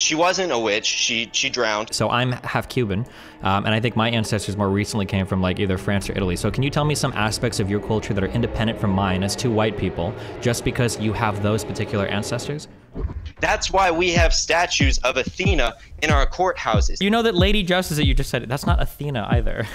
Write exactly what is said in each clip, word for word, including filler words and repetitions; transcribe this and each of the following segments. She wasn't a witch. She she drowned. So I'm half Cuban, um, and I think my ancestors more recently came from like either France or Italy. So can you tell me some aspects of your culture that are independent from mine as two white people, just because you have those particular ancestors? That's why we have statues of Athena in our courthouses. You know that Lady Justice that you just said, that's not Athena either.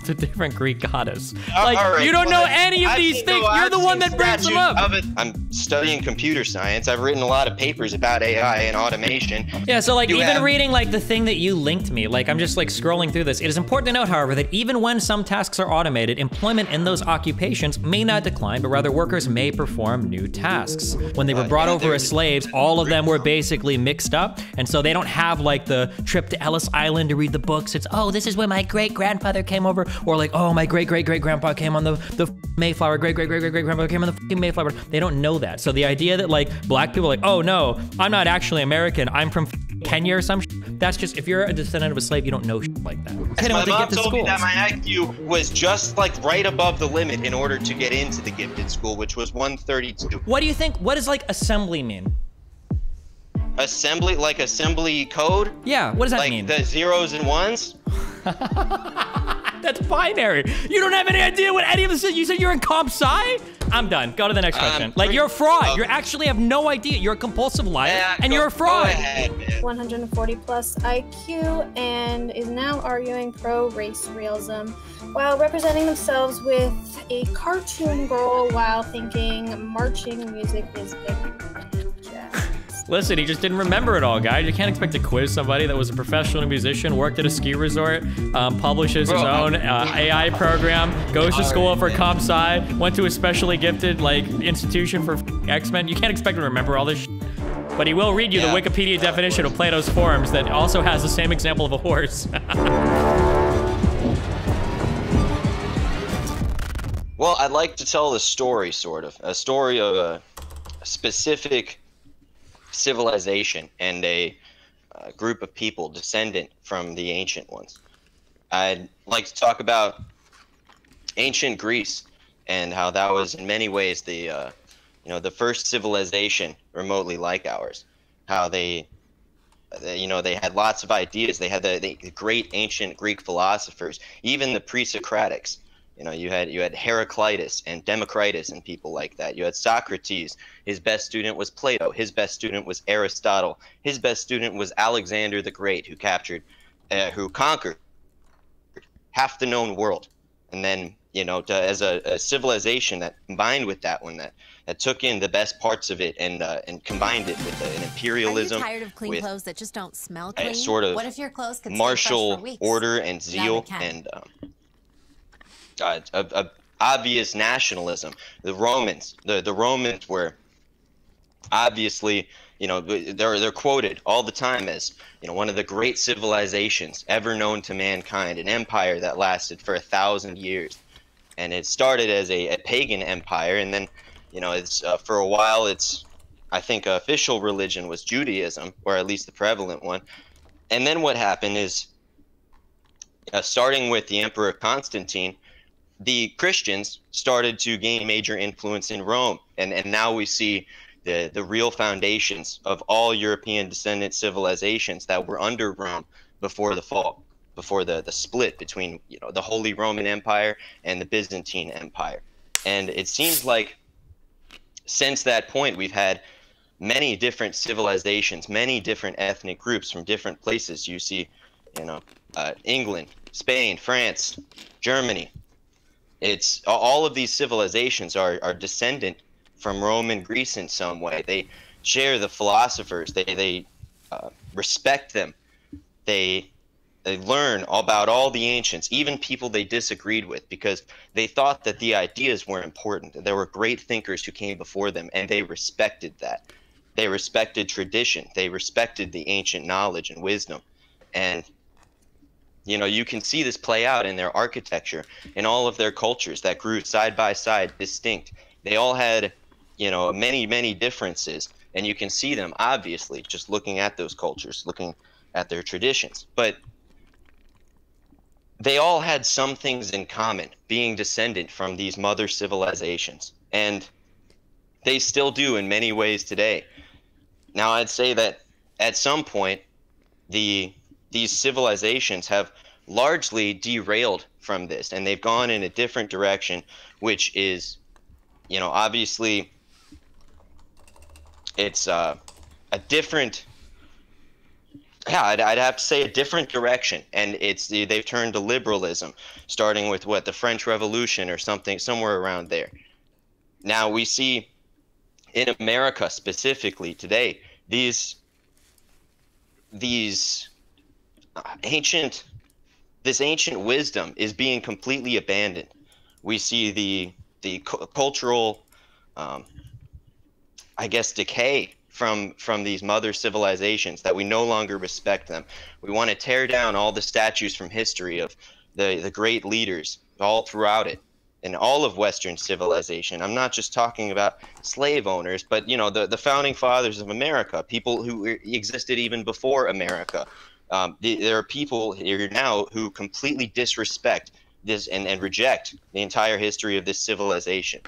It's a different Greek goddess. Like, right, you don't well, know any of I these things. You're I've the one that brings them up. I'm studying computer science. I've written a lot of papers about A I and automation. Yeah, so like you even have... reading like the thing that you linked me, like I'm just like scrolling through this. It is important to note, however, that even when some tasks are automated, employment in those occupations may not decline, but rather workers may perform new tasks. When they were brought uh, yeah, over as slaves, all of them were basically mixed up. And so they don't have like the trip to Ellis Island to read the books. It's, oh, this is where my great-grandfather came over. Or like, oh, my great-great-great-grandpa came on the, the Mayflower, great-great-great-great-grandpa came on the Mayflower. They don't know that. So the idea that like black people are like, oh no, I'm not actually American, I'm from Kenya or some sh that's just, if you're a descendant of a slave, you don't know sh like that. Yes, my mom told schools. me that my I Q was just like right above the limit in order to get into the gifted school, which was one thirty-two. What do you think, what does like assembly mean? Assembly, like assembly code? Yeah, what does that like mean? Like the zeros and ones? That's binary. You don't have any idea what any of this is. You said you're in comp sci? I'm done. Go to the next question. Um, like, you're a fraud. Oh. You actually have no idea. You're a compulsive liar, yeah, and go, you're a fraud. Ahead, one forty plus I Q and is now arguing pro-race realism while representing themselves with a cartoon girl while thinking marching music is good. Yeah. Listen, he just didn't remember it all, guys. You can't expect to quiz somebody that was a professional musician, worked at a ski resort, um, publishes his own uh, A I program, goes to school for comp sci, went to a specially gifted like institution for X-Men. You can't expect him to remember all this shit. But he will read you yeah. the Wikipedia definition of Plato's forms that also has the same example of a horse. Well, I'd like to tell the story, sort of. A story of a specific civilization and a uh, group of people descendant from the ancient ones. I'd like to talk about ancient Greece and how that was in many ways the uh, you know the first civilization remotely like ours. How they, they you know they had lots of ideas. They had the, the great ancient Greek philosophers, even the pre-Socratics. You know, you had you had Heraclitus and Democritus and people like that. You had Socrates. His best student was Plato. His best student was Aristotle. His best student was Alexander the Great, who captured, uh, who conquered half the known world. And then, you know, to, as a, a civilization that combined with that one, that that took in the best parts of it and uh, and combined it with uh, an imperialism. Are you tired of clean clothes that just don't smell clean? A sort of what if your clothes could martial order and zeal and. Um, Uh, a, a obvious nationalism. The Romans, the, the Romans were obviously, you know, they're they're quoted all the time as, you know, one of the great civilizations ever known to mankind, an empire that lasted for a thousand years, and it started as a, a pagan empire, and then, you know, it's uh, for a while, it's I think official religion was Judaism, or at least the prevalent one, and then what happened is, uh, starting with the Emperor Constantine. The Christians started to gain major influence in Rome, and, and now we see the, the real foundations of all European descendant civilizations that were under Rome before the fall, before the, the split between, you know, the Holy Roman Empire and the Byzantine Empire. And it seems like since that point we've had many different civilizations, many different ethnic groups from different places. You see, you know, uh, England, Spain, France, Germany. It's all of these civilizations are, are descendant from Rome and Greece in some way. They share the philosophers. They they uh, respect them. They they learn about all the ancients, even people they disagreed with, because they thought that the ideas were important. That there were great thinkers who came before them, and they respected that. They respected tradition. They respected the ancient knowledge and wisdom, and. You know, you can see this play out in their architecture, in all of their cultures that grew side by side, distinct. They all had, you know, many, many differences, and you can see them, obviously, just looking at those cultures, looking at their traditions. But they all had some things in common, being descendant from these mother civilizations, and they still do in many ways today. Now, I'd say that at some point, the these civilizations have largely derailed from this, and they've gone in a different direction, which is, you know, obviously it's uh, a different, yeah, I'd, I'd have to say a different direction, and it's the, they've turned to liberalism, starting with what, the French Revolution or something, somewhere around there. Now we see in America specifically today, these these ancient this ancient wisdom is being completely abandoned. We see the the cultural, um, I guess, decay from from these mother civilizations, that we no longer respect them. We want to tear down all the statues from history of the the great leaders all throughout it, in all of Western civilization. I'm not just talking about slave owners, but, you know, the, the founding fathers of America, people who existed even before America. Um, the, there are people here now who completely disrespect this and, and reject the entire history of this civilization.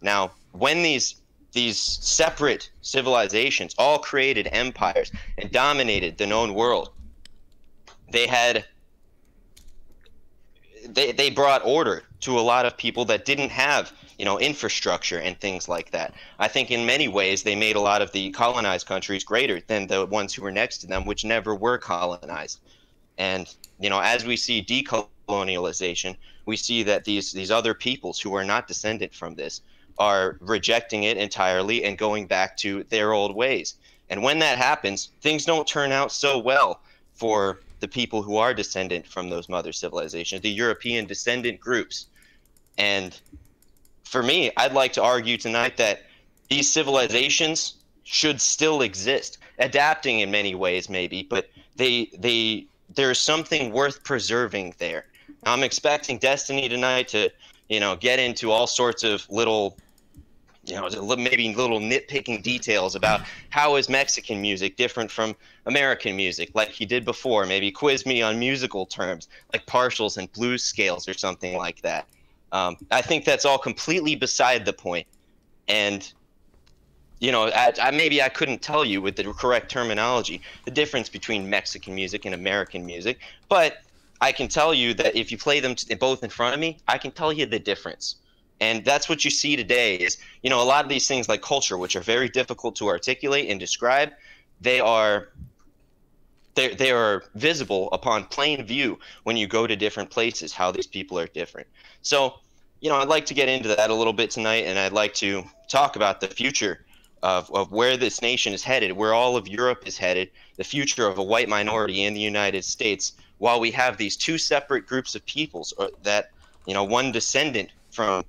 Now, when these these separate civilizations all created empires and dominated the known world, they had they, they brought order to a lot of people that didn't have, you know, infrastructure and things like that. I think in many ways they made a lot of the colonized countries greater than the ones who were next to them, which never were colonized. And, you know, as we see decolonialization, we see that these these other peoples who are not descended from this are rejecting it entirely and going back to their old ways. And when that happens, things don't turn out so well for the people who are descendant from those mother civilizations, the European descendant groups. And for me, I'd like to argue tonight that these civilizations should still exist, adapting in many ways maybe, but they they there's something worth preserving there. I'm expecting Destiny tonight to, you know, get into all sorts of little, you know, maybe little nitpicking details about how is Mexican music different from American music, like he did before. Maybe quiz me on musical terms, like partials and blues scales or something like that. Um, I think that's all completely beside the point. And, you know, I, I, maybe I couldn't tell you with the correct terminology the difference between Mexican music and American music, but I can tell you that if you play them both in front of me, I can tell you the difference. And that's what you see today is, you know, a lot of these things like culture, which are very difficult to articulate and describe, they are they they are visible upon plain view when you go to different places, how these people are different. So, you know, I'd like to get into that a little bit tonight, and I'd like to talk about the future of, of where this nation is headed, where all of Europe is headed, the future of a white minority in the United States, while we have these two separate groups of peoples that, you know, one descendant from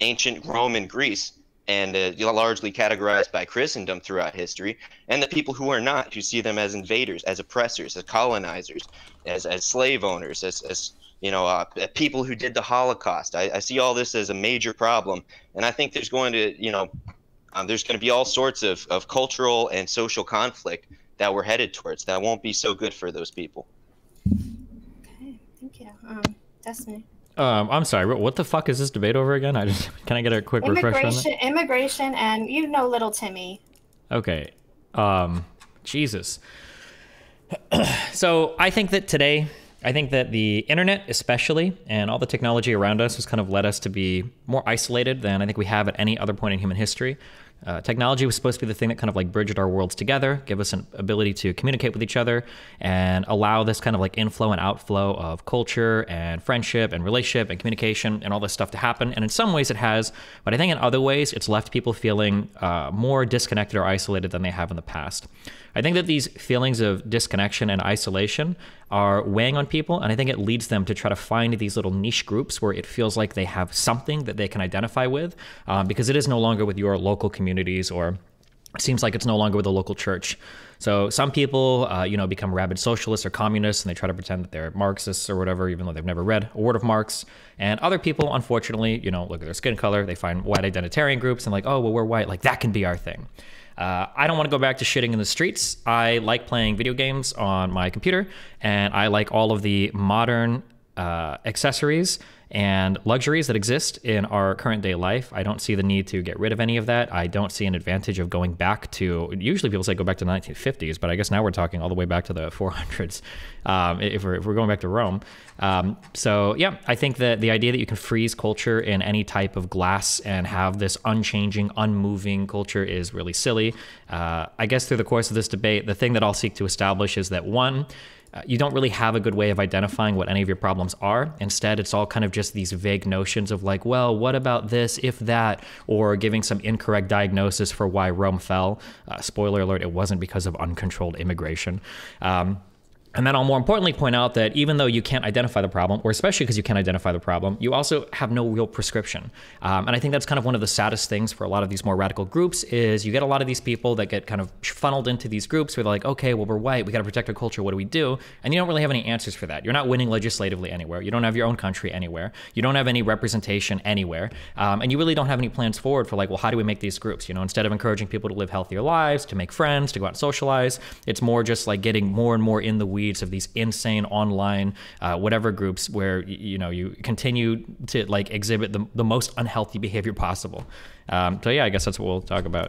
ancient Rome and Greece, and uh, largely categorized by Christendom throughout history, and the people who are not, who see them as invaders, as oppressors, as colonizers, as as slave owners, as, as you know, uh, people who did the Holocaust. I, I see all this as a major problem, and I think there's going to, you know, um, there's going to be all sorts of, of cultural and social conflict that we're headed towards that won't be so good for those people. Okay, thank you. Um, Destiny. Um, I'm sorry, what the fuck is this debate over again? I just, can I get a quick refresher on that? Immigration and, you know, little Timmy. Okay. Um, Jesus. So I think that today, I think that the internet especially, and all the technology around us has kind of led us to be more isolated than I think we have at any other point in human history. Uh, technology was supposed to be the thing that kind of like bridged our worlds together, give us an ability to communicate with each other, and allow this kind of like inflow and outflow of culture and friendship and relationship and communication and all this stuff to happen. And in some ways it has, but I think in other ways it's left people feeling uh, more disconnected or isolated than they have in the past. I think that these feelings of disconnection and isolation are weighing on people, and I think it leads them to try to find these little niche groups where it feels like they have something that they can identify with, um, because it is no longer with your local communities, or it seems like it's no longer with a local church. So some people, uh, you know, become rabid socialists or communists, and they try to pretend that they're Marxists or whatever, even though they've never read a word of Marx. And other people, unfortunately, you know, look at their skin color, they find white identitarian groups and like, oh, well, we're white, like that can be our thing. Uh, I don't want to go back to shitting in the streets. I like playing video games on my computer, and I like all of the modern uh, accessories and luxuries that exist in our current day life. I don't see the need to get rid of any of that. I don't see an advantage of going back to, usually people say go back to the nineteen fifties, but I guess now we're talking all the way back to the four hundreds, um, if, we're, if we're going back to Rome. Um, so yeah, I think that the idea that you can freeze culture in any type of glass and have this unchanging, unmoving culture is really silly. Uh, I guess through the course of this debate, the thing that I'll seek to establish is that one, Uh, you don't really have a good way of identifying what any of your problems are. Instead, it's all kind of just these vague notions of like, well, what about this, if that, or giving some incorrect diagnosis for why Rome fell. Uh, spoiler alert, it wasn't because of uncontrolled immigration. Um, And then I'll more importantly point out that even though you can't identify the problem, or especially because you can't identify the problem, you also have no real prescription. Um, and I think that's kind of one of the saddest things for a lot of these more radical groups is you get a lot of these people that get kind of funneled into these groups where they're like, okay, well, we're white, we got to protect our culture, what do we do? And you don't really have any answers for that. You're not winning legislatively anywhere. You don't have your own country anywhere. You don't have any representation anywhere. Um, and you really don't have any plans forward for like, well, how do we make these groups? You know, instead of encouraging people to live healthier lives, to make friends, to go out and socialize, it's more just like getting more and more in the weeds of these insane online uh, whatever groups where, you know, you continue to like exhibit the, the most unhealthy behavior possible. Um, so yeah, I guess that's what we'll talk about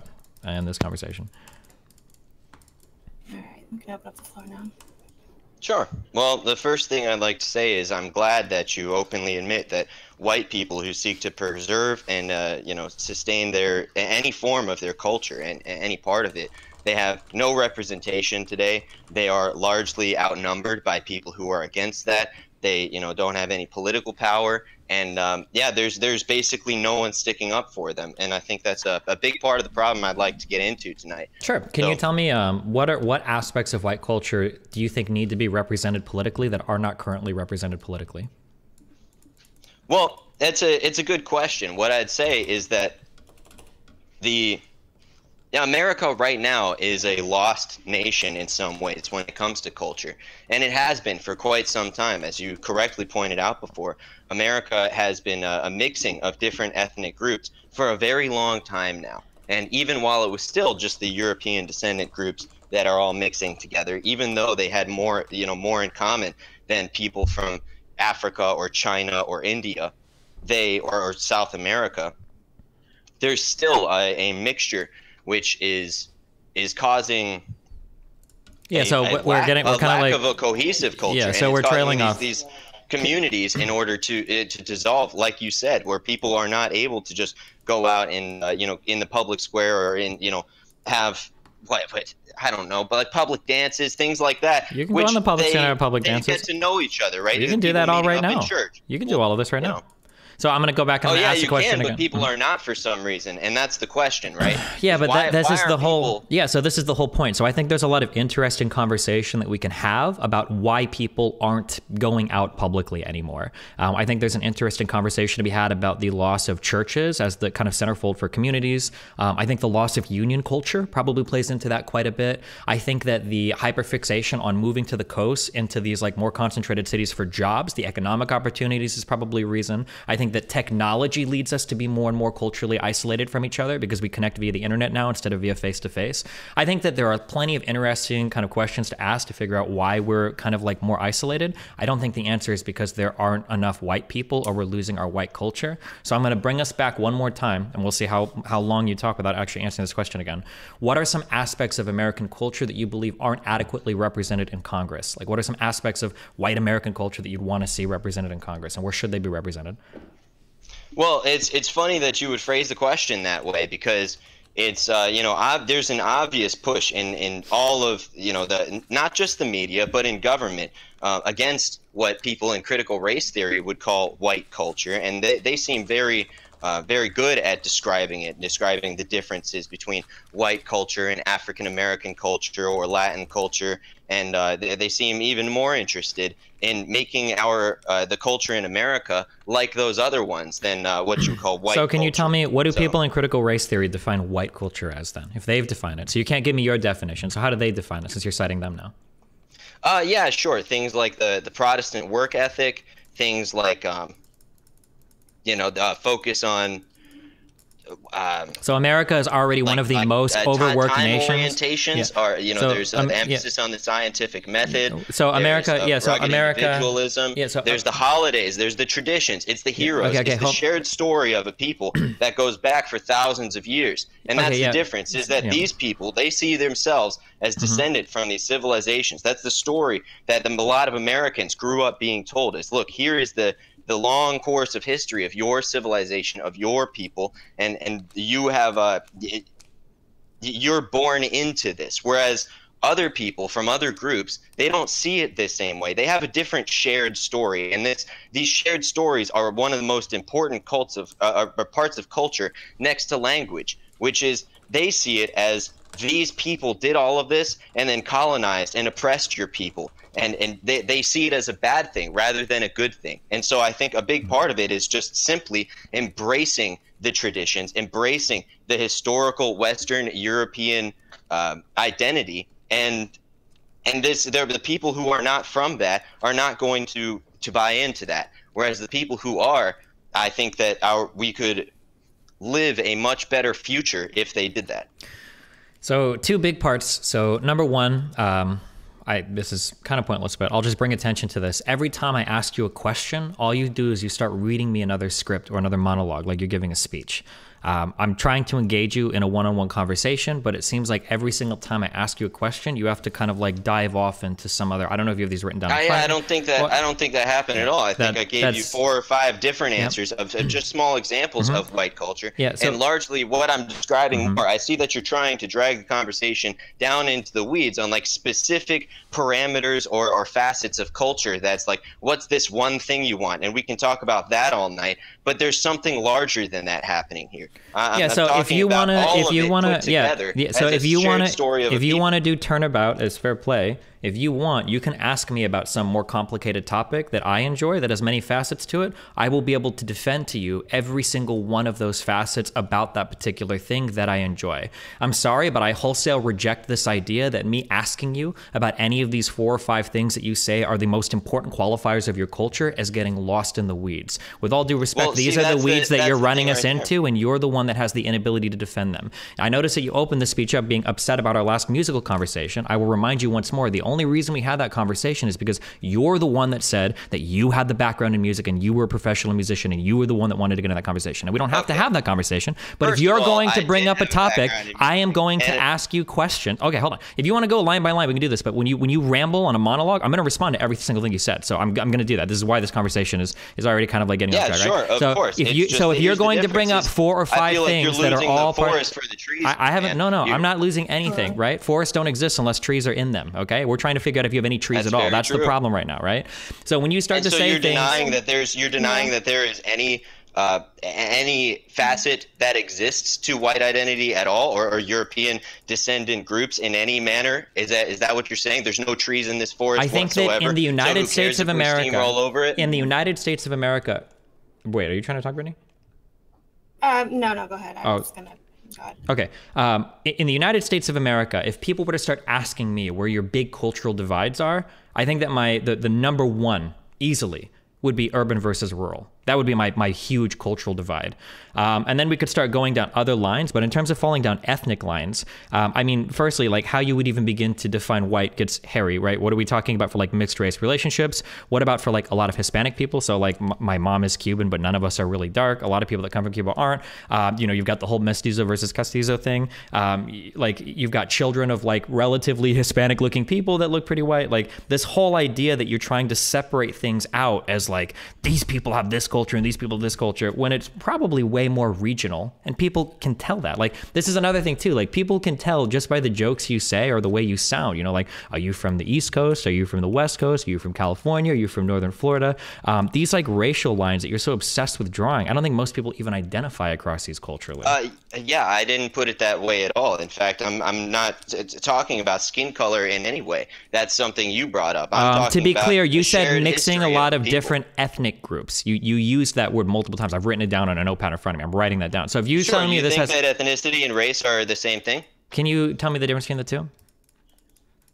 in this conversation. All right, we can open up the floor now. Sure. Well, the first thing I'd like to say is I'm glad that you openly admit that white people who seek to preserve and, uh, you know, sustain their any form of their culture and, and any part of it, they have no representation today. They are largely outnumbered by people who are against that. They, you know, don't have any political power. And um, yeah, there's there's basically no one sticking up for them. And I think that's a, a big part of the problem I'd like to get into tonight. Sure. Can so, you tell me um, what are what aspects of white culture do you think need to be represented politically that are not currently represented politically? Well, that's a it's a good question. What I'd say is that the Yeah, America right now is a lost nation in some ways when it comes to culture, and it has been for quite some time. As you correctly pointed out before, America has been a, a mixing of different ethnic groups for a very long time now, and even while it was still just the European descendant groups that are all mixing together, even though they had more, you know, more in common than people from Africa or China or India, they or, or South America, there's still a, a mixture which is is causing yeah a, so a we're lack, getting we're kind like, of a cohesive culture, yeah, so and we're trailing these, off these communities in order to uh, to dissolve, like you said, where people are not able to just go out and uh, you know, in the public square or in, you know, have what, what I don't know, but like public dances, things like that. You can go on the public they, center, public they dances, get to know each other, right? You can do that all right now. You can do all of this right now. Know. So I'm going to go back and oh, yeah, ask the question can, again. But people are not for some reason, and that's the question, right? yeah, but why, that, this is the whole. People... Yeah, so this is the whole point. So I think there's a lot of interesting conversation that we can have about why people aren't going out publicly anymore. Um, I think there's an interesting conversation to be had about the loss of churches as the kind of centerfold for communities. Um, I think the loss of union culture probably plays into that quite a bit. I think that the hyperfixation on moving to the coast into these like more concentrated cities for jobs, the economic opportunities is probably a reason. I think that technology leads us to be more and more culturally isolated from each other because we connect via the internet now instead of via face-to-face. I think that there are plenty of interesting kind of questions to ask to figure out why we're kind of like more isolated. I don't think the answer is because there aren't enough white people or we're losing our white culture. So I'm going to bring us back one more time and we'll see how, how long you talk without actually answering this question again. What are some aspects of American culture that you believe aren't adequately represented in Congress? Like what are some aspects of white American culture that you'd want to see represented in Congress, and where should they be represented? Well, it's it's funny that you would phrase the question that way because it's uh, you know, ob there's an obvious push in in all of, you know, the not just the media but in government uh, against what people in critical race theory would call white culture, and they they seem very uh, very good at describing it, describing the differences between white culture and African American culture or Latin culture, and uh, they, they seem even more interested in making our uh, the culture in America like those other ones than uh, what you call white. So can culture. You tell me what do so, people in critical race theory define white culture as then, if they've defined it? So you can't give me your definition. So how do they define it since you're citing them now? Uh, yeah, sure. Things like the the Protestant work ethic, things like um, you know, the focus on Um, so America is already like, one of the like, most uh, overworked time nations. Orientations yeah. are, you know, so, there's um, the emphasis yeah. on the scientific method. So America, yeah, so America, individualism. Yeah, so, there's uh, the holidays, there's the traditions, it's the heroes, okay, okay, it's the shared story of a people that goes back for thousands of years. And that's okay, yeah. the difference is that yeah. these people, they see themselves as descended mm-hmm. from these civilizations. That's the story that the, a lot of Americans grew up being told is, look, here is the the long course of history of your civilization, of your people, and and you have uh you're born into this. Whereas other people from other groups, they don't see it the same way. They have a different shared story, and this these shared stories are one of the most important cults of uh, or parts of culture next to language, which is they see it as these people did all of this and then colonized and oppressed your people. And and they, they see it as a bad thing rather than a good thing. And so I think a big part of it is just simply embracing the traditions, embracing the historical Western European um, identity. And and this there the people who are not from that are not going to to buy into that. Whereas the people who are, I think that our we could live a much better future if they did that. So two big parts. So number one, um, I, this is kind of pointless, but I'll just bring attention to this. Every time I ask you a question, all you do is you start reading me another script or another monologue, like you're giving a speech. Um, I'm trying to engage you in a one-on-one conversation, but it seems like every single time I ask you a question, you have to kind of like dive off into some other. I don't know if you have these written down. I, I don't think that well, I don't think that happened at all. I that, think I gave you four or five different yeah. answers of, of just small examples mm-hmm. of white culture, yeah, so, and largely what I'm describing. Mm-hmm. More, I see that you're trying to drag the conversation down into the weeds on like specific parameters or or facets of culture. That's like, what's this one thing you want, and we can talk about that all night. But there's something larger than that happening here. Uh, yeah, so if you want to, if you want to, yeah, yeah, so if you want to, if you want to do turnabout, it's fair play. If you want, you can ask me about some more complicated topic that I enjoy that has many facets to it. I will be able to defend to you every single one of those facets about that particular thing that I enjoy. I'm sorry, but I wholesale reject this idea that me asking you about any of these four or five things that you say are the most important qualifiers of your culture as getting lost in the weeds. With all due respect, well, these see, are the weeds the, that you're running us right into, and you're the one that has the inability to defend them. I notice that you opened the speech up being upset about our last musical conversation. I will remind you once more, the only only reason we had that conversation is because you're the one that said that you had the background in music and you were a professional musician and you were the one that wanted to get into that conversation. And we don't have okay. to have that conversation, but First if you're all, going to I bring up a topic, I am going to ask you questions. Okay, hold on. If you want to go line by line, we can do this, but when you when you ramble on a monologue, I'm going to respond to every single thing you said. So I'm, I'm going to do that. This is why this conversation is is already kind of like getting yeah, off track, sure, right? Yeah, sure, of course. If you, just, so if you're going to bring up four or five like things that are all part of the trees, I, I haven't, man. no, no, You're, I'm not losing anything, right? Forests don't exist unless trees are in them, okay? We're trying to figure out if you have any trees that's at all. That's true. The problem right now, right? So when you start and to so say you're things, denying that there's, you're denying yeah. that there is any uh, any facet that exists to white identity at all, or, or European descendant groups in any manner. Is that is that what you're saying? There's no trees in this forest. I think whatsoever. that in the United so States of America, roll over it? in the United States of America. Wait, are you trying to talk, Brittany? Um, no, no, go ahead. I'm oh. just gonna. God. Okay. Um, in the United States of America, if people were to start asking me where your big cultural divides are, I think that my the, the number one easily would be urban versus rural. That would be my, my huge cultural divide. Um, and then we could start going down other lines, but in terms of falling down ethnic lines, um, I mean, firstly, like how you would even begin to define white gets hairy, right? What are we talking about for like mixed race relationships? What about for like a lot of Hispanic people? So like m my mom is Cuban, but none of us are really dark. A lot of people that come from Cuba aren't. Um, you know, you've got the whole mestizo versus castizo thing. Um, like you've got children of like relatively Hispanic looking people that look pretty white. Like this whole idea that you're trying to separate things out as like, these people have this culture and these people of this culture, when it's probably way more regional, and people can tell that. Like this is another thing too, like people can tell just by the jokes you say or the way you sound, you know, like, are you from the East Coast? Are you from the West Coast? Are you from California? Are you from Northern Florida? Um, these like racial lines that you're so obsessed with drawing, I don't think most people even identify across these culturally. Uh, yeah, I didn't put it that way at all. In fact, I'm, I'm not talking about skin color in any way. That's something you brought up. I'm um, to be about clear, you said mixing a lot of, of different ethnic groups. You, you used that word multiple times. I've written it down on a notepad in front of me. I'm writing that down. So if you're sure, telling me you this think has that ethnicity and race are the same thing, can you tell me the difference between the two?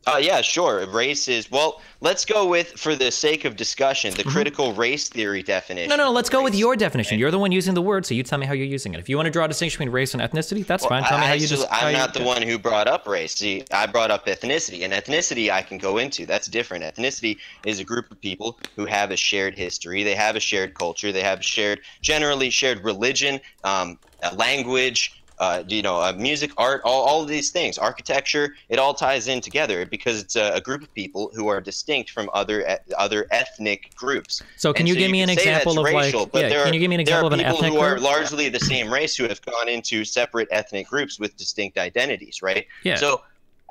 Uh, yeah, sure. Race is, well, let's go with, for the sake of discussion, the critical race theory definition. No, no, let's go race. with your definition. Okay. You're the one using the word, so you tell me how you're using it. If you want to draw a distinction between race and ethnicity, that's well, fine. Tell I, me how I, you just. I'm not the one who brought up race. See, I brought up ethnicity, and ethnicity I can go into. That's different. Ethnicity is a group of people who have a shared history. They have a shared culture. They have shared, generally shared religion, um, language, Uh, you know, uh, music, art, all, all of these things, architecture, it all ties in together because it's a, a group of people who are distinct from other e other ethnic groups. So can you give me an example of like, yeah, can you give me an example of an ethnic group? There are people who are largely the same race who have gone into separate ethnic groups with distinct identities, right? Yeah. So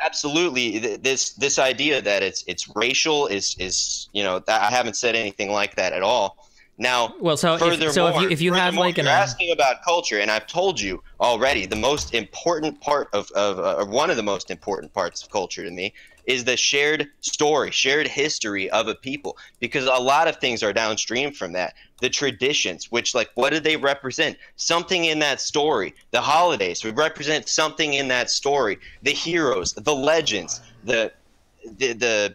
absolutely, th this this idea that it's it's racial is is you know, I haven't said anything like that at all. Now, well, so if, so if you, if you have like an, you're asking about culture, and I've told you already, the most important part of, of uh, one of the most important parts of culture to me is the shared story, shared history of a people, because a lot of things are downstream from that. The traditions, which like, what do they represent? Something in that story. The holidays would represent something in that story. The heroes, the legends, the the, the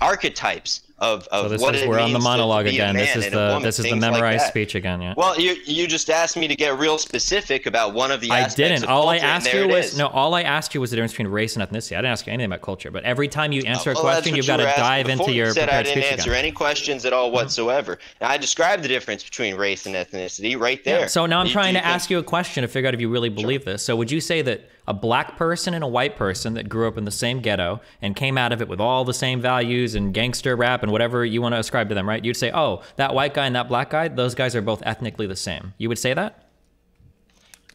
archetypes. Of, of so this what is, it we're means on the monologue again. This is the this is the memorized like speech again. Yeah. Well, you you just asked me to get real specific about one of the. I didn't. Of all culture, I asked you was is. no. All I asked you was the difference between race and ethnicity. I didn't ask you anything about culture. But every time you answer oh, well, a question, you've you got to dive into your. You said prepared I didn't answer again. any questions at all whatsoever. Now, I described the difference between race and ethnicity right there. Yeah, so now I'm you, trying to think? ask you a question to figure out if you really believe sure. this. So would you say that a black person and a white person that grew up in the same ghetto and came out of it with all the same values and gangster rap and whatever you want to ascribe to them, right? You'd say, oh, that white guy and that black guy, those guys are both ethnically the same. You would say that?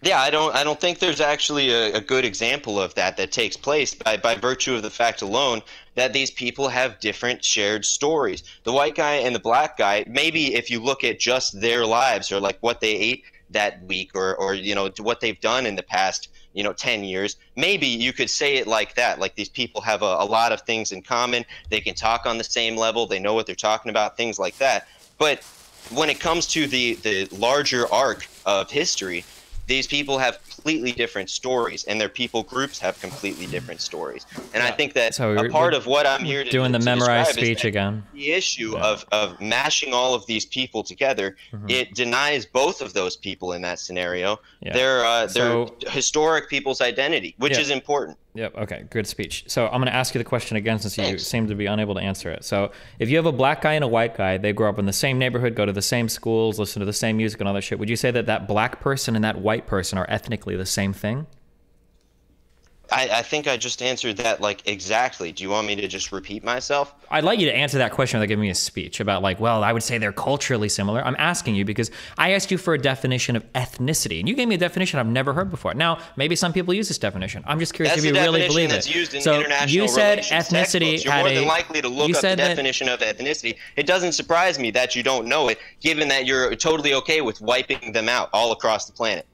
Yeah, I don't I don't think there's actually a, a good example of that that takes place by, by virtue of the fact alone that these people have different shared stories. The white guy and the black guy, maybe if you look at just their lives or like what they ate that week or, or you know, what they've done in the past, you know, ten years, maybe you could say it like that. Like these people have a, a lot of things in common. They can talk on the same level. They know what they're talking about, things like that. But when it comes to the, the larger arc of history, these people have completely different stories and their people groups have completely different stories. And yeah. I think that so a part of what I'm here to doing do, the memorized speech again, the issue yeah. of, of mashing all of these people together, mm-hmm. it denies both of those people in that scenario, yeah. their, uh, their so, historic people's identity, which yeah. is important. Yep. Okay. Good speech. So I'm going to ask you the question again, since Thanks. you seem to be unable to answer it. So if you have a black guy and a white guy, they grow up in the same neighborhood, go to the same schools, listen to the same music and all that shit. Would you say that that black person and that white person are ethnically the same thing? I, I think I just answered that like exactly. Do you want me to just repeat myself? I'd like you to answer that question without giving me a speech about like, well, I would say they're culturally similar. I'm asking you because I asked you for a definition of ethnicity and you gave me a definition I've never heard before. Now, maybe some people use this definition. I'm just curious that's if you really believe it. Used in so international you said ethnicity You're had more a, than likely to look you up said the definition that, of ethnicity. It doesn't surprise me that you don't know it, given that you're totally okay with wiping them out all across the planet.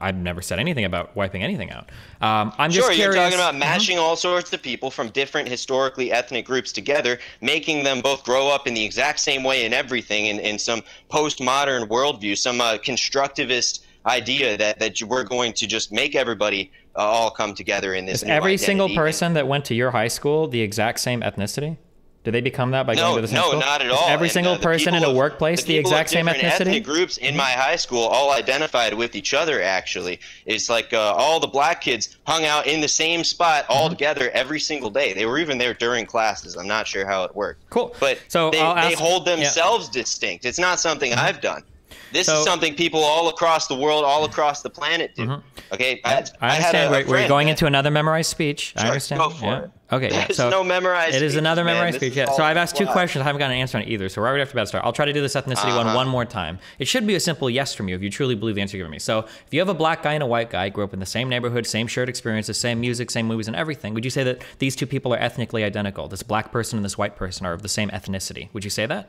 I've never said anything about wiping anything out. Um, I'm just sure, curious. You're talking about mashing mm-hmm. all sorts of people from different historically ethnic groups together, making them both grow up in the exact same way in everything, in, in some postmodern worldview, some uh, constructivist idea that, that you were going to just make everybody uh, all come together in this Is new every identity. single person that went to your high school the exact same ethnicity? Do they become that by no, going to the same no, school? No, not at all. Every and, single uh, person in a workplace, the, the exact same ethnicity? Ethnic groups in my high school all identified with each other, actually. It's like uh, all the black kids hung out in the same spot all mm-hmm. together every single day. They were even there during classes. I'm not sure how it worked. Cool. But so they, I'll ask, they hold themselves yeah. distinct. It's not something mm-hmm. I've done. This so, is something people all across the world, all across the planet do. Mm-hmm. Okay, I, I understand. I had a, we're, a we're going that, into another memorized speech. Sure, I understand. Go for yeah. it. Okay, yeah. so no memorized. It speech, is another man. memorized this speech. Yeah. So I've asked two questions. I haven't gotten an answer on either. So right after bad start, I'll try to do this ethnicity uh-huh. one one more time. It should be a simple yes from you if you truly believe the answer you're giving me. So if you have a black guy and a white guy, grew up in the same neighborhood, same shared experiences, same music, same movies, and everything, would you say that these two people are ethnically identical? This black person and this white person are of the same ethnicity? Would you say that?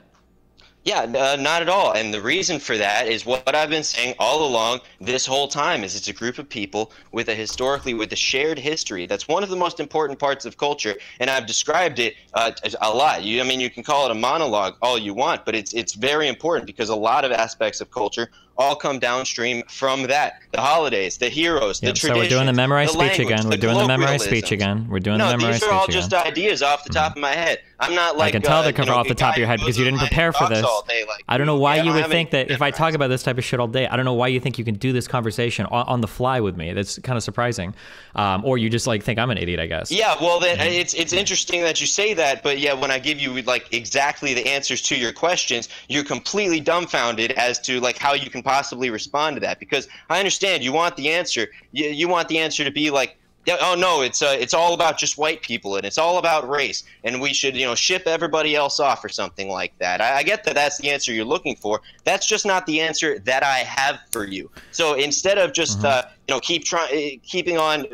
Yeah, uh, not at all. And the reason for that is what I've been saying all along this whole time is it's a group of people with a historically with a shared history. That's one of the most important parts of culture. And I've described it uh, a lot. You, I mean, you can call it a monologue all you want, but it's it's very important because a lot of aspects of culture all come downstream from that. The holidays, the heroes, yep, the traditions. So we're doing the memorized the speech language, again. We're doing the memorized speech again. We're doing no, the memorized speech again. No, these are all just again. ideas off the top mm-hmm. of my head. I'm not like I can tell uh, they're coming you know, off the top of your head because you didn't prepare for this. Day, like, I don't know why yeah, you would think that if I talk about this type of shit all day, I don't know why you think you can do this conversation on, on the fly with me. That's kind of surprising. Um, or you just like think I'm an idiot, I guess. Yeah, well, then mm-hmm. it's it's interesting that you say that, but yeah, when I give you like exactly the answers to your questions, you're completely dumbfounded as to like how you can possibly respond to that, because I understand you want the answer. You, you want the answer to be like, oh no, it's uh, it's all about just white people and it's all about race and we should, you know, ship everybody else off or something like that. I, I get that that's the answer you're looking for. That's just not the answer that I have for you. So instead of just mm-hmm. uh, you know keep trying, keeping on.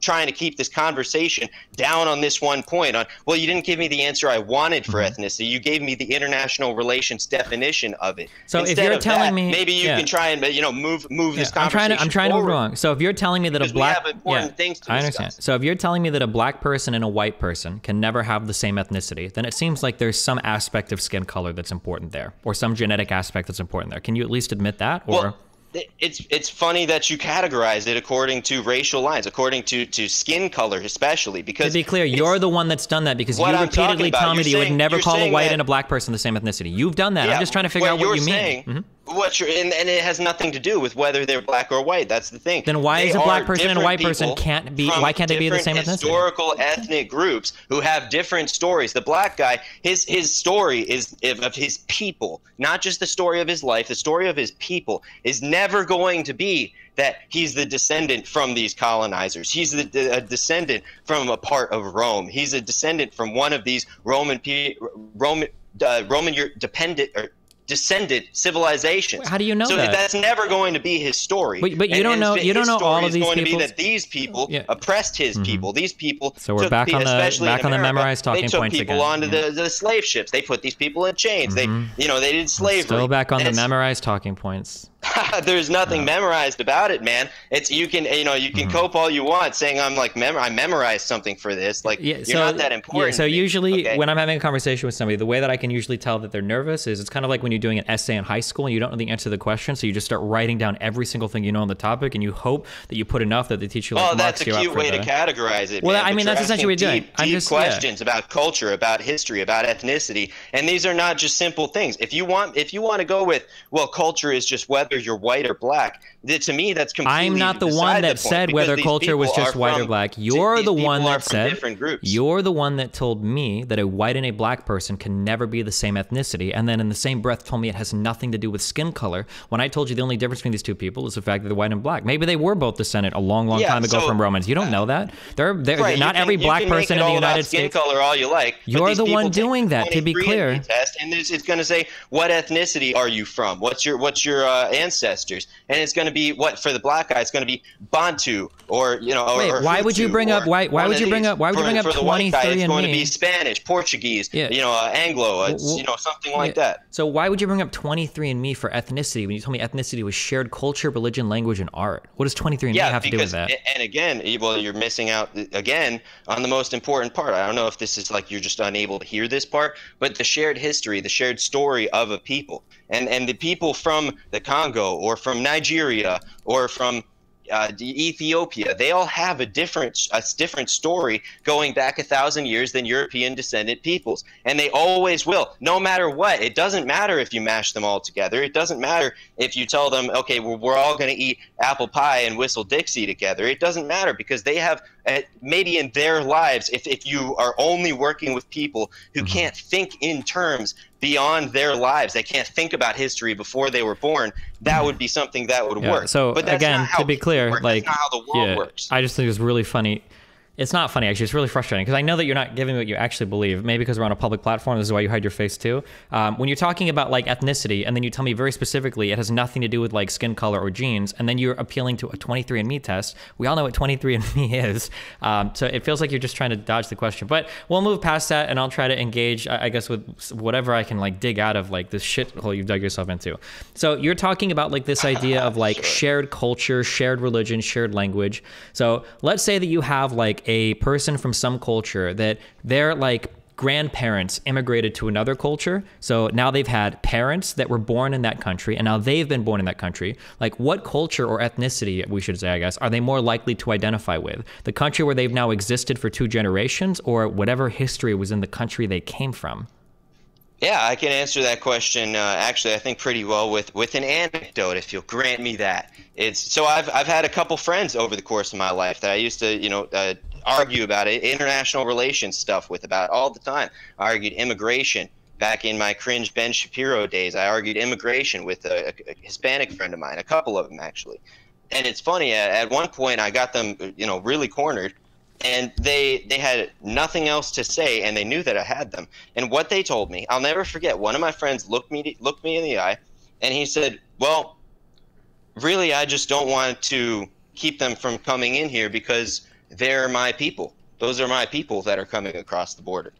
trying to keep this conversation down on this one point on, well, you didn't give me the answer I wanted for mm-hmm. ethnicity. You gave me the international relations definition of it. So Instead if you're of telling that, me, maybe you yeah. can try and, you know, move, move yeah, this conversation I'm trying to, I'm trying forward. to move wrong. So if you're telling me that because a black, we have important yeah, things to I understand. Discuss. So if you're telling me that a black person and a white person can never have the same ethnicity, then it seems like there's some aspect of skin color that's important there or some genetic aspect that's important there. Can you at least admit that? Or? Well, It's it's funny that you categorize it according to racial lines, according to, to skin color especially. Because to be clear, you're the one that's done that because you I'm repeatedly tell me that you would never call a white that, and a black person the same ethnicity. You've done that. Yeah, I'm just trying to figure out what you saying, mean. Mm-hmm. What you're and, and it has nothing to do with whether they're black or white. That's the thing. Then why they is a black person and a white person can't be? Why can't they be the same ethnicity? Historical ethnic groups who have different stories. The black guy, his his story is of his people, not just the story of his life. The story of his people is never. Never going to be that he's the descendant from these colonizers. He's the, a descendant from a part of Rome. He's a descendant from one of these Roman, Roman, uh, Roman dependent or descendant civilizations. How do you know so that? So that's never going to be his story. But, but you and don't his, know. You don't know all of these people. It's going to be that these people yeah. oppressed his mm-hmm. people. These people. So we're took back on the back on America, the memorized talking points again. They took people again. onto yeah. the, the slave ships. They put these people in chains. Mm-hmm. They, you know, they did slavery. Still back on and the memorized talking points. There's nothing no. memorized about it, man. It's you can you know you can mm-hmm. cope all you want saying I'm like mem I memorized something for this. Like yeah, you're so, not that important. Yeah, so usually okay. when I'm having a conversation with somebody, the way that I can usually tell that they're nervous is it's kind of like when you're doing an essay in high school and you don't know the answer to the question, so you just start writing down every single thing you know on the topic and you hope that you put enough that the teacher like, oh, that's a cute way the... to categorize it. Well, man, I mean that's essentially what you're doing. Deep, I'm just, questions yeah. about culture, about history, about ethnicity, and these are not just simple things. If you want if you want to go with well, culture is just whether you're white or black. To me, that's completely I'm not the one that said whether culture was just white or black. You're the one that said. You're the one that told me that a white and a black person can never be the same ethnicity, and then in the same breath told me it has nothing to do with skin color. When I told you the only difference between these two people is the fact that they're white and black. Maybe they were both descended a long, long yeah, time ago so, from Romans. You don't know that. They're, they're right, not can, every black person in the United States. Skin color all you like. You're the one doing that. To be clear, test, and it's, it's going to say what ethnicity are you from? What's your what's your uh, ancestors, and it's going to be what for the black guy it's going to be Bantu or you know Wait, or why Hutu would you bring up why why would you bring up why would you bring up twenty-three and me? For the white guy it's going to be Spanish, Portuguese, yeah. you know uh, Anglo, uh, well, you know something yeah. like that. So why would you bring up twenty-three and me for ethnicity when you told me ethnicity was shared culture, religion, language, and art? What does twenty-three and me yeah, have because, to do with that? And again, well, you're missing out again on the most important part. I don't know if this is like you're just unable to hear this part, but the shared history, the shared story of a people, and and the people from the Congo or from Nigeria or from uh, Ethiopia, they all have a different a different story going back a thousand years than European descendant peoples, and they always will, no matter what. It doesn't matter if you mash them all together. It doesn't matter if you tell them, okay, well, we're all going to eat apple pie and whistle Dixie together. It doesn't matter because they have uh, maybe in their lives, if, if you are only working with people who can't think in terms beyond their lives, they can't think about history before they were born, that would be something that would yeah, work. So but that's again, not how to be clear, like that's not how the world yeah, works. I just think it's really funny. It's not funny, actually. It's really frustrating because I know that you're not giving what you actually believe. Maybe because we're on a public platform, this is why you hide your face too. Um, when you're talking about like ethnicity, and then you tell me very specifically it has nothing to do with like skin color or genes, and then you're appealing to a twenty-three and me test. We all know what twenty-three and me is. Um, so it feels like you're just trying to dodge the question. But we'll move past that, and I'll try to engage, I, I guess, with whatever I can like dig out of like this shithole you've dug yourself into. So you're talking about like this idea of like shared culture, shared religion, shared language. So let's say that you have like a person from some culture that they're like grandparents immigrated to another culture. So now they've had parents that were born in that country, and now they've been born in that country. Like, what culture or ethnicity, we should say, I guess, are they more likely to identify with? The country where they've now existed for two generations, or whatever history was in the country they came from? Yeah, I can answer that question, uh, actually, I think pretty well with, with an anecdote, if you'll grant me that. It's, so I've, I've had a couple friends over the course of my life that I used to, you know, uh, argue about it, international relations stuff with about all the time. I argued immigration. Back in my cringe Ben Shapiro days, I argued immigration with a, a Hispanic friend of mine, a couple of them, actually. And it's funny, at, at one point I got them, you know, really cornered. And they they had nothing else to say, and they knew that I had them. And what they told me, I'll never forget. One of my friends looked me looked me in the eye, and he said, "Well, really, I just don't want to keep them from coming in here because they're my people. Those are my people that are coming across the border."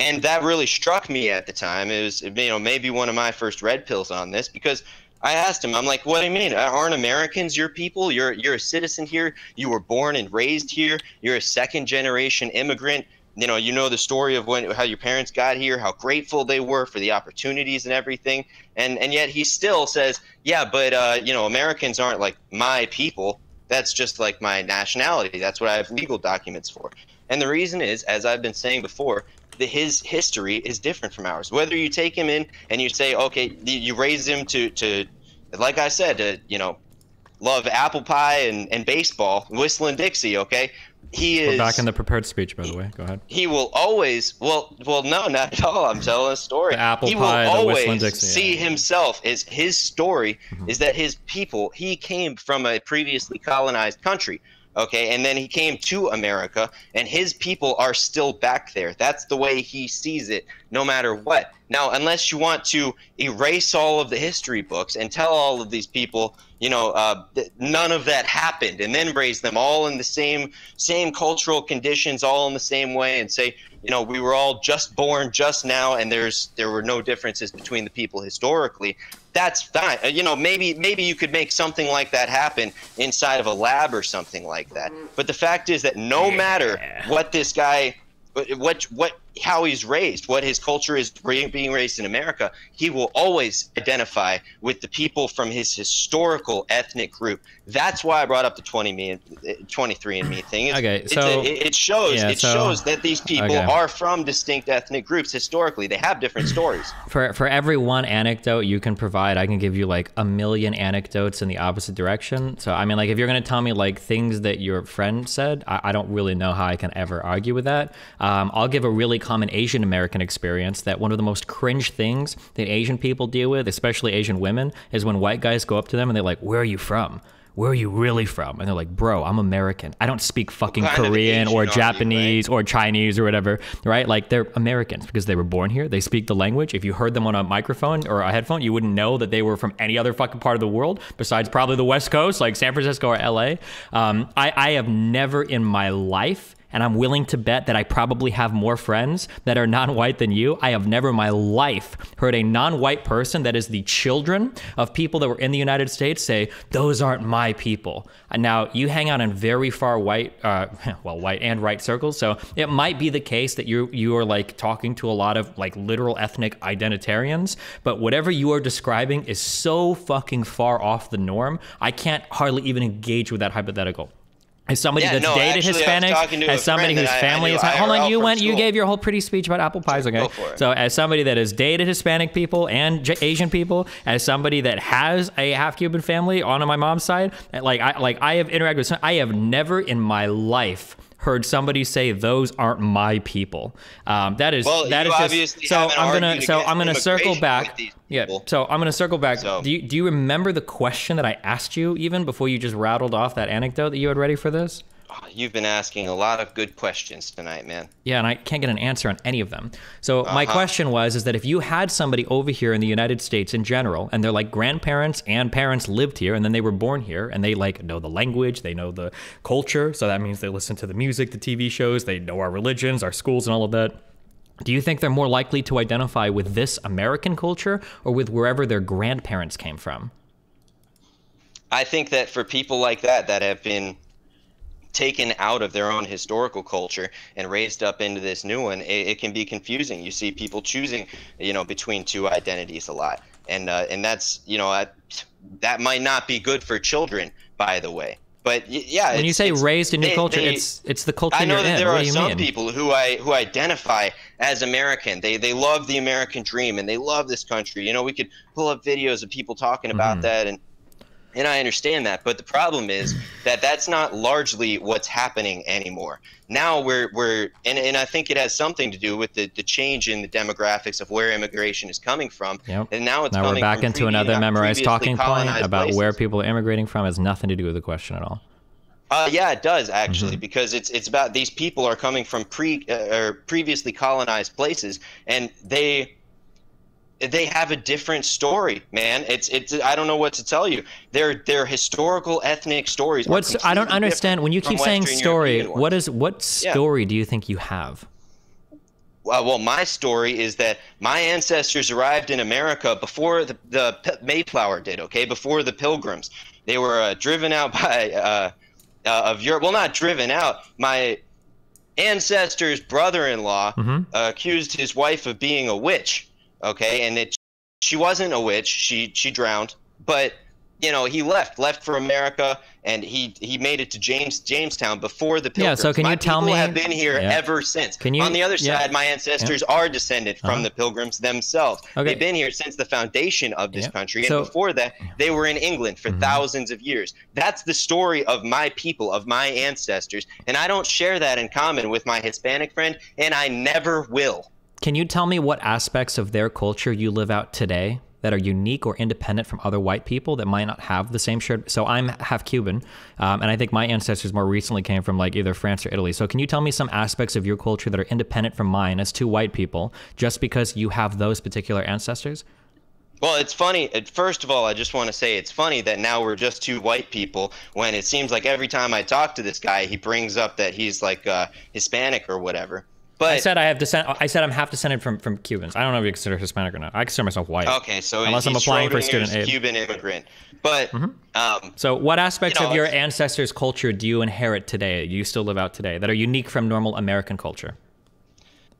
And that really struck me at the time. It was, you know, maybe one of my first red pills on this, because I asked him, I'm like, what do you mean? Aren't Americans your people? You're you're a citizen here. You were born and raised here. You're a second generation immigrant. You know, you know the story of when how your parents got here, how grateful they were for the opportunities and everything. And and yet he still says, yeah, but, uh, you know, Americans aren't like my people. That's just like my nationality. That's what I have legal documents for. And the reason is, as I've been saying before, the, his history is different from ours. Whether you take him in and you say, okay, you raise him to, to like I said, to, you know, love apple pie and, and baseball, whistling Dixie, okay? He is... We're back in the prepared speech, by the way. Go ahead. He will always... Well, well, no, not at all. I'm telling a story. The apple he pie, will always the whistling Dixie, see yeah. himself as his story mm-hmm. is that his people... He came from a previously colonized country. Okay, and then he came to America, and his people are still back there. That's the way he sees it, no matter what. Now, unless you want to erase all of the history books and tell all of these people, you know, uh, none of that happened, and then raise them all in the same same cultural conditions, all in the same way, and say, you know, we were all just born just now, and there's there were no differences between the people historically. That's fine. You know, maybe maybe you could make something like that happen inside of a lab or something like that. But the fact is that no matter what this guy, what what how he's raised, what his culture is being raised in America, he will always identify with the people from his historical ethnic group. That's why I brought up the twenty-three and me thing. It's, okay, so it's a, it shows yeah, it so, shows that these people okay. are from distinct ethnic groups historically. They have different stories. For for every one anecdote you can provide, I can give you like a million anecdotes in the opposite direction. So I mean, like if you're gonna tell me like things that your friend said, I, I don't really know how I can ever argue with that. Um, I'll give a really common Asian American experience that one of the most cringe things that Asian people deal with, especially Asian women, is when white guys go up to them and they're like, where are you from? Where are you really from? And they're like, bro, I'm American. I don't speak fucking Korean or Japanese or Chinese or whatever, right? Like they're Americans because they were born here. They speak the language. If you heard them on a microphone or a headphone, you wouldn't know that they were from any other fucking part of the world besides probably the West Coast, like San Francisco or L A. Um, I, I have never in my life, and I'm willing to bet that I probably have more friends that are non-white than you. I have never in my life heard a non-white person that is the children of people that were in the United States say, those aren't my people. And now, you hang out in very far white, uh, well, white and right circles, so it might be the case that you you are like talking to a lot of like literal ethnic identitarians, but whatever you are describing is so fucking far off the norm, I can't hardly even engage with that hypothetical. As somebody yeah, that's no, dated actually, Hispanic, as somebody whose family I, I is I hold on, you went, school. you gave your whole pretty speech about apple pies, okay? So as somebody that has dated Hispanic people and J Asian people, as somebody that has a half Cuban family on my mom's side, like I like I have interacted with, some, I have never in my life heard somebody say those aren't my people. Um, that is well, that is just, so I'm gonna so I'm gonna circle back. Yeah. So I'm gonna circle back. So, do you, do you remember the question that I asked you even before you just rattled off that anecdote that you had ready for this? You've been asking a lot of good questions tonight, man. Yeah, and I can't get an answer on any of them. So uh-huh. my question was, is that if you had somebody over here in the United States in general, and they're like grandparents and parents lived here, and then they were born here, and they like know the language, they know the culture, so that means they listen to the music, the T V shows, they know our religions, our schools, and all of that. Do you think they're more likely to identify with this American culture or with wherever their grandparents came from? I think that for people like that, that have been taken out of their own historical culture and raised up into this new one, it, it can be confusing. You see people choosing, you know, between two identities a lot. And, uh, and that's, you know, I, that might not be good for children, by the way. But yeah, when you say raised in new culture, it's it's the culture you're in. I know that there are some people who I who identify as American. They they love the American dream and they love this country. You know, we could pull up videos of people talking about that, and and I understand that. But the problem is that that's not largely what's happening anymore. Now we're we're and and I think it has something to do with the the change in the demographics of where immigration is coming from. Yep. And now it's now we're back into another memorized talking point about places. Where people are immigrating from has nothing to do with the question at all. Uh, yeah, it does actually, mm-hmm. because it's it's about these people are coming from pre uh, or previously colonized places, and they. They have a different story, man. It's it's. I don't know what to tell you. Their their historical ethnic stories. What's I don't understand when you keep saying Western story. What is what story yeah. do you think you have? Well, well, my story is that my ancestors arrived in America before the the Mayflower did. Okay, before the Pilgrims, they were uh, driven out by uh, uh, of Europe. Well, not driven out. My ancestor's brother-in-law mm-hmm. uh, accused his wife of being a witch. Okay, and it, she wasn't a witch. She she drowned, but you know he left left for America, and he he made it to James Jamestown before the Pilgrims. Yeah. So can my you tell me? Have been here yeah. ever since. Can you, on the other yeah. side, my ancestors yeah. are descended from uh-huh. the Pilgrims themselves. Okay. They've been here since the foundation of this yeah. country, and so, before that, they were in England for mm-hmm. thousands of years. That's the story of my people, of my ancestors, and I don't share that in common with my Hispanic friend, and I never will. Can you tell me what aspects of their culture you live out today that are unique or independent from other white people that might not have the same shared? So I'm half Cuban, um, and I think my ancestors more recently came from like either France or Italy. So can you tell me some aspects of your culture that are independent from mine as two white people just because you have those particular ancestors? Well, it's funny. First of all, I just want to say it's funny that now we're just two white people when it seems like every time I talk to this guy, he brings up that he's like uh, Hispanic or whatever. But I said I have descent. I said I'm half descended from from Cubans. I don't know if you consider Hispanic or not. I consider myself white. Okay, so unless I'm applying for student aid, Cuban immigrant. But mm-hmm. um, so, what aspects you know, of your ancestors' culture do you inherit today? You still live out today that are unique from normal American culture?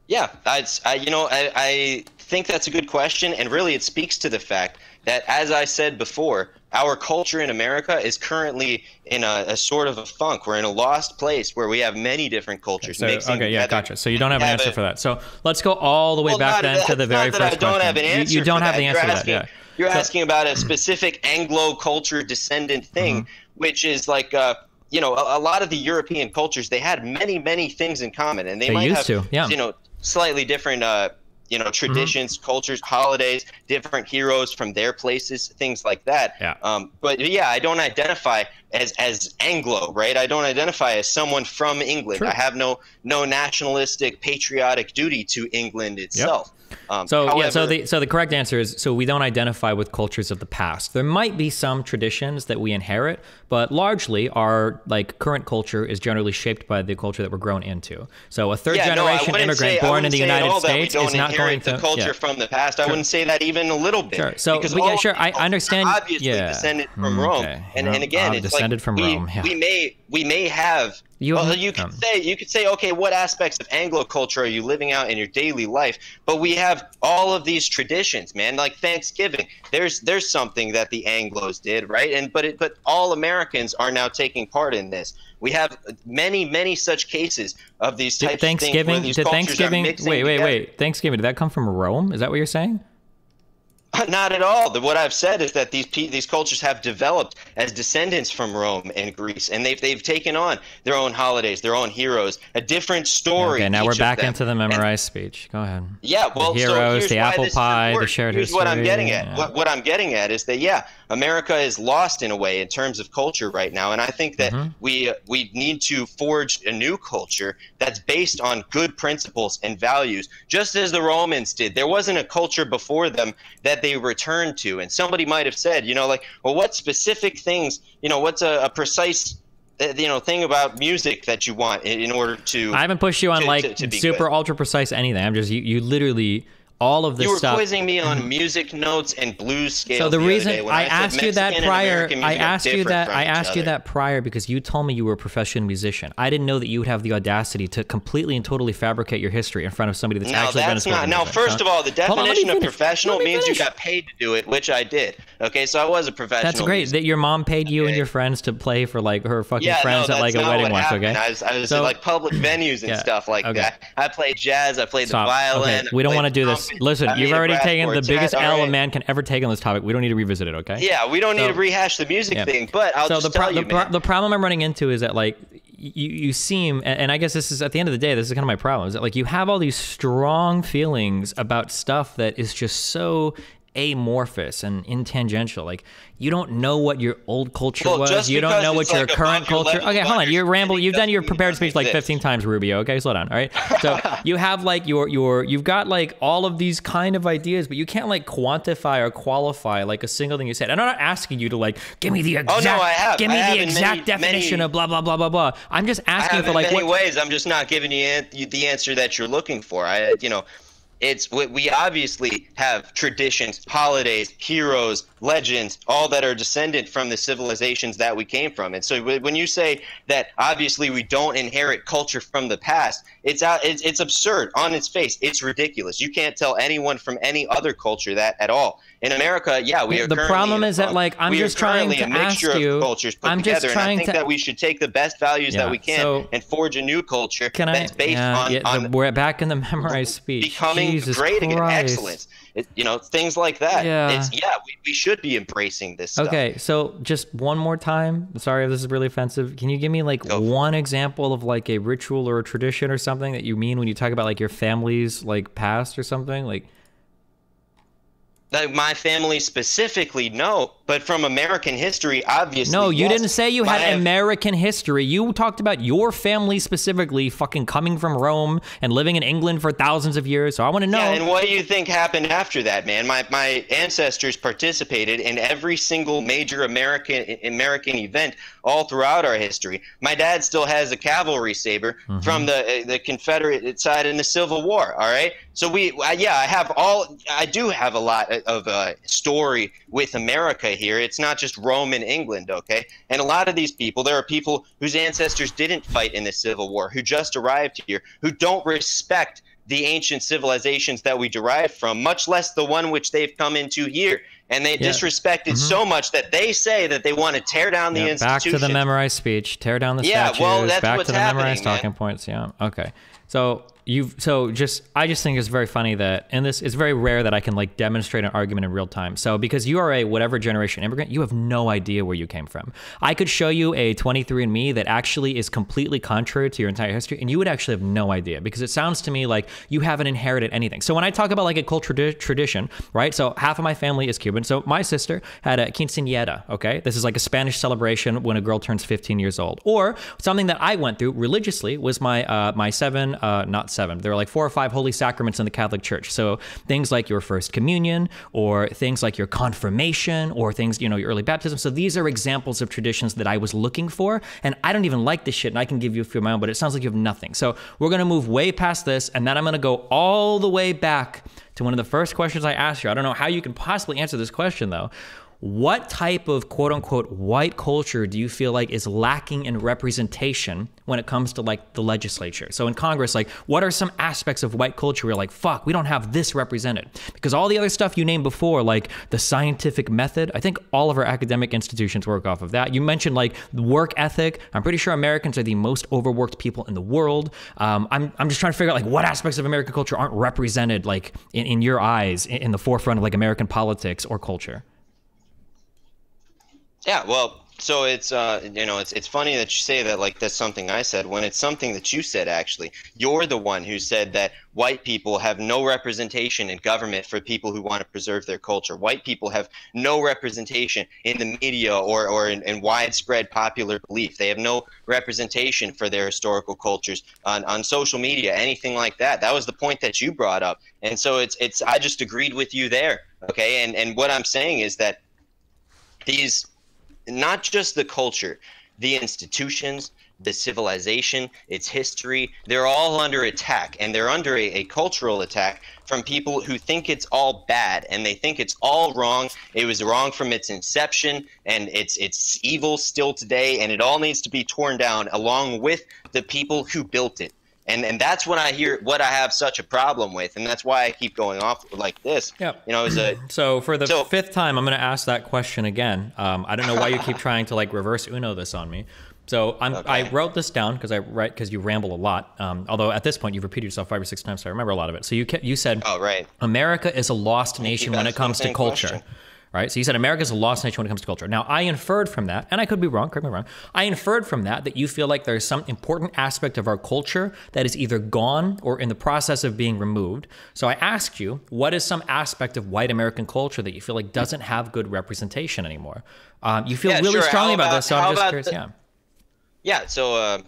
Yeah, I, I you know I, I think that's a good question, and really it speaks to the fact that, as I said before, our culture in America is currently in a, a sort of a funk. We're in a lost place where we have many different cultures. Okay, so, okay yeah, gotcha. So you don't have an answer for that. So let's go all the way well, back then that, to the very first question. Not that I don't have an answer. You, you don't have that. the answer you're asking, to that. Yeah. You're so, asking about a specific Anglo culture descendant thing, mm-hmm. which is like, uh, you know, a, a lot of the European cultures, they had many, many things in common, and they, they might used have, to, yeah. you know, slightly different. Uh, You know, traditions, mm-hmm. cultures, holidays, different heroes from their places, things like that. Yeah. Um, but yeah, I don't identify as as Anglo, right? I don't identify as someone from England. True. I have no no nationalistic, patriotic duty to England itself. Yep. Um, so however, yeah, so the so the correct answer is so we don't identify with cultures of the past. There might be some traditions that we inherit, but largely our like current culture is generally shaped by the culture that we're grown into. So a third yeah, generation no, immigrant say, born in the United States is not going to the culture yeah. from the past. Sure. I wouldn't say that even a little bit. Sure. So because yeah, sure, I understand. Obviously yeah. descended from Rome, okay. and, and again, I'm it's descended like from we, Rome. Yeah. we may we may have. You, well, you could say you could say, okay, what aspects of Anglo culture are you living out in your daily life? But we have all of these traditions, man. Like Thanksgiving, there's there's something that the Anglos did, right? And but it, but all Americans are now taking part in this. We have many many such cases of these types of things where these cultures are mixing together. Thanksgiving. Wait, wait, wait. Thanksgiving. Did that come from Rome? Is that what you're saying? Not at all. What I've said is that these these cultures have developed as descendants from Rome and Greece, and they've they've taken on their own holidays, their own heroes, a different story. Okay, now we're back into the memorized speech. Go ahead. Yeah, well, the heroes, the apple pie, the shared history. Here's what I'm getting at. What, what I'm getting at is that yeah, America is lost in a way in terms of culture right now, and I think that mm-hmm. we we need to forge a new culture that's based on good principles and values, just as the Romans did. There wasn't a culture before them that they return to. And somebody might have said, you know, like, well, what specific things, you know, what's a, a precise, you know, thing about music that you want in, in order to... I haven't pushed you on, to, like, to, to super good. ultra precise anything. I'm just, you, you literally... All of this stuff. You were stuff. quizzing me on music notes and blues scales. So the, the reason other day when I, I asked you that prior, I asked you that, I asked you that prior because you told me you were a professional musician. I didn't know that you would have the audacity to completely and totally fabricate your history in front of somebody that's no, actually that's been a Now, first of all, the definition on, of professional means you got paid to do it, which I did. Okay, so I was a professional. That's great musician. that your mom paid you okay. and your friends to play for like her fucking yeah, friends no, at like a wedding once. Okay, I was, I was so, at like public venues and yeah, stuff like okay. that. I played jazz. I played the violin. We don't want to do this. Listen, I you've already taken the biggest L a man can ever take on this topic. We don't need to revisit it, okay? Yeah, we don't so, need to rehash the music yeah. thing, but I'll so just the tell you, the, man. the problem I'm running into is that, like, you, you seem, and I guess this is, at the end of the day, this is kind of my problem, is that, like, you have all these strong feelings about stuff that is just so... amorphous and intangential. Like, you don't know what your old culture well, was. You don't know what your like current culture. Okay, hold on. You're rambling. You've done your prepared speech like fifteen times, Rubio. Okay, slow down. All right. So you have like your your you've got like all of these kind of ideas, but you can't like quantify or qualify like a single thing you said. And I'm not asking you to like give me the exact. Oh no, I have. Give me have the exact many, definition many, of blah blah blah blah blah. I'm just asking I have for like. In many what, ways, I'm just not giving you the answer that you're looking for. I you know. It's we obviously have traditions, holidays, heroes, legends, all that are descendant from the civilizations that we came from. And so when you say that obviously we don't inherit culture from the past, it's out, it's, it's absurd on its face. It's ridiculous. You can't tell anyone from any other culture that at all. In America, yeah, we are. The problem is that, like, I'm just trying to ask you. I'm just trying to. I think that we should take the best values that we can and forge a new culture that's based on. We're back in the memorized speech. Becoming great and excellence. It, you know, things like that. Yeah, it's, yeah we, we should be embracing this stuff. Okay, so just one more time. Sorry if this is really offensive. Can you give me like Go one example of like a ritual or a tradition or something that you mean when you talk about like your family's like past or something? Like, like my family specifically, no. But from American history, obviously. No, you yes. didn't say you had my American history. You talked about your family specifically fucking coming from Rome and living in England for thousands of years. So I want to know. Yeah, and what do you think happened after that, man? My my ancestors participated in every single major American American event all throughout our history. My dad still has a cavalry saber mm-hmm. from the the Confederate side in the Civil War. All right, so we yeah, I have all I do have a lot of uh, story with America. Here it's not just Rome and England, okay? And a lot of these people, there are people whose ancestors didn't fight in the Civil War, who just arrived here, who don't respect the ancient civilizations that we derived from, much less the one which they've come into here. And they yeah. disrespected mm-hmm. so much that they say that they want to tear down the yeah, institution. Back to the memorized speech, tear down the yeah, statues, well, that's back what's to the memorized man. talking points. Yeah, okay. So You've, so just, I just think it's very funny that, and this, it's very rare that I can like demonstrate an argument in real time. So because you are a whatever generation immigrant, you have no idea where you came from. I could show you a twenty-three and me that actually is completely contrary to your entire history, and you would actually have no idea because it sounds to me like you haven't inherited anything. So when I talk about like a cultural tradition, right? So half of my family is Cuban. So my sister had a quinceañera, okay? This is like a Spanish celebration when a girl turns fifteen years old. Or something that I went through religiously was my, uh, my seven, uh, not seven. There are like four or five holy sacraments in the Catholic Church. So things like your first communion or things like your confirmation or things, you know, your early baptism. So these are examples of traditions that I was looking for. And I don't even like this shit. And I can give you a few of my own, but it sounds like you have nothing. So we're going to move way past this. And then I'm going to go all the way back to one of the first questions I asked you. I don't know how you can possibly answer this question, though. what type of quote unquote white culture do you feel like is lacking in representation when it comes to like the legislature? So in Congress, like what are some aspects of white culture where like, fuck, we don't have this represented? Because all the other stuff you named before, like the scientific method, I think all of our academic institutions work off of that. You mentioned like work ethic. I'm pretty sure Americans are the most overworked people in the world. Um, I'm, I'm just trying to figure out like what aspects of American culture aren't represented like in, in your eyes, in, in the forefront of like American politics or culture. Yeah, well, so it's uh, you know, it's it's funny that you say that like that's something I said when it's something that you said actually. You're the one who said that white people have no representation in government for people who want to preserve their culture. White people have no representation in the media or or in, in widespread popular belief. They have no representation for their historical cultures on on social media, anything like that. That was the point that you brought up, and so it's it's I just agreed with you there. Okay, and and what I'm saying is that these. Not just the culture, the institutions, the civilization, its history, they're all under attack, and they're under a, a cultural attack from people who think it's all bad, and they think it's all wrong. It was wrong from its inception, and it's it's evil still today, and it all needs to be torn down along with the people who built it. And and that's what I hear, what I have such a problem with, and that's why I keep going off like this. Yeah, you know, is a so for the so, fifth time, I'm going to ask that question again. Um, I don't know why you keep trying to like reverse Uno this on me. So I'm okay. I wrote this down because I write because you ramble a lot. Um, although at this point you've repeated yourself five or six times, so I remember a lot of it. So you you said, oh right, America is a lost nation when it comes to culture. Question. Right? So you said America's a lost nation when it comes to culture. Now, I inferred from that, and I could be wrong, correct me if I'm wrong, I inferred from that that you feel like there's some important aspect of our culture that is either gone or in the process of being removed. So I asked you, what is some aspect of white American culture that you feel like doesn't have good representation anymore? Um, you feel yeah, really sure. strongly about, about this, so I'm just curious. The, yeah. yeah, so, uh,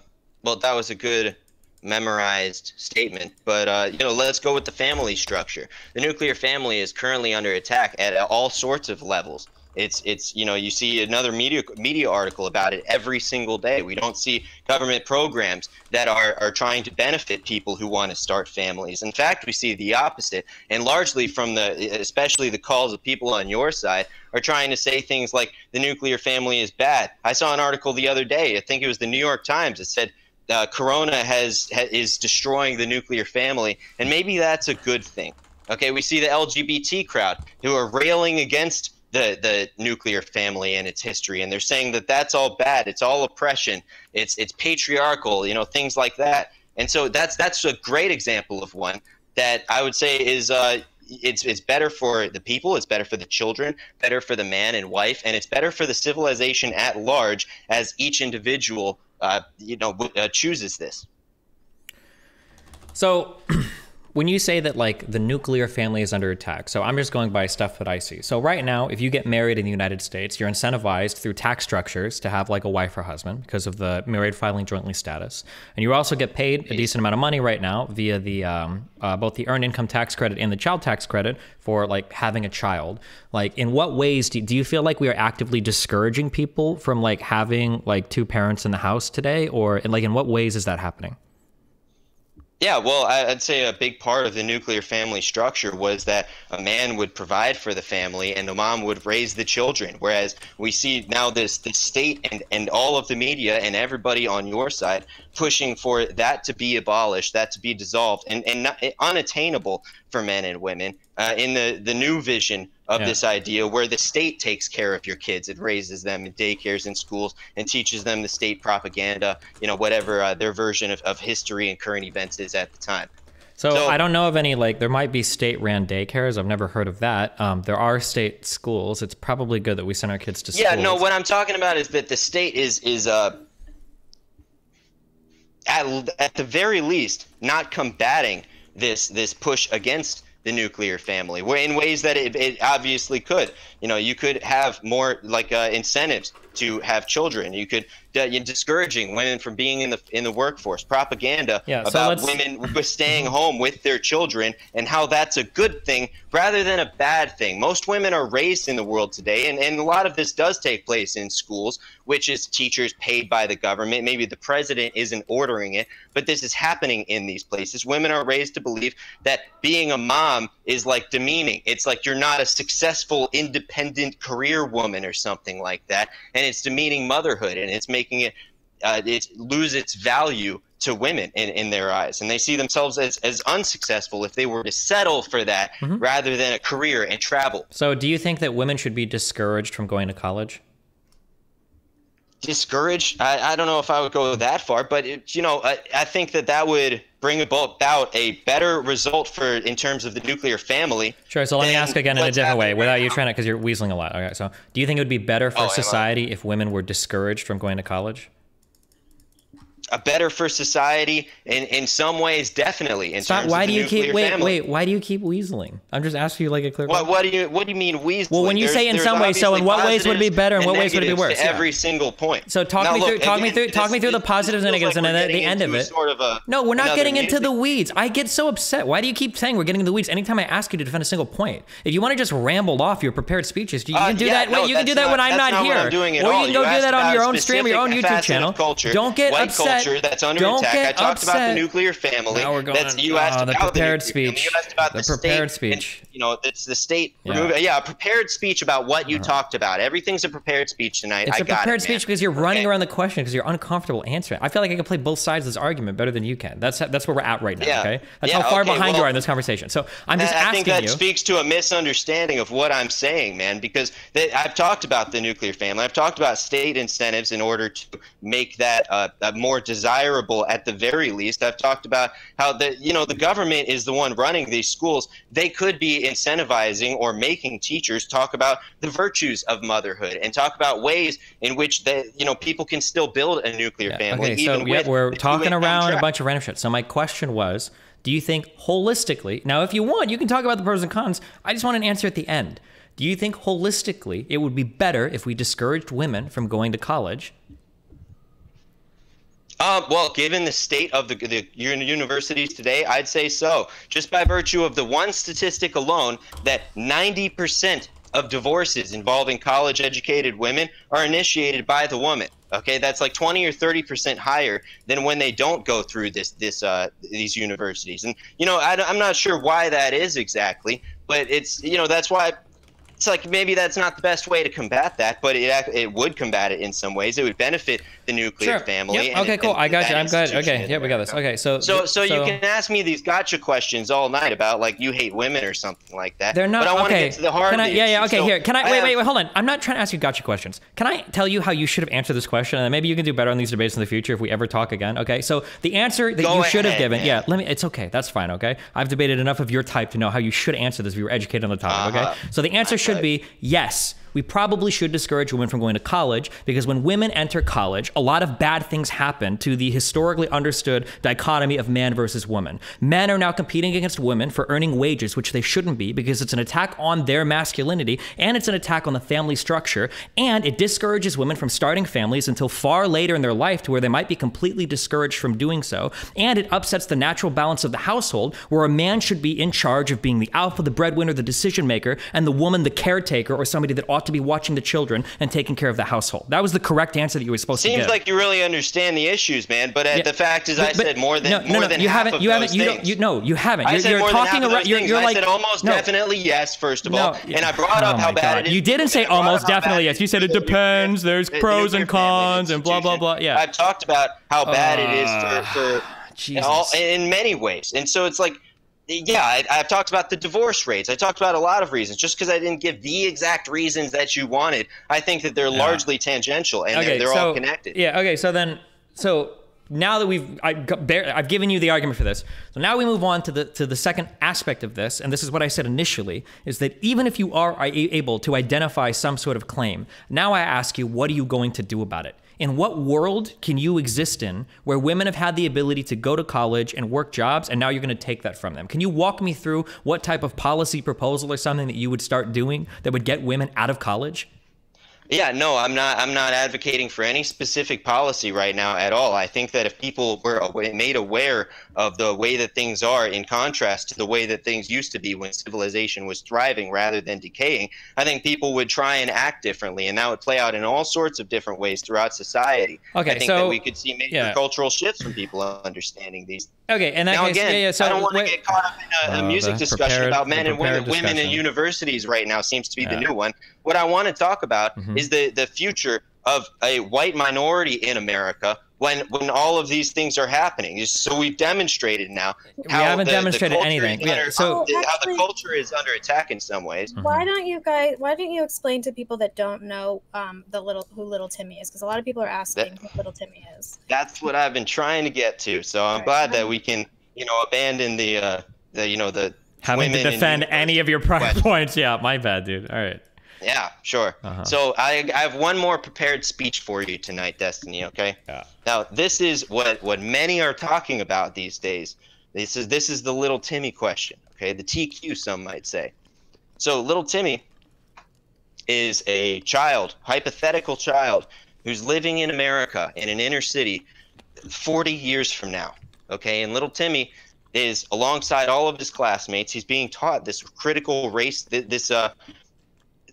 well, that was a good... memorized statement, but uh, you know, let's go with the family structure. The nuclear family is currently under attack at all sorts of levels. It's it's you know, you see another media media article about it every single day. We don't see government programs that are are trying to benefit people who want to start families. In fact, we see the opposite, and largely from the especially the calls of people on your side are trying to say things like the nuclear family is bad. I saw an article the other day. I think it was the New York Times. It said. Uh, corona has ha, is destroying the nuclear family, and maybe that's a good thing. Okay, we see the L G B T crowd who are railing against the the nuclear family and its history, and they're saying that that's all bad, it's all oppression, it's it's patriarchal, you know, things like that. And so that's that's a great example of one that I would say is uh It's it's better for the people, it's better for the children, better for the man and wife, and it's better for the civilization at large as each individual, uh, you know, uh, chooses this. So when you say that like the nuclear family is under attack, so I'm just going by stuff that I see. So right now, if you get married in the United States, you're incentivized through tax structures to have like a wife or husband because of the married filing jointly status. And you also get paid a decent amount of money right now via the um, uh, both the earned income tax credit and the child tax credit for like having a child. Like in what ways do, do you feel like we are actively discouraging people from like having like two parents in the house today, or like in what ways is that happening? Yeah, well, I'd say a big part of the nuclear family structure was that a man would provide for the family and a mom would raise the children, whereas we see now this the state and, and all of the media and everybody on your side pushing for that to be abolished, that to be dissolved, and, and not, unattainable for men and women uh, in the, the new vision of yeah. this idea where the state takes care of your kids. It raises them in daycares and schools and teaches them the state propaganda, you know, whatever uh, their version of, of history and current events is at the time. So, so I don't know of any, like, there might be state-ran daycares. I've never heard of that. Um, there are state schools. It's probably good that we send our kids to yeah, schools. Yeah, no, what I'm talking about is that the state is, is uh, at, at the very least, not combating this this push against the nuclear family, where in ways that it, it obviously could, you know, you could have more like uh, incentives to have children. You could you're discouraging women from being in the in the workforce. Propaganda yeah, about so women staying home with their children and how that's a good thing rather than a bad thing. Most women are raised in the world today, and, and a lot of this does take place in schools, which is teachers paid by the government. Maybe the president isn't ordering it, but this is happening in these places. Women are raised to believe that being a mom is like demeaning. It's like you're not a successful, independent career woman or something like that, and it's demeaning motherhood, and it's making It, uh, it lose its value to women in, in their eyes, and they see themselves as, as unsuccessful if they were to settle for that mm-hmm. rather than a career and travel. So do you think that women should be discouraged from going to college? Discouraged? I, I don't know if I would go that far, but it, you know, I, I think that that would bring about a better result for in terms of the nuclear family. Sure, so let me ask again in a different way without you trying to, because you're weaseling a lot. Okay, so do you think it would be better for oh, society if women were discouraged from going to college? A better for society in, in some ways, definitely. In Stop, terms why of the do you keep wait family. wait why do you keep weaseling? I'm just asking you like a clear. What, what do you what do you mean weaseling? Well, when you there's, say in some ways, so in what ways would it be better and what ways would it be worse? Every yeah. single point. So talk now, me look, through talk again, me through talk this, me through the positives and negatives, like and at the end of it. Sort of a, no, we're not getting into music. the weeds. I get so upset. Why do you keep saying we're getting into the weeds? Anytime I ask you to defend a single point, if you want to just ramble off your prepared speeches, you can do that. Wait, you can do that when I'm not here, or you can go do that on your own stream, your own YouTube channel. Don't get upset. Culture that's under Don't attack. I talked upset. about the nuclear family. Now we're going that's, you asked oh, the about prepared the speech. You asked about the, the prepared state speech. And, you know, it's the state. Yeah. yeah, a prepared speech about what you uh-huh. talked about. Everything's a prepared speech tonight. It's I a got prepared it, speech because you're running okay. around the question because you're uncomfortable answering. I feel like I can play both sides of this argument better than you can. That's that's where we're at right now. Yeah. Okay, that's yeah, how far okay, behind well, you are in this conversation. So I'm just I, asking you. I think that you. speaks to a misunderstanding of what I'm saying, man. Because they, I've talked about the nuclear family. I've talked about state incentives in order to make that uh, a more desirable at the very least. I've talked about how the you know the government is the one running these schools. They could be incentivizing or making teachers talk about the virtues of motherhood and talk about ways in which they you know people can still build a nuclear yeah. family. Okay, even so yeah, we're talking around a bunch of random shit. So my question was, do you think holistically? Now, if you want, you can talk about the pros and cons. I just want an answer at the end. Do you think holistically it would be better if we discouraged women from going to college? Uh, well, given the state of the, the universities today, I'd say so. Just by virtue of the one statistic alone that ninety percent of divorces involving college-educated women are initiated by the woman. Okay, that's like twenty or thirty percent higher than when they don't go through this this uh, these universities. And, you know, I, I'm not sure why that is exactly, but it's, you know, that's why... It's like maybe that's not the best way to combat that, but it it would combat it in some ways. It would benefit the nuclear sure. family. Yep. Okay, and, cool. And I got you. I'm glad. Okay, yeah, we got this. Okay, so so so you so, can ask me these gotcha questions all night about like you hate women or something like that. They're not. But I want okay. to get to the hard. Can I, yeah, yeah. Okay, so here. Can I, I wait? Wait, wait. Hold on. I'm not trying to ask you gotcha questions. Can I tell you how you should have answered this question, and then maybe you can do better on these debates in the future if we ever talk again? Okay. So the answer that Go you should ahead, have given. Man. Yeah. Let me. It's okay. That's fine. Okay. I've debated enough of your type to know how you should answer this if you were educated on the topic. Uh-huh. Okay. So the answer should. Should be yes. We probably should discourage women from going to college because when women enter college, a lot of bad things happen to the historically understood dichotomy of man versus woman. Men are now competing against women for earning wages, which they shouldn't be because it's an attack on their masculinity and it's an attack on the family structure. And it discourages women from starting families until far later in their life to where they might be completely discouraged from doing so. And it upsets the natural balance of the household where a man should be in charge of being the alpha, the breadwinner, the decision maker, and the woman, the caretaker, or somebody that ought to be watching the children and taking care of the household. That was the correct answer that you were supposed Seems to give. Seems like you really understand the issues, man, but uh, yeah. the fact is but, I but said more than no, more no, no, than you half haven't, of you those haven't, you don't, you, no, you haven't. I you're, said you're more talking than half of those things. You're, you're I like, said almost no. definitely yes, first of all, no. and I brought up oh how bad God. it is. You didn't say almost definitely yes. You said it depends, there's the pros and cons and blah, blah, blah. Yeah. I've talked about how bad it is in many ways, and so it's like, yeah, I, I've talked about the divorce rates. I talked about a lot of reasons. Just because I didn't give the exact reasons that you wanted, I think that they're yeah. largely tangential and okay, they're, they're so, all connected. Yeah, okay, so then, so now that we've, I got, I've given you the argument for this, so now we move on to the to the second aspect of this, and this is what I said initially, is that even if you are able to identify some sort of claim, now I ask you, what are you going to do about it? In what world can you exist in where women have had the ability to go to college and work jobs, and now you're going to take that from them? Can you walk me through what type of policy proposal or something that you would start doing that would get women out of college? Yeah, no, I'm not. I'm not advocating for any specific policy right now at all. I think that if people were made aware of the way that things are, in contrast to the way that things used to be when civilization was thriving rather than decaying, I think people would try and act differently, and that would play out in all sorts of different ways throughout society. Okay, I think so, that we could see major yeah. cultural shifts from people understanding these. Okay, and that now case, again, yeah, yeah, so I don't want to get caught up in a, uh, a music discussion prepared, about men and women, women in universities right now seems to be yeah. the new one. What I want to talk about mm-hmm. is the, the future of a white minority in America when when all of these things are happening. So we've demonstrated now how we haven't the, demonstrated the anything. Under, yeah, so how actually, the culture is under attack in some ways. Why don't you guys? Why don't you explain to people that don't know um, the little who Little Timmy is? Because a lot of people are asking that, who Little Timmy is. That's what I've been trying to get to. So I'm right. glad that we can, you know, abandon the, uh, the you know, the having to defend any of your prior points. Yeah, my bad, dude. All right. Yeah, sure. Uh-huh. So I, I have one more prepared speech for you tonight, Destiny, okay? Yeah. Now, this is what, what many are talking about these days. This is, this is the Little Timmy question, okay? The T Q, some might say. So Little Timmy is a child, hypothetical child, who's living in America in an inner city forty years from now, okay? And Little Timmy is, alongside all of his classmates, he's being taught this critical race, this... uh.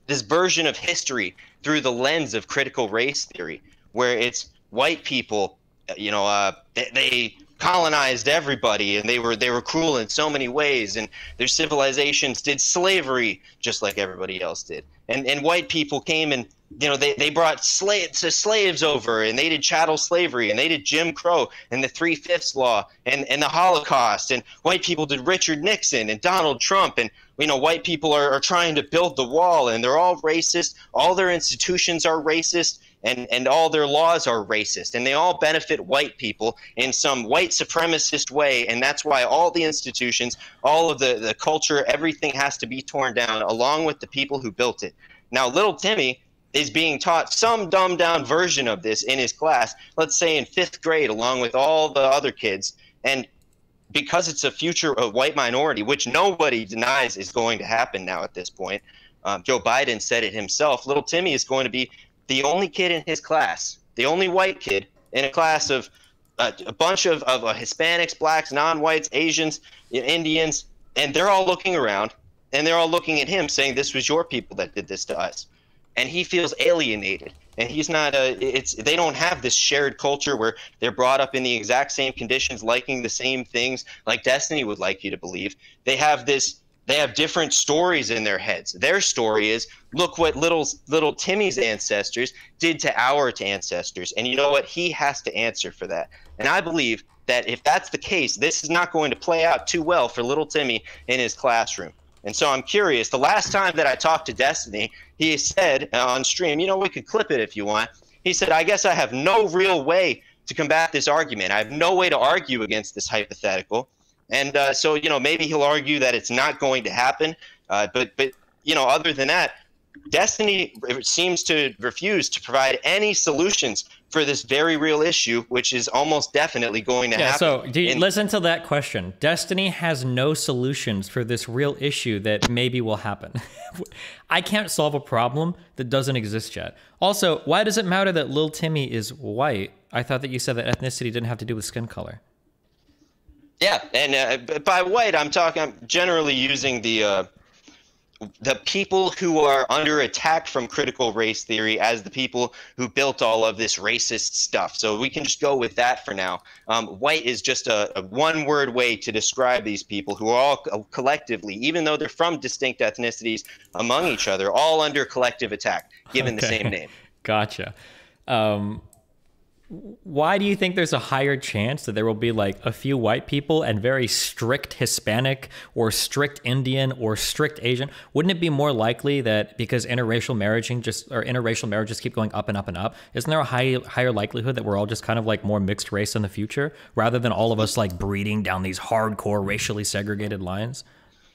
this version of history through the lens of critical race theory, where it's white people, you know, uh, they, they colonized everybody and they were they were cruel in so many ways, and their civilizations did slavery just like everybody else did. And and white people came and, you know, they, they brought slaves to slaves over, and they did chattel slavery, and they did Jim Crow and the three-fifths law and, and the Holocaust, and white people did Richard Nixon and Donald Trump, and, you know, white people are, are trying to build the wall, and they're all racist. All their institutions are racist, and, and all their laws are racist, and they all benefit white people in some white supremacist way, and that's why all the institutions, all of the, the culture, everything has to be torn down along with the people who built it. Now, Little Timmy is being taught some dumbed-down version of this in his class, let's say in fifth grade, along with all the other kids. And because it's a future of white minority, which nobody denies is going to happen now at this point, um, Joe Biden said it himself, Little Timmy is going to be the only kid in his class, the only white kid in a class of uh, a bunch of, of uh, Hispanics, blacks, non-whites, Asians, Indians, and they're all looking around, and they're all looking at him saying, this was your people that did this to us. And he feels alienated, and he's not a, it's, they don't have this shared culture where they're brought up in the exact same conditions, liking the same things, like Destiny would like you to believe. They have this, they have different stories in their heads. Their story is, look what little, little Timmy's ancestors did to our ancestors. And you know what? He has to answer for that. And I believe that if that's the case, this is not going to play out too well for Little Timmy in his classroom. And so I'm curious, the last time that I talked to Destiny, he said on stream, you know, we could clip it if you want. He said, I guess I have no real way to combat this argument. I have no way to argue against this hypothetical. And uh, so, you know, maybe he'll argue that it's not going to happen. Uh, but, but, you know, other than that, Destiny seems to refuse to provide any solutions for this very real issue, which is almost definitely going to yeah, happen. So do you listen to that question. Destiny has no solutions for this real issue that maybe will happen. I can't solve a problem that doesn't exist yet. Also, why does it matter that Lil Timmy is white? I thought that you said that ethnicity didn't have to do with skin color. Yeah, and uh, by white, I'm talking, I'm generally using the... Uh, the people who are under attack from critical race theory as the people who built all of this racist stuff. So we can just go with that for now. Um, white is just a, a one-word way to describe these people who are all collectively, even though they're from distinct ethnicities among each other, all under collective attack, given okay. the same name. Gotcha. Um, why do you think there's a higher chance that there will be like a few white people and very strict Hispanic or strict Indian or strict Asian? Wouldn't it be more likely that because interracial marriaging just or interracial marriages keep going up and up and up, isn't there a high, higher likelihood that we're all just kind of like more mixed race in the future rather than all of us like breeding down these hardcore racially segregated lines?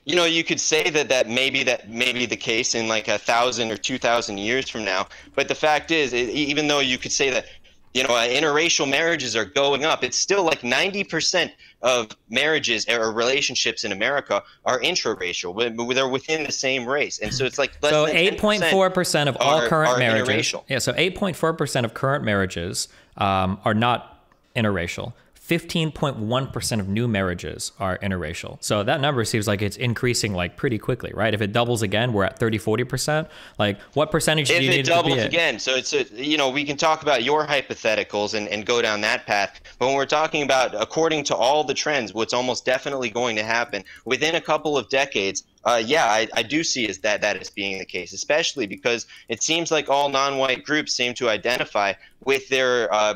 You know, you could say that that maybe that may be the case in like a thousand or two thousand years from now. But the fact is, even though you could say that You know, uh, interracial marriages are going up. It's still like ninety percent of marriages or relationships in America are intraracial. They're within the same race. And so it's like less so eight point four percent of all are, current are marriages. Interracial. Yeah, so eight point four percent of current marriages um, are not interracial. fifteen point one percent of new marriages are interracial. So that number seems like it's increasing like pretty quickly, right? If it doubles again, we're at thirty, forty percent. Like what percentage do you need to be at? If it doubles again, so it's, a, you know, we can talk about your hypotheticals and, and go down that path. But when we're talking about, according to all the trends, what's almost definitely going to happen within a couple of decades, Uh, yeah, I, I do see is that that is being the case, especially because it seems like all non-white groups seem to identify with their uh,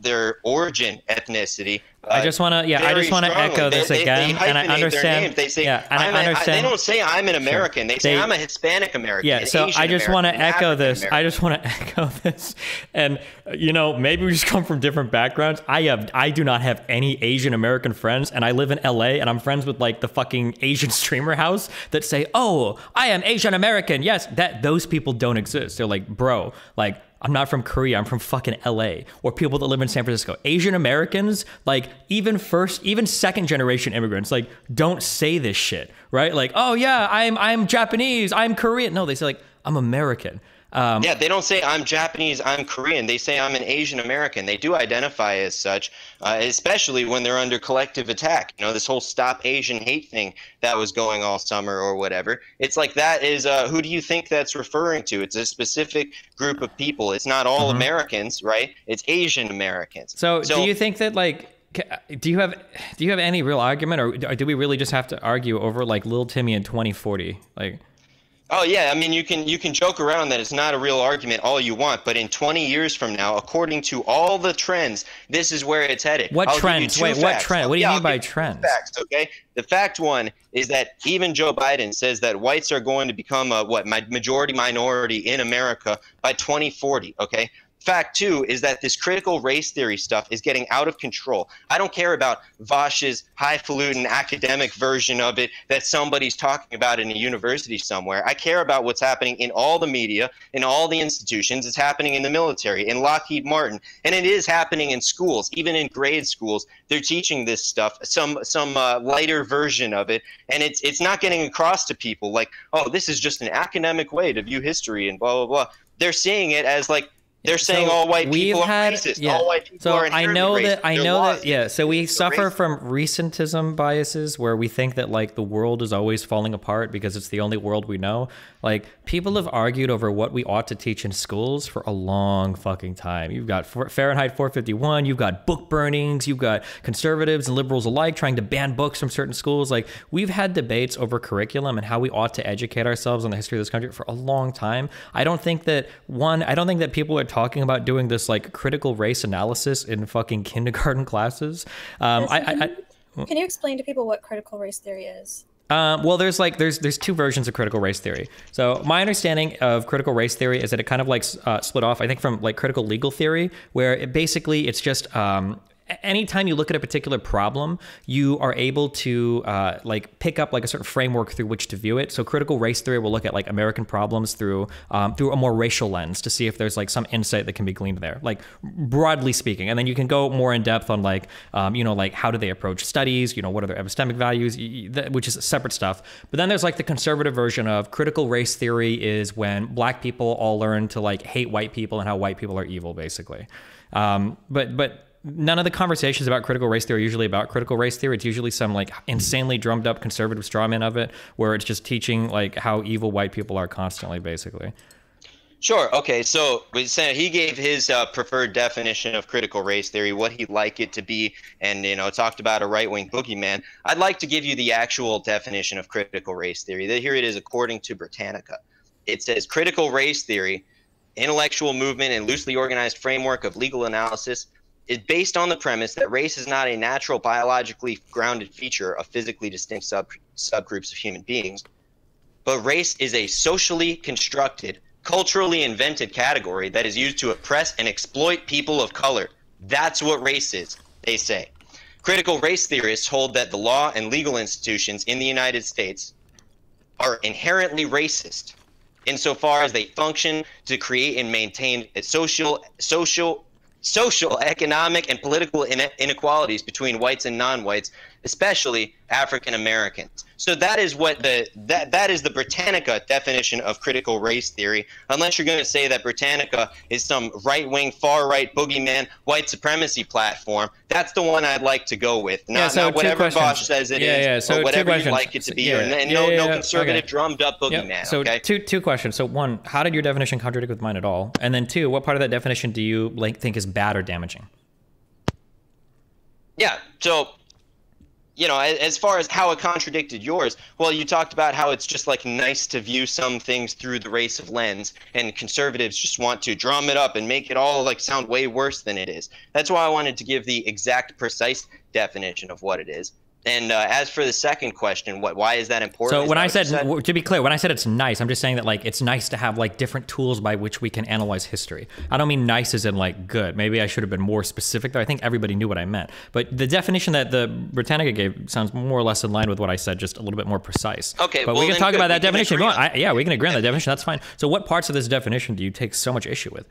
their origin ethnicity. Uh, I just want to, yeah, I just want to echo this they, again, they, they and I understand. They say, yeah, and I understand. I, they don't say I'm an American. They say they, I'm a Hispanic American. Yeah, so Asian I just want to echo this. I just want to echo this, and you know, maybe we just come from different backgrounds. I have, I do not have any Asian American friends, and I live in L A, and I'm friends with like the fucking Asian streamer house that say, "Oh, I am Asian American." Yes, that those people don't exist. They're like, bro, like. I'm not from Korea, I'm from fucking L A, or people that live in San Francisco. Asian Americans, like even first, even second generation immigrants, like don't say this shit, right? Like, oh yeah, I'm I'm Japanese, I'm Korean. No, they say like, I'm American. Um, yeah, they don't say I'm Japanese, I'm Korean. They say I'm an Asian American. They do identify as such, uh, especially when they're under collective attack. You know, this whole stop Asian hate thing that was going all summer or whatever. It's like that is uh, who do you think that's referring to? It's a specific group of people. It's not all mm-hmm. Americans, right? It's Asian Americans. So, so do you think that like do you have do you have any real argument, or do we really just have to argue over like Lil Timmy in twenty forty, like? Oh yeah, I mean you can you can joke around that it's not a real argument all you want, but in twenty years from now, according to all the trends, this is where it's headed. What I'll trends? Wait, facts. What trend? What do you yeah, mean I'll by trends? Facts, okay? The fact one is that even Joe Biden says that whites are going to become a what majority minority in America by twenty forty, okay? Fact two is that this critical race theory stuff is getting out of control. I don't care about Vosh's highfalutin academic version of it that somebody's talking about in a university somewhere. I care about what's happening in all the media, in all the institutions. It's happening in the military, in Lockheed Martin, and it is happening in schools, even in grade schools. They're teaching this stuff, some some uh, lighter version of it, and it's it's not getting across to people like, oh, this is just an academic way to view history and blah, blah, blah. They're seeing it as like, they're saying so all white people had, are racist. Yeah. All white people so are inherently I know racist. That I They're know that yeah. So we They're suffer racist. From recentism biases where we think that like the world is always falling apart because it's the only world we know. Like people have argued over what we ought to teach in schools for a long fucking time. You've got Fahrenheit four fifty-one. You've got book burnings. You've got conservatives and liberals alike trying to ban books from certain schools. Like we've had debates over curriculum and how we ought to educate ourselves on the history of this country for a long time. I don't think that one. I don't think that people are talking about doing this like critical race analysis in fucking kindergarten classes. Um, yes, I, can, I, I, can you explain to people what critical race theory is? Um, well, there's like there's there's two versions of critical race theory. So my understanding of critical race theory is that it kind of like uh, split off, I think, from like critical legal theory, where it basically it's just um, anytime you look at a particular problem, you are able to uh, like pick up like a certain framework through which to view it. So critical race theory will look at like American problems through um, through a more racial lens to see if there's like some insight that can be gleaned there, like broadly speaking. And then you can go more in depth on like, um, you know, like how do they approach studies? You know, what are their epistemic values, which is separate stuff. But then there's like the conservative version of critical race theory is when black people all learn to like hate white people and how white people are evil, basically. Um, but but. None of the conversations about critical race theory are usually about critical race theory. It's usually some like insanely drummed up conservative strawman of it where it's just teaching like how evil white people are constantly, basically. Sure. Okay. So he gave his uh, preferred definition of critical race theory, what he'd like it to be, and, you know, talked about a right-wing boogeyman. I'd like to give you the actual definition of critical race theory. Here it is according to Britannica. It says critical race theory, intellectual movement and loosely organized framework of legal analysis, is based on the premise that race is not a natural, biologically grounded feature of physically distinct sub subgroups of human beings, but race is a socially constructed, culturally invented category that is used to oppress and exploit people of color. That's what race is, they say. Critical race theorists hold that the law and legal institutions in the United States are inherently racist insofar as they function to create and maintain a social, social social, economic, and political inequalities between whites and non-whites, especially African Americans. So that is what the that that is the Britannica definition of critical race theory. Unless you're going to say that Britannica is some right-wing, far-right, boogeyman, white supremacy platform, that's the one I'd like to go with. Not, yeah, so not whatever questions. Bosch says it yeah, is, yeah. So or whatever you'd like it to be, yeah, or, and yeah, no, yeah, no yeah, conservative okay. drummed-up boogeyman. Yep. So okay? two two questions. So one, how did your definition contradict with mine at all? And then two, what part of that definition do you like, think is bad or damaging? Yeah. So. You know, as far as how it contradicted yours, well, you talked about how it's just like nice to view some things through the race of lens, and conservatives just want to drum it up and make it all like sound way worse than it is. That's why I wanted to give the exact, precise definition of what it is. And uh, as for the second question, what, why is that important? So when I said, said, to be clear, when I said it's nice, I'm just saying that like it's nice to have like different tools by which we can analyze history. I don't mean nice as in like good. Maybe I should have been more specific though. I think everybody knew what I meant. But the definition that the Britannica gave sounds more or less in line with what I said, just a little bit more precise. Okay, but well, we can talk good. about that we definition. On. I, yeah, we can agree on that definition. That's fine. So what parts of this definition do you take so much issue with?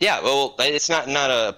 Yeah, well, it's not not a...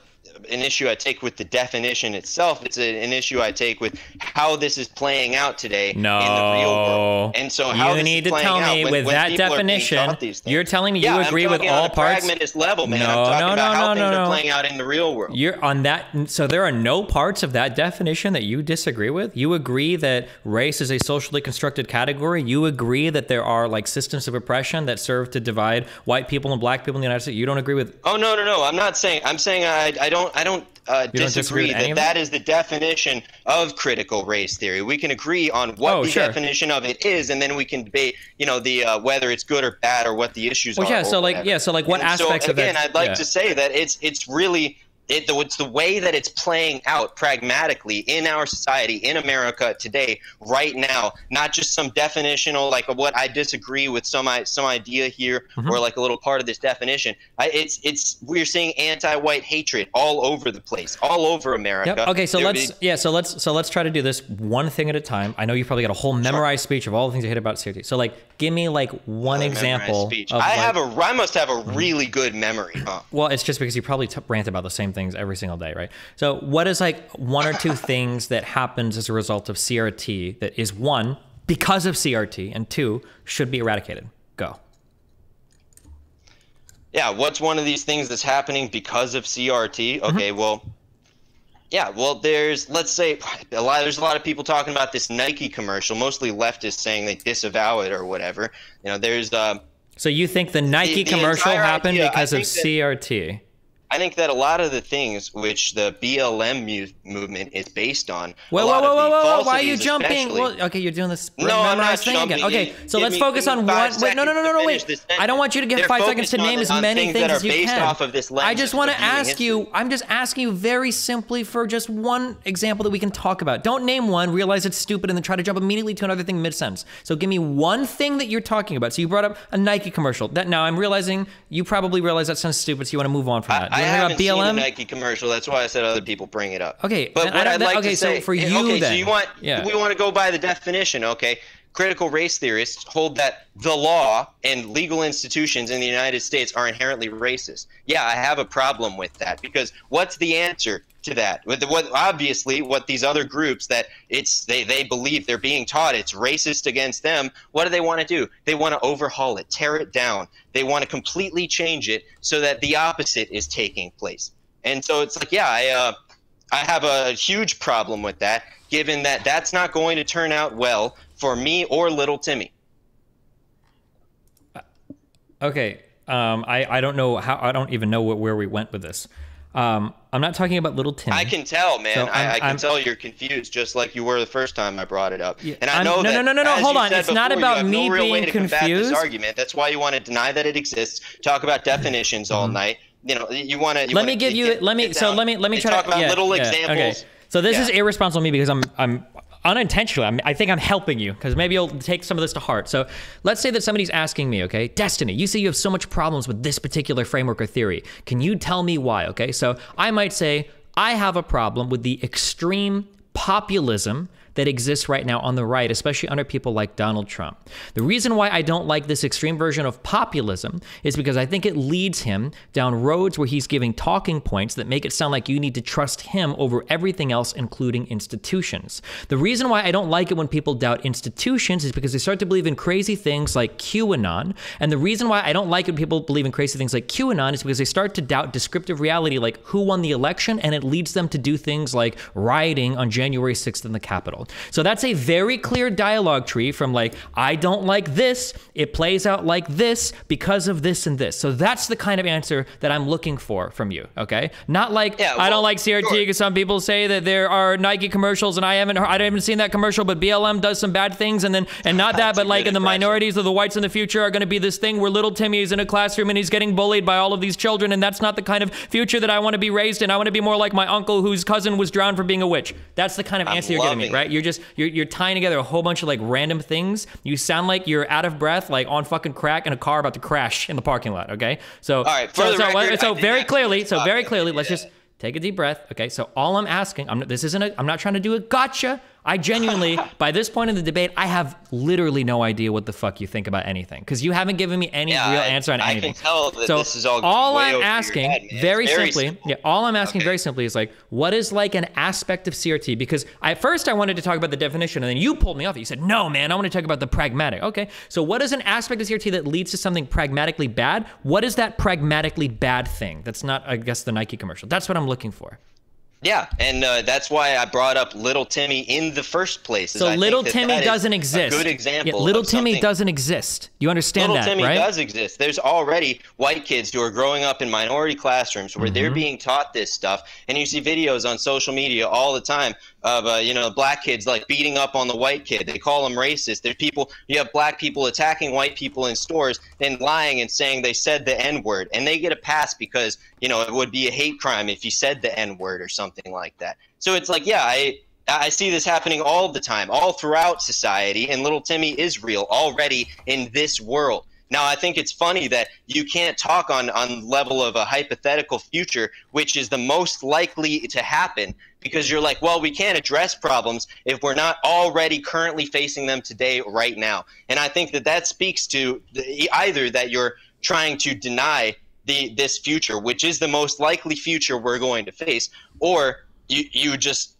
an issue I take with the definition itself. It's a, an issue I take with how this is playing out today no. in the real world. And so how you need to tell me when, with when that definition, you're telling me yeah, you agree with all parts. Pragmatist level, man. No, I'm talking no, no, about no, how no, things no. are playing out in the real world. You're on that. So there are no parts of that definition that you disagree with. You agree that race is a socially constructed category. You agree that there are like systems of oppression that serve to divide white people and black people in the United States. You don't agree with? Oh no, no, no. I'm not saying. I'm saying I, I don't. I don't uh, disagree, disagree that that is the definition of critical race theory. We can agree on what oh, the sure. definition of it is, and then we can debate, you know, the uh, whether it's good or bad or what the issues well, are. Yeah, so like, yeah, so like, what and aspects so, of it? Again, that, I'd like yeah. to say that it's it's really it, it's the way that it's playing out pragmatically in our society, in America today, right now. Not just some definitional like what I disagree with some some idea here mm-hmm. or like a little part of this definition. I, it's it's we're seeing anti-white hatred all over the place, all over America. Yep. Okay, so there let's be, yeah, so let's so let's try to do this one thing at a time. I know you probably got a whole memorized sure. speech of all the things you hate about C R T. So like, give me like one example. Speech. Of, I like, have a I must have a really good memory. Huh? Well, it's just because you probably t rant about the same things every single day, right? So what is like one or two things that happens as a result of C R T that is one, because of C R T, and two, should be eradicated? Go. Yeah, what's one of these things that's happening because of C R T? Okay, mm-hmm. well, yeah, well, there's, let's say, a lot, there's a lot of people talking about this Nike commercial, mostly leftists saying they disavow it or whatever. You know, there's... Uh, so you think the Nike the, the commercial happened idea, because of C R T? I think that a lot of the things which the B L M movement is based on. Well, whoa, whoa, whoa, whoa, whoa! Why are you jumping? Well, okay, you're doing this. No, I'm not thing jumping. Again. Okay, so give let's me, focus on one. Wait, no, no, no, no, no, wait! I don't want you to give They're five seconds to name as many things, things as you based can. Off of this I just want to ask history. you. I'm just asking you very simply for just one example that we can talk about. Don't name one, realize it's stupid, and then try to jump immediately to another thing mid-sentence. So give me one thing that you're talking about. So you brought up a Nike commercial. That now I'm realizing you probably realize that sounds stupid, so you want to move on from that. I haven't seen a Nike commercial. That's why I said other people bring it up. Okay, but what I'd like to say, so for you, okay, so you want yeah. we want to go by the definition, okay? Critical race theorists hold that the law and legal institutions in the United States are inherently racist. Yeah, I have a problem with that because what's the answer to that? With the, what obviously what these other groups that it's they they believe they're being taught it's racist against them. What do they want to do? They want to overhaul it, tear it down. They want to completely change it so that the opposite is taking place. And so it's like, yeah, I uh, I have a huge problem with that, given that that's not going to turn out well for me or little Timmy. Okay, um, I, I don't know how, I don't even know what, where we went with this. Um, I'm not talking about little Timmy. I can tell, man. So I, I can I'm, tell you're confused, just like you were the first time I brought it up. And I know I'm, no, that, no, no, no, no. Hold on. It's before, not about me no real being way to confused. Combat this argument. That's why you want to deny that it exists. Talk about definitions all night. You know, you want to. Let wanna, me give you. Get, let me. So let me. Let me try talk to talk about yeah, little yeah, examples. Okay. So this yeah. is irresponsible of me because I'm. I'm unintentionally, I'm, I think I'm helping you because maybe you'll take some of this to heart. So let's say that somebody's asking me, okay, Destiny, you say you have so much problems with this particular framework or theory. Can you tell me why? Okay, so I might say, I have a problem with the extreme populism that exists right now on the right, especially under people like Donald Trump. The reason why I don't like this extreme version of populism is because I think it leads him down roads where he's giving talking points that make it sound like you need to trust him over everything else, including institutions. The reason why I don't like it when people doubt institutions is because they start to believe in crazy things like QAnon. And the reason why I don't like it when people believe in crazy things like QAnon is because they start to doubt descriptive reality, like who won the election, and it leads them to do things like rioting on January sixth in the Capitol. So that's a very clear dialogue tree from like, I don't like this, it plays out like this because of this and this. So that's the kind of answer that I'm looking for from you, okay? Not like, yeah, well, I don't like C R T because sure. Some people say that there are Nike commercials and I haven't heard, I haven't seen that commercial, but B L M does some bad things, and then, and not that, but like in the minorities or the whites in the future are gonna be this thing where little Timmy is in a classroom and he's getting bullied by all of these children, and that's not the kind of future that I wanna be raised in. I wanna be more like my uncle whose cousin was drowned for being a witch. That's the kind of answer I'm you're giving me, right? You're just, you're, you're tying together a whole bunch of like random things. You sound like you're out of breath, like on fucking crack in a car about to crash in the parking lot, okay? So, all right, so, so, record, so very clearly, so very clearly, let's just take a deep breath, okay? So all I'm asking, I'm, this isn't a, I'm not trying to do a gotcha. I genuinely, by this point in the debate, I have literally no idea what the fuck you think about anything, because you haven't given me any yeah, real I, answer on I anything. I can tell that so this is all all I'm asking, head, very, very simply, simple. yeah, all I'm asking okay. very simply is like, what is like an aspect of C R T? Because at first I wanted to talk about the definition, and then you pulled me off it. You said, no, man, I want to talk about the pragmatic. Okay, so what is an aspect of C R T that leads to something pragmatically bad? What is that pragmatically bad thing? That's not, I guess, the Nike commercial. That's what I'm looking for. Yeah, and uh, that's why I brought up Little Timmy in the first place. So I Little think that Timmy that doesn't exist. A good example. Yeah, Little Timmy something. doesn't exist. You understand Little that, Timmy right? Little Timmy does exist. There's already white kids who are growing up in minority classrooms where mm-hmm. they're being taught this stuff, and you see videos on social media all the time of uh, you know, black kids like beating up on the white kid. They call them racist. There's people. You have black people attacking white people in stores and lying and saying they said the N word, and they get a pass because you know it would be a hate crime if you said the N word or something. Something like that. So it's like, yeah, I I see this happening all the time, all throughout society, and Little Timmy is real already in this world. Now, I think it's funny that you can't talk on on level of a hypothetical future, which is the most likely to happen, because you're like, well, we can't address problems if we're not already currently facing them today, right now. And I think that that speaks to the, either that you're trying to deny The, this future, which is the most likely future we're going to face, or you you just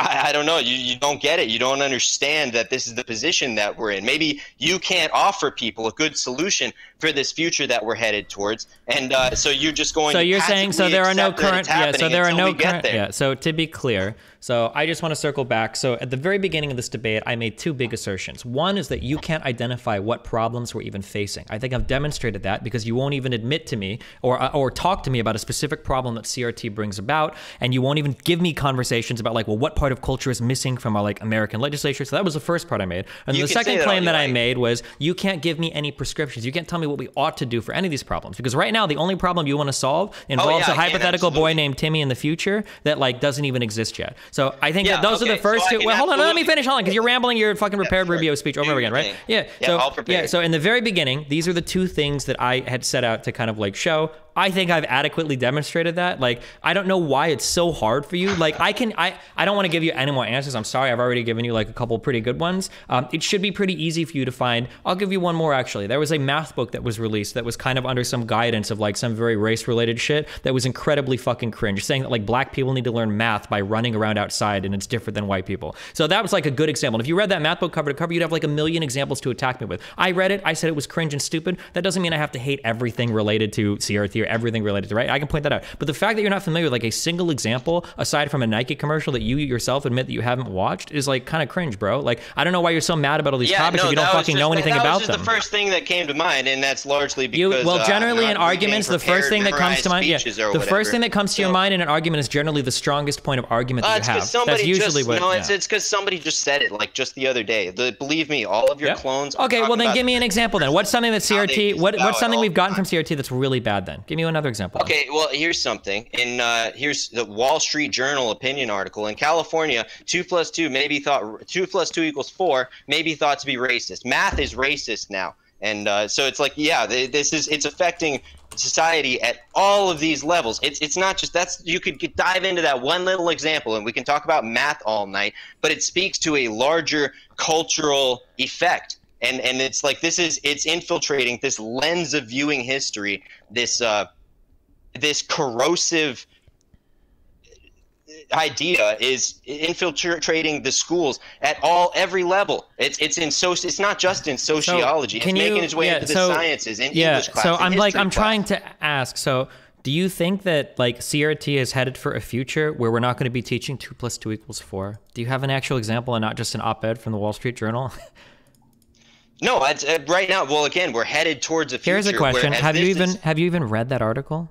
I, I don't know you, you don't get it, you don't understand that this is the position that we're in. Maybe you can't offer people a good solution for this future that we're headed towards, and uh, so you're just going so to you're saying so there are no current yeah so there are no current yeah so to be clear. So I just want to circle back. So at the very beginning of this debate, I made two big assertions. One is that you can't identify what problems we're even facing. I think I've demonstrated that because you won't even admit to me or or talk to me about a specific problem that C R T brings about, and you won't even give me conversations about like, well, what part of culture is missing from our like American legislature. So that was the first part I made. And the second claim that I made was you can't give me any prescriptions. You can't tell me what we ought to do for any of these problems, because right now the only problem you want to solve involves a hypothetical boy named Timmy in the future that like doesn't even exist yet. So I think yeah, that those okay. are the first so two. Well, hold on, let me finish, hold on, because you're rambling your fucking prepared yeah, Rubio speech over and over again, right? Yeah. Yeah, so, all yeah. So in the very beginning, these are the two things that I had set out to kind of like show. I think I've adequately demonstrated that. Like, I don't know why it's so hard for you. Like, I can, I, I don't want to give you any more answers. I'm sorry, I've already given you like a couple pretty good ones. Um, it should be pretty easy for you to find. I'll give you one more actually. There was a math book that was released that was kind of under some guidance of like some very race-related shit that was incredibly fucking cringe, saying that like black people need to learn math by running around outside and it's different than white people. So that was like a good example. And if you read that math book cover to cover, you'd have like a million examples to attack me with. I read it, I said it was cringe and stupid. That doesn't mean I have to hate everything related to C R T or everything related to, right? I can point that out. But the fact that you're not familiar with like a single example, aside from a Nike commercial that you yourself admit that you haven't watched, is like kind of cringe, bro. Like, I don't know why you're so mad about all these yeah, topics no, if you don't fucking just, know anything about them. That was just the first thing that came to mind, and that's largely because- you, Well, generally uh, in arguments, the first thing that comes to mind, yeah, the whatever. first thing that comes to so, your mind in an argument is generally the strongest point of argument that uh, you have. Somebody that's usually just, what- No, yeah. it's because somebody just said it, like just the other day. The, believe me, all of your yep. clones- Okay, well then give me an example then. What's something that C R T, what, what's something we've gotten from C R T that's really bad then? Give me another example. Okay, well, here's something. And uh, here's the Wall Street Journal opinion article. In California, two plus two maybe thought two plus two equals four, maybe thought to be racist. Math is racist now. And uh, so it's like, yeah, this is, it's affecting society at all of these levels. It's it's not just that's you could dive into that one little example and we can talk about math all night, but it speaks to a larger cultural effect. And and it's like this is it's infiltrating this lens of viewing history, this uh, this corrosive idea is infiltrating the schools at all every level. It's it's in so it's not just in sociology. So it's making you, its way yeah, into the so, sciences in yeah, English class. So I'm like I'm class. trying to ask. So do you think that like C R T is headed for a future where we're not going to be teaching two plus two equals four? Do you have an actual example and not just an op-ed from the Wall Street Journal? No, I, uh, right now. Well, again, we're headed towards a future. Here's a question: Have you even is, have you even read that article?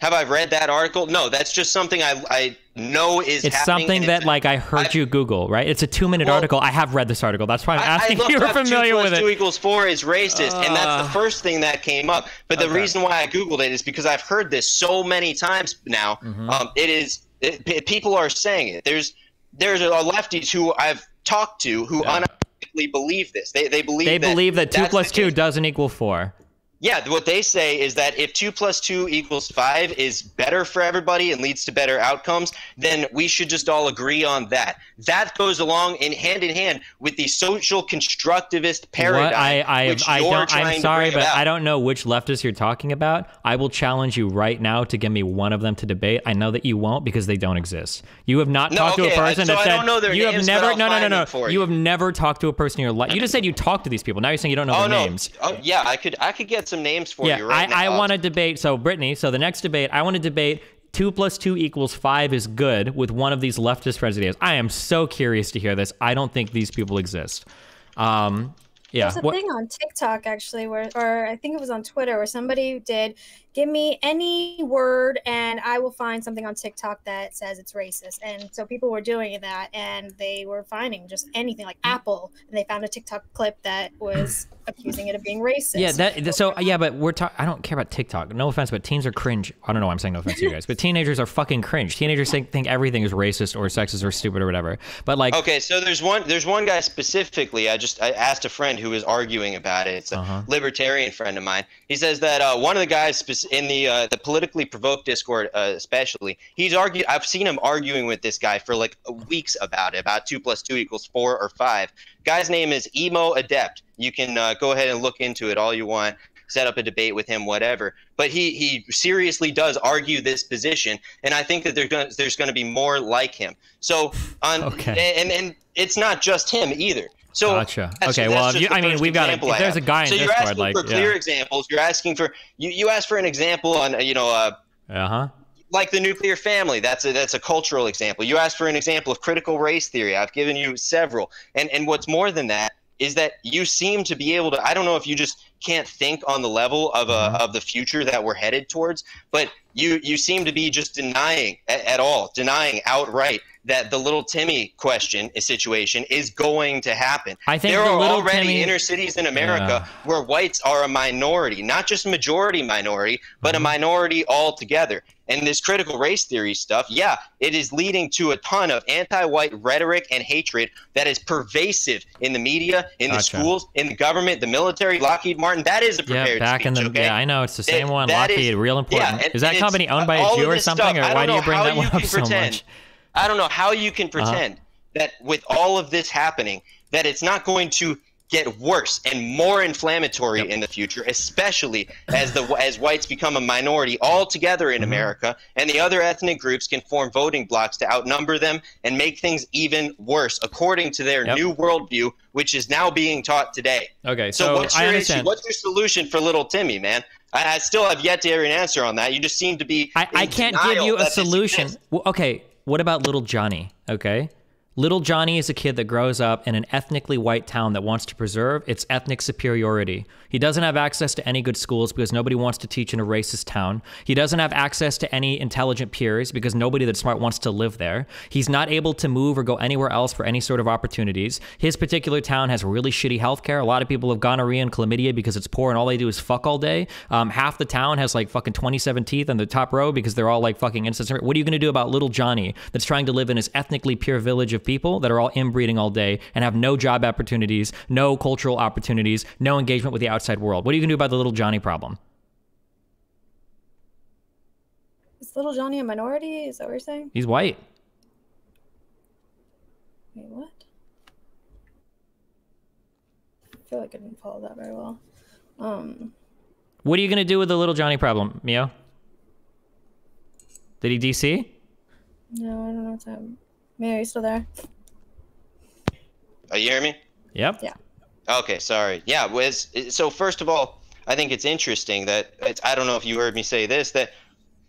Have I read that article? No, that's just something I I know is. It's happening something that it's, like I heard I've, you Google, right? It's a two-minute well, article. I have read this article. That's why I'm asking I, I if you're familiar with it. Two plus two equals four is racist, uh, and that's the first thing that came up. But okay. the reason why I Googled it is because I've heard this so many times now. Mm-hmm. um, it is it, people are saying it. There's there's a lefties who I've talked to who yeah. believe this. They they believe they that believe that two plus two doesn't equal four. Yeah, what they say is that if two plus two equals five is better for everybody and leads to better outcomes, then we should just all agree on that. That goes along in hand in hand with the social constructivist paradigm. What? I I, which I, you're I don't, trying I'm sorry, to bring but about. I don't know which leftist you're talking about. I will challenge you right now to give me one of them to debate. I know that you won't because they don't exist. You have not no, talked okay, to a person so that I said don't know their you names, have never. No, no, no, no. You. you have never talked to a person in your life. You just said you talked to these people. Now you're saying you don't know oh, their no. names. Oh yeah, I could I could get. some names for yeah, you right I, now. I want to debate, so Brittany, so the next debate, I want to debate two plus two equals five is good with one of these leftist presidents. I am so curious to hear this. I don't think these people exist. Um, yeah. There's a what? thing on TikTok, actually, where, or I think it was on Twitter, where somebody did, give me any word and I will find something on TikTok that says it's racist. And so people were doing that and they were finding just anything like Apple. And they found a TikTok clip that was accusing it of being racist. Yeah, that, so yeah, but we're talking, I don't care about TikTok. No offense, but teens are cringe. I don't know why I'm saying no offense to you guys, but teenagers are fucking cringe. Teenagers think, think everything is racist or sexist or stupid or whatever. But like- Okay, so there's one There's one guy specifically, I just I asked a friend who was arguing about it. It's a uh-huh. libertarian friend of mine. He says that uh, one of the guys in the uh, the politically provoked Discord uh, especially, he's argued, I've seen him arguing with this guy for like weeks about it, about two plus two equals four or five. Guy's name is Emo Adept. You can uh, go ahead and look into it all you want, set up a debate with him, whatever. But he, he seriously does argue this position, and I think that there's gonna, there's going to be more like him. So on, okay. and, and it's not just him either. So gotcha. Okay. So well, you, I mean, we've got. A, if there's a guy in so Discord, you're asking like, for clear yeah. examples. You're asking for. You, you asked for an example on, you know, uh, uh huh, like the nuclear family. That's a that's a cultural example. You asked for an example of critical race theory. I've given you several. And and what's more than that is that you seem to be able to. I don't know if you just can't think on the level of a uh, mm-hmm. of the future that we're headed towards, but you you seem to be just denying at, at all, denying outright. That the little Timmy question is situation is going to happen. I think there the are already Timmy, inner cities in America yeah. where whites are a minority, not just majority minority, but mm-hmm. a minority altogether. And this critical race theory stuff, yeah, it is leading to a ton of anti-white rhetoric and hatred that is pervasive in the media, in gotcha. the schools, in the government, the military, Lockheed Martin. That is a prepared yeah, back speech, in the, okay? Yeah, I know. It's the same it, one, Lockheed, is, real important. Yeah, and, is that company owned by a Jew or something, stuff, or why do you bring that one up so much? I don't know how you can pretend uh-huh. that with all of this happening, that it's not going to get worse and more inflammatory yep. in the future, especially as the as whites become a minority altogether in mm-hmm. America, and the other ethnic groups can form voting blocks to outnumber them and make things even worse, according to their yep. new worldview, which is now being taught today. Okay, so, so what's your issue? What's your solution for little Timmy, man? I, I still have yet to hear an answer on that. You just seem to be. I, I can't give you a solution. Well, okay. What about little Johnny, okay? Little Johnny is a kid that grows up in an ethnically white town that wants to preserve its ethnic superiority. He doesn't have access to any good schools because nobody wants to teach in a racist town. He doesn't have access to any intelligent peers because nobody that's smart wants to live there. He's not able to move or go anywhere else for any sort of opportunities. His particular town has really shitty healthcare. A lot of people have gonorrhea and chlamydia because it's poor and all they do is fuck all day. Um, half the town has like fucking twenty-seven teeth in the top row because they're all like fucking incest. What are you gonna do about little Johnny that's trying to live in his ethnically pure village of people that are all inbreeding all day and have no job opportunities, no cultural opportunities, no engagement with the outside world. What are you gonna do about the little Johnny problem? Is little Johnny a minority? Is that what you're saying? He's white. Wait, what? I feel like I didn't follow that very well. Um, what are you gonna do with the little Johnny problem, Mio? Did he D C? No, I don't know what's happening. Mio, are you still there? Are you hearing me? Yep. Yeah. Okay, sorry. Yeah, was so first of all, I think it's interesting that it's, I don't know if you heard me say this, that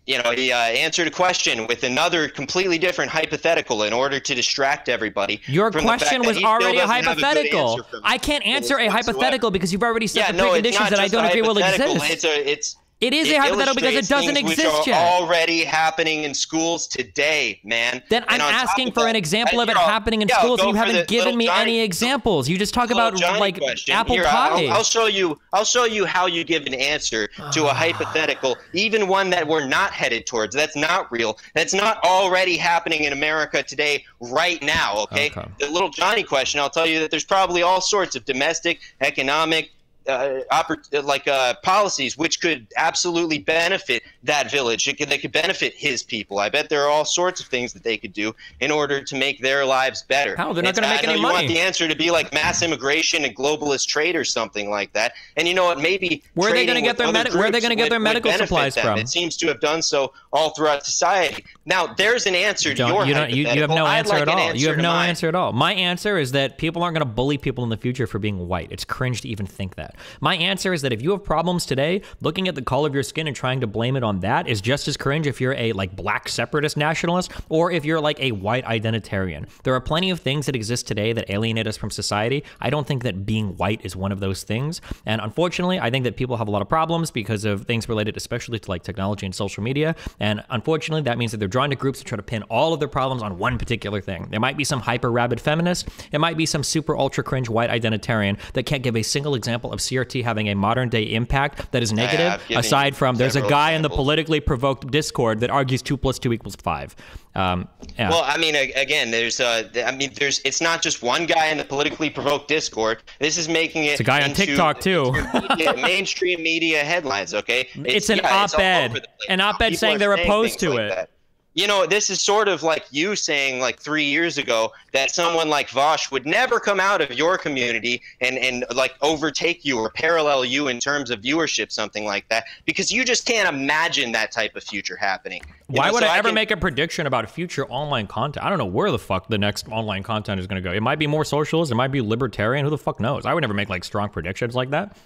you know, he uh, answered a question with another completely different hypothetical in order to distract everybody. Your question was already a hypothetical. I can't answer a hypothetical because you've already set the preconditions that I don't agree will exist. It's a, it's, it is a hypothetical because it doesn't exist yet. Already happening in schools today, man. Then I'm asking for an example of it happening in schools, and you haven't given me any examples. You just talk about like apple pie. I'll show you. I'll show you how you give an answer to a hypothetical, even one that we're not headed towards. That's not real. That's not already happening in America today, right now. Okay. okay. The little Johnny question. I'll tell you that there's probably all sorts of domestic, economic. Uh, oppor like uh, policies which could absolutely benefit that village. It could, they could benefit his people. I bet there are all sorts of things that they could do in order to make their lives better. How? They're not going to make I know any you money. Want the answer to be like mass immigration and globalist trade or something like that. And you know what? Maybe where are they going to get their med where are they going to get would, their medical supplies them. From? It seems to have done so all throughout society. Now there's an answer John, to your you don't, hypothetical. You have no answer like at all. Answer you have no mine. Answer at all. My answer is that people aren't going to bully people in the future for being white. It's cringe to even think that. My answer is that if you have problems today, looking at the color of your skin and trying to blame it on that is just as cringe if you're a like black separatist nationalist or if you're like a white identitarian. There are plenty of things that exist today that alienate us from society. I don't think that being white is one of those things. And unfortunately, I think that people have a lot of problems because of things related especially to like technology and social media. And unfortunately, that means that they're drawn to groups that try to pin all of their problems on one particular thing. There might be some hyper rabid feminist. It might be some super ultra cringe white identitarian that can't give a single example of C R T having a modern day impact that is negative, yeah, aside from there's a guy examples. In the politically provoked Discord that argues two plus two equals five. Um, yeah. Well, I mean, again, there's, uh, I mean, there's, it's not just one guy in the politically provoked Discord. This is making it. It's a guy into, on TikTok too. Media, mainstream media headlines, okay? It's, it's an yeah, op-ed, an op-ed saying they're saying opposed to like it. That. You know, this is sort of like you saying like three years ago that someone like Vosh would never come out of your community and, and like overtake you or parallel you in terms of viewership, something like that, because you just can't imagine that type of future happening. You Why know, would so I, I ever can... make a prediction about future online content? I don't know where the fuck the next online content is going to go. It might be more socialist. It might be libertarian. Who the fuck knows? I would never make like strong predictions like that.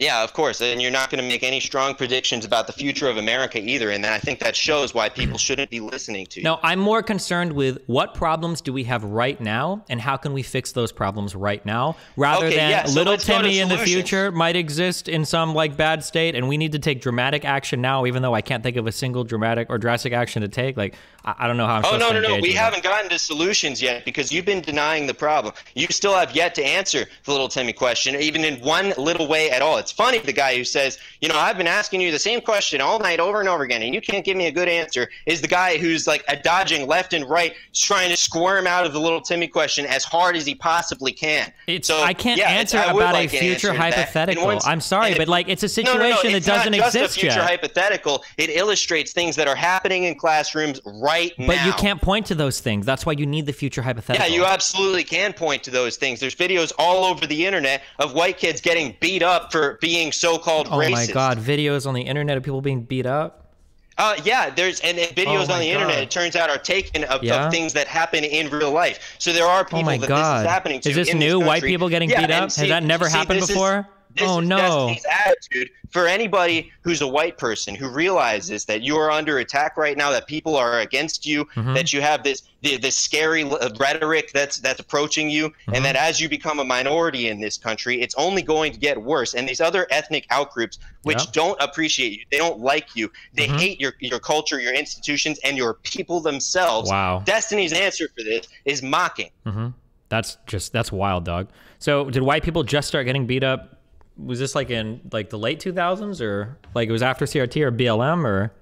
Yeah, of course, and you're not going to make any strong predictions about the future of America either, and I think that shows why people shouldn't be listening to you. No, I'm more concerned with what problems do we have right now, and how can we fix those problems right now, rather okay, than yeah, so little Timmy in the future might exist in some like bad state, and we need to take dramatic action now, even though I can't think of a single dramatic or drastic action to take. Like, I, I don't know how I'm oh, supposed no, to Oh, no, no, no, we haven't that. gotten to solutions yet, because you've been denying the problem. You still have yet to answer the little Timmy question, even in one little way at all. It's funny, the guy who says, you know, I've been asking you the same question all night over and over again, and you can't give me a good answer, is the guy who's like dodging left and right, trying to squirm out of the little Timmy question as hard as he possibly can. It's, so I can't yeah, answer I about like a future hypothetical. Once, I'm sorry, it, but like it's a situation no, no, no, it's that doesn't exist yet. It's not just a future yet. hypothetical. It illustrates things that are happening in classrooms right but now. But you can't point to those things. That's why you need the future hypothetical. Yeah, you absolutely can point to those things. There's videos all over the internet of white kids getting beat up for being so-called oh racist. My god, videos on the internet of people being beat up? Uh, yeah, there's and, and videos oh on the god. internet, it turns out, are taken of, yeah. of things that happen in real life. So there are people oh my that god. this is happening to. Is this in new? This white people getting yeah, beat up? See, Has that never see, happened before? Is, This oh, is no. Destiny's attitude for anybody who's a white person who realizes that you are under attack right now, that people are against you, mm-hmm. that you have this the, this scary rhetoric that's that's approaching you, mm-hmm. and that as you become a minority in this country, it's only going to get worse. And these other ethnic outgroups, which yeah. don't appreciate you, they don't like you, they mm-hmm. hate your your culture, your institutions, and your people themselves. Wow. Destiny's answer for this is mocking. Mm-hmm. That's just that's wild, dog. So did white people just start getting beat up? Was this like in like the late two thousands or like it was after C R T or B L M or?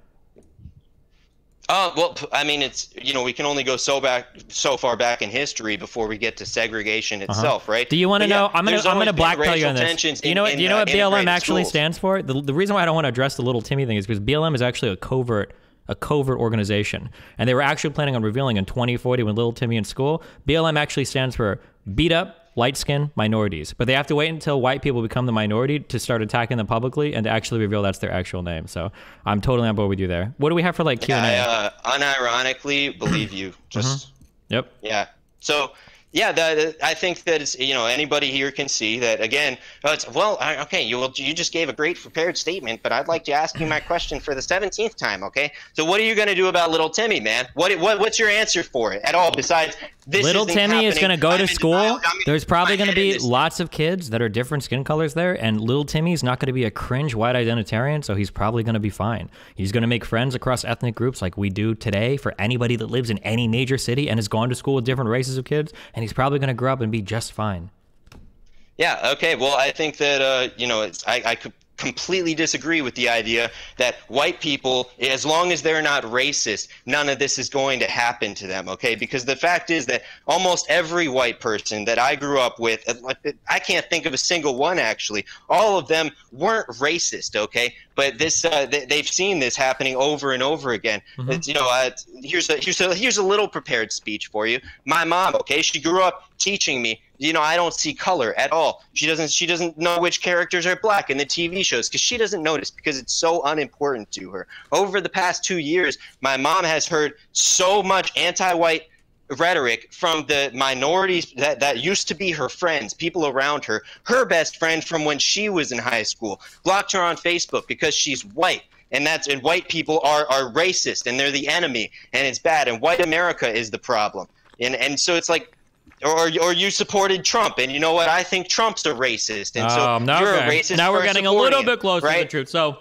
Uh, well, I mean, it's, you know, we can only go so back, so far back in history before we get to segregation itself, uh-huh. right? Do you want to know? Yeah, I'm gonna, I'm gonna blackpile you on this. In, you know what? In, you know uh, what B L M actually schools. stands for? The, the reason why I don't want to address the Little Timmy thing is because B L M is actually a covert, a covert organization, and they were actually planning on revealing in twenty forty when Little Timmy in school. B L M actually stands for beat up light-skinned minorities, but they have to wait until white people become the minority to start attacking them publicly and to actually reveal that's their actual name. So I'm totally on board with you there. What do we have for like Q and A? Yeah, I uh, unironically believe you. Just mm-hmm. yep. Yeah. So yeah, that, I think that it's, you know, anybody here can see that again. Uh, it's, well, I, okay, you will, you just gave a great prepared statement, but I'd like to ask you my question for the seventeenth time. Okay, so what are you going to do about Little Timmy, man? What what what's your answer for it at all? Besides, this Little Timmy is going to go to school. There's probably going to be lots of kids that are different skin colors there, and Little Timmy's not going to be a cringe white identitarian, so he's probably going to be fine. He's going to make friends across ethnic groups like we do today for anybody that lives in any major city and has gone to school with different races of kids. And he's probably going to grow up and be just fine. Yeah, okay. Well, I think that, uh, you know, it's, I, I could completely disagree with the idea that white people, as long as they're not racist, none of this is going to happen to them, okay? Because the fact is that almost every white person that I grew up with, I can't think of a single one actually, all of them weren't racist, okay? But this, uh, they, they've seen this happening over and over again. Mm-hmm. It's, you know, uh, here's a here's a here's a little prepared speech for you. My mom, okay, she grew up teaching me, you know, I don't see color at all. She doesn't she doesn't know which characters are black in the T V shows because she doesn't notice because it's so unimportant to her. Over the past two years, my mom has heard so much anti-white rhetoric from the minorities that, that used to be her friends, people around her. Her best friend from when she was in high school blocked her on Facebook because she's white. And that's and white people are, are racist and they're the enemy and it's bad. And white America is the problem. And and so it's like, or or you supported Trump and you know what? I think Trump's a racist. And so um, you're okay. a racist. Now we're getting a little bit closer right? to the truth. So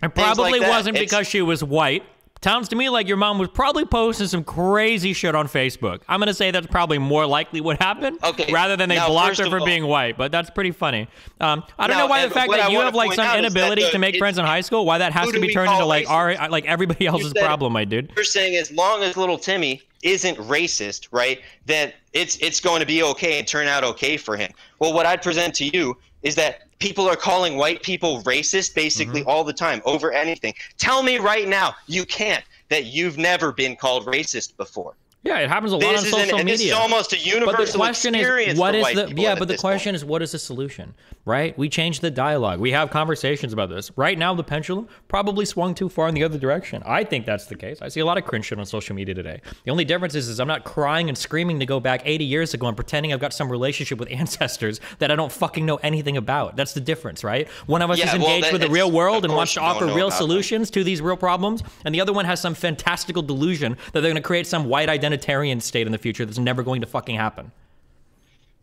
it probably like wasn't it's, because she was white. Sounds to me like your mom was probably posting some crazy shit on Facebook. I'm going to say that's probably more likely what happened okay. rather than they now, blocked her for all, being white, but that's pretty funny. Um, I don't now, know why the fact that you have like some inability the, to make friends in high school, why that has to be turned into like our, like everybody else's said, problem, my dude. You're saying as long as Little Timmy isn't racist, right, then it's, it's going to be okay and turn out okay for him. Well, what I'd present to you is that people are calling white people racist basically mm-hmm. all the time over anything. Tell me right now, you can't, that you've never been called racist before. Yeah, it happens a lot this on social an, media. This is almost a universal but the experience is, what for is white the, people. Yeah, but the question point. is, what is the solution, right? We change the dialogue. We have conversations about this. Right now, the pendulum probably swung too far in the other direction. I think that's the case. I see a lot of cringe shit on social media today. The only difference is, is I'm not crying and screaming to go back eighty years ago and pretending I've got some relationship with ancestors that I don't fucking know anything about. That's the difference, right? One of us yeah, is engaged well, that, with the real world and wants to offer real solutions that. to these real problems, and the other one has some fantastical delusion that they're going to create some white identity state in the future that's never going to fucking happen.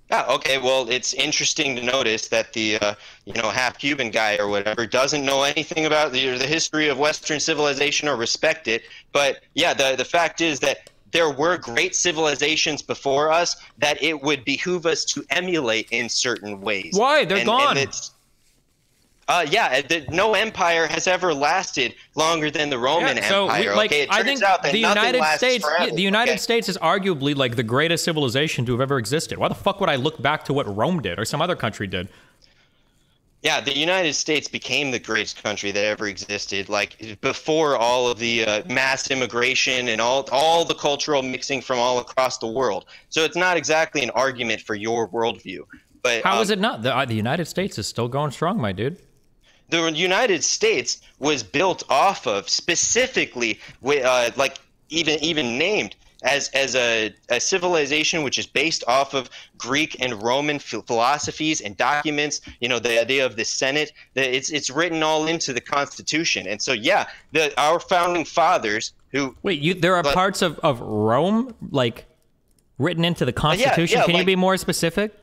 Yeah, okay, well, it's interesting to notice that the, uh, you know, half-Cuban guy or whatever doesn't know anything about the, the history of Western civilization or respect it, but yeah, the, the fact is that there were great civilizations before us that it would behoove us to emulate in certain ways. Why? They're and, gone. And it's, Uh, yeah, the, no empire has ever lasted longer than the Roman yeah, so Empire. We, like, okay? It turns I think out that the United States, forever, the United okay? States is arguably like the greatest civilization to have ever existed. Why the fuck would I look back to what Rome did or some other country did? Yeah, the United States became the greatest country that ever existed, like before all of the uh, mass immigration and all all the cultural mixing from all across the world. So it's not exactly an argument for your worldview. But how um, is it not? The, uh, the United States is still going strong, my dude. The United States was built off of specifically, uh, like even even named as as a, a civilization which is based off of Greek and Roman philosophies and documents. You know, the idea of the Senate, the, it's it's written all into the Constitution. And so, yeah, the, our founding fathers who wait, you there are but, parts of of Rome like written into the Constitution. Uh, yeah, yeah, Can like, you be more specific?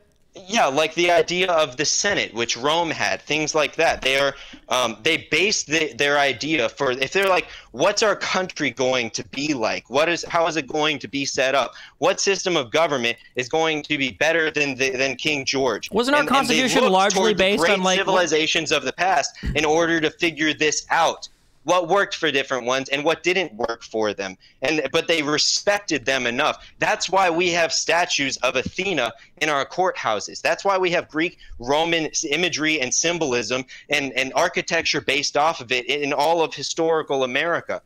Yeah, like the idea of the Senate, which Rome had, things like that. They are, um, they base the, their idea for if they're like, what's our country going to be like? What is, how is it going to be set up? What system of government is going to be better than the, than King George? Wasn't our and, Constitution and largely based on like civilizations of the past in order to figure this out? what worked for different ones and what didn't work for them. And but they respected them enough. That's why we have statues of Athena in our courthouses. That's why we have Greek, Roman imagery and symbolism and, and architecture based off of it in all of historical America.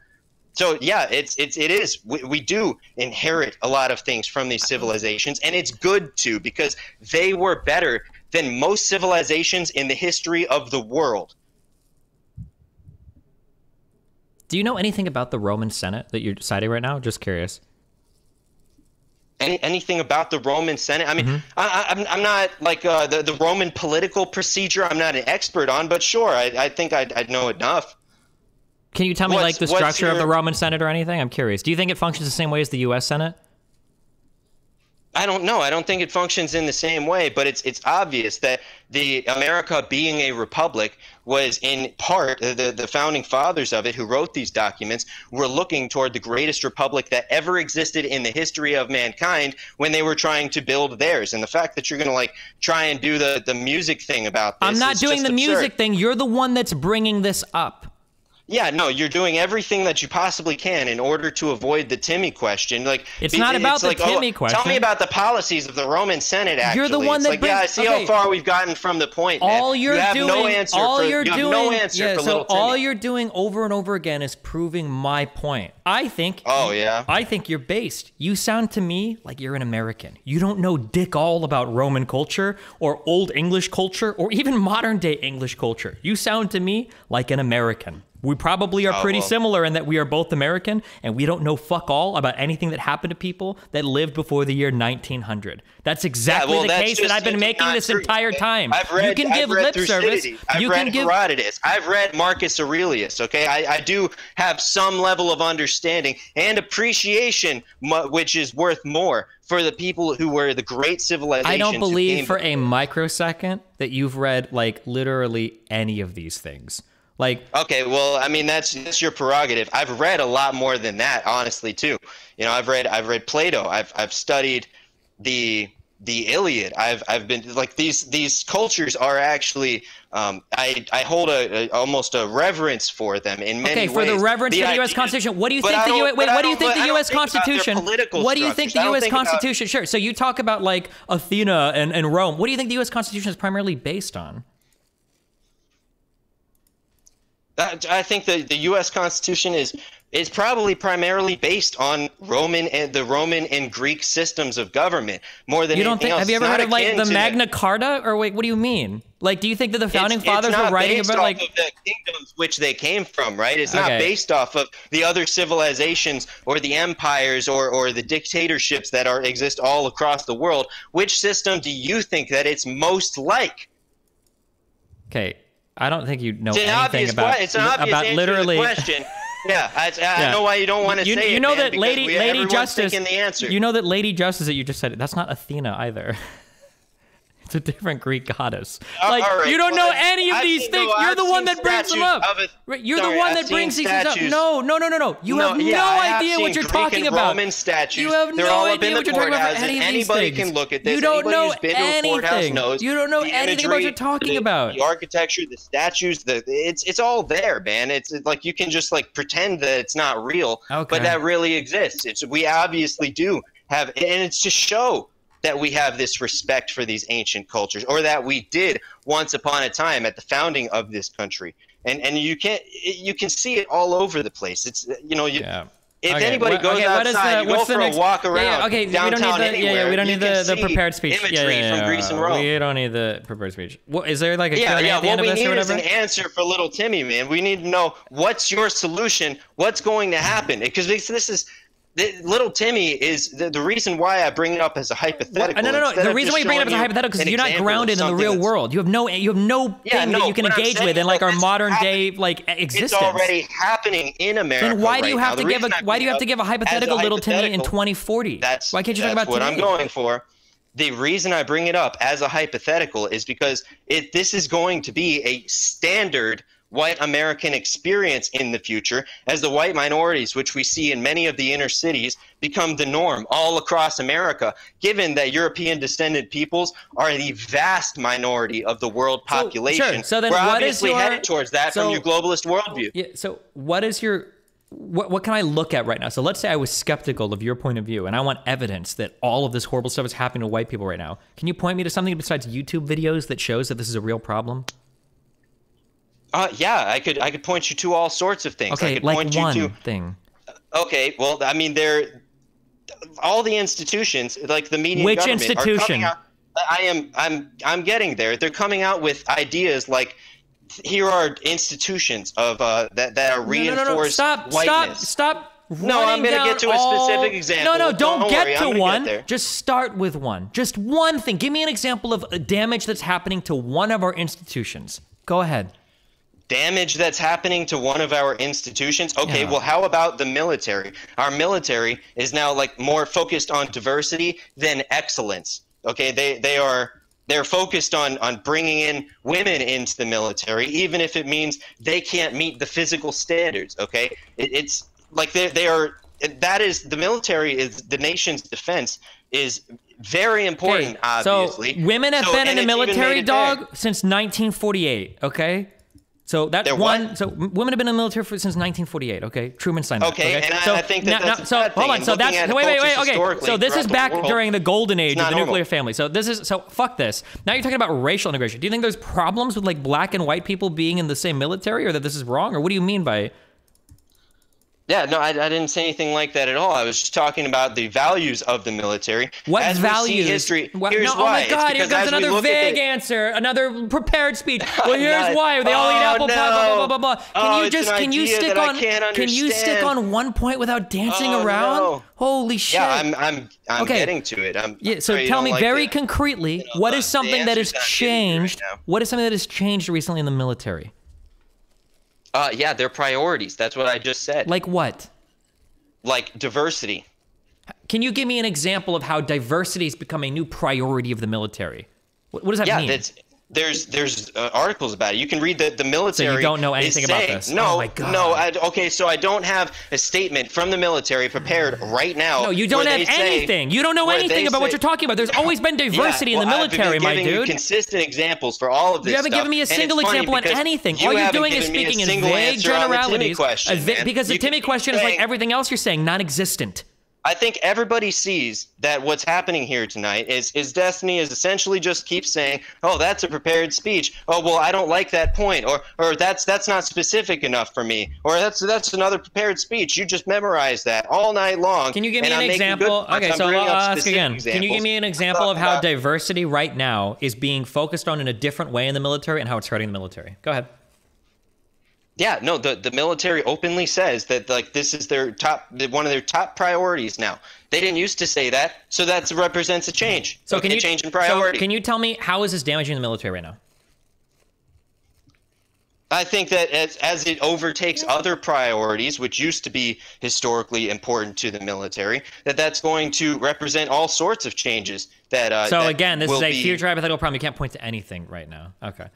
So yeah, it's it's it is. We, we do inherit a lot of things from these civilizations, and it's good too, because they were better than most civilizations in the history of the world. Do you know anything about the Roman Senate that you're citing right now? Just curious. Any, anything about the Roman Senate? I mean, mm-hmm. I, I'm, I'm not like uh, the, the Roman political procedure. I'm not an expert on, but sure, I, I think I'd, I'd know enough. Can you tell me, what's, like, the structure your... of the Roman Senate or anything? I'm curious. Do you think it functions the same way as the U S Senate? I don't know. I don't think it functions in the same way, but it's it's obvious that the America being a republic was in part, the, the founding fathers of it who wrote these documents were looking toward the greatest republic that ever existed in the history of mankind when they were trying to build theirs. And the fact that you're going to like try and do the, the music thing about this is just absurd. I'm not doing the music thing. You're the one that's bringing this up. Yeah, no, you're doing everything that you possibly can in order to avoid the Timmy question. Like It's not it's about like, the Timmy oh, question. Tell me about the policies of the Roman Senate, actually. You're the one it's that like, brings, yeah, I see okay. how far we've gotten from the point, man. All you're you have doing, no answer all for, you're you have doing, no answer yeah, for so little Timmy. All you're doing over and over again is proving my point. I think, oh, yeah. I think you're based. You sound to me like you're an American. You don't know dick all about Roman culture or Old English culture or even modern-day English culture. You sound to me like an American. We probably are pretty oh, well. similar in that we are both American and we don't know fuck all about anything that happened to people that lived before the year nineteen hundred. That's exactly yeah, well, the that's case that I've been making this true. entire time. I've read, you can give I've read lip service. I've you read can give Herodotus. I've read Marcus Aurelius, okay? I, I do have some level of understanding and appreciation, which is worth more for the people who were the great civilizations. I don't believe for a microsecond that you've read like literally any of these things. Like, okay, well, I mean, that's that's your prerogative. I've read a lot more than that, honestly, too. You know, I've read I've read Plato. I've I've studied the the Iliad. I've I've been like these these cultures are actually um, I I hold a, a almost a reverence for them in many okay, ways. Okay, for the reverence the for the U S Constitution. What do you think the U S Wait, what do you think the U S Constitution? What do you think the U S Constitution? Sure. So you talk about like Athena and and Rome. What do you think the U S Constitution is primarily based on? I think the, the U S Constitution is is probably primarily based on Roman and the Roman and Greek systems of government more than you don't anything think, else. Have you ever heard of like the Magna Carta? Or wait, what do you mean? Like, do you think that the founding it's, fathers it's were writing about like the kingdoms which they came from? Right? It's okay. not based off of the other civilizations or the empires or or the dictatorships that are exist all across the world. Which system do you think that it's most like? Okay. I don't think you know it's anything about it's an obvious about literally. To the question. Yeah, I, I yeah. know why you don't want to you, say you know it, that man, Lady we, Lady Justice. The answer. You know that Lady Justice that you just said. That's not Athena either. It's a different Greek goddess. Like right, you don't well, know any of I've these seen, things. No, You're I've the one that brings them up. A, you're sorry, the one I've that brings these things up. No, no, no, no, no. You no, have yeah, no have idea what you're Greek talking about. Roman statues. You have They're no idea what you're talking about. Any of these Anybody things. can look at this. You don't Anybody know been anything. Knows you don't know anything imagery, about what you're talking the, about. The architecture, the statues, the it's it's all there, man. It's like you can just like pretend that it's not real, but that really exists. It's we obviously do have, and it's to show that we have this respect for these ancient cultures, or that we did once upon a time at the founding of this country. And and you can you can see it allll over the place. It's you know you yeah. if okay. anybody well, goes okay, outside, the, you go for next? a walk around yeah, yeah, okay. downtown the, anywhere. Yeah, yeah, we don't need the, the prepared speech. Imagery yeah, yeah, yeah, from Greece and Rome. We don't need the prepared speech. What, is there like a yeah, yeah, at the what end we of this need is an answer for little Timmy, man. We need to know what's your solution. What's going to happen? Because this is. The, little Timmy is the, the reason why I bring it up as a hypothetical. No, no, no. Instead the reason why you bring it up as a hypothetical is you're not grounded in the real world. You have no, you have no yeah, thing no, that you can engage with in like our modern day like existence. It's already happening in America. Then why do you have to give a why do you have to give a hypothetical little Timmy in twenty forty? That's why can't you talk about what I'm going for. The reason I bring it up as a hypothetical is because it this is going to be a standard white American experience in the future as the white minorities, which we see in many of the inner cities, become the norm all across America, given that European descended peoples are the vast minority of the world population. So, sure. so then We're what obviously is your, headed towards that so, from your globalist worldview. Yeah, so what is your... What, what can I look at right now? So let's say I was skeptical of your point of view and I want evidence that all of this horrible stuff is happening to white people right now. Can you point me to something besides YouTube videos that shows that this is a real problem? Uh, yeah, I could, I could point you to all sorts of things. Okay, I could like point one you to, thing. Okay, well, I mean, they're, all the institutions, like the media Which government institution? Are coming out, I am, I'm, I'm getting there. They're coming out with ideas like, here are institutions of uh, that that are reinforced no, no, no, no. Stop, whiteness. Stop! Stop! No, I'm going to get to a all... specific example. No, no, don't, don't get worry, to one. Get Just start with one. Just one thing. Give me an example of damage that's happening to one of our institutions. Go ahead. Damage that's happening to one of our institutions? Okay, yeah. Well, how about the military? Our military is now like more focused on diversity than excellence. Okay, they they are. They're focused on, on bringing in women into the military, even if it means they can't meet the physical standards, okay? It, it's like they, they are – that is – the military is – the nation's defense is very important, okay. obviously. So women have so, been in the military, dog, since nineteen forty-eight, okay? So that's They're one. What? So women have been in the military for, since nineteen forty-eight. Okay, Truman signed that. Okay, okay? and so I think that now, that's so, hold on. So that's wait, wait, wait. Okay, so this is back the during the golden age of the normal. nuclear family. So this is so fuck this. Now you're talking about racial integration. Do you think there's problems with like black and white people being in the same military, or that this is wrong, or what do you mean by? Yeah, no, I, I didn't say anything like that at all. I was just talking about the values of the military. What as values? We see history, well, here's no, why. Oh my God, here comes another vague the... answer, another prepared speech. Well, here's not, why they all oh, eat apple no. pie. Blah blah blah blah. Can oh, you just can you stick on can you stick on one point without dancing oh, around? No. Holy shit! Yeah, I'm I'm I'm okay. getting to it. I'm, yeah, so tell me like very the, concretely, you know, what is something that has changed? Right what is something that has changed recently in the military? Uh, yeah, they're priorities. That's what I just said. Like what? Like diversity. Can you give me an example of how diversity has become a new priority of the military? What, what does that yeah, mean? Yeah, there's there's uh, articles about it. You can read the the military. So you don't know anything saying, about this. No, oh my God. no. I, okay, so I don't have a statement from the military prepared right now. No, you don't have anything. Say, you don't know anything about say, what you're talking about. There's always been diversity yeah, well, in the military, I've been giving my dude. You consistent examples for all of this. You haven't stuff, given me a single example on anything. You all you're doing is speaking in vague generalities. Question, vi because the Timmy question saying, is like everything else you're saying, non-existent. I think everybody sees that what's happening here tonight is, is Destiny is essentially just keeps saying, oh, that's a prepared speech. Oh, well, I don't like that point. Or, or that's that's not specific enough for me. Or that's that's another prepared speech. You just memorize that all night long. Can you give me an example? Okay, so I'll ask again. Can you give me an example of how diversity right now is being focused on in a different way in the military and how it's hurting the military? Go ahead. Yeah, no, the, the military openly says that like this is their top one of their top priorities now. They didn't used to say that, so that represents a change. So okay, can you change in priority? So can you tell me how is this damaging the military right now? I think that as, as it overtakes other priorities, which used to be historically important to the military, that that's going to represent all sorts of changes. That uh, so that again, this is a be... future hypothetical problem. You can't point to anything right now. Okay.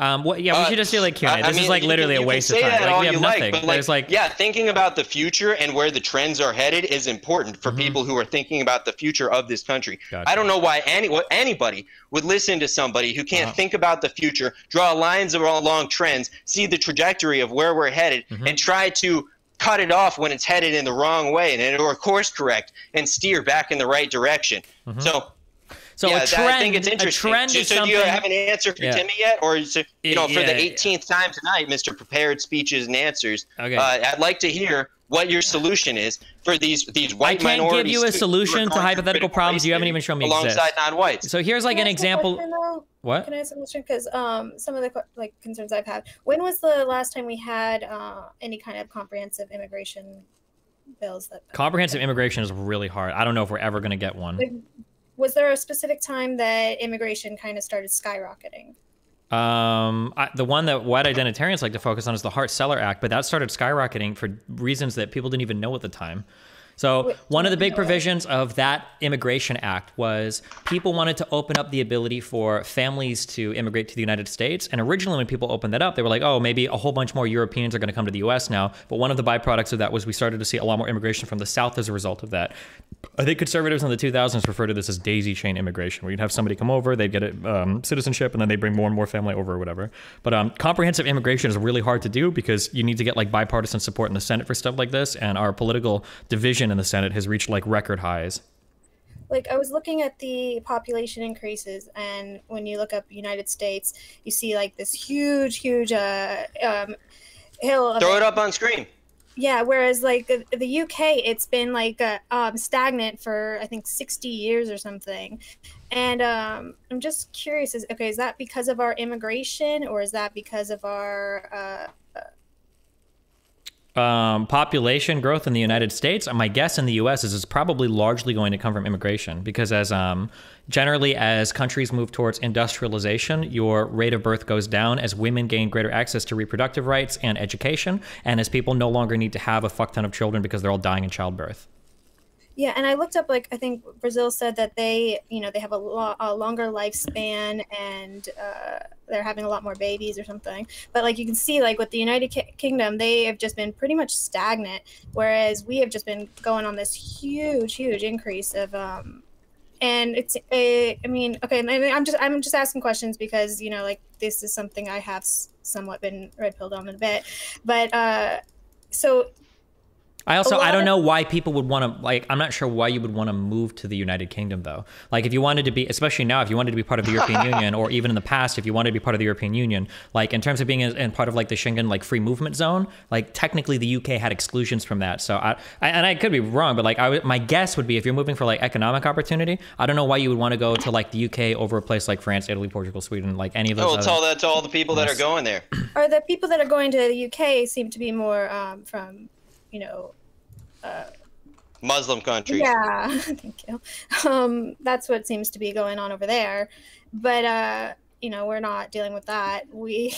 Um, what, yeah, we uh, should just do like Q and A. This I mean, is like literally you, you a waste of time. Like, we have nothing. Like, There's like, yeah, thinking about the future and where the trends are headed is important for mm-hmm. people who are thinking about the future of this country. Gotcha. I don't know why any anybody would listen to somebody who can't uh-huh. think about the future, draw lines along trends, see the trajectory of where we're headed, mm-hmm. and try to cut it off when it's headed in the wrong way and or course correct and steer back in the right direction. Mm-hmm. So. So yeah, a trend, I think it's interesting. Trend so, so do you have an answer for yeah. Timmy yet, or is it, you know, for yeah, the eighteenth yeah. time tonight, Mister Prepared Speeches and Answers? Okay. Uh, I'd like to hear what your solution is for these these white minorities. I can't minorities give you a solution to, to hypothetical problems you haven't even shown me exist. Alongside non-whites. So here's like an example. Question, what? Can I ask a question? Because um, some of the like concerns I've had. When was the last time we had uh, any kind of comprehensive immigration bills? That comprehensive immigration is really hard. I don't know if we're ever going to get one. Was there a specific time that immigration kind of started skyrocketing? Um, I, the one that white identitarians like to focus on is the Hart-Celler Act, but that started skyrocketing for reasons that people didn't even know at the time. So one of the big provisions of that Immigration Act was people wanted to open up the ability for families to immigrate to the United States. And originally when people opened that up, they were like, oh, maybe a whole bunch more Europeans are going to come to the U S now. But one of the byproducts of that was we started to see a lot more immigration from the South as a result of that. I think conservatives in the two thousands refer to this as daisy chain immigration, where you'd have somebody come over, they'd get um, citizenship, and then they bring more and more family over or whatever. But um, comprehensive immigration is really hard to do because you need to get like bipartisan support in the Senate for stuff like this. And our political division in the Senate has reached like record highs. Like, I was looking at the population increases, and when you look up United States, you see like this huge, huge uh, um, hill. Throw it up on screen. Yeah, whereas like the U K, it's been like uh, um, stagnant for, I think, sixty years or something. And um, I'm just curious, is, okay, is that because of our immigration, or is that because of our uh, um, population growth in the United States? My guess in the U S is it's probably largely going to come from immigration, because as um, generally as countries move towards industrialization, your rate of birth goes down as women gain greater access to reproductive rights and education, and as people no longer need to have a fuck ton of children because they're all dying in childbirth. Yeah, and I looked up, like, I think Brazil said that they, you know, they have a, lo a longer lifespan, and uh, they're having a lot more babies or something. But, like, you can see, like, with the United Ki Kingdom, they have just been pretty much stagnant, whereas we have just been going on this huge, huge increase of, um, and it's, it, I mean, okay, I'm just, I'm just asking questions because, you know, like, this is something I have somewhat been red-pilled on a bit. But, uh, so... I also, I don't know why people would want to, like, I'm not sure why you would want to move to the United Kingdom, though. Like, if you wanted to be, especially now, if you wanted to be part of the European Union, or even in the past, if you wanted to be part of the European Union, like, in terms of being in part of, like, the Schengen, like, free movement zone, like, technically the U K had exclusions from that. So, I, I and I could be wrong, but, like, I, my guess would be if you're moving for, like, economic opportunity, I don't know why you would want to go to, like, the U K over a place like France, Italy, Portugal, Sweden, like, any of those other... Oh, tell that to all the people that are going there. Or the people that are going to the U K seem to be more um, from, you know... Uh, Muslim countries. Yeah, thank you. Um, that's what seems to be going on over there. But, uh, you know, we're not dealing with that. We,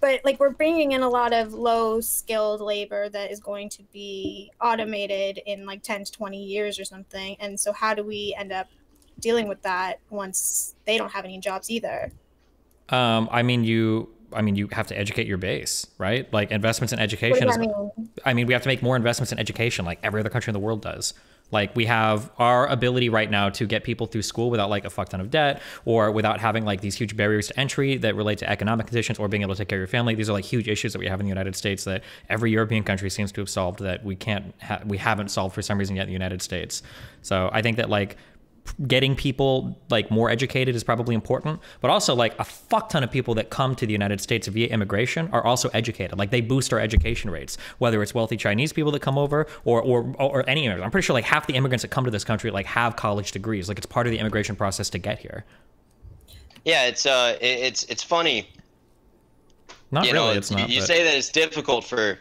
but like we're bringing in a lot of low skilled labor that is going to be automated in like ten to twenty years or something. And so how do we end up dealing with that once they don't have any jobs either? Um, I mean, you... I mean, you have to educate your base, right? Like investments in education. Is, mean? I mean, we have to make more investments in education like every other country in the world does. Like we have our ability right now to get people through school without like a fuck ton of debt or without having like these huge barriers to entry that relate to economic conditions or being able to take care of your family. These are like huge issues that we have in the United States that every European country seems to have solved that we can't, ha we haven't solved for some reason yet in the United States. So I think that like, getting people like more educated is probably important, but also like a fuck ton of people that come to the United States via immigration are also educated. Like they boost our education rates, whether it's wealthy Chinese people that come over or or, or any immigrants. I'm pretty sure like half the immigrants that come to this country like have college degrees. Like it's part of the immigration process to get here. Yeah, it's uh, it's it's funny. Not you really. Know, it's, it's not. You but... say that it's difficult for.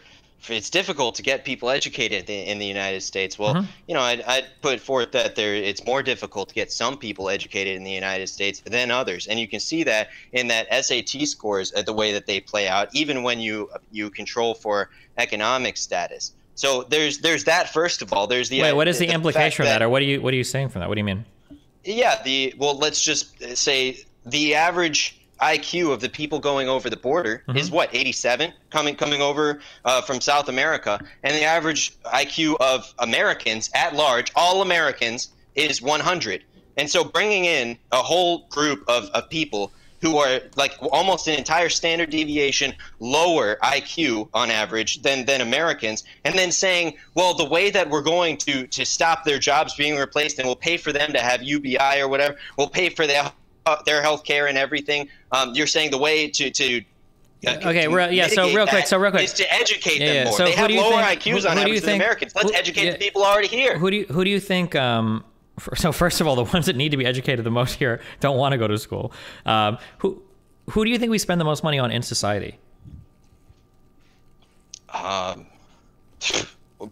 It's difficult to get people educated in the United States. Well, mm-hmm. you know, I'd, I'd put forth that there it's more difficult to get some people educated in the United States than others, and you can see that in that S A T scores, uh, the way that they play out, even when you you control for economic status. So there's there's that. First of all, there's the wait. What is the, the implication of that, that, or what are you what are you saying from that? What do you mean? Yeah. The well, let's just say the average I Q of the people going over the border mm-hmm. is what, eighty-seven coming coming over uh, from South America, and the average I Q of Americans at large, all Americans, is one hundred. And so bringing in a whole group of, of people who are like almost an entire standard deviation lower I Q on average than, than Americans, and then saying, well, the way that we're going to to stop their jobs being replaced, and we'll pay for them to have U B I or whatever, we'll pay for their their health care and everything. Um, you're saying the way to to uh, okay, to we're, yeah. So real quick, so real quick, is to educate yeah, them more. Yeah, so they have lower think, I Qs who, on who average than Americans. Let's who, educate yeah, the people already here. Who do you who do you think? Um, for, so first of all, the ones that need to be educated the most here don't want to go to school. Um, who who do you think we spend the most money on in society? Um.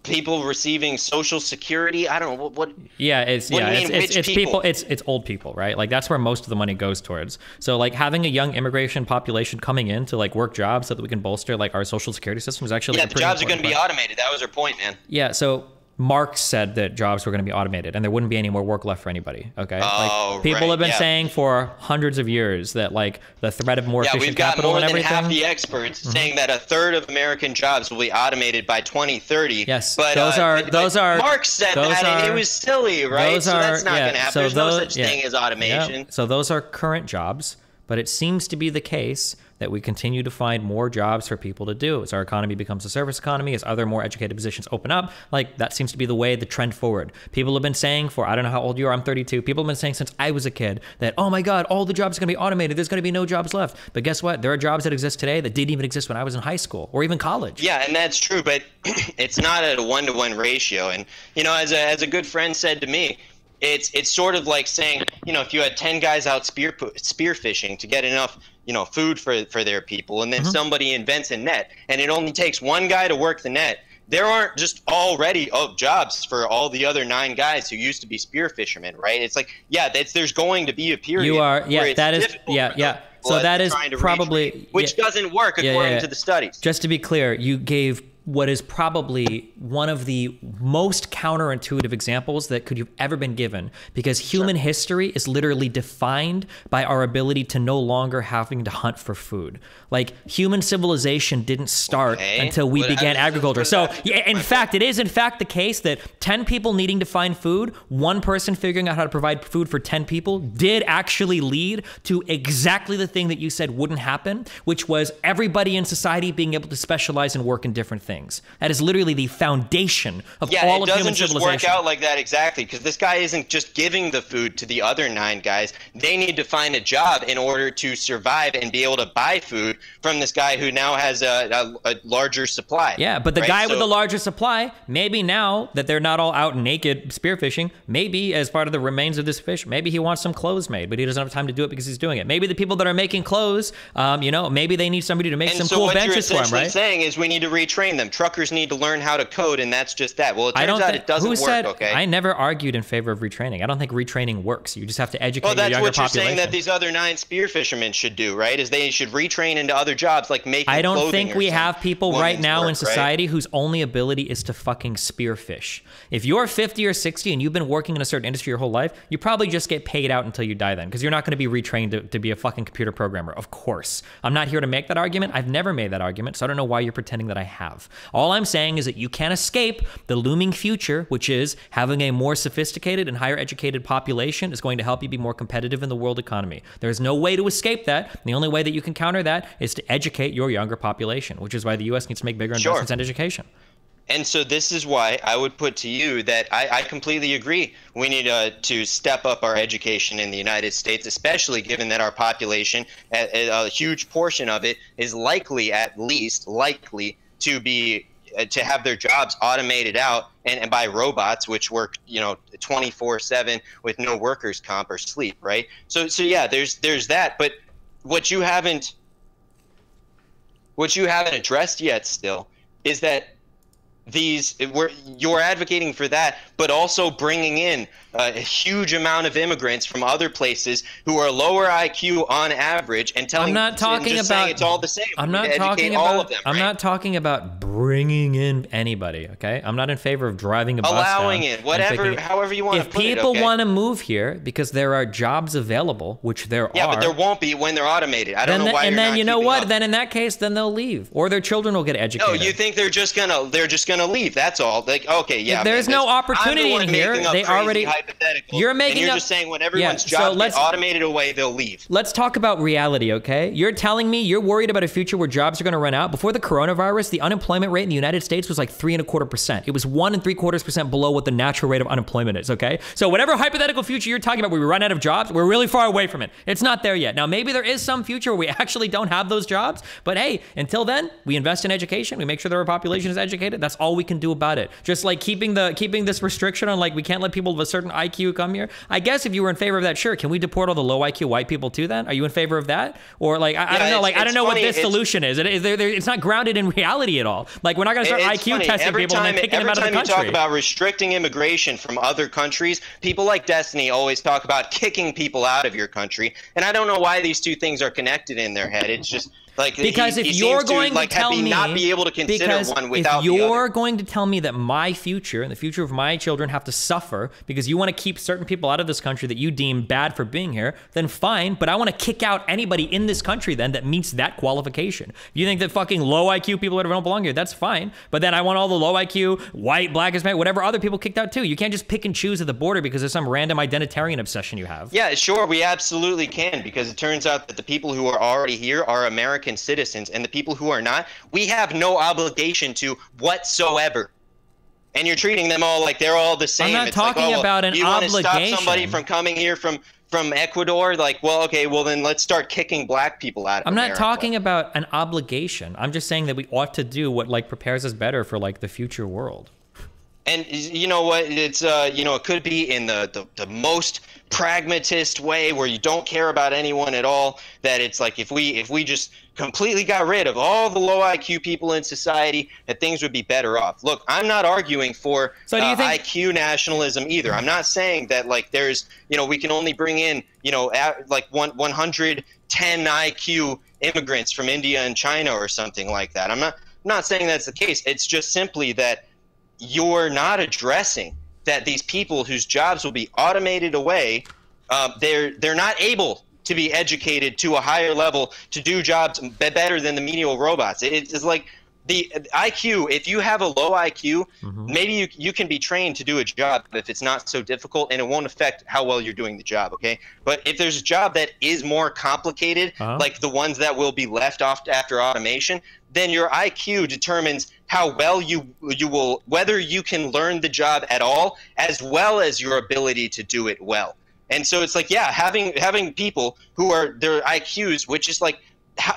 People receiving Social Security. I don't know what. what yeah, it's what yeah, it's, mean, it's, it's people? people. It's it's old people, right? Like that's where most of the money goes towards. So like having a young immigration population coming in to like work jobs so that we can bolster like our Social Security system is actually yeah. Like, the jobs are going to be automated. That was her point, man. Yeah. So Marx said that jobs were going to be automated and there wouldn't be any more work left for anybody. Okay. Oh, like, people right. have been yeah. saying for hundreds of years that like the threat of more yeah, efficient capital and everything. We've got more than half the experts mm-hmm. saying that a third of American jobs will be automated by twenty thirty. Yes. But those uh, are those are Marx said that are, and it was silly, right? Are, so that's not yeah, going to happen. So There's those, no such yeah. thing as automation. Yeah. So those are current jobs, but it seems to be the case that we continue to find more jobs for people to do. As our economy becomes a service economy, as other more educated positions open up, like that seems to be the way, the trend forward. People have been saying for, I don't know how old you are, I'm thirty-two, people have been saying since I was a kid that, oh my God, all the jobs are gonna be automated, there's gonna be no jobs left. But guess what? There are jobs that exist today that didn't even exist when I was in high school or even college. Yeah, and that's true, but it's not at a one-to-one ratio. And you know, as a, as a good friend said to me, it's it's sort of like saying, you know, if you had ten guys out spear spear fishing to get enough, you know, food for for their people, and then mm-hmm. somebody invents a net, and it only takes one guy to work the net, there aren't just already oh, jobs for all the other nine guys who used to be spear fishermen, right? It's like, yeah, that's, there's going to be a period. You are, yeah, where it's that is, yeah, yeah. So that is probably reach, which yeah, doesn't work according yeah, yeah, yeah. to the studies. Just to be clear, you gave what is probably one of the most counterintuitive examples that could have ever been given, because human sure. history is literally defined by our ability to no longer having to hunt for food. Like, human civilization didn't start okay. until we what began agriculture. So yeah, in fact, it is in fact the case that ten people needing to find food, one person figuring out how to provide food for ten people did actually lead to exactly the thing that you said wouldn't happen, which was everybody in society being able to specialize and work in different things. Things. That is literally the foundation of yeah, all of human civilization. Yeah, it doesn't just work out like that exactly, because this guy isn't just giving the food to the other nine guys. They need to find a job in order to survive and be able to buy food from this guy who now has a, a, a larger supply. Yeah, but the right? guy so, with the larger supply, maybe now that they're not all out naked spearfishing, maybe as part of the remains of this fish, maybe he wants some clothes made, but he doesn't have time to do it because he's doing it. Maybe the people that are making clothes, um, you know, maybe they need somebody to make and some so cool benches for him, right? So what you're essentially saying is we need to retrain them. Truckers need to learn how to code, and that's just that. Well, it turns I don't out it doesn't work, said, okay? I never argued in favor of retraining. I don't think retraining works. You just have to educate well, the younger population. Well, that's what you're saying that these other nine spear fishermen should do, right? Is they should retrain into other jobs, like making clothing. I don't think we have people right now work, in society right? whose only ability is to fucking spearfish. If you're fifty or sixty and you've been working in a certain industry your whole life, you probably just get paid out until you die then, because you're not going to be retrained to, to be a fucking computer programmer, of course. I'm not here to make that argument. I've never made that argument, so I don't know why you're pretending that I have. All I'm saying is that you can't escape the looming future, which is having a more sophisticated and higher educated population is going to help you be more competitive in the world economy. There's no way to escape that. And the only way that you can counter that is to educate your younger population, which is why the U S needs to make bigger investments in education. And so this is why I would put to you that I, I completely agree. We need uh, to step up our education in the United States, especially given that our population, a, a huge portion of it is likely, at least likely, to be uh, to have their jobs automated out and, and by robots, which work, you know, twenty-four seven with no workers' comp or sleep, right? So, so yeah, there's there's that. But what you haven't what you haven't addressed yet still is that these we're, you're advocating for that, but also bringing in a huge amount of immigrants from other places who are lower I Q on average, and telling I'm not talking about it's all the same. I'm not talking about all of them, I'm right? not talking about bringing in anybody. Okay, I'm not in favor of driving a bus allowing down it, whatever, it. however you want. If to put people it, okay? want to move here because there are jobs available, which there yeah, are, yeah, but there won't be when they're automated. I don't know the, why. And you're then not you know what? Up. Then in that case, then they'll leave, or their children will get educated. No, you think they're just gonna they're just gonna leave? That's all. Like, okay, yeah. If there's man, no opportunity the in here. They already. You're making and you're up, just saying when everyone's yeah, jobs so get automated away, they'll leave. Let's talk about reality, okay? You're telling me you're worried about a future where jobs are going to run out. Before the coronavirus, the unemployment rate in the United States was like three and a quarter percent. It was one and three quarters percent below what the natural rate of unemployment is, okay? So whatever hypothetical future you're talking about where we run out of jobs, we're really far away from it. It's not there yet. Now, maybe there is some future where we actually don't have those jobs, but hey, until then, we invest in education. We make sure that our population is educated. That's all we can do about it. Just like keeping the keeping this restriction on, like, we can't let people of a certain I Q come here. I guess if you were in favor of that, sure. Can we deport all the low I Q white people too then? Are you in favor of that? Or like, I, yeah, I don't know, like, I don't know funny. what this it's, solution is. It, it, they're, they're, it's not grounded in reality at all. Like, we're not going to start I Q funny. testing every people time, and then taking them out of the country. Every time you talk about restricting immigration from other countries, people like Destiny always talk about kicking people out of your country. And I don't know why these two things are connected in their head. It's just Like, because he, if he you're going to, like, to tell me, not be able to consider one without if you're going to tell me that my future and the future of my children have to suffer because you want to keep certain people out of this country that you deem bad for being here, then fine. But I want to kick out anybody in this country then that meets that qualification. If you think that fucking low I Q people that don't belong here, that's fine. But then I want all the low I Q, white, black, Hispanic, whatever other people kicked out too. You can't just pick and choose at the border because there's some random identitarian obsession you have. Yeah, sure, we absolutely can, because it turns out that the people who are already here are American citizens, and the people who are not, we have no obligation to whatsoever. And you're treating them all like they're all the same. I'm not it's talking like, oh, about well, an you obligation. You want to stop somebody from coming here from from Ecuador? Like, well, okay, well then let's start kicking black people out of I'm America. Not talking about an obligation. I'm just saying that we ought to do what like prepares us better for like the future world. And you know what? It's uh, you know, it could be in the the, the most pragmatist way where you don't care about anyone at all, that it's like if we if we just completely got rid of all the low I Q people in society, that things would be better off. Look, I'm not arguing for so do you uh, think I Q nationalism either. I'm not saying that like there's, you know, we can only bring in, you know, at, like one, 110 I Q immigrants from India and China or something like that. I'm not, I'm not saying that's the case. It's just simply that you're not addressing that these people whose jobs will be automated away, uh, they're they're not able to be educated to a higher level to do jobs better than the menial robots. It, it's like the I Q, if you have a low I Q, mm-hmm. maybe you, you can be trained to do a job if it's not so difficult, and it won't affect how well you're doing the job, okay? But if there's a job that is more complicated, uh-huh. like the ones that will be left off after automation, then your I Q determines how well you you will, whether you can learn the job at all, as well as your ability to do it well. And so it's like, yeah, having having people who are their I Qs, which is like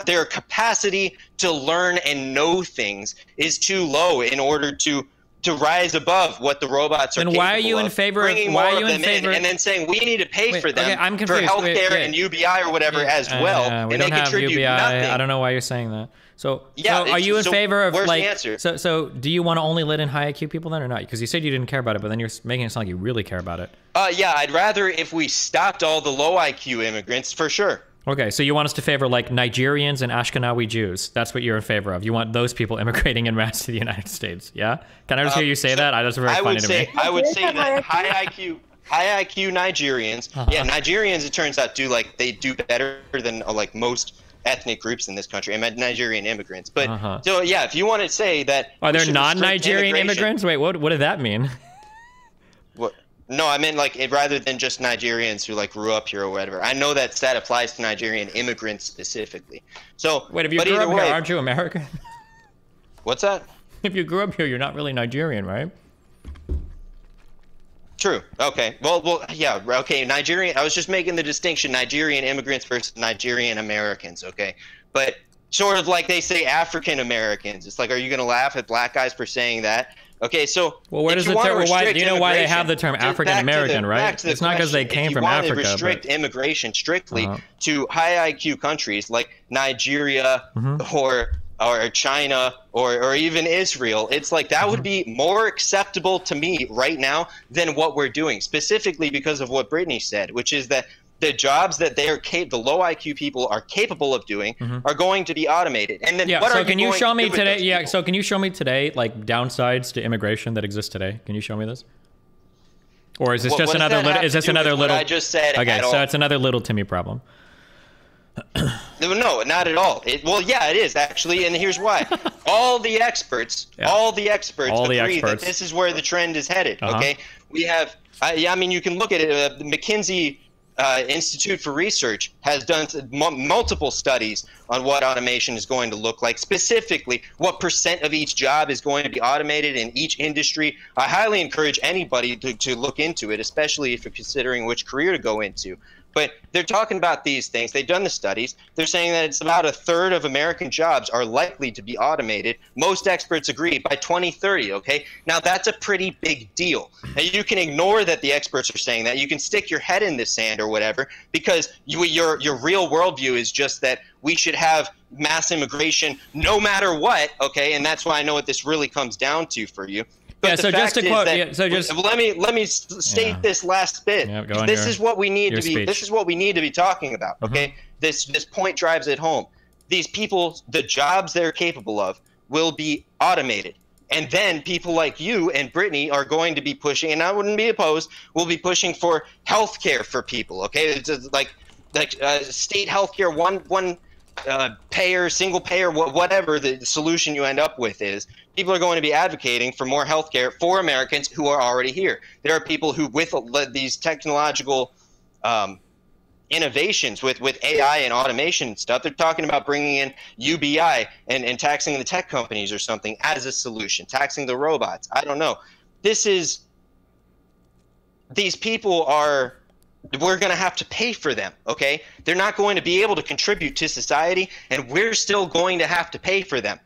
their capacity to learn and know things, is too low in order to to rise above what the robots are. And why are you in favor of why are you in favor? And then saying we need to pay for them for healthcare and U B I or whatever as well, and they contribute nothing. I don't know why you're saying that. So, yeah, so are you in so favor of like, so, so do you want to only let in high I Q people then or not? Because you said you didn't care about it, but then you're making it sound like you really care about it. Uh, yeah, I'd rather if we stopped all the low I Q immigrants for sure. Okay, so you want us to favor like Nigerians and Ashkenazi Jews. That's what you're in favor of. You want those people immigrating en masse to the United States. Yeah? Can I just um, hear you say so that? I, that's very I funny would to say, me. I would say that high I Q... High I Q Nigerians. Uh-huh. Yeah, Nigerians, it turns out, do like, they do better than like most ethnic groups in this country. I meant Nigerian immigrants. But uh-huh. so, yeah, if you want to say that. Are there non-Nigerian immigrants? Wait, what, what did that mean? What? No, I meant like it, rather than just Nigerians who like grew up here or whatever. I know that that applies to Nigerian immigrants specifically. So, wait, if you grew up way, here, aren't you American? What's that? If you grew up here, you're not really Nigerian, right? True. Okay. Well, well, yeah. Okay. Nigerian. I was just making the distinction: Nigerian immigrants versus Nigerian Americans. Okay. But sort of like they say African Americans. It's like, are you going to laugh at black guys for saying that? Okay. So. Well, where does the term? Why do you know why they have the term African American? Right. It's not because they came from Africa. If you want to restrict immigration strictly to high I Q countries like Nigeria or or China or, or even Israel, it's like that would be more acceptable to me right now than what we're doing, specifically because of what Brittany said, which is that the jobs that they are cap the low I Q people are capable of doing mm-hmm. are going to be automated. And then yeah, what so are can you, you show me to today? Yeah, people? So can you show me today like downsides to immigration that exist today? Can you show me this? Or is this what, just what another little is this another little I just said okay, so all. It's another little Timmy problem. No, not at all. It, well, yeah, it is actually, and here's why. All the experts, yeah. all the experts all agree the experts. that this is where the trend is headed. Uh-huh. Okay, we have. I, I mean, you can look at it. Uh, the McKinsey uh, Institute for Research has done multiple studies on what automation is going to look like, specifically what percent of each job is going to be automated in each industry. I highly encourage anybody to, to look into it, especially if you're considering which career to go into. But they're talking about these things. They've done the studies. They're saying that it's about a third of American jobs are likely to be automated. Most experts agree by twenty thirty, okay? Now, that's a pretty big deal. And you can ignore that the experts are saying that. You can stick your head in the sand or whatever because you, your, your real worldview is just that we should have mass immigration no matter what, okay? And that's why I know what this really comes down to for you. But yeah, so just to quote, yeah, so just let me let me state yeah. this last bit. Yeah, go on this your, is what we need to be. Speech. This is what we need to be talking about. Okay, mm-hmm. this this point drives it home. these people, the jobs they're capable of will be automated. And then people like you and Brittany are going to be pushing, and I wouldn't be opposed, we'll be pushing for health care for people, okay? It's just like like uh, state health care, one, one uh, payer, single payer, wh whatever the solution you end up with is, people are going to be advocating for more health care for Americans who are already here. There are people who, with these technological um, innovations with, with A I and automation and stuff, they're talking about bringing in U B I and, and taxing the tech companies or something as a solution, taxing the robots. I don't know. This is, these people are, we're going to have to pay for them, okay? They're not going to be able to contribute to society, and we're still going to have to pay for them.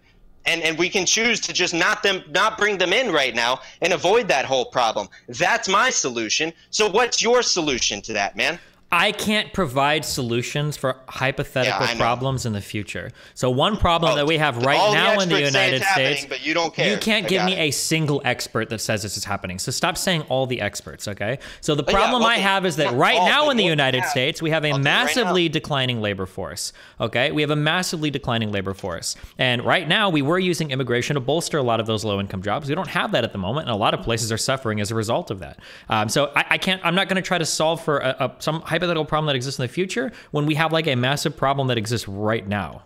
And, and we can choose to just not them, not bring them in right now and avoid that whole problem. That's my solution. So what's your solution to that, man? I can't provide solutions for hypothetical yeah, problems in the future. So one problem oh, that we have right all now the in the United States, but you don't care. You can't I give me it. a single expert that says this is happening. So stop saying all the experts, okay? So the but problem yeah, okay. I have is that right all, now in the United have, States, we have a I'll massively right declining labor force, okay? We have a massively declining labor force. And right now we were using immigration to bolster a lot of those low-income jobs. We don't have that at the moment, and a lot of places are suffering as a result of that. Um, so I, I can't, I'm not gonna try to solve for a, a, some hypothetical hypothetical problem that exists in the future when we have like a massive problem that exists right now.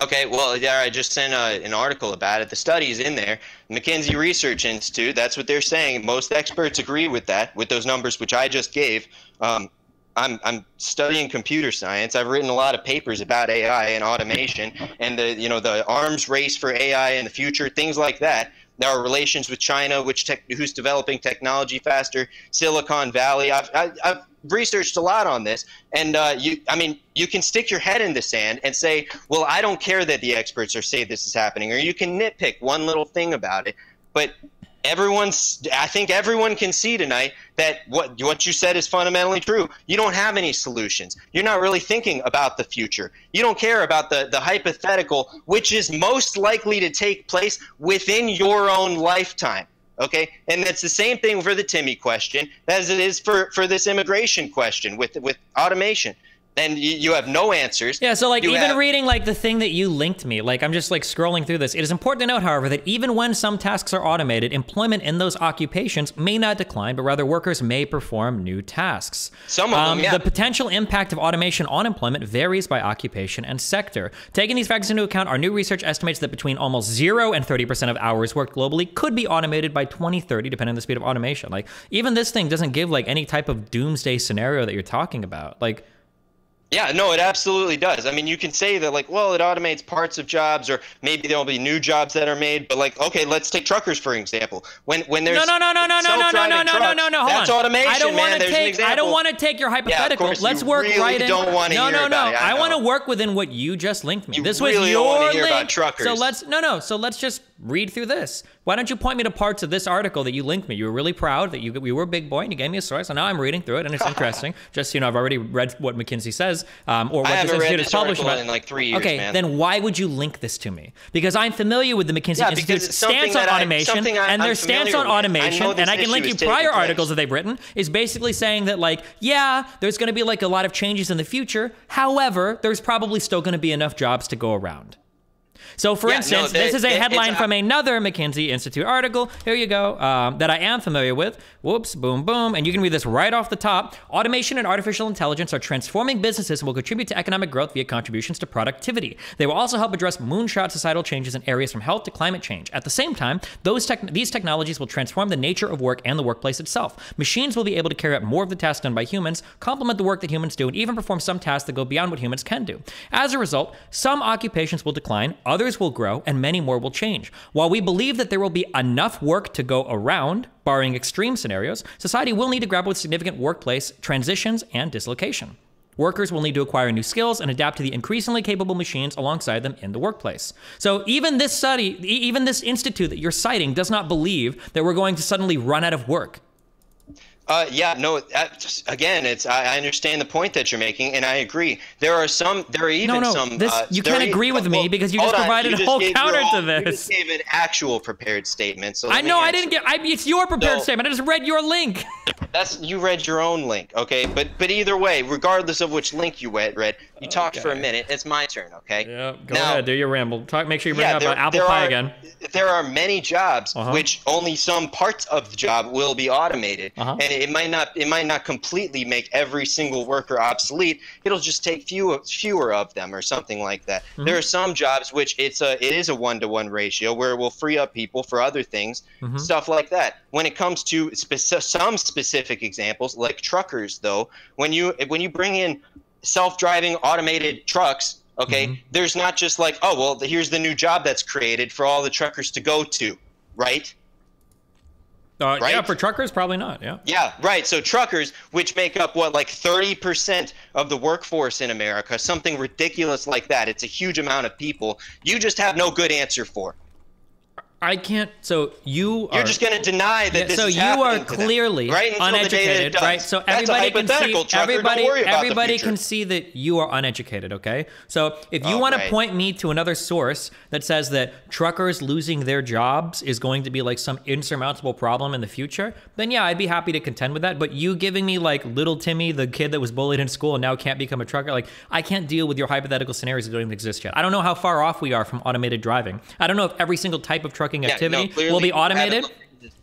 Okay, well, yeah, I just sent a, an article about it. The study is in there. McKinsey Research Institute, that's what they're saying. Most experts agree with that, with those numbers which I just gave. Um, I'm, I'm studying computer science. I've written a lot of papers about A I and automation and the, you know, the arms race for A I in the future, things like that. There are relations with China, which tech, who's developing technology faster, Silicon Valley. I've, I, I've researched a lot on this. And, uh, you, I mean, you can stick your head in the sand and say, well, I don't care that the experts are saying this is happening. Or you can nitpick one little thing about it. But everyone's, I think everyone can see tonight that what, what you said is fundamentally true. You don't have any solutions. You're not really thinking about the future. You don't care about the, the hypothetical, which is most likely to take place within your own lifetime, okay? And that's the same thing for the Timmy question as it is for, for this immigration question with, with automation. And you, you have no answers. Yeah, so like you even have, reading like the thing that you linked me, like I'm just like scrolling through this. It is important to note, however, that even when some tasks are automated, employment in those occupations may not decline, but rather workers may perform new tasks. Some of um, them, yeah. The potential impact of automation on employment varies by occupation and sector. Taking these factors into account, our new research estimates that between almost zero and thirty percent of hours worked globally could be automated by twenty thirty, depending on the speed of automation. Like even this thing doesn't give like any type of doomsday scenario that you're talking about. Like. Yeah, no, it absolutely does. I mean, you can say that, like, well, it automates parts of jobs, or maybe there'll be new jobs that are made. But like, okay, let's take truckers for example. When when there's no no no no no no no no no no no no hold on. I don't want to take I don't want to take your hypothetical. Yeah, of let's you work really right in. Don't want to no hear no no. About it. I, I want to work within what you just linked me. You this really was your don't want to hear link. About truckers. So let's no no. So let's just read through this. Why don't you point me to parts of this article that you linked me? You were really proud that you we were a big boy and you gave me a source. So now I'm reading through it and it's interesting. Just so you know, I've already read what McKinsey says. Um, or what I this institute is published about. In like three years, okay, man. Then why would you link this to me? Because I'm familiar with the McKinsey yeah, Institute's stance on automation, I, I, and their I'm stance on automation, and I can link you prior articles place. that they've written, is basically saying that like, yeah, there's going to be like a lot of changes in the future. However, there's probably still going to be enough jobs to go around. So, for yeah, instance, no, they, this is a they, headline from another McKinsey Institute article. Here you go, um, that I am familiar with. Whoops, boom, boom. And you can read this right off the top. Automation and artificial intelligence are transforming businesses and will contribute to economic growth via contributions to productivity. They will also help address moonshot societal changes in areas from health to climate change. At the same time, those tech these technologies will transform the nature of work and the workplace itself. Machines will be able to carry out more of the tasks done by humans, complement the work that humans do, and even perform some tasks that go beyond what humans can do. As a result, some occupations will decline, others will grow, and many more will change. While we believe that there will be enough work to go around, barring extreme scenarios, society will need to grapple with significant workplace transitions and dislocation. Workers will need to acquire new skills and adapt to the increasingly capable machines alongside them in the workplace. So even this study, even this institute that you're citing does not believe that we're going to suddenly run out of work. Uh, yeah, no, that, just, again, it's I, I understand the point that you're making, and I agree. There are some, there are even no, no, some... This, uh, you can't agree even, with well, me because you just on, provided you just a whole counter all, to this. You just gave an actual prepared statement. So I know, I didn't get... I, it's your prepared so, statement. I just read your link. That's You read your own link, okay? But but either way, regardless of which link you read, read you okay. talked for a minute. It's my turn, okay? Yeah, go now, ahead. Do your ramble. Talk. Make sure you bring yeah, up there, apple pie are, again. There are many jobs uh-huh. which only some parts of the job will be automated. Uh-huh. And it might not it might not completely make every single worker obsolete. It'll just take few fewer of them or something like that. Mm-hmm. There are some jobs which it's a it is a one-to-one ratio where it will free up people for other things, mm-hmm. stuff like that. When it comes to speci some specific examples like truckers, though, when you when you bring in self-driving automated trucks, okay, mm-hmm. there's not just like, oh, well, here's the new job that's created for all the truckers to go to, right? Uh, right? Yeah, for truckers, probably not. Yeah. Yeah, right. So truckers, which make up what, like thirty percent of the workforce in America, something ridiculous like that. It's a huge amount of people. You just have no good answer for. I can't. So you are. You're just going to deny that yeah, this so is happening. So you are clearly right? uneducated, right? So That's everybody can see. Trucker, everybody, everybody can see that you are uneducated. Okay. So if you oh, want right. to point me to another source that says that truckers losing their jobs is going to be like some insurmountable problem in the future, then yeah, I'd be happy to contend with that. But you giving me like little Timmy, the kid that was bullied in school and now can't become a trucker, like I can't deal with your hypothetical scenarios that don't even exist yet. I don't know how far off we are from automated driving. I don't know if every single type of truck activity yeah, no, will be automated,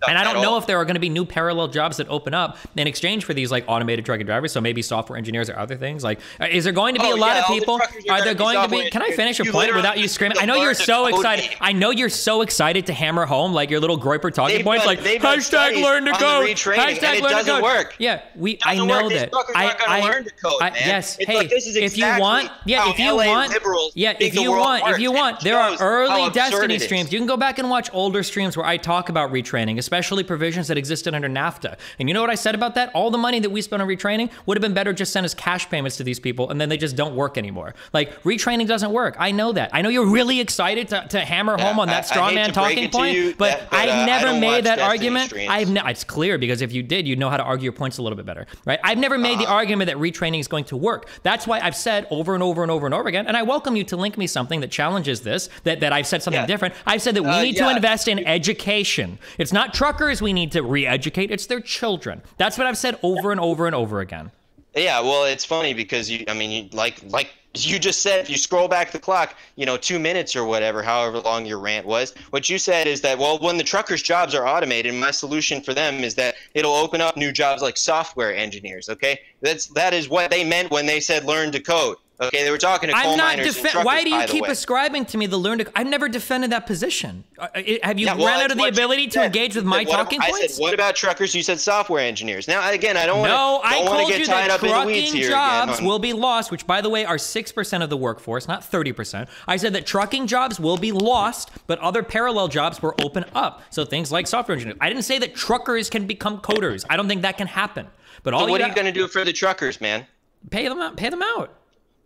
and I don't know all. if there are going to be new parallel jobs that open up in exchange for these like automated truck and drivers. So maybe software engineers or other things. Like, is there going to be oh, a lot yeah, of people? Are, are there going to be? Can I finish a point without you screaming? I know you're so excited. I know you're so excited to hammer home like your little Groyper talking they've points, done, like hashtag learn to code. Hashtag learn to code. Work. Yeah, we. I know that. I, I learn to code. I, yes. It's hey, like, this is if exactly you want, yeah, if you want, yeah, if you want, if you want, there are early Destiny streams. You can go back and watch older streams where I talk about retraining, especially provisions that existed under NAFTA. And you know what I said about that? All the money that we spent on retraining would have been better just sent as cash payments to these people, and then they just don't work anymore. Like, retraining doesn't work. I know that. I know you're really excited to, to hammer yeah, home on that straw I, I man talking point, you, but, that, but uh, I never I made that Destiny argument. Streams. I've ne It's clear, because if you did, you'd know how to argue your points a little bit better, right? I've never made uh, the argument that retraining is going to work. That's why I've said over and over and over and over again, and I welcome you to link me something that challenges this, that, that I've said something yeah. different. I've said that we uh, need yeah. to invest in education. It's not truckers we need to re-educate, it's their children. That's what I've said over and over and over again. Yeah, well, it's funny because you, I mean, you, like, like you just said, if you scroll back the clock, you know, two minutes or whatever, however long your rant was, what you said is that, well, when the truckers' jobs are automated, my solution for them is that it'll open up new jobs like software engineers. Okay, that's that is what they meant when they said learn to code. Okay, they were talking to coal miners and truckers. Why do you keep ascribing to me the learned? I've never defended that position. Uh, have you yeah, well, run out of the ability to engage with my talking points? I said, what about truckers? You said software engineers. Now, again, I don't want to. No, I told you that trucking jobs will be lost, which, by the way, are six percent of the workforce, not thirty percent. I said that trucking jobs will be lost, but other parallel jobs were open up. So things like software engineers. I didn't say that truckers can become coders. I don't think that can happen. But all. So what are you going to do for the truckers, man? Pay them out. Pay them out.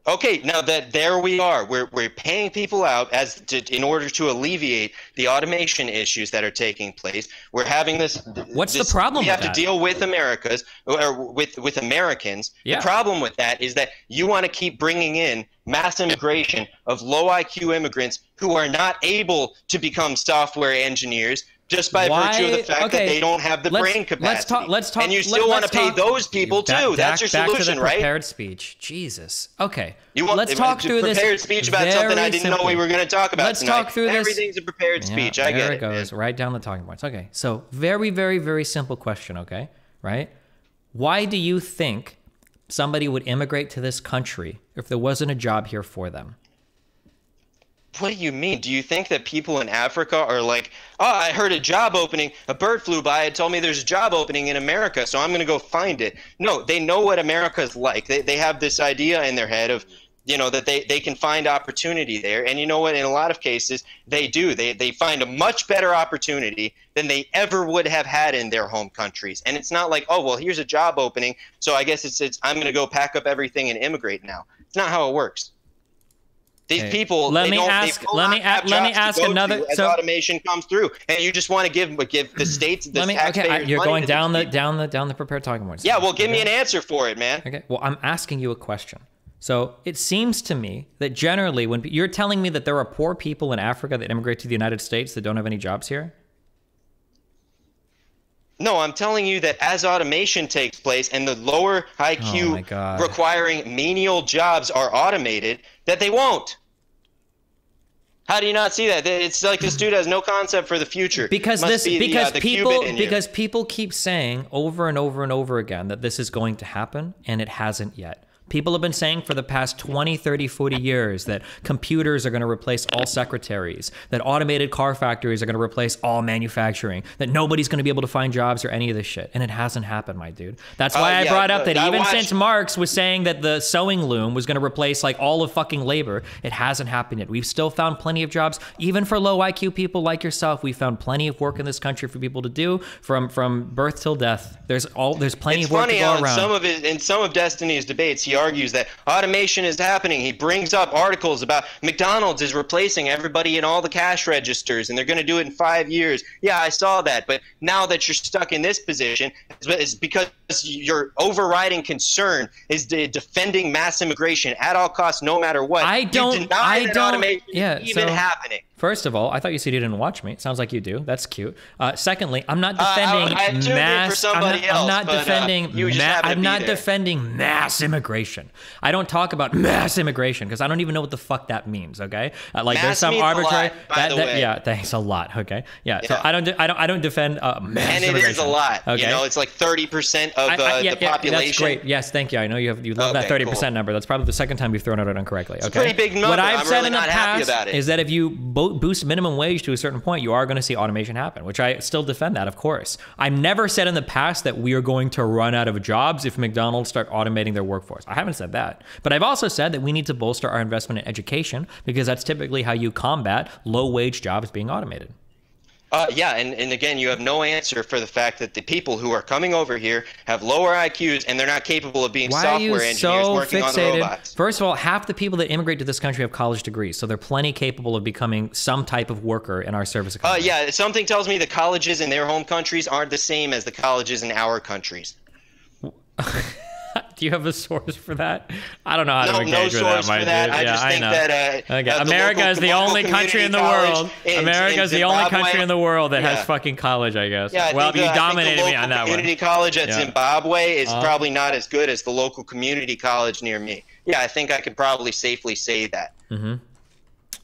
Okay, now that there we are, we're we're paying people out as to, in order to alleviate the automation issues that are taking place. We're having this. What's this, the problem? We have with that? to deal with Americas or with with Americans. Yeah. The problem with that is that you want to keep bringing in mass immigration of low I Q immigrants who are not able to become software engineers. Just by Why? virtue of the fact okay. that they don't have the let's, brain capacity. Let's talk, let's talk, and you still let, want to pay talk. those people back, too. That's back, your solution, back to the prepared right? speech. Jesus. Okay. You want, let's talk through prepared this. Prepared speech about something I didn't simple. know we were going to talk about Let's tonight. talk through Everything's this. Everything's a prepared yeah, speech. I get it. There it goes. Man. Write down the talking points. Okay. So very, very, very simple question. Okay. Right. Why do you think somebody would immigrate to this country if there wasn't a job here for them? What do you mean? Do you think that people in Africa are like, oh, I heard a job opening, a bird flew by and told me there's a job opening in America, so I'm going to go find it? No, they know what America's like. They, they have this idea in their head of, you know, that they, they can find opportunity there. And you know what? In a lot of cases, they do. They, they find a much better opportunity than they ever would have had in their home countries. And it's not like, oh, well, here's a job opening, so I guess it's, it's I'm going to go pack up everything and immigrate now. It's not how it works. These hey, people. Let me ask. Let me ask. Let me ask another. So as automation comes through, and you just want to give give the states. The let me. Okay, I, you're going down the people. down the down the prepared talking points. Yeah, well, give okay. me an answer for it, man. Okay. Well, I'm asking you a question. So it seems to me that generally, when you're telling me that there are poor people in Africa that immigrate to the United States that don't have any jobs here. No, I'm telling you that as automation takes place and the lower I Q oh requiring menial jobs are automated, that they won't. How do you not see that? It's like this dude has no concept for the future. Because this, be because the, uh, the people, because people keep saying over and over and over again that this is going to happen, and it hasn't yet. People have been saying for the past twenty, thirty, forty years that computers are going to replace all secretaries, that automated car factories are going to replace all manufacturing, that nobody's going to be able to find jobs or any of this shit. And it hasn't happened, my dude. That's why uh, I yeah, brought up that I even watched... since Marx was saying that the sewing loom was going to replace like all of fucking labor, it hasn't happened yet. We've still found plenty of jobs, even for low I Q people like yourself. We found plenty of work in this country for people to do from from birth till death. There's all there's plenty it's of work funny, to go uh, around. Some of his, in some of Destiny's debates, he argues that automation is happening. He brings up articles about McDonald's is replacing everybody in all the cash registers, and they're going to do it in five years. Yeah, I saw that. But now that you're stuck in this position, it's because your overriding concern is de defending mass immigration at all costs, no matter what. I don't. I don't. Automation yeah, is even so, happening. First of all, I thought you said you didn't watch me. It sounds like you do. That's cute. Uh, secondly, I'm not defending uh, I, I mass. I'm not, else, I'm not but, defending. Uh, you ma I'm not there. defending mass immigration. I don't talk about mass immigration because I don't even know what the fuck that means. Okay, uh, like mass there's some arbitrary. Lot, by that, the that, way. Yeah, thanks a lot. Okay, yeah. yeah. So I don't. I don't. I don't defend uh, mass and immigration. And it is a lot. Okay? You know, it's like thirty percent of the, I, I, yeah, the yeah, population. That's great. Yes, thank you. I know you have you love okay, that thirty percent cool. number. That's probably the second time you've thrown it out incorrectly. Okay. It's a pretty big number. What I've I'm said really in the past is that if you both boost minimum wage to a certain point, you are going to see automation happen, which I still defend that, of course. I've never said in the past that we are going to run out of jobs if McDonald's start automating their workforce. I haven't said that. But I've also said that we need to bolster our investment in education because that's typically how you combat low-wage jobs being automated. Uh, yeah, and, and again, you have no answer for the fact that the people who are coming over here have lower I Qs and they're not capable of being Why software engineers so working fixated? on robots. First of all, half the people that immigrate to this country have college degrees, so they're plenty capable of becoming some type of worker in our service economy. Uh, yeah, something tells me the colleges in their home countries aren't the same as the colleges in our countries. Do you have a source for that? I don't know how no, to engage no with source that, for that. I yeah, just I think know. that uh, okay. uh, America local, is the only country in the world. In, America in is the Zimbabwe. only country in the world that yeah. has fucking college, I guess. Yeah, I well, think, you uh, dominated me on that one. Community college at yeah. Zimbabwe is uh, probably not as good as the local community college near me. Yeah, I think I could probably safely say that. Mm-hmm.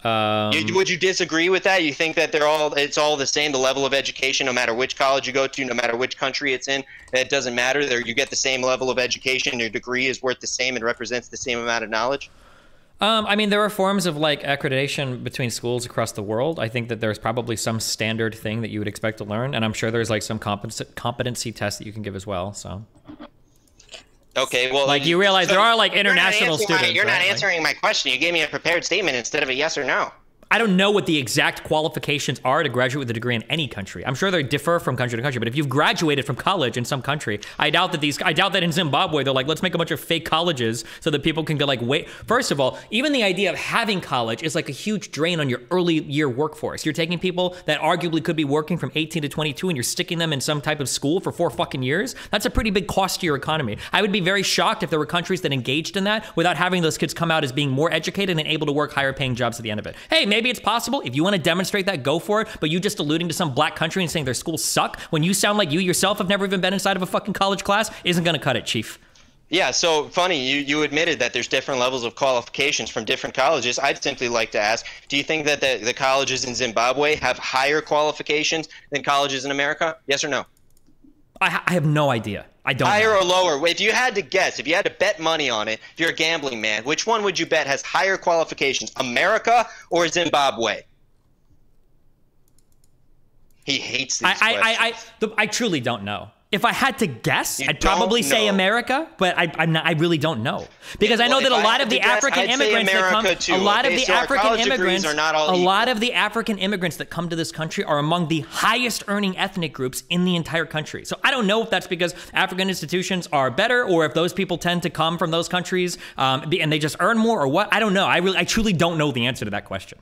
Um, you, would you disagree with that? You think that they're all it's all the same, the level of education, no matter which college you go to, no matter which country it's in, it doesn't matter. There, you get the same level of education, your degree is worth the same and represents the same amount of knowledge? Um, I mean, there are forms of like accreditation between schools across the world. I think that there's probably some standard thing that you would expect to learn, and I'm sure there's like some compet competency test that you can give as well, so... Okay, well, like you realize so there are like international you're students. My, you're right? not answering like, my question. You gave me a prepared statement instead of a yes or no. I don't know what the exact qualifications are to graduate with a degree in any country. I'm sure they differ from country to country, but if you've graduated from college in some country, I doubt that these, I doubt that in Zimbabwe, they're like, let's make a bunch of fake colleges so that people can go like, wait. First of all, even the idea of having college is like a huge drain on your early year workforce. You're taking people that arguably could be working from eighteen to twenty-two and you're sticking them in some type of school for four fucking years. That's a pretty big cost to your economy. I would be very shocked if there were countries that engaged in that without having those kids come out as being more educated and able to work higher paying jobs at the end of it. Hey, maybe Maybe it's possible. If you want to demonstrate that, go for it. But you just alluding to some black country and saying their schools suck when you sound like you yourself have never even been inside of a fucking college class isn't going to cut it, Chief. Yeah, so funny, you, you admitted that there's different levels of qualifications from different colleges. I'd simply like to ask, do you think that the, the colleges in Zimbabwe have higher qualifications than colleges in America? Yes or no? I, I have no idea. I don't higher know. or lower? If you had to guess, if you had to bet money on it, if you're a gambling man, which one would you bet has higher qualifications, America or Zimbabwe? He hates these I, questions. I, I, I, the, I truly don't know. If I had to guess, you I'd probably know. say America, but I, I'm not, I really don't know because yeah, well, I know that a lot of the African immigrants that come, a lot of the African immigrants, a lot of the African immigrants that come to this country are among the highest earning ethnic groups in the entire country. So I don't know if that's because African institutions are better or if those people tend to come from those countries um, and they just earn more or what. I don't know. I really, I truly don't know the answer to that question.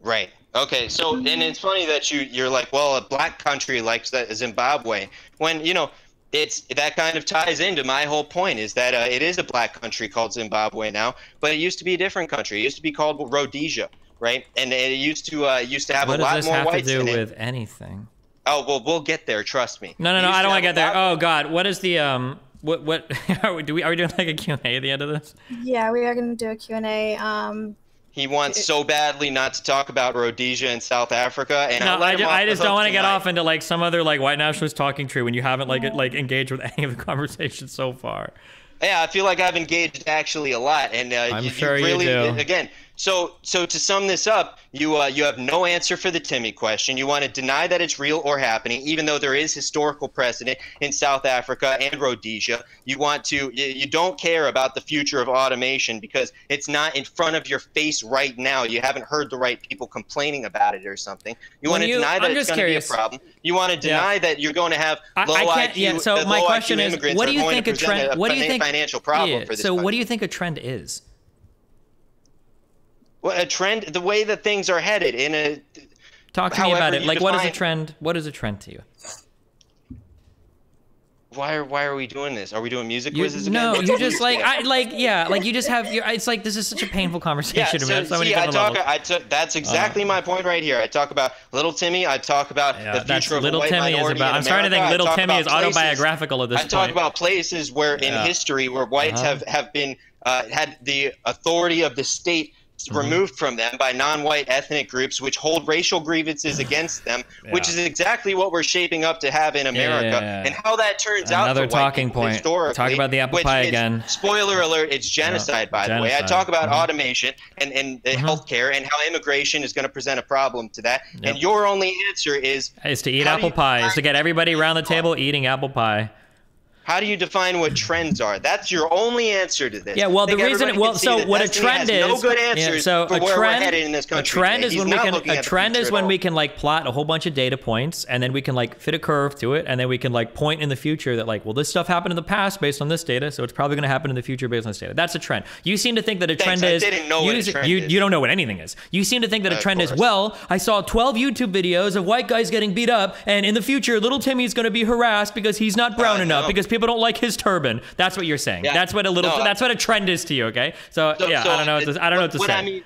Right. Okay, so and it's funny that you you're like, well, a black country like that Zimbabwe, when you know it's that kind of ties into my whole point is that uh, it is a black country called Zimbabwe now, but it used to be a different country. It used to be called Rhodesia, right? And it used to uh, used to have what a lot more whites in it. What does this have to do with anything? Oh well, we'll get there. Trust me. No, no, no, I don't want to get there. Oh God, what is the um? What what are we do we are we doing like a Q and A at the end of this? Yeah, we are going to do a Q and A. Um. He wants so badly not to talk about Rhodesia and South Africa, and no, I, I just, I just don't want to get off into like some other like white nationalist talking tree when you haven't like like engaged with any of the conversation so far. Yeah, I feel like I've engaged actually a lot, and uh, I'm you, sure you really you do. Again. So, so to sum this up, you uh, you have no answer for the Timmy question. You want to deny that it's real or happening, even though there is historical precedent in South Africa and Rhodesia. You want to you don't care about the future of automation because it's not in front of your face right now. You haven't heard the right people complaining about it or something. You want to deny that it's going to be a problem. You want to deny yeah. that you're going to have low I, I I Q. Yeah, so my question is, what do you think a trend? What do you think financial problem yeah, for this? So, country. What do you think a trend is? Well, a trend, the way that things are headed in a... Talk to me about it. Like, what is a trend? What is a trend to you? Why are Why are we doing this? Are we doing music you, quizzes again? No, you just like I like yeah, like you just have. Your, it's like this is such a painful conversation. Yeah, so, about so see, many I talk. I that's exactly uh, my point right here. I talk about Little Timmy. I talk about yeah, the future of Little white Timmy minority is about. I'm America. starting to think Little Timmy is places, autobiographical at this point. I talk point. about places where yeah. in history where whites uh-huh. have have been uh, had the authority of the state. Mm-hmm. removed from them by non-white ethnic groups which hold racial grievances against them, yeah. which is exactly what we're shaping up to have in America. Yeah, yeah, yeah. And how that turns Another out Another talking point. Talk about the apple pie again. Spoiler alert, it's genocide, yeah. by genocide. the way. I talk about mm-hmm. automation and, and mm-hmm. healthcare and how immigration is going to present a problem to that. Yep. And your only answer is... Is to eat apple pie, is to get everybody around the table eating apple pie. How do you define what trends are? That's your only answer to this. Yeah, well, the reason, well, so what a trend is, no good answers for where we're headed in this country. A trend is when we can, a trend is when we can like plot a whole bunch of data points and then we can like fit a curve to it and then we can like point in the future that like, well, this stuff happened in the past based on this data, so it's probably going to happen in the future based on this data. That's a trend. You seem to think that a trend is, I didn't know what a trend is. You don't know what anything is. You seem to think that a trend is, well, I saw twelve YouTube videos of white guys getting beat up and in the future, little Timmy's going to be harassed because he's not brown enough because people People don't like his turban. That's what you're saying. Yeah. That's what a little. No, that's what a trend is to you. Okay. So, so yeah, so I don't know. What to, I don't know what to what say. I mean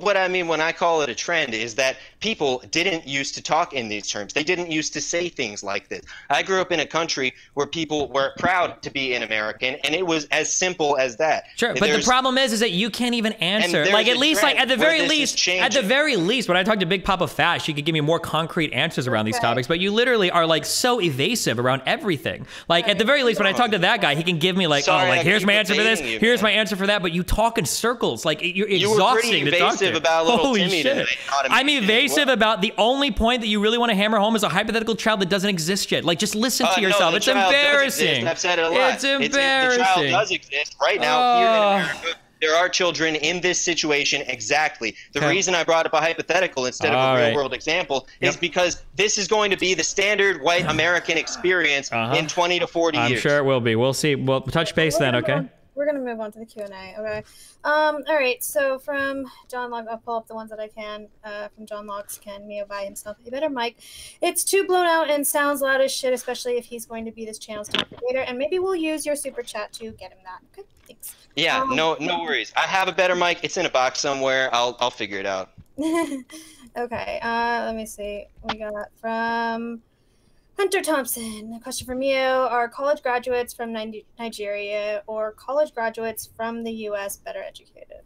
What I mean when I call it a trend is that people didn't used to talk in these terms. They didn't used to say things like this. I grew up in a country where people were proud to be an American, and it was as simple as that. Sure, but the problem is, is that you can't even answer. Like at least, like at the very least, at the very least, when I talked to Big Papa Fash, she could give me more concrete answers around these topics. But you literally are like so evasive around everything. Like at the very least, when I talk to that guy, he can give me like, oh, like here's my answer for this, here's my answer for that. But you talk in circles, like you're exhausting. Evasive about little Holy Timmy shit. Today, I'm evasive well. about the only point that you really want to hammer home is a hypothetical child that doesn't exist yet. Like, just listen uh, to yourself. No, it's embarrassing. I've said it a lot. It's embarrassing. It's, it, the child does exist right now uh. here in America. There are children in this situation exactly. The okay. reason I brought up a hypothetical instead of All a real-world right. example yep. is because this is going to be the standard white American experience uh-huh. in twenty to forty I'm years. I'm sure it will be. We'll see. We'll touch base then, okay? We're going to move on to the Q and A, okay? Um, all right, so from John Locke, I'll pull up the ones that I can. Uh, from John Locke's Can Mio buy himself a better mic? It's too blown out and sounds loud as shit, especially if he's going to be this channel's top creator. And maybe we'll use your super chat to get him that. Okay, thanks. Yeah, um, no no worries. I have a better mic. It's in a box somewhere. I'll, I'll figure it out. Okay, uh, let me see. We got from... Hunter Thompson, a question for Mio. Are college graduates from Nigeria or college graduates from the U S better educated?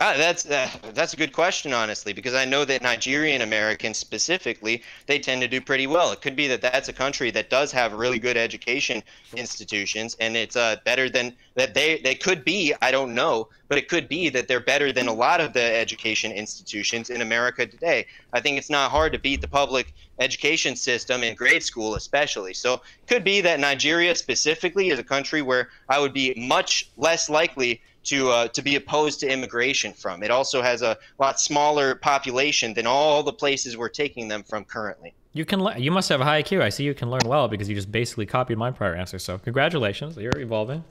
Ah, that's uh, that's a good question, honestly, because I know that Nigerian Americans specifically, they tend to do pretty well. It could be that that's a country that does have really good education institutions, and it's uh, better than that. They they could be, I don't know, but it could be that they're better than a lot of the education institutions in America today. I think it's not hard to beat the public education system in grade school, especially. So it could be that Nigeria specifically is a country where I would be much less likely to uh, to be opposed to immigration from. It also has a lot smaller population than all the places we're taking them from currently. You can le you must have a high I Q. I see you can learn well because you just basically copied my prior answer. So congratulations, you're evolving.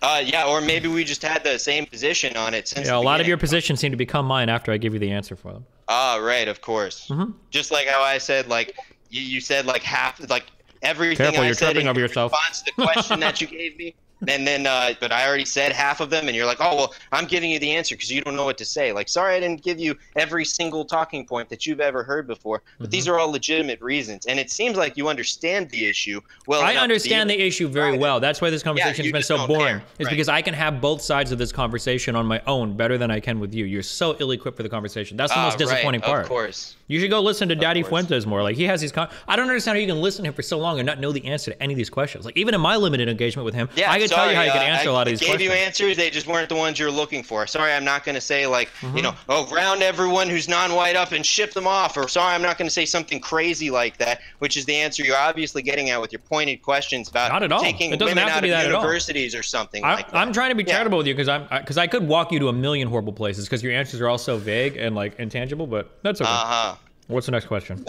Uh, yeah, or maybe we just had the same position on it since. Yeah, a lot of your positions seem to become mine after I give you the answer for them. Ah, right, of course. Mm-hmm. Just like how I said, like you, you said, like half, like everything. Careful, I you're said tripping in over yourself. Response to the question that you gave me. And then, uh, but I already said half of them, and you're like, oh, well, I'm giving you the answer because you don't know what to say. Like, sorry, I didn't give you every single talking point that you've ever heard before, but mm-hmm. these are all legitimate reasons. And it seems like you understand the issue well. I understand the issue very well. That's why this conversation yeah, has been so boring. It's right. because I can have both sides of this conversation on my own better than I can with you. You're so ill-equipped for the conversation. That's the most uh, disappointing right. part. Of course. You should go listen to of Daddy course. Fuentes more. Like, he has these con I don't understand how you can listen to him for so long and not know the answer to any of these questions. Like, even in my limited engagement with him, yeah, I Sorry, tell you how you uh, can answer I a lot of these gave questions. You answers, they just weren't the ones you're looking for. Sorry, I'm not going to say like, mm-hmm. you know, oh, round everyone who's non-white up and ship them off. Or sorry, I'm not going to say something crazy like that, which is the answer you're obviously getting at with your pointed questions about not at all. taking it women out of universities or something I, like that. I'm trying to be yeah. charitable with you because I'm because I, I could walk you to a million horrible places because your answers are all so vague and like intangible, but that's okay. Uh-huh. What's the next question?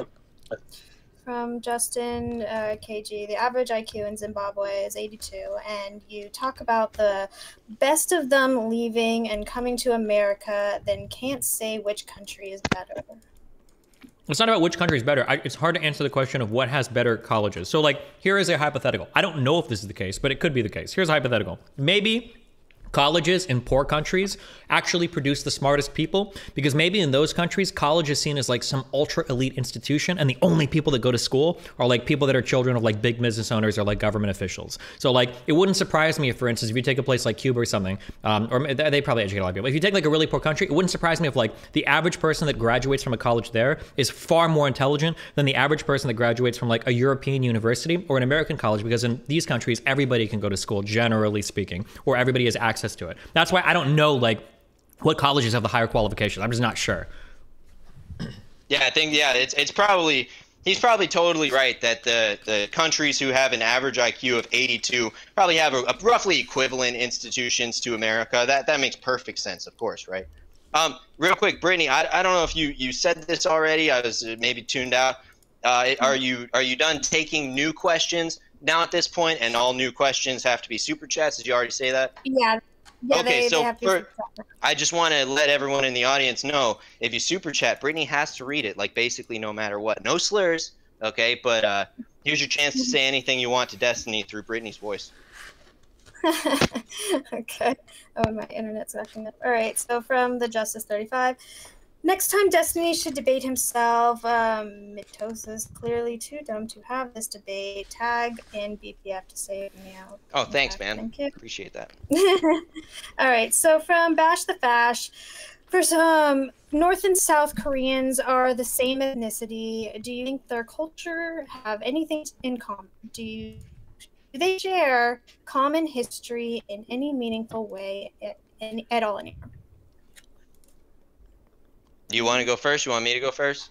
From Justin uh, K G, the average I Q in Zimbabwe is eighty-two, and you talk about the best of them leaving and coming to America, then can't say which country is better. It's not about which country is better. I, it's hard to answer the question of what has better colleges. So like, here is a hypothetical. I don't know if this is the case, but it could be the case. Here's a hypothetical. Maybe colleges in poor countries actually produce the smartest people because maybe in those countries, college is seen as like some ultra elite institution and the only people that go to school are like people that are children of like big business owners or like government officials. So like, it wouldn't surprise me if, for instance, if you take a place like Cuba or something, um, or they probably educate a lot of people, but if you take like a really poor country, it wouldn't surprise me if like the average person that graduates from a college there is far more intelligent than the average person that graduates from like a European university or an American college, because in these countries, everybody can go to school, generally speaking, or everybody has access access to it. That's why I don't know like what colleges have the higher qualifications. I'm just not sure. Yeah, I think yeah, it's it's probably he's probably totally right that the the countries who have an average I Q of eighty-two probably have a, a roughly equivalent institutions to America. That that makes perfect sense, of course, right? Um, real quick, Brittany, I I don't know if you you said this already. I was maybe tuned out. Uh, are you are you done taking new questions now at this point, and all new questions have to be super chats? Did you already say that? Yeah. Yeah, okay, they, so they have to for, I just want to let everyone in the audience know, if you super chat, Brittany has to read it, like basically no matter what. No slurs, okay? But uh, here's your chance to say anything you want to Destiny through Brittany's voice. Okay. Oh, my internet's acting up. All right, so from the Justice thirty-five. Next time, Destiny should debate himself. Um, Mitosa's clearly too dumb to have this debate. Tag in B P F to save me out. Oh, thanks, man. Thank you. Appreciate that. All right. So from Bash the Fash, for some, North and South Koreans are the same ethnicity. Do you think their culture have anything in common? Do you, do they share common history in any meaningful way at, in, at all anymore? Do you want to go first? You want me to go first?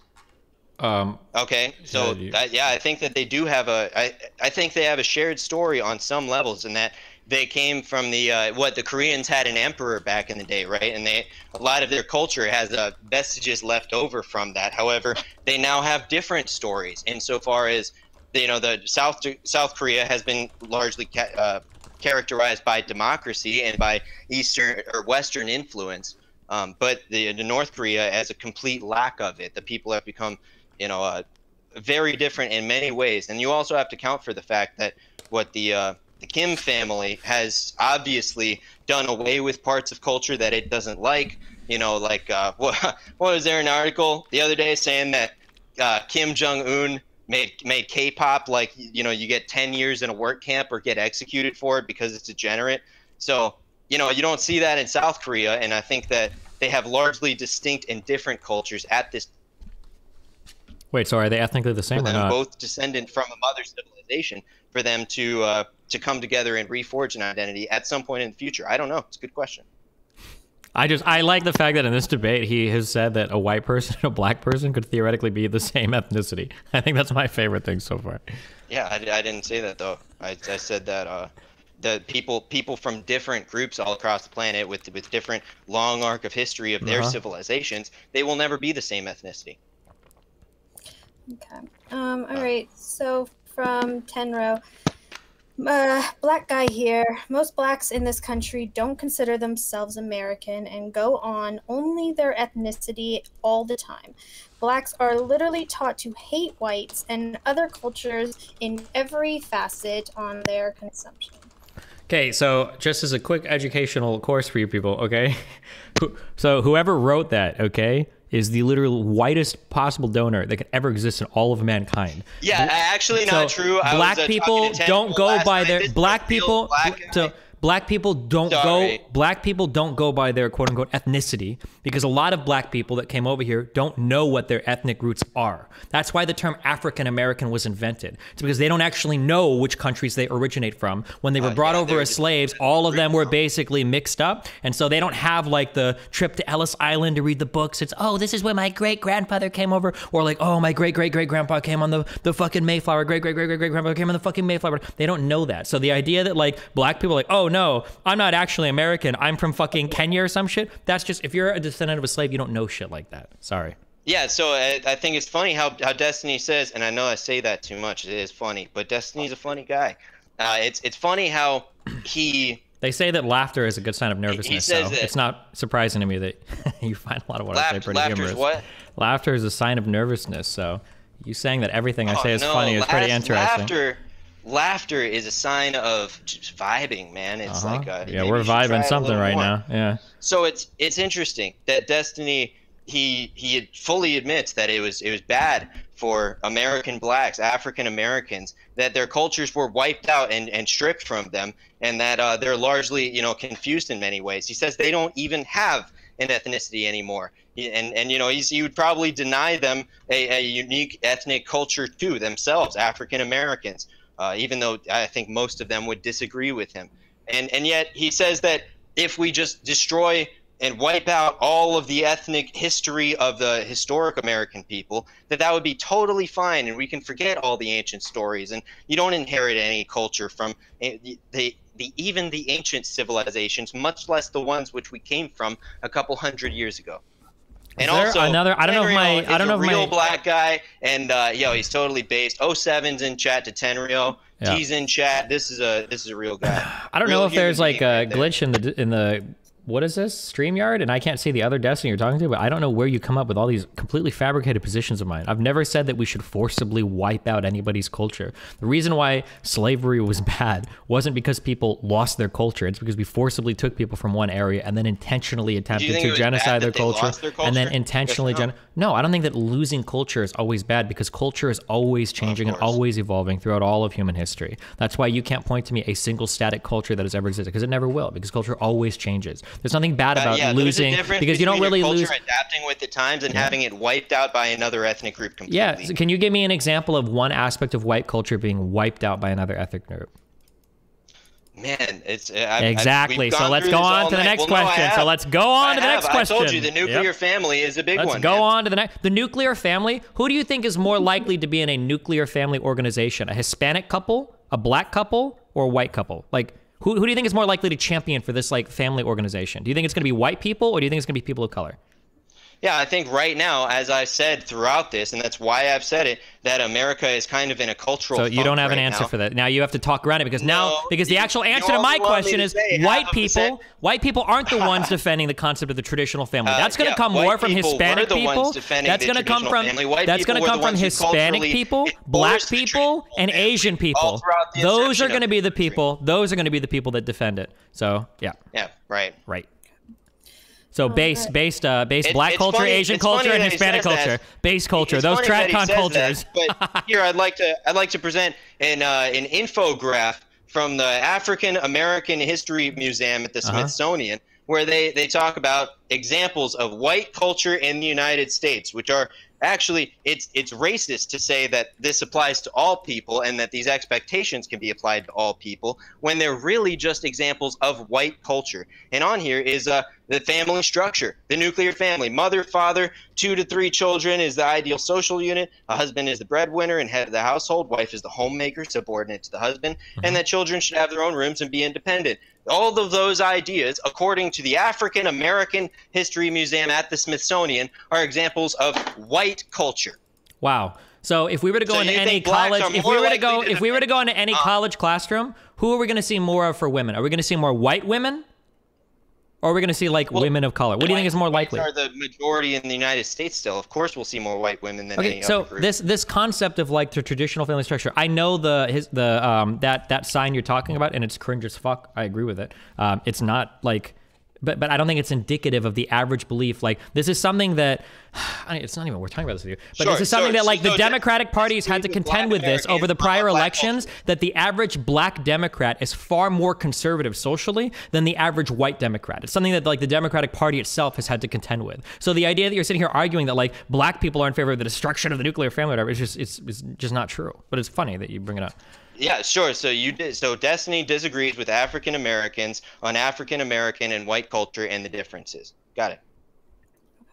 Um, okay. So yeah, that, yeah, I think that they do have a. I I think they have a shared story on some levels, in that they came from the uh, what the Koreans had an emperor back in the day, right? And they a lot of their culture has uh, vestiges left over from that. However, they now have different stories insofar as you know the South South Korea has been largely ca uh, characterized by democracy and by Eastern or Western influence. Um, but the, the North Korea has a complete lack of it. The people have become, you know, uh, very different in many ways. And you also have to count for the fact that what the, uh, the Kim family has obviously done away with parts of culture that it doesn't like. You know, like uh, what, what was there an article the other day saying that uh, Kim Jong-un made made K-pop like, you know, you get ten years in a work camp or get executed for it because it's degenerate. So you know, you don't see that in South Korea, and I think that they have largely distinct and different cultures at this. Wait, so are they ethnically the same or not? Both descendant from a mother civilization, for them to uh, to come together and reforge an identity at some point in the future. I don't know. It's a good question. I just, I like the fact that in this debate, he has said that a white person and a black person could theoretically be the same ethnicity. I think that's my favorite thing so far. Yeah, I, I didn't say that, though. I, I said that uh, the people people from different groups all across the planet with, with different long arc of history of their uh-huh. civilizations, they will never be the same ethnicity. Okay. Um, all right. So from Tenrio, uh, black guy here. Most blacks in this country don't consider themselves American and go on only their ethnicity all the time. Blacks are literally taught to hate whites and other cultures in every facet on their consumption. Okay, so just as a quick educational course for you people, okay? So whoever wrote that, okay, is the literal whitest possible donor that could ever exist in all of mankind. Yeah, actually not so true. I black was, uh, people don't go by night. their this black people. Black so black people don't Sorry. go. Black people don't go by their quote unquote ethnicity, because a lot of black people that came over here don't know what their ethnic roots are. That's why the term African American was invented. It's because they don't actually know which countries they originate from. When they were uh, brought yeah, over as slaves, all of them were basically mixed up, and so they don't have like the trip to Ellis Island to read the books. It's, oh, this is where my great grandfather came over, or like, oh, my great great great grandpa came on the the fucking Mayflower. Great great great great great grandpa came on the fucking Mayflower. They don't know that. So the idea that like black people are like, oh, oh no, I'm not actually American, I'm from fucking Kenya or some shit. That's just, if you're a descendant of a slave, you don't know shit like that. Sorry. Yeah, so I, I think it's funny how, how Destiny says, and I know I say that too much, it is funny, but Destiny's a funny guy. Uh, it's it's funny how he... They say that laughter is a good sign of nervousness, so it's not surprising to me that you find a lot of what I say pretty humorous. Laughter's what? Laughter is a sign of nervousness, so you saying that everything I say is funny is pretty interesting. Laughter... Laughter is a sign of just vibing, man. It's uh-huh. like a, yeah, we're vibing something right more. now. Yeah. So it's it's interesting that Destiny he he fully admits that it was it was bad for American blacks, African Americans, that their cultures were wiped out and and stripped from them, and that uh, they're largely you know confused in many ways. He says they don't even have an ethnicity anymore. And, and you know, he's, he would probably deny them a, a unique ethnic culture to themselves, African Americans. Uh, even though I think most of them would disagree with him. And and yet he says that if we just destroy and wipe out all of the ethnic history of the historic American people, that that would be totally fine, and we can forget all the ancient stories, and you don't inherit any culture from the, the, the even the ancient civilizations, much less the ones which we came from a couple hundred years ago. And also, another, I don't know if my, I don't know if my real black guy, and uh, yo, he's totally based. oh seven's in chat to Tenrio. Yeah. He's in chat. This is a, this is a real guy. I don't real know if there's like a glitch in the, in the, what is this, StreamYard? And I can't see the other Destiny you're talking to, but I don't know where you come up with all these completely fabricated positions of mine. I've never said that we should forcibly wipe out anybody's culture. The reason why slavery was bad wasn't because people lost their culture. It's because we forcibly took people from one area and then intentionally attempted to genocide their culture, their culture and then intentionally... Gen no, I don't think that losing culture is always bad, because culture is always changing and always evolving throughout all of human history. That's why you can't point to me a single static culture that has ever existed, because it never will, because culture always changes. There's nothing bad about uh, yeah, losing, because you don't really culture lose. Adapting with the times and yeah. having it wiped out by another ethnic group completely. Yeah. So can you give me an example of one aspect of white culture being wiped out by another ethnic group? Man, it's I've, exactly. I've, so let's go on to the next well, question. No, so let's go on I to the have. next question. I told you the nuclear yep. family is a big let's one. Let's go man. on to the next. The nuclear family. Who do you think is more likely to be in a nuclear family organization? A Hispanic couple, a black couple, or a white couple? Like. Who, who do you think is more likely to champion for this like family organization? Do you think it's going to be white people, or do you think it's going to be people of color? Yeah, I think right now, as I've said throughout this, and that's why I've said it, that America is kind of in a cultural. So you don't have right an answer now. for that. Now you have to talk around it, because no, now because the actual answer to my question is say, white people. White people aren't the ones defending the concept of the traditional family. That's going to uh, yeah, come more from Hispanic people. That's going to come from that's going to come from Hispanic people, black people, and Asian people. Those are going to be the people. Those are going to be the people that defend it. So yeah. Yeah. Right. Right. So base, based, uh, based it, black culture, funny, Asian culture, and Hispanic culture, that. base culture, it's those TradCon cultures. That, but here, I'd like to, I'd like to present an uh, an infograph from the African American History Museum at the uh-huh. Smithsonian, where they, they talk about examples of white culture in the United States, which are actually, it's it's racist to say that this applies to all people and that these expectations can be applied to all people when they're really just examples of white culture. And on here is uh, the family structure, the nuclear family. Mother, father, two to three children is the ideal social unit. A husband is the breadwinner and head of the household. Wife is the homemaker, subordinate to the husband. Mm-hmm. And that children should have their own rooms and be independent. All of those ideas, according to the African American History Museum at the Smithsonian, are examples of white culture. Wow. So if we were to go so into any college, if we were to go, to if we were to go into any uh, college classroom, who are we going to see more of for women? Are we going to see more white women? Or are we going to see, like, well, women of color? What do you think is more likely? Are the majority in the United States still? Of course, we'll see more white women than okay, any so other group. This this concept of, like, the traditional family structure. I know the his the um that that sign you're talking about, and it's cringe as fuck. I agree with it. Um, it's not like, but but I don't think it's indicative of the average belief. Like, this is something that I mean, it's not even worth talking about this with you. But sure, this is something so, that like so the Democratic Party has had to contend with Americans, this over the prior elections. Culture. That the average Black Democrat is far more conservative socially than the average white Democrat. It's something that like the Democratic Party itself has had to contend with. So the idea that you're sitting here arguing that like Black people are in favor of the destruction of the nuclear family, or whatever, it's just it's, it's just not true. But it's funny that you bring it up. Yeah, sure. So you did. So Destiny disagrees with African Americans on African American and white culture and the differences. Got it.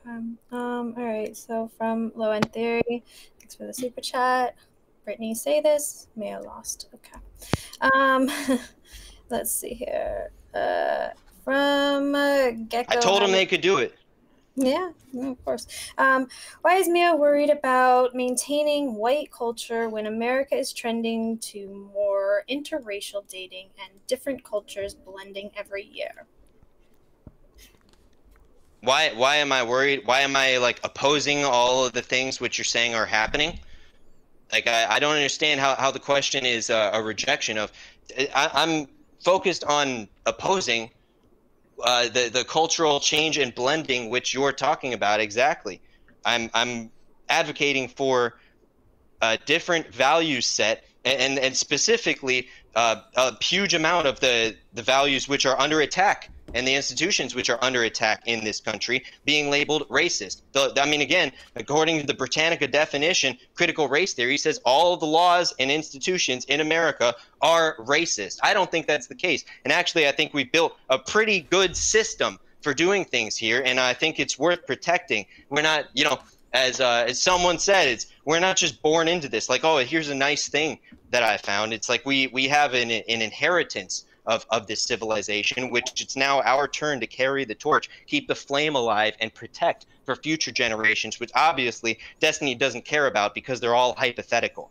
Okay. Um. All right. So from Low End Theory, thanks for the super chat. Brittany, say this. Mia lost. Okay. Um. Let's see here. Uh. From uh, Gecko. I told them they could do it. Yeah, of course. Um, why is Mio worried about maintaining white culture when America is trending to more interracial dating and different cultures blending every year? Why why am I worried? Why am I like opposing all of the things which you're saying are happening? Like I, I don't understand how, how the question is a, a rejection of I, I'm focused on opposing Uh, the the cultural change and blending which you're talking about exactly. I'm I'm advocating for a different value set and and, and specifically uh, a huge amount of the the values which are under attack and the institutions which are under attack in this country being labeled racist. The, I mean, again, according to the Britannica definition, critical race theory says all the laws and institutions in America are racist. I don't think that's the case. And actually, I think we built a pretty good system for doing things here, and I think it's worth protecting. We're not, you know, as, uh, as someone said, it's we're not just born into this. Like, oh, here's a nice thing that I found. It's like we, we have an, an inheritance Of, of this civilization, which it's now our turn to carry the torch, keep the flame alive, and protect for future generations, which obviously Destiny doesn't care about because they're all hypothetical.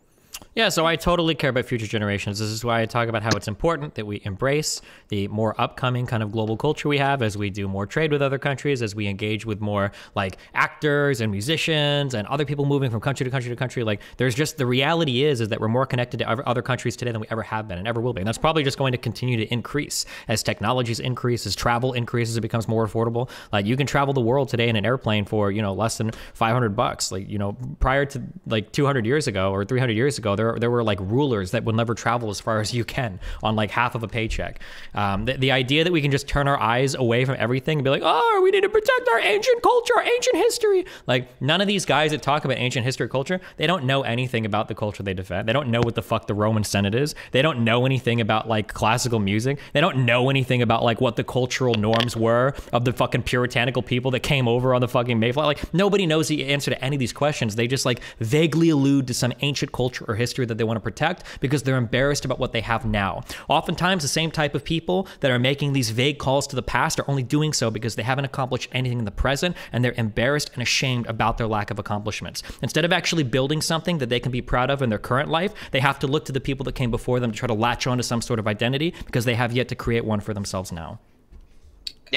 Yeah, so I totally care about future generations. This is why I talk about how it's important that we embrace the more upcoming kind of global culture we have as we do more trade with other countries, as we engage with more like actors and musicians and other people moving from country to country to country. Like there's just the reality is, is that we're more connected to other countries today than we ever have been and ever will be. And that's probably just going to continue to increase as technologies increase, as travel increases, it becomes more affordable. Like you can travel the world today in an airplane for, you know, less than five hundred bucks. Like, you know, prior to like two hundred years ago or three hundred years ago, Ago, there, there were like rulers that would never travel as far as you can on like half of a paycheck. Um, the, the idea that we can just turn our eyes away from everything and be like, oh, we need to protect our ancient culture, our ancient history. Like none of these guys that talk about ancient history culture, they don't know anything about the culture they defend. They don't know what the fuck the Roman Senate is. They don't know anything about like classical music. They don't know anything about like what the cultural norms were of the fucking puritanical people that came over on the fucking Mayflower. Like nobody knows the answer to any of these questions. They just like vaguely allude to some ancient culture or history that they want to protect because they're embarrassed about what they have now. Oftentimes, the same type of people that are making these vague calls to the past are only doing so because they haven't accomplished anything in the present and they're embarrassed and ashamed about their lack of accomplishments. Instead of actually building something that they can be proud of in their current life, they have to look to the people that came before them to try to latch onto some sort of identity because they have yet to create one for themselves now.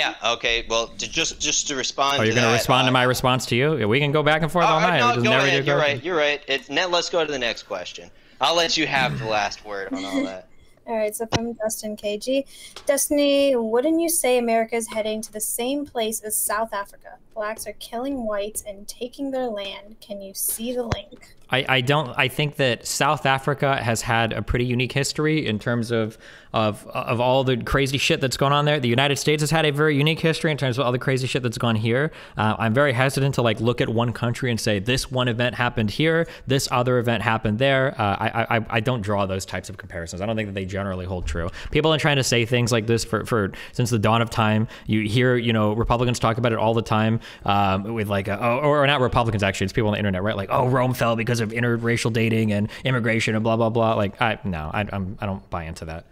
Yeah. Okay. Well, to just just to respond. Oh, you're to gonna that, respond uh, to my response to you. We can go back and forth all night. Right, no, go never ahead. You're right. You're right. It's net. Let's go to the next question. I'll let you have the last word on all that. All right, so from Justin K G. Destiny, wouldn't you say America is heading to the same place as South Africa? Blacks are killing whites and taking their land. Can you see the link? I, I don't, I think that South Africa has had a pretty unique history in terms of, of, of all the crazy shit that's gone on there. The United States has had a very unique history in terms of all the crazy shit that's gone here. Uh, I'm very hesitant to like look at one country and say, this one event happened here, this other event happened there. Uh, I, I, I don't draw those types of comparisons. I don't think that they generally hold true. People are trying to say things like this for, for since the dawn of time. You hear, you know, Republicans talk about it all the time um, with like, a, or, or not Republicans actually, it's people on the internet, right? Like, oh, Rome fell because of interracial dating and immigration and blah, blah, blah. Like, I no, I, I'm, I don't buy into that.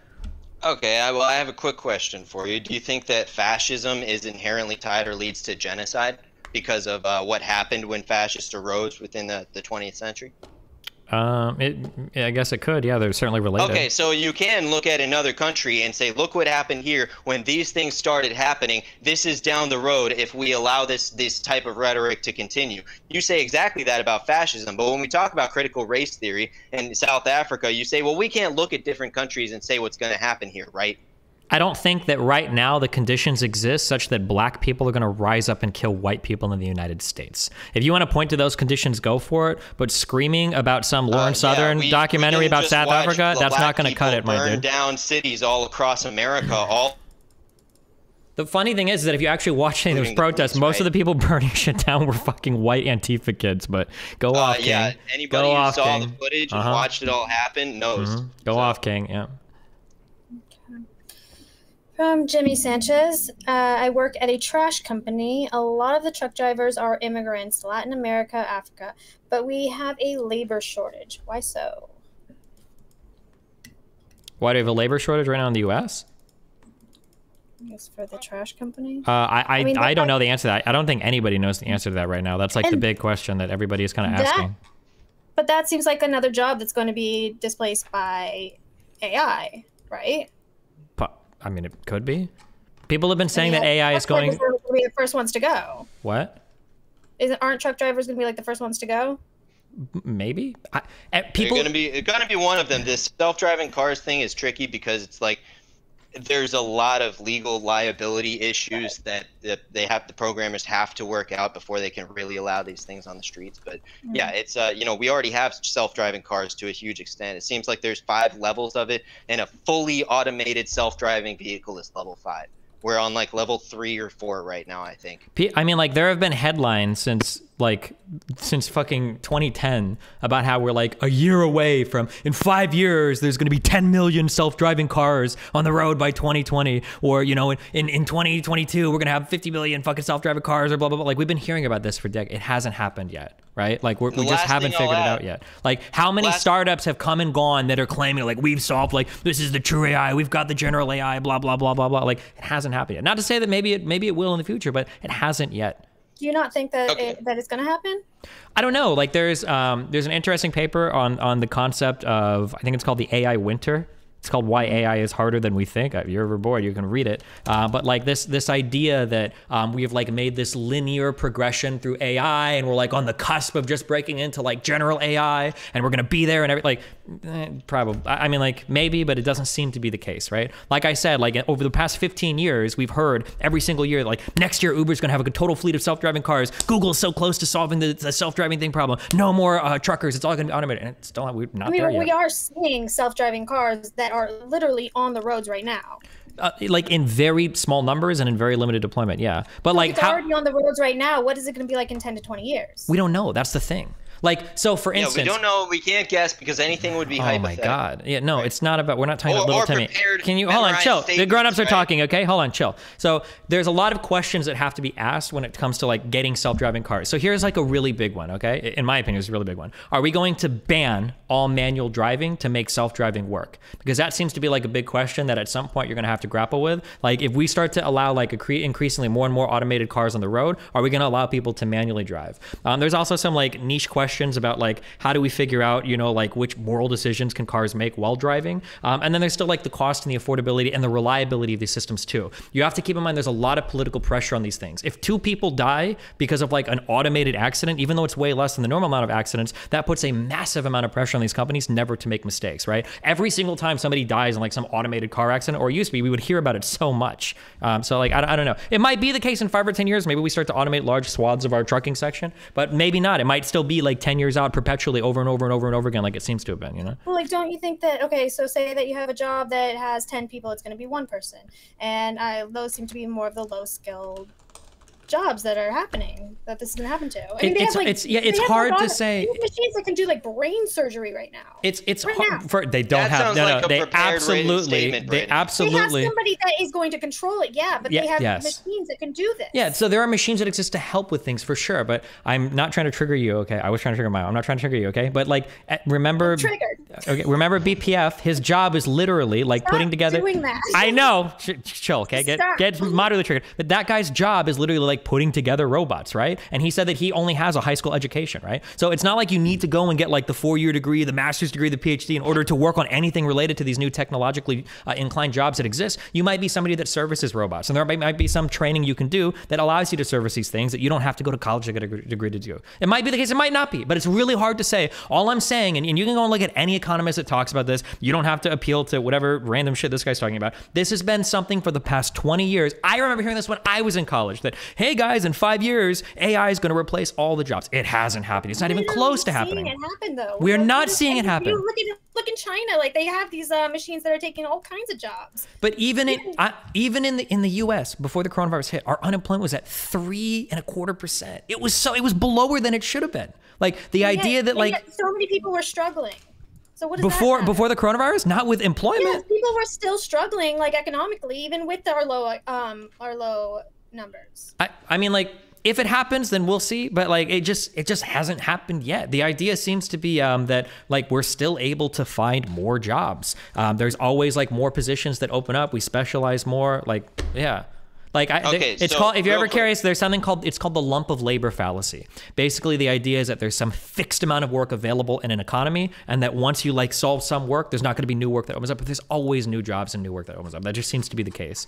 Okay, I, well, I have a quick question for you. Do you think that fascism is inherently tied or leads to genocide because of uh, what happened when fascists arose within the, the twentieth century? Um, it, I guess it could. Yeah, they're certainly related. Okay, so you can look at another country and say, look what happened here when these things started happening. This is down the road if we allow this, this type of rhetoric to continue. You say exactly that about fascism, but when we talk about critical race theory in South Africa, you say, well, we can't look at different countries and say what's going to happen here, right? I don't think that right now the conditions exist such that black people are going to rise up and kill white people in the United States. If you want to point to those conditions, go for it. But screaming about some Lauren uh, yeah, Southern we, documentary we about South Africa, that's not going to cut it, my dude. Burn down cities all across America. All the funny thing is that if you actually watch any of those protests, most right? of the people burning shit down were fucking white Antifa kids. But go uh, off, yeah. King. Anybody go who off, saw King. the footage and uh-huh. watched it all happen knows. Mm-hmm. Go so. off, King. Yeah. From Jimmy Sanchez, uh, I work at a trash company. A lot of the truck drivers are immigrants, Latin America, Africa, but we have a labor shortage. Why so? Why do we have a labor shortage right now in the U S? It's for the trash company? Uh, I I, I, mean, I don't know the answer to that. I don't think anybody knows the answer to that right now. That's like the big question that everybody is kind of asking. But that seems like another job that's going to be displaced by A I, right? I mean, it could be. People have been saying I mean, that A I is going to be the first ones to go. What? Isn't aren't truck drivers going to be like the first ones to go? Maybe. I, people. They're going to be. It's going to be one of them. This self-driving cars thing is tricky because it's like there's a lot of legal liability issues that, that they have the programmers have to work out before they can really allow these things on the streets. But mm-hmm. yeah, it's uh, you know, we already have self-driving cars to a huge extent. It seems like there's five levels of it, and a fully automated self-driving vehicle is level five. We're on like level three or four right now, I think. I mean, like there have been headlines since like since fucking twenty ten about how we're like a year away from in five years, there's going to be ten million self-driving cars on the road by twenty twenty. Or, you know, in, in, in twenty twenty-two, we're going to have fifty million fucking self-driving cars or blah, blah, blah. Like we've been hearing about this for decades. It hasn't happened yet. Right? Like we're, we just haven't figured it out yet. Like how many startups have come and gone that are claiming like we've solved, like this is the true A I. We've got the general A I, blah, blah, blah, blah, blah. Like it hasn't happened yet. Not to say that maybe it, maybe it will in the future, but it hasn't yet. Do you not think that okay. it, that it's going to happen? I don't know. Like there's, um, there's an interesting paper on, on the concept of, I think it's called the A I winter. It's called Why A I is Harder Than We Think. If you're ever bored, you can read it. Uh, but like this this idea that um, we have like made this linear progression through A I and we're like on the cusp of just breaking into like general A I and we're gonna be there and every like, eh, probably, I mean like maybe, but it doesn't seem to be the case, right? Like I said, like over the past fifteen years, we've heard every single year, like next year Uber's gonna have a total fleet of self-driving cars. Google's so close to solving the, the self-driving thing problem. No more uh, truckers, it's all gonna be automated. And it's still, we're not I mean, there yet. We are seeing self-driving cars that are literally on the roads right now. Uh, like in very small numbers and in very limited deployment, yeah. But so like it's how- already on the roads right now, what is it gonna be like in ten to twenty years? We don't know, that's the thing. Like, so for instance- Yeah, we don't know, we can't guess because anything would be oh hypothetical. Oh my God, yeah, no, right. It's not about, we're not talking or, about little Timmy. Can you, hold on, chill, the grownups right? are talking, okay? Hold on, chill. So there's a lot of questions that have to be asked when it comes to like getting self-driving cars. So here's like a really big one, okay? In my opinion, it's a really big one. Are we going to ban all manual driving to make self-driving work? Because that seems to be like a big question that at some point you're gonna have to grapple with. Like if we start to allow like a increasingly more and more automated cars on the road, are we gonna allow people to manually drive? Um, there's also some like niche questions questions about like, how do we figure out, you know, like which moral decisions can cars make while driving? Um, and then there's still like the cost and the affordability and the reliability of these systems too. You have to keep in mind, there's a lot of political pressure on these things. If two people die because of like an automated accident, even though it's way less than the normal amount of accidents, that puts a massive amount of pressure on these companies never to make mistakes, right? Every single time somebody dies in like some automated car accident, or it used to be, we would hear about it so much. Um, so like, I, I don't know. It might be the case in five or ten years, maybe we start to automate large swaths of our trucking section, but maybe not. It might still be like ten years out perpetually over and over and over and over again, like it seems to have been, you know? Well, like, don't you think that, okay, so say that you have a job that has ten people, it's gonna be one person. And I, those seem to be more of the low skilled jobs that are happening, that this is gonna happen to. I mean, it, they it's, have, like, it's yeah, it's hard to say. Machines that can do like brain surgery right now. It's it's right hard now. For they don't that have no, like no, they absolutely they Brittany. absolutely they have somebody that is going to control it. Yeah, but yeah, they have yes. machines that can do this. Yeah, so there are machines that exist to help with things for sure. But I'm not trying to trigger you, okay? I was trying to trigger Maya. I'm not trying to trigger you, okay? But like remember, I'm triggered. Okay, remember B P F. His job is literally like Stop putting together. Doing that. I know, chill, okay? Get Stop. get moderately triggered. But that guy's job is literally like. Like putting together robots, right? And he said that he only has a high school education, right? So it's not like you need to go and get like the four-year degree, the master's degree, the PhD in order to work on anything related to these new technologically uh, inclined jobs that exist. You might be somebody that services robots, and there might be some training you can do that allows you to service these things that you don't have to go to college to get a degree to do. It might be the case, it might not be, but it's really hard to say. All I'm saying, and, and you can go and look at any economist that talks about this, you don't have to appeal to whatever random shit this guy's talking about. This has been something for the past twenty years. I remember hearing this when I was in college, that, hey, hey guys, in five years, A I is going to replace all the jobs. It hasn't happened. It's not We're even close to happening. It happen, though. We're, We're not seeing it happen. Look, at, look in China, like they have these uh, machines that are taking all kinds of jobs. But even in I, even in the in the U S before the coronavirus hit, our unemployment was at three and a quarter percent. It was so it was lower than it should have been. Like the and idea yet, that like so many people were struggling. So what does before that before the coronavirus, not with employment. Yes, people were still struggling, like economically, even with our low um our low. numbers. I, I mean, like, if it happens, then we'll see. But like, it just it just hasn't happened yet. The idea seems to be um, that like we're still able to find more jobs. Um, there's always like more positions that open up. We specialize more. Like, yeah. Like I, okay, it's so called, if you're ever curious, there's something called, it's called the lump of labor fallacy. Basically, the idea is that there's some fixed amount of work available in an economy, and that once you like solve some work, there's not going to be new work that opens up, but there's always new jobs and new work that opens up. That just seems to be the case.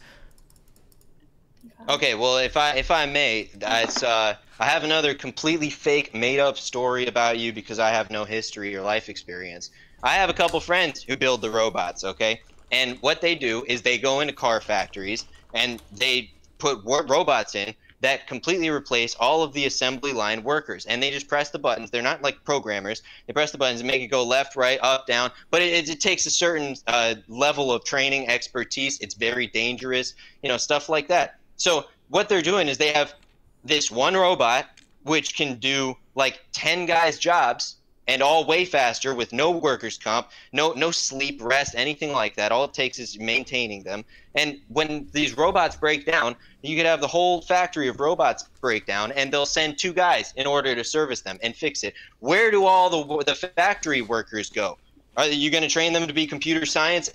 Okay, well, if I if I may, it's, uh, I have another completely fake, made-up story about you because I have no history or life experience. I have a couple friends who build the robots, okay? And what they do is they go into car factories and they put robots in that completely replace all of the assembly line workers. And they just press the buttons. They're not like programmers. They press the buttons and make it go left, right, up, down. But it, it, it takes a certain uh, level of training, expertise. It's very dangerous, you know, stuff like that. So what they're doing is they have this one robot which can do like ten guys' jobs and all way faster with no workers' comp, no no sleep, rest, anything like that. All it takes is maintaining them. And when these robots break down, you could have the whole factory of robots break down, and they'll send two guys in order to service them and fix it. Where do all the, the factory workers go? Are you going to train them to be computer science?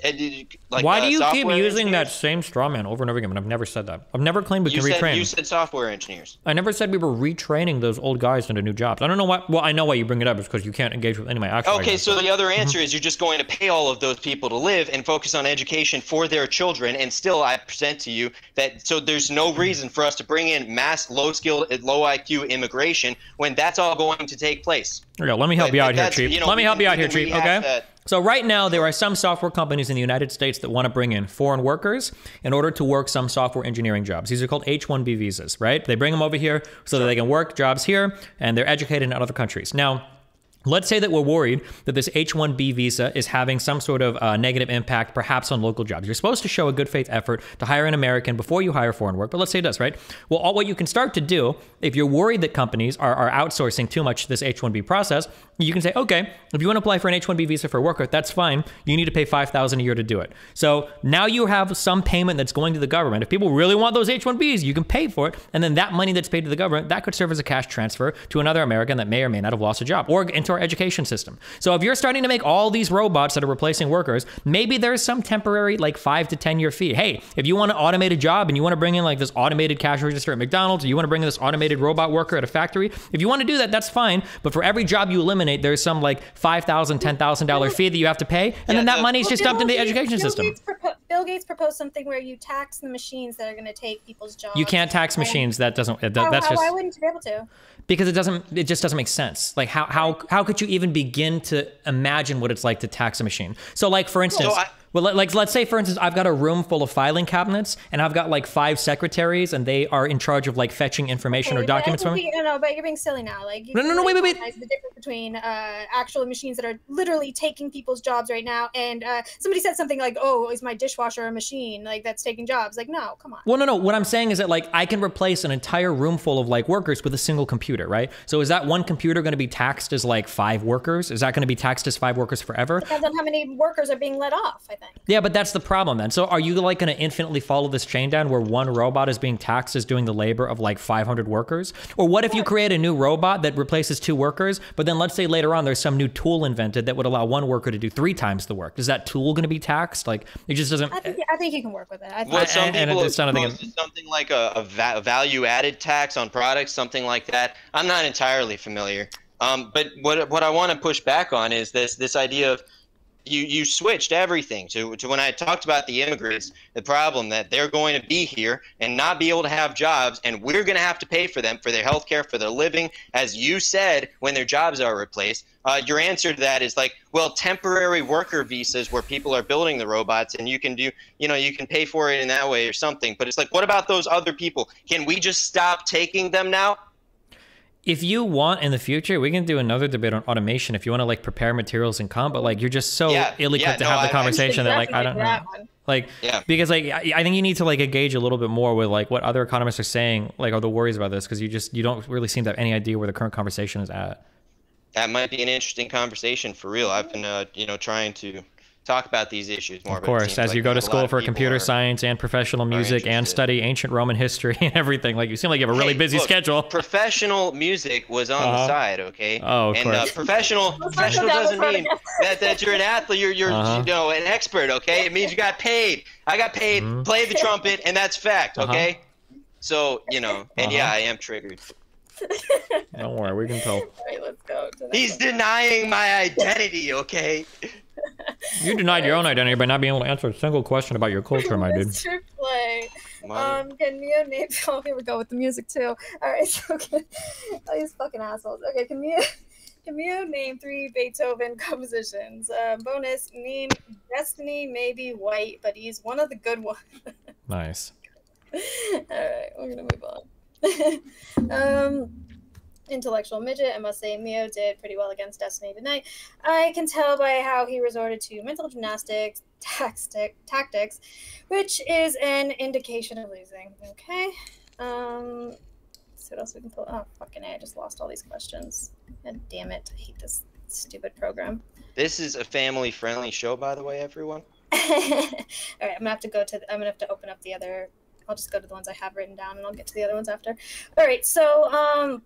Like, Why do you uh, keep using engineers? that same straw man over and over again? But I've never said that. I've never claimed we you can said, retrain. You said software engineers. I never said we were retraining those old guys into new jobs. I don't know why. Well, I know why you bring it up. It's because you can't engage with any of my actual Okay, ideas. So the other answer is you're just going to pay all of those people to live and focus on education for their children. And still, I present to you that so there's no reason for us to bring in mass low-skilled, low I Q immigration when that's all going to take place. There you go. Let me help but, you out here, Chief. You know, Let me help you out here, Chief. Okay. That. So right now, there are some software companies in the United States that want to bring in foreign workers in order to work some software engineering jobs. These are called H one B visas, right? They bring them over here so that they can work jobs here, and they're educated in other countries. Now, let's say that we're worried that this H one B visa is having some sort of uh, negative impact, perhaps on local jobs. You're supposed to show a good faith effort to hire an American before you hire foreign work, but let's say it does, right? Well, all, what you can start to do, if you're worried that companies are, are outsourcing too much this H one B process, you can say, okay, if you want to apply for an H one B visa for a worker, that's fine. You need to pay five thousand dollars a year to do it. So now you have some payment that's going to the government. If people really want those H one Bs, you can pay for it. And then that money that's paid to the government, that could serve as a cash transfer to another American that may or may not have lost a job, or in our education system. So if you're starting to make all these robots that are replacing workers, maybe there's some temporary like five to ten year fee. Hey, if you want to automate a job and you want to bring in like this automated cash register at McDonald's, or you want to bring in this automated robot worker at a factory, if you want to do that, that's fine. But for every job you eliminate, there's some like five thousand, ten thousand dollar fee that you have to pay. And yeah, then that uh, money is well, just Bill dumped into the education Bill system. Gates Bill Gates proposed something where you tax the machines that are going to take people's jobs. You can't tax machines. That doesn't, that, how, that's how, just. Why wouldn't you be able to? Because it doesn't, it just doesn't make sense. Like how, how, how could you even begin to imagine what it's like to tax a machine? So like, for instance, so well, like, let's say, for instance, I've got a room full of filing cabinets and I've got like five secretaries and they are in charge of like fetching information okay, or documents from me. No, no, but you're being silly now. Like, you no, no, no, wait, wait, wait. The difference between uh, actual machines that are literally taking people's jobs right now. And uh, somebody said something like, oh, is my dishwasher a machine? Like that's taking jobs. Like, no, come on. Well, no, no. What I'm saying is that like I can replace an entire room full of like workers with a single computer, right? So is that one computer going to be taxed as like five workers? Is that going to be taxed as five workers forever? Depends on how many workers are being let off, I think. Yeah, but that's the problem then. So are you like going to infinitely follow this chain down where one robot is being taxed as doing the labor of like five hundred workers? Or what if you create a new robot that replaces two workers, but then let's say later on there's some new tool invented that would allow one worker to do three times the work? Is that tool going to be taxed? Like it just doesn't... I think, I think you can work with it. I think well, some people have proposed something like a, a va value-added tax on products, something like that. I'm not entirely familiar. Um, but what, what I want to push back on is this, this idea of You, you switched everything to, to when I talked about the immigrants, the problem that they're going to be here and not be able to have jobs, and we're going to have to pay for them, for their health care, for their living, as you said, when their jobs are replaced. Uh, your answer to that is like, well, temporary worker visas where people are building the robots and you can do, you know, you can pay for it in that way or something. But it's like, what about those other people? Can we just stop taking them now? If you want in the future, we can do another debate on automation if you want to like prepare materials and comp, but like you're just so yeah, ill-equipped yeah, to no, have the I, conversation exactly that like I don't know. Like, yeah. because like I, I think you need to like engage a little bit more with like what other economists are saying, like are the worries about this, because you just, you don't really seem to have any idea where the current conversation is at. That might be an interesting conversation for real. I've been, uh, you know, trying to talk about these issues more. Of course, as like you go to school for computer science and professional music and study ancient Roman history and everything, like you seem like you have a really hey, busy look, schedule. Professional music was on uh-huh. the side, okay? Oh, of and, course. And uh, professional, professional doesn't mean that, that you're an athlete, you're, you're uh-huh. you know, an expert, okay? It means you got paid. I got paid, mm-hmm. played the trumpet, and that's fact, okay? Uh-huh. So, you know, and uh-huh. yeah, I am triggered. Don't worry, we can tell. All right, let's go to that He's one. denying my identity, okay? You denied your own identity by not being able to answer a single question about your culture, my dude. Play. Um, can Mio name? Oh, here we go with the music too. All right, so can, oh, these fucking assholes. Okay, can Mio, can Mio name three Beethoven compositions? Uh, bonus name: Destiny may be white, but he's one of the good ones. Nice. All right, we're gonna move on. um. Intellectual midget. I must say Mio did pretty well against Destiny tonight. I can tell by how he resorted to mental gymnastics, tactic, tactics, which is an indication of losing. Okay. Um, let's see what else we can pull. Oh, fucking A, I just lost all these questions. God damn it. I hate this stupid program. This is a family-friendly show, by the way, everyone. Alright, I'm gonna have to go to, the, I'm gonna have to open up the other, I'll just go to the ones I have written down and I'll get to the other ones after. Alright, so, um,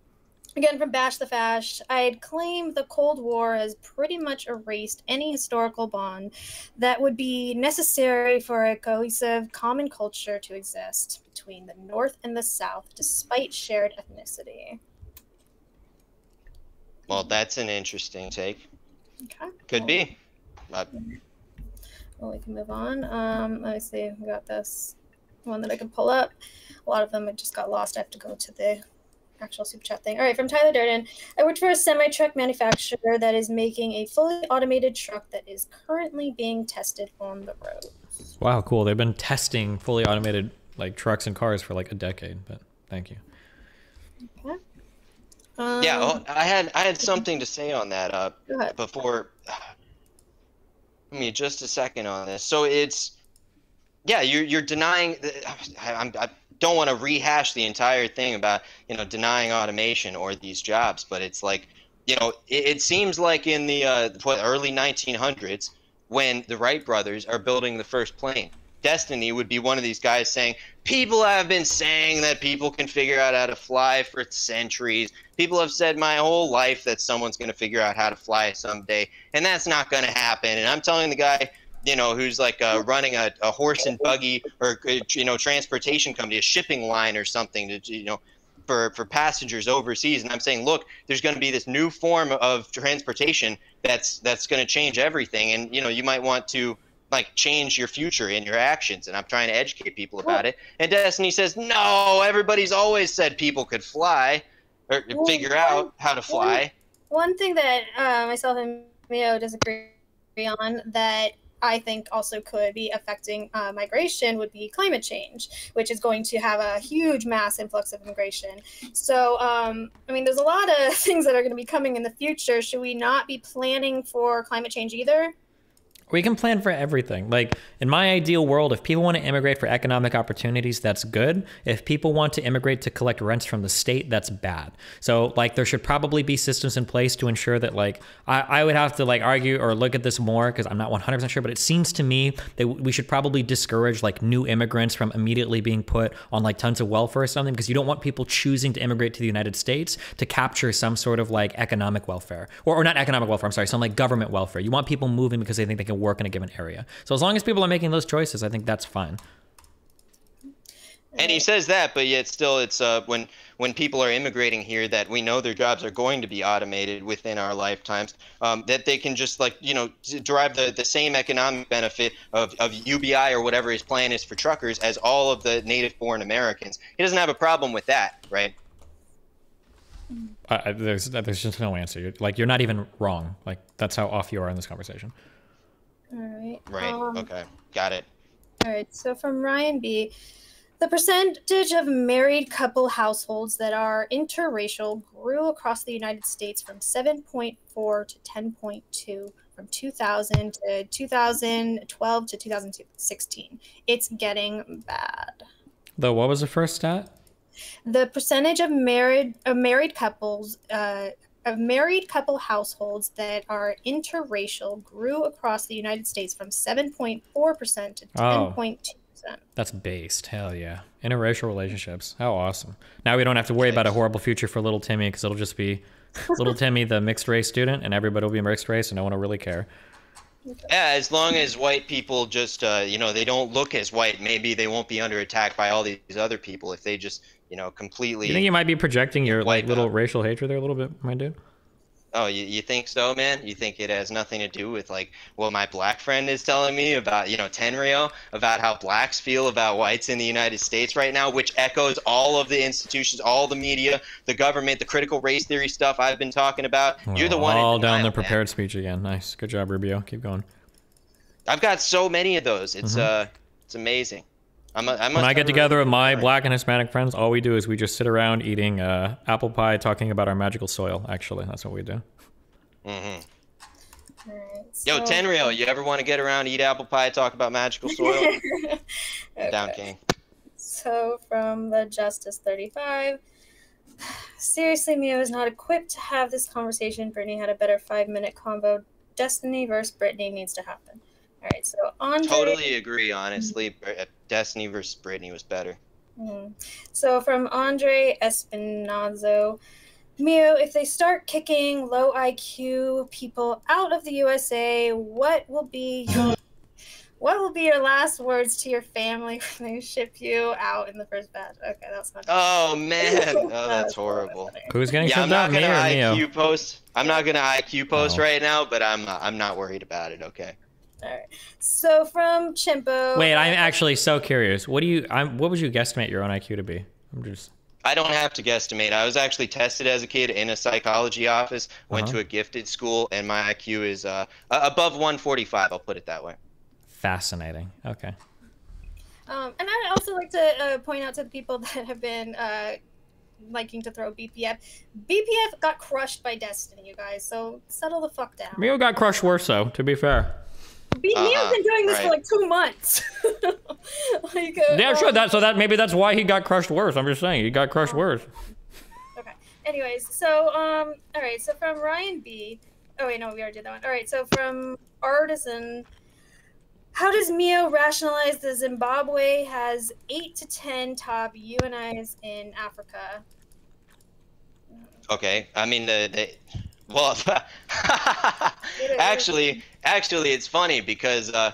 again, from Bash the Fash, I'd claim the Cold War has pretty much erased any historical bond that would be necessary for a cohesive common culture to exist between the North and the South, despite shared ethnicity. Well, that's an interesting take. Okay. Could be. Well, we can move on. Um, let me see. We got this one that I can pull up. A lot of them just got lost. I have to go to the actual super chat thing. All right, from Tyler Durden. I worked for a semi-truck manufacturer that is making a fully automated truck that is currently being tested on the road. Wow, cool. They've been testing fully automated like trucks and cars for like a decade, but thank you. Okay. Um, yeah, well, I had I had something to say on that uh, before. Give me just a second on this. So it's, yeah, you're, you're denying, I, I'm, I, don't want to rehash the entire thing about, you know, denying automation or these jobs, but it's like, you know, it, it seems like in the uh, early nineteen hundreds when the Wright brothers are building the first plane, Destiny would be one of these guys saying, people have been saying that people can figure out how to fly for centuries. People have said my whole life that someone's going to figure out how to fly someday, and that's not going to happen. And I'm telling the guy, you know, who's like uh, running a, a horse and buggy or, you know, transportation company, a shipping line or something to, you know, for, for passengers overseas. And I'm saying, look, there's going to be this new form of transportation that's that's going to change everything. And, you know, you might want to, like, change your future in your actions. And I'm trying to educate people about it. And Destiny says, no, everybody's always said people could fly or well, figure one, out how to fly. One, one thing that uh, myself and Mio disagree on that I think also could be affecting uh, migration would be climate change, which is going to have a huge mass influx of immigration. So, um, I mean, there's a lot of things that are going to be coming in the future. Should we not be planning for climate change either? We can plan for everything. Like, in my ideal world, if people want to immigrate for economic opportunities, that's good. If people want to immigrate to collect rents from the state, that's bad. So, like, there should probably be systems in place to ensure that, like, I, I would have to, like, argue or look at this more because I'm not one hundred percent sure, but it seems to me that we should probably discourage, like, new immigrants from immediately being put on, like, tons of welfare or something, because you don't want people choosing to immigrate to the United States to capture some sort of, like, economic welfare. Or, or not economic welfare, I'm sorry, some, like, government welfare. You want people moving because they think they can work in a given area. So as long as people are making those choices, I think that's fine. And he says that, but yet still it's uh, when when people are immigrating here that we know their jobs are going to be automated within our lifetimes, um, that they can just, like, you know, derive the, the same economic benefit of, of U B I or whatever his plan is for truckers as all of the native-born Americans. He doesn't have a problem with that, right? Uh, there's, there's just no answer. You're, like, you're not even wrong. Like, that's how off you are in this conversation. All right. Right. Um, okay. Got it. All right. So from Ryan B, the percentage of married couple households that are interracial grew across the United States from seven point four to ten point two from two thousand to two thousand twelve to two thousand sixteen. It's getting bad. Though, what was the first stat? The percentage of married of married couples. Uh, Of married couple households that are interracial grew across the United States from seven point four percent to ten point two percent. Oh, that's based. Hell yeah. Interracial relationships. How awesome. Now we don't have to worry about a horrible future for little Timmy, because it'll just be little Timmy, the mixed race student, and everybody will be mixed race and no one will really care. Yeah, as long as white people just, uh, you know, they don't look as white, maybe they won't be under attack by all these other people if they just, you know, completely... You think you might be projecting your like little out. racial hatred there a little bit, my dude? Oh, you, you think so, man? You think it has nothing to do with, like, what my black friend is telling me about, you know, Tenrio, about how blacks feel about whites in the United States right now, which echoes all of the institutions, all the media, the government, the critical race theory stuff I've been talking about. Well, You're the one all down the prepared that. speech again. Nice. Good job, Rubio. Keep going. I've got so many of those. It's mm-hmm. uh, it's amazing. I'm a, I must when I get together with my black and Hispanic friends, all we do is we just sit around eating uh, apple pie, talking about our magical soil. Actually, that's what we do. Mm-hmm. All right, so... Yo, Tenrio, you ever want to get around, eat apple pie, talk about magical soil? Okay. Down, King. So from the Justice thirty-five, seriously, Mio is not equipped to have this conversation. Brittany had a better five-minute combo. Destiny versus Brittany needs to happen. All right, so Andre... Totally agree, honestly. Mm-hmm. Destiny versus Brittany was better. Mm. So from Andre Espinozo, Mio, if they start kicking low I Q people out of the U S A, what will be your, what will be your last words to your family when they ship you out in the first batch? Okay, that's not. Oh man, oh that's horrible. Who's getting shipped out? Me or Mio? I'm not gonna I Q post. I'm not gonna I Q post right now, but I'm I'm not worried about it. Okay. All right. So from Chimpo. Wait, I'm actually so curious. What do you? I'm. What would you guesstimate your own I Q to be? I'm just. I don't have to guesstimate. I was actually tested as a kid in a psychology office. Went uh-huh. to a gifted school, and my I Q is uh above one forty-five. I'll put it that way. Fascinating. Okay. Um, and I'd also like to uh, point out to the people that have been uh liking to throw B P F. B P F got crushed by Destiny, you guys. So settle the fuck down. Mio got crushed worse though. To be fair. Mio's uh, been doing this right. for like two months. like, uh, yeah, sure. That, so that maybe that's why he got crushed worse. I'm just saying he got crushed um, worse. Okay. Anyways, so um, all right. So from Ryan B. Oh wait, no, we already did that one. All right. So from Artisan. How does Mio rationalize that Zimbabwe has eight to ten top U N Is in Africa? Okay, I mean the, the well, actually, actually, it's funny because uh,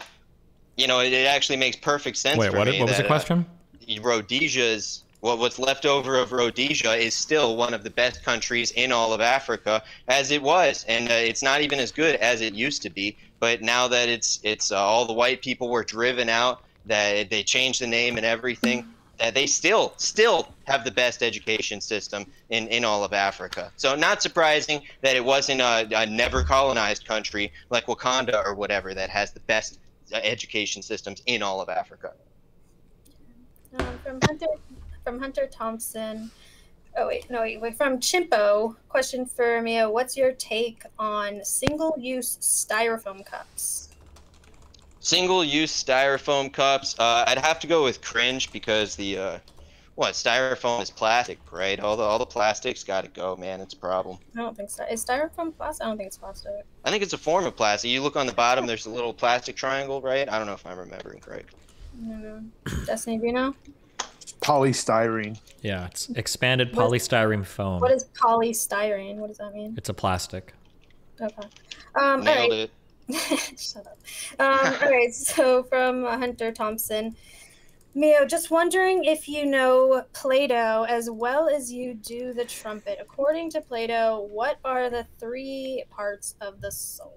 you know it, it actually makes perfect sense. Wait, for what? Me what was that, the question? Uh, Rhodesia's well, what's left over of Rhodesia is still one of the best countries in all of Africa, as it was, and uh, it's not even as good as it used to be. But now that it's it's uh, all the white people were driven out, that they changed the name and everything, that they still still have the best education system in in all of Africa. So not surprising that it wasn't a, a never colonized country like Wakanda or whatever that has the best education systems in all of Africa. Um, from Hunter, from Hunter Thompson. Oh, wait, no, wait, from Chimpo. Question for Mio. What's your take on single-use styrofoam cups? Single-use styrofoam cups? Uh, I'd have to go with cringe because the, uh, what, styrofoam is plastic, right? All the, all the plastic's got to go, man. It's a problem. I don't think so. Is styrofoam plastic? I don't think it's plastic. I think it's a form of plastic. You look on the bottom, there's a little plastic triangle, right? I don't know if I'm remembering correctly. I don't know. Destiny, do you know? Polystyrene. Yeah, it's expanded polystyrene what, foam. What is polystyrene? What does that mean? It's a plastic. Okay. Um, Nailed all right. it. Shut up. Um, all right, so from Hunter Thompson. Mio, just wondering if you know Plato as well as you do the trumpet. According to Plato, what are the three parts of the soul?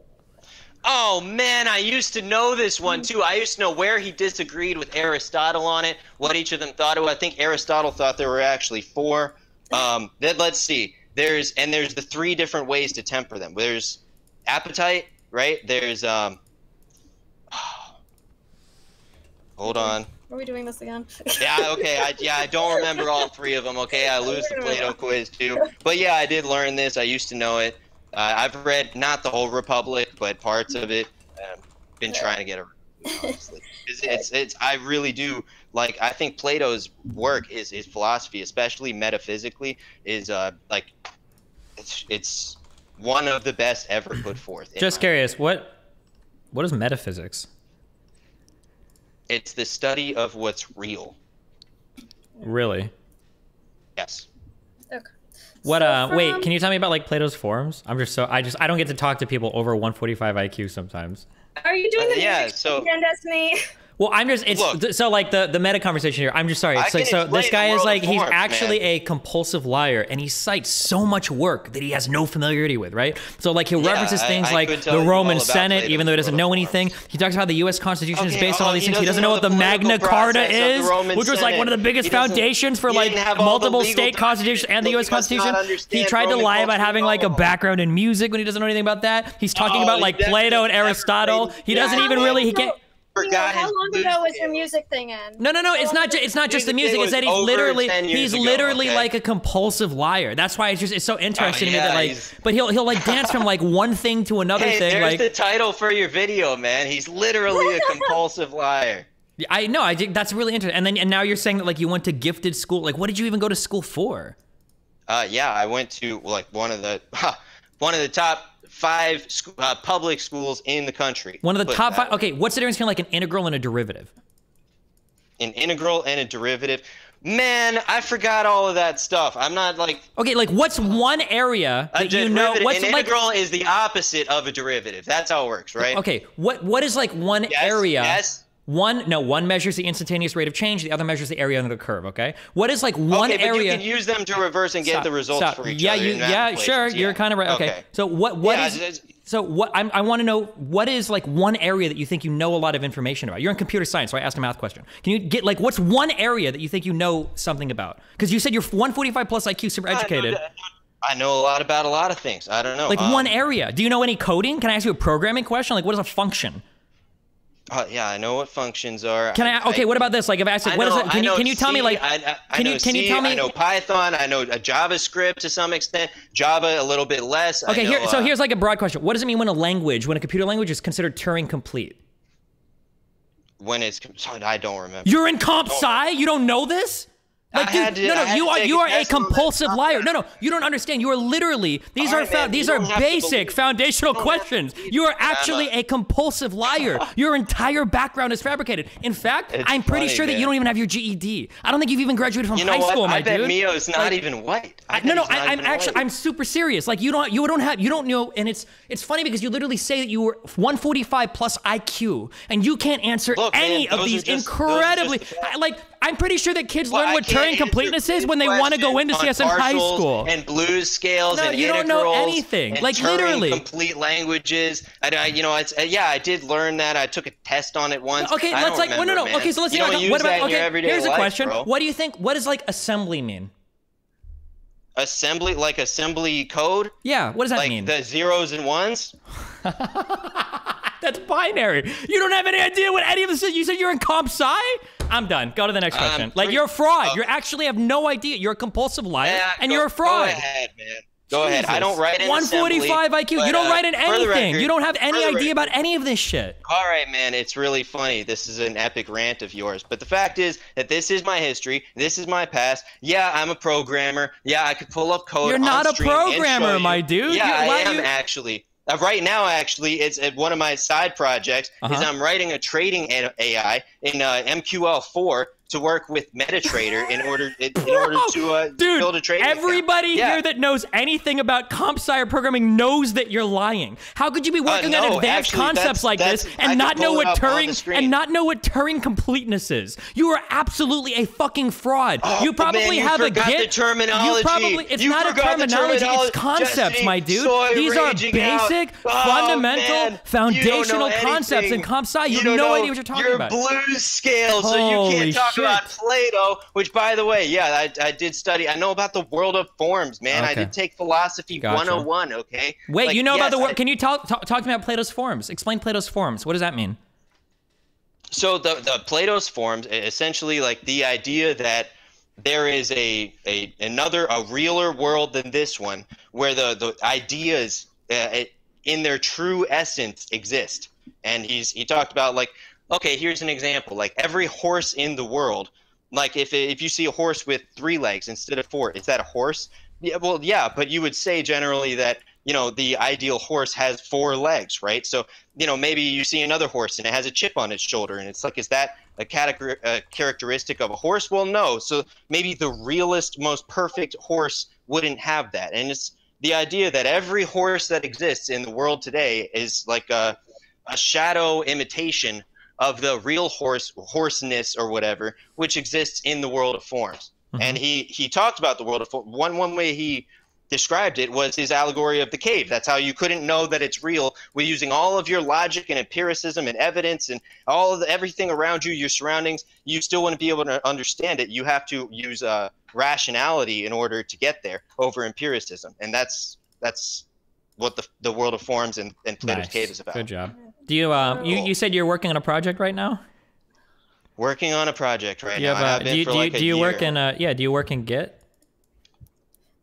Oh, man, I used to know this one, too. I used to know where he disagreed with Aristotle on it, what each of them thought. Well, I think Aristotle thought there were actually four. Um, then let's see. There's and there's the three different ways to temper them. There's appetite, right? There's um. Oh, hold on. Are we doing this again? yeah, okay. I, yeah, I don't remember all three of them, okay? I lose the Plato quiz, too. But, yeah, I did learn this. I used to know it. Uh, I've read not the whole Republic, but parts of it. I've been trying to get around it, honestly. It's, it's, it's, I really do. Like, I think Plato's work, his, his philosophy, especially metaphysically, is, uh, like, it's, it's one of the best ever put forth. Just curious, what what is metaphysics? It's the study of what's real. Really? Yes. Okay. What uh? From... Wait, can you tell me about like Plato's forms? I'm just so I just I don't get to talk to people over one forty-five I Q sometimes. Are you doing the uh, yeah? So again, Destiny. Well, I'm just it's Look, so like the the meta conversation here. I'm just sorry. It's like, so this guy is like forms, he's actually man. a compulsive liar, and he cites so much work that he has no familiarity with, right? So like he'll yeah, references I, things I like the Roman Senate, Plato's even though he doesn't know anything. Forms. He talks about the U S Constitution okay, is based oh, on all these he things. He doesn't know what the, the Magna Carta is, which was like one of the biggest foundations for like multiple state constitutions and the U S Constitution. He tried to lie about having like a background in music when he doesn't know anything about that. He's talking about like Plato and Aristotle. He doesn't even really he can't. Yeah, how long ago was your music thing in? No, no, no. It's not. Ju it's not just the music. It's that he's literally, he's literally like a compulsive liar. That's why it's just it's so interesting to me that like. But he'll he'll like dance from like one thing to another thing. Hey, there's the title for your video, man. He's literally a compulsive liar. I know. I think that's really interesting. And then and now you're saying that like you went to gifted school. Like, what did you even go to school for? Uh, yeah, I went to like one of the one of the top. Five sc uh, public schools in the country. One of the top five. Okay, what's the difference between like an integral and a derivative? An integral and a derivative. Man, I forgot all of that stuff. I'm not like. Okay, like what's one area that you know? What's an like, integral is the opposite of a derivative. That's how it works, right? Okay, what what is like one yes, area? Yes. One no, one measures the instantaneous rate of change. The other measures the area under the curve. Okay, what is like one okay, but area? You can use them to reverse and get stop, the results stop. for each yeah, other. You, yeah, places. sure, yeah. You're kind of right. Okay, okay. so what what yeah, is it's, it's, so what? I'm, I want to know what is like one area that you think you know a lot of information about. You're in computer science, so I asked a math question. Can you get like what's one area that you think you know something about? Because you said you're one forty-five plus I Q, super educated. I know, I know a lot about a lot of things. I don't know. Like um, one area. Do you know any coding? Can I ask you a programming question? Like what is a function? Uh, yeah, I know what functions are. Can I? I okay, I, what about this? Like, if I asked, like, what is it? Can you can you tell me like? Can you can you tell me? I know Python. I know a JavaScript to some extent. Java a little bit less. Okay, I know, here. So uh, here's like a broad question. What does it mean when a language, when a computer language, is considered Turing complete? When it's, I don't remember. You're in comp sci. You don't know this. Like, dude, to, no, no, you are you are a compulsive liar. No, no, you don't understand. You are literally these All are right, man, these are basic foundational questions. You are actually a compulsive liar. Your entire background is fabricated. In fact, it's I'm pretty funny, sure that man. you don't even have your G E D. I don't think you've even graduated from you know high what? school, my I bet dude. Mio's not like, even white. I I, no, no, I, I'm actually white. I'm super serious. Like you don't you don't have you don't know, and it's it's funny because you literally say that you were one forty-five plus I Q, and you can't answer Look, any man, of these just, incredibly I, like. I'm pretty sure that kids well, learn what Turing completeness is when they want to go into C S in high school. And blues scales. No, and you don't know anything. Like Turing literally complete languages. I, I you know, it's uh, yeah, I did learn that. I took a test on it once. Okay, I let's don't like remember, no, no, man. Okay, so let's see. Like, what about okay? Here's life, a question. Bro. What do you think? What does like assembly mean? Assembly, like assembly code. Yeah. What does that like mean? The zeros and ones. That's binary. You don't have any idea what any of this is. You said you're in comp sci? I'm done. Go to the next question. Um, like, you're a fraud. You actually have no idea. You're a compulsive liar, yeah, and go, you're a fraud. Go ahead, man. Go Jesus. ahead. I don't write in one forty-five assembly, I Q. But, you don't uh, write in anything. Record, you don't have any idea record. about any of this shit. All right, man. It's really funny. This is an epic rant of yours. But the fact is that this is my history. This is my past. Yeah, I'm a programmer. Yeah, I could pull up code. You're not a programmer, my dude. Yeah, you, I am you... actually. Uh, right now, actually, it's uh, one of my side projects uh-huh. is I'm writing a trading A I in uh, M Q L four to work with MetaTrader in order in, Bro, in order to uh, dude, build a trading Everybody account. here yeah. that knows anything about comp sci or programming knows that you're lying. How could you be working uh, no, on advanced actually, concepts that's, like that's, this and I not know what Turing and not know what Turing completeness is? You are absolutely a fucking fraud. Oh, you probably man, you have a Git. Terminology. You probably it's you not a terminology. Terminology. It's concepts, Destiny, my dude. These are basic, oh, fundamental, man. foundational concepts in comp sci. You, you have no know. idea what you're talking you're about. You're blues scale, so Holy you can't talk. about Plato, which by the way, yeah, I, I did study. I know about the world of forms, man. Okay. I did take philosophy gotcha. one oh one, okay? Wait, like, you know yes, about the world. I, can you talk, talk, talk to me about Plato's forms? Explain Plato's forms. What does that mean? So the, the Plato's forms, essentially like the idea that there is a, a another, a realer world than this one where the, the ideas uh, in their true essence exist. And he's he talked about like, okay, here's an example. Like every horse in the world, like if if you see a horse with three legs instead of four, is that a horse? Yeah, well, yeah, but you would say generally that, you know, the ideal horse has four legs, right? So, you know, maybe you see another horse and it has a chip on its shoulder and it's like, is that a, category, a characteristic of a horse? Well, no. So maybe the realest, most perfect horse wouldn't have that. And it's the idea that every horse that exists in the world today is like a, a shadow imitation of the real horse, horseness or whatever, which exists in the world of forms. Mm-hmm. And he, he talked about the world of forms. One, one way he described it was his allegory of the cave. That's how you couldn't know that it's real. We're using all of your logic and empiricism and evidence and all of the, everything around you, your surroundings, you still wouldn't be able to understand it. You have to use uh, rationality in order to get there over empiricism. And that's that's what the, the world of forms and, and Plato's nice. cave is about. Good job. Do you, uh, you, you said you're working on a project right now? Working on a project right you now. Have a, I have been do you, for do like you, a do you year. work in, uh, yeah, do you work in Git?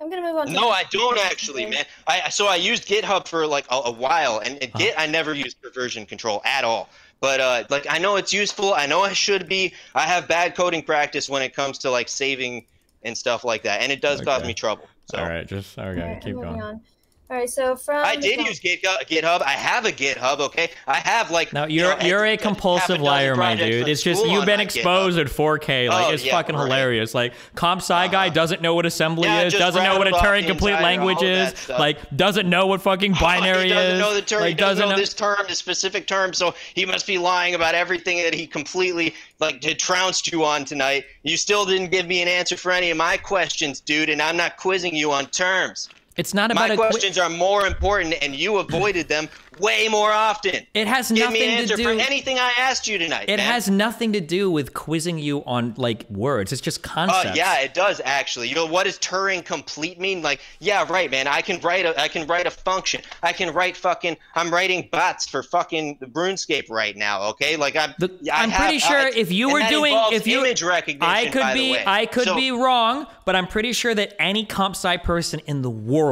I'm going to move on. To no, I don't actually, man. I, so I used GitHub for like a, a while, and oh. Git, I never used for version control at all. But uh, like, I know it's useful. I know I should be. I have bad coding practice when it comes to like saving and stuff like that. And it does okay. cause me trouble. So. All right, just, okay, all right, keep going. On. All right, so from I did use GitHub. I have a GitHub, okay? I have like No, you're you know, you're I, a compulsive a liar, my dude. It's just you've been exposed GitHub. at four K. Like oh, it's yeah, fucking right. hilarious. Like comp sci uh-huh. guy doesn't know what assembly yeah, is, doesn't know what a Turing complete language is, like doesn't know what fucking binary is. He doesn't know the Turing, like, doesn't, doesn't know this term, this specific term, so he must be lying about everything that he completely like trounced you on tonight. You still didn't give me an answer for any of my questions, dude, and I'm not quizzing you on terms. It's not about My questions are more important, and you avoided them way more often. It has Give nothing me an answer to do for anything I asked you tonight. It man. has nothing to do with quizzing you on like words. It's just concepts. Oh uh, yeah, it does actually. You know what does Turing complete mean? Like yeah, right, man. I can write a I can write a function. I can write fucking. I'm writing bots for fucking RuneScape right now. Okay, like I'm. The, I I'm have, pretty sure I, if you were doing if you image recognition. I could by be the way. I could so, be wrong, but I'm pretty sure that any comp sci person in the world.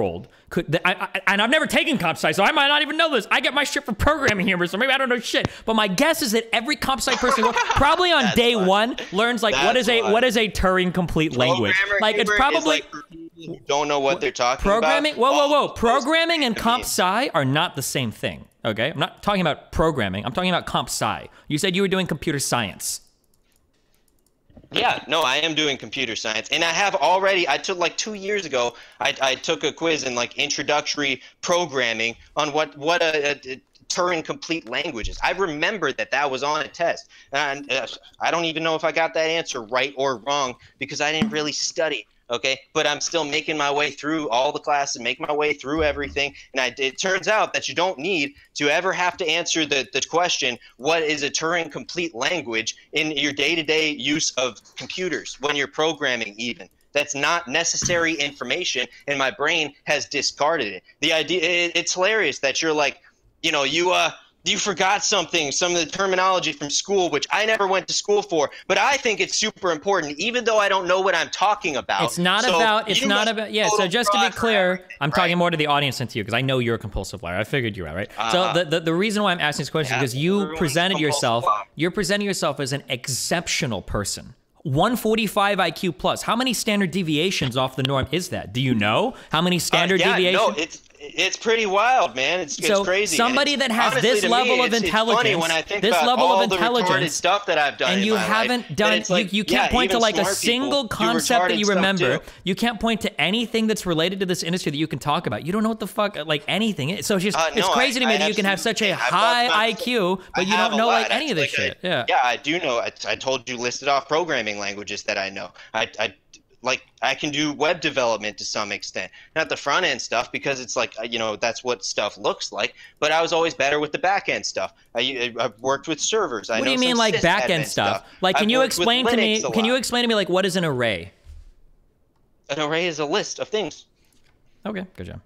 could, I, I, and I've never taken comp sci, so I might not even know this. I get my shit from programming humor, so maybe I don't know shit. But my guess is that every comp sci person probably on day fun. one learns like That's what is fun. a what is a Turing complete language. Like it's probably like, don't know what they're talking programming, about. Programming. Whoa, whoa, whoa! Programming and comp sci are not the same thing. Okay, I'm not talking about programming. I'm talking about comp sci. You said you were doing computer science. Yeah, no, I am doing computer science, and I have already, I took like two years ago, I, I took a quiz in like introductory programming on what, what a, a, a Turing complete language is. I remember that that was on a test, and I, I don't even know if I got that answer right or wrong because I didn't really study. Okay, but I'm still making my way through all the classes, make my way through everything. And I, it turns out that you don't need to ever have to answer the, the question, what is a Turing complete language in your day-to-day use of computers when you're programming even. That's not necessary information, and my brain has discarded it. The idea, it, it's hilarious that you're like, you know, you uh. You forgot something, some of the terminology from school, which I never went to school for, but I think it's super important, even though I don't know what I'm talking about. It's not so about, it's not about, yeah, so just to be clear, I'm right? talking more to the audience than to you, because I know you're a compulsive liar. I figured you out, right? Uh, so the, the, the reason why I'm asking this question yeah, is because you presented yourself, liar. you're presenting yourself as an exceptional person. one forty-five I Q plus. How many standard deviations off the norm is that? Do you know how many standard uh, yeah, deviations? No, it's it's pretty wild, man. It's, it's so crazy. Somebody that has honestly, this level me, of it's, intelligence, it's when I think this about level all of intelligence, stuff that I've done, and you haven't life, done. Like, you, you can't yeah, point to like a single people, concept that you remember. You can't point to anything that's related to this industry that you can talk about. You don't know what the fuck like anything is. So it's just uh, no, it's crazy I, to me I that you can have such a I've high I Q, but you don't know like any of this shit. Yeah, yeah, I do know. I told you listed off programming languages that I know. I, I like I can do web development to some extent, not the front end stuff because it's like, you know, that's what stuff looks like, but I was always better with the back end stuff. I, I worked with servers. I what know do you mean like back end stuff? stuff? Like, can I've you explain to me, can you explain to me like what is an array? An array is a list of things. Okay, good job.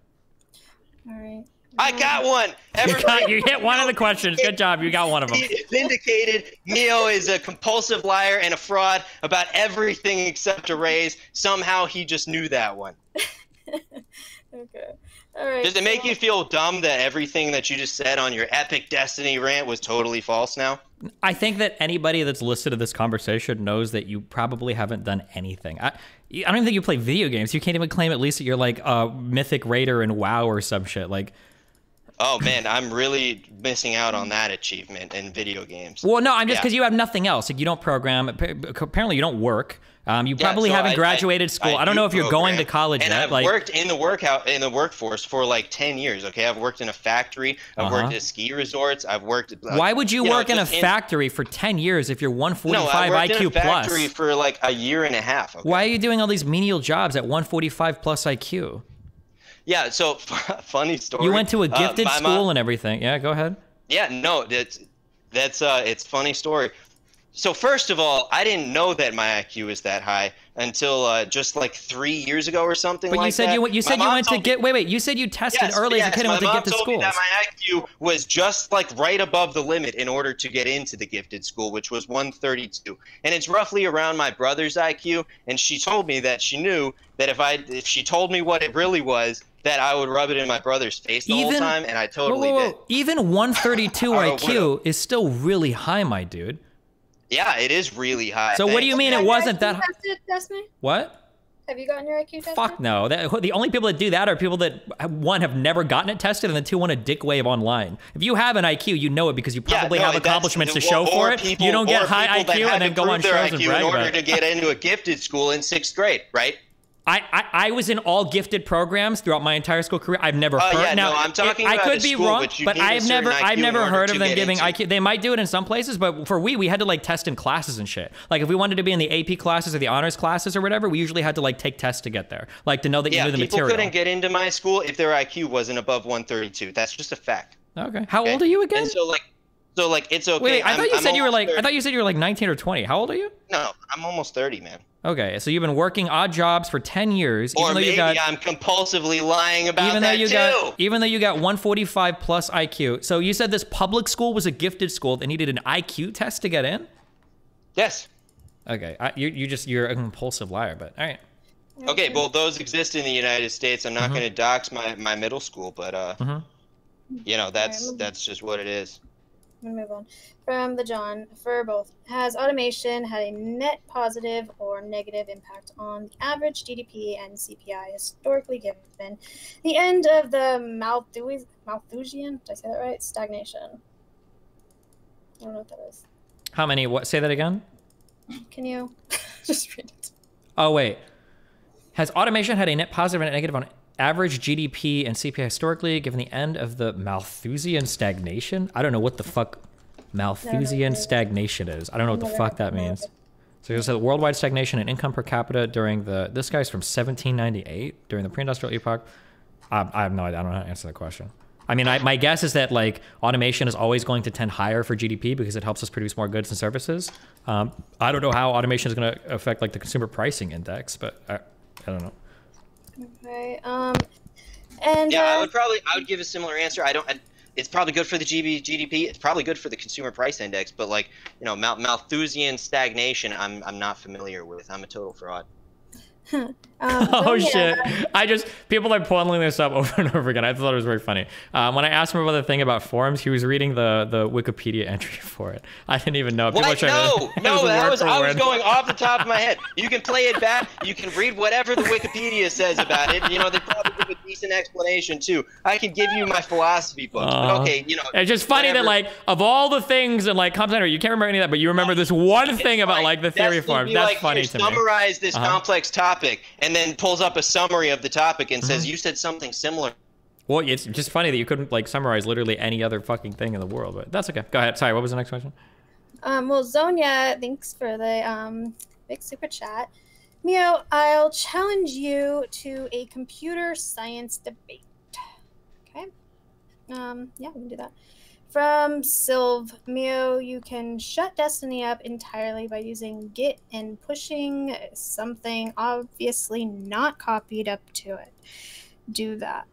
All right. I got one. You, got, you hit one of the questions. Good job. You got one of them. Vindicated. Mio is a compulsive liar and a fraud about everything except arrays. Somehow he just knew that one. Okay. All right. Does it make you feel dumb that everything that you just said on your epic Destiny rant was totally false now? I think that anybody that's listed to this conversation knows that you probably haven't done anything. I, I don't even think you play video games. You can't even claim at least that you're like a mythic raider in WoW or some shit. Like, oh man, I'm really missing out on that achievement in video games. Well, no, I'm just because yeah. you have nothing else. Like you don't program. Apparently, you don't work. Um, you probably yeah, so haven't I, graduated I, school. I, I don't know if program. you're going to college and yet. I've like, worked in the workout in the workforce for like ten years. Okay, I've worked in a factory. I've uh-huh. worked at ski resorts. I've worked. At, like, Why would you, you work know, in a factory in, for ten years if you're one forty-five I Q plus? No, I worked I Q in a factory plus. for like a year and a half. Okay? Why are you doing all these menial jobs at one forty-five plus I Q? Yeah, so funny story. You went to a gifted uh, school mom, and everything. Yeah, go ahead. Yeah, no, that's that's uh, it's funny story. So first of all, I didn't know that my I Q was that high until uh, just like three years ago or something. But like you said that. you you said my you went to get wait wait you said you tested yes, early yes, as a kid and went to gifted school. My mom told me that my I Q was just like right above the limit in order to get into the gifted school, which was one thirty-two, and it's roughly around my brother's I Q. And she told me that she knew that if I if she told me what it really was, that I would rub it in my brother's face the even, whole time, and I totally whoa, whoa, whoa. did. Even one thirty-two I Q is still really high, my dude. Yeah, it is really high. So what do you mean it wasn't that high? What? Have you gotten your I Q tested? Fuck no. That, the only people that do that are people that, one, have never gotten it tested, and then two, want a dick wave online. If you have an I Q, you know it because you probably yeah, no, have accomplishments to show for it. People, you don't get high I Q and then go on shows and brag about it. In order to get into a gifted school in sixth grade, right? I, I I was in all gifted programs throughout my entire school career. I've never heard. Uh, yeah, now no, I'm talking it, about I could be school, wrong, but, but I've never I've never heard of them giving into. I Q. They might do it in some places, but for we we had to like test in classes and shit. Like if we wanted to be in the A P classes or the honors classes or whatever, we usually had to like take tests to get there, like to know that yeah, you knew the material. Yeah, people couldn't get into my school if their I Q wasn't above one thirty-two. That's just a fact. Okay. How okay? old are you again? And so like so like it's okay. Wait, I I'm, thought you I'm said you were like thirty. I thought you said you were like nineteen or twenty. How old are you? No, I'm almost thirty, man. Okay, so you've been working odd jobs for ten years. Or even though maybe you got, I'm compulsively lying about even that though you too. Got, even though you got one forty-five plus I Q. So you said this public school was a gifted school that needed an I Q test to get in? Yes. Okay, I, you, you just, you're a compulsive liar, but all right. Okay, well, those exist in the United States. I'm not mm-hmm. going to dox my, my middle school, but, uh, mm-hmm. you know, that's right, that's just what it is. I'm going to move on. From the John, for both. Has automation had a net positive or negative impact on the average G D P and C P I historically given the end of the Malthusian, Malthusian, did I say that right? Stagnation. I don't know what that is. How many? What? Say that again? Can you just read it? Oh, wait. Has automation had a net positive and negative on average G D P and C P I historically, given the end of the Malthusian stagnation? I don't know what the fuck Malthusian no, no, stagnation is. I don't know what the fuck that means. So you said worldwide stagnation in income per capita during the, this guy's from seventeen ninety-eight, during the pre-industrial epoch. I, I have no idea, I don't know how to answer that question. I mean, I, my guess is that like automation is always going to tend higher for G D P because it helps us produce more goods and services. Um, I don't know how automation is gonna affect like the consumer pricing index, but I, I don't know. Okay. Um, and yeah, uh, I would probably, I would give a similar answer. I don't, I, it's probably good for the G D P. It's probably good for the consumer price index, but like, you know, Mal Malthusian stagnation, I'm, I'm not familiar with. I'm a total fraud. Huh. Um, oh, oh shit. Yeah. I just, people are pulling this up over and over again. I thought it was very funny. Um, when I asked him about the thing about forums, he was reading the, the Wikipedia entry for it. I didn't even know. What? People were trying no, to, no, was that was, I word. was going off the top of my head. You can play it back. You can read whatever the Wikipedia says about it. You know, they probably give a decent explanation too. I can give you my philosophy book. Uh, but okay, you know. It's just funny whatever. that like, of all the things and like, comp-center, you can't remember any of that, but you remember this one it's thing like, about like the theory form. That's like, funny to me. Summarize this uh-huh. complex topic. Topic, and then pulls up a summary of the topic and says, mm-hmm. you said something similar. Well, it's just funny that you couldn't like summarize literally any other fucking thing in the world, but that's okay. Go ahead. Sorry, what was the next question? Um, well, Zonia, thanks for the um, big super chat. Mio, I'll challenge you to a computer science debate. Okay. Um, yeah, we can do that. From Sylv, Mio, you can shut Destiny up entirely by using Git and pushing something obviously not copied up to it. Do that.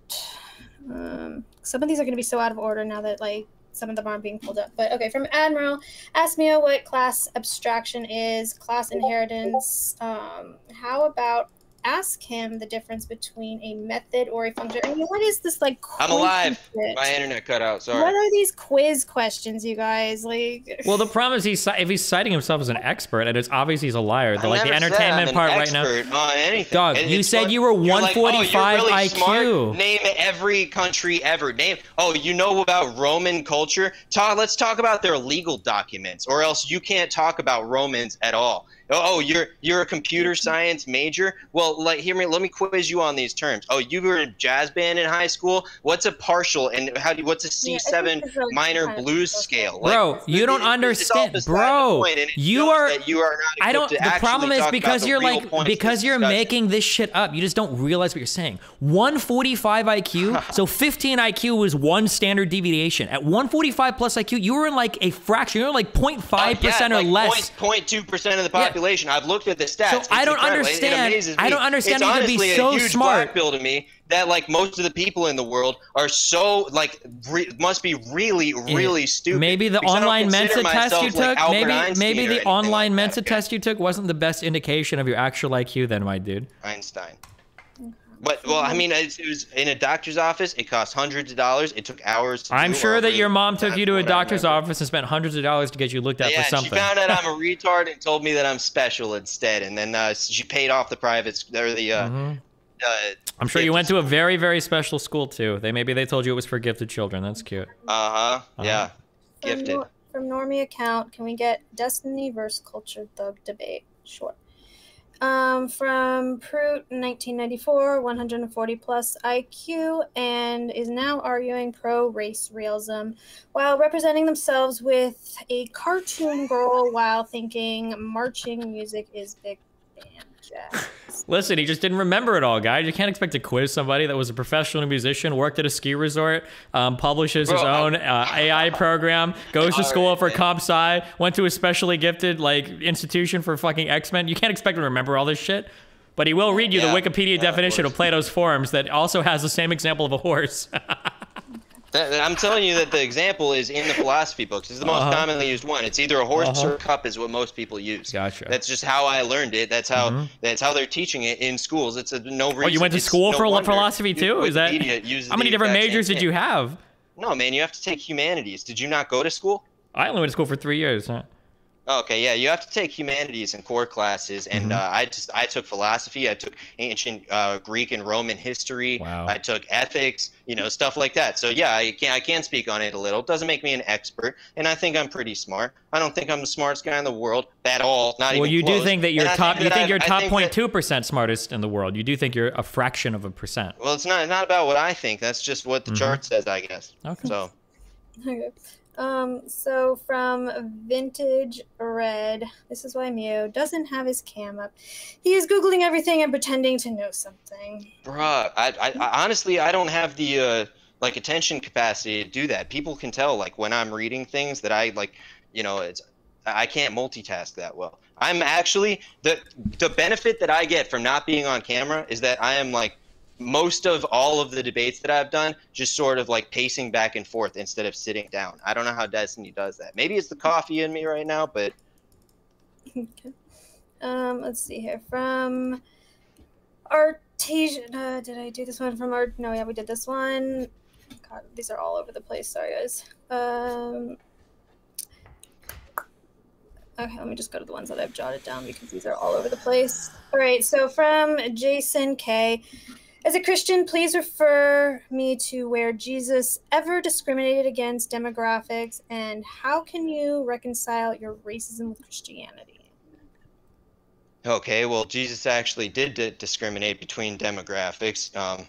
Um, some of these are going to be so out of order now that like some of them aren't being pulled up. But okay, from Admiral, ask Mio what class abstraction is, class inheritance. Um, how about ask him the difference between a method or a function? I mean, what is this like? I'm alive. Shit? My internet cut out. Sorry. What are these quiz questions, you guys? Like. Well, the problem is he's if he's citing himself as an expert, and it's obvious he's a liar. The, like the entertainment part right now. On anything. Dog, it, you said fun. you were one forty-five like, oh, really I Q. Smart. Name every country ever. Name. Oh, you know about Roman culture? Talk. Let's talk about their legal documents, or else you can't talk about Romans at all. Oh, you're you're a computer science major? Well, like, hear me. Let me quiz you on these terms. Oh, you were in a jazz band in high school. What's a partial and how do what's a C seven yeah, really minor blues scale? Like, bro, you don't understand. Bro, you are. You are not I don't. The problem is because you're like because you're discussion. making this shit up. You just don't realize what you're saying. one forty-five I Q. So fifteen I Q was one standard deviation. At one forty-five plus I Q, you were in like a fraction. You were like zero point five percent uh, yeah, or like less. zero point two percent of the population. Yeah. I've looked at the stats. So I don't, understand, it, it I don't understand. I don't understand. It's honestly so a huge black pill to me that like most of the people in the world are so like re must be really, really yeah. stupid. Maybe the online Mensa test you took. Like maybe Einstein maybe the online like Mensa that, okay. test you took wasn't the best indication of your actual I Q, then, my dude. Einstein. But well, I mean, it was in a doctor's office. It cost hundreds of dollars. It took hours. To I'm sure that your mom took you to a doctor's office and spent hundreds of dollars to get you looked at yeah, for something. Yeah, she found out I'm a retard and told me that I'm special instead, and then uh, she paid off the private or the. Uh, mm-hmm. uh, I'm sure you went to a very very special school too. They maybe they told you it was for gifted children. That's cute. Uh huh. Yeah. From gifted. Nor from Normie account, can we get Destiny versus Culture Thug debate? Sure. Um, from Prout, nineteen ninety-four, one forty plus I Q, and is now arguing pro-race realism while representing themselves with a cartoon girl while thinking marching music is big band jazz. Listen, he just didn't remember it all, guys. You can't expect to quiz somebody that was a professional musician, worked at a ski resort, um, publishes Bro, his own uh, A I program, goes to school right, for man. comp sci, went to a specially gifted like institution for fucking X-Men. You can't expect him to remember all this shit. But he will read you yeah, the Wikipedia yeah, definition of, of Plato's forums that also has the same example of a horse. I'm telling you that the example is in the philosophy books. It's the most uh-huh. commonly used one. It's either a horse uh-huh. or a cup is what most people use. Gotcha. That's just how I learned it. That's how mm-hmm. that's how they're teaching it in schools. It's a no reason. Oh, you went to it's school no for philosophy too? Is that how many different majors did you have? No, man, you have to take humanities. Did you not go to school? I only went to school for three years. Huh? Okay, yeah, you have to take humanities and core classes, and mm-hmm. uh, I just I took philosophy, I took ancient uh, Greek and Roman history, wow. I took ethics, you know, stuff like that. So yeah, I can I can speak on it a little. It doesn't make me an expert, and I think I'm pretty smart. I don't think I'm the smartest guy in the world at all. Not well, even you close. do think that you're and top. Think you that think I've, you're top zero point two percent smartest in the world. You do think you're a fraction of a percent. Well, it's not not about what I think. That's just what the mm-hmm. chart says, I guess. Okay. So. Okay. Um, so from Vintage Red, this is why Mio doesn't have his cam up. He is Googling everything and pretending to know something. Bruh, I, I, I honestly, I don't have the, uh, like, attention capacity to do that. People can tell, like, when I'm reading things that I, like, you know, it's, I can't multitask that well. I'm actually, the, the benefit that I get from not being on camera is that I am, like, most of all of the debates that I've done just sort of like pacing back and forth instead of sitting down. I don't know how Destiny does that. Maybe it's the coffee in me right now, but okay. Um, let's see here. From Artesian, uh, did I do this one from Art? No, yeah, we did this one. God, these are all over the place. Sorry, guys. Um, Okay, let me just go to the ones that I've jotted down because these are all over the place. All right, so from Jason K. As a Christian, please refer me to where Jesus ever discriminated against demographics, and how can you reconcile your racism with Christianity? Okay, well, Jesus actually did d- discriminate between demographics. Um,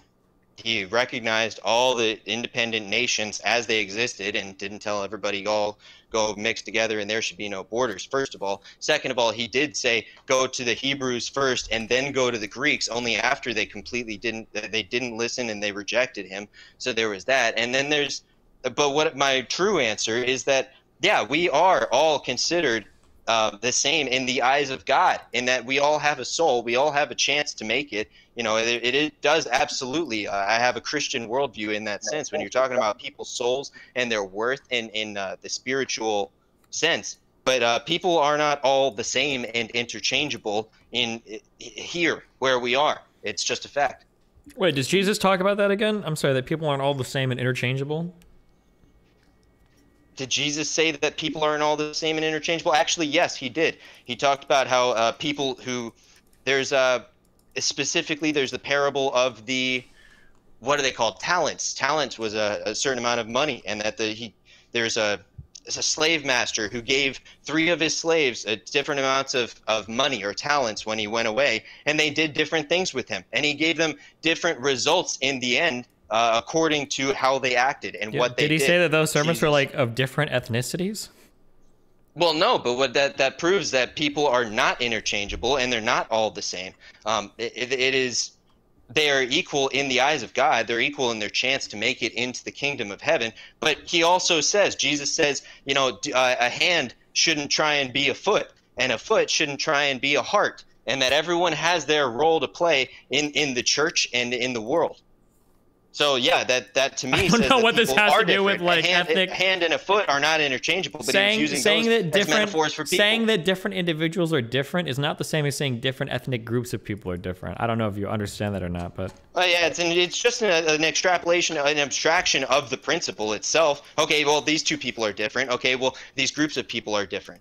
he recognized all the independent nations as they existed and didn't tell everybody all go mix together and there should be no borders, first of all. Second of all, he did say go to the Hebrews first and then go to the Greeks only after they completely didn't they didn't listen and they rejected him. So there was that. And then there's but what my true answer is that, yeah, we are all considered Uh, the same in the eyes of God, in that we all have a soul, we all have a chance to make it. You know, it, it, it does absolutely. Uh, I have a Christian worldview in that sense. When you're talking about people's souls and their worth in in uh, the spiritual sense, but uh, people are not all the same and interchangeable in, in here where we are. It's just a fact. Wait, does Jesus talk about that again? I'm sorry, that people aren't all the same and interchangeable. Did Jesus say that people aren't all the same and interchangeable? Actually, yes, he did. He talked about how uh, people who there's uh, specifically there's the parable of the what are they called? Talents. Talents was a, a certain amount of money, and that the he there's a it's a slave master who gave three of his slaves uh, different amounts of, of money or talents when he went away, and they did different things with him, and he gave them different results in the end. Uh, according to how they acted and yeah, what they did. Did he say that those servants were like of different ethnicities? Well, no, but what that, that proves that people are not interchangeable and they're not all the same. Um, it, it is, they are equal in the eyes of God. They're equal in their chance to make it into the kingdom of heaven. But he also says, Jesus says, you know, uh, a hand shouldn't try and be a foot, and a foot shouldn't try and be a heart, and that everyone has their role to play in, in the church and in the world. So yeah, that that to me. I don't says know what this has to do different. with like a hand, ethnic. A hand and a foot are not interchangeable. But saying using saying those that different as metaphors for people. Saying that different individuals are different is not the same as saying different ethnic groups of people are different. I don't know if you understand that or not, but. Oh yeah, it's an, it's just an, an extrapolation, an abstraction of the principle itself. Okay, well these two people are different. Okay, well these groups of people are different.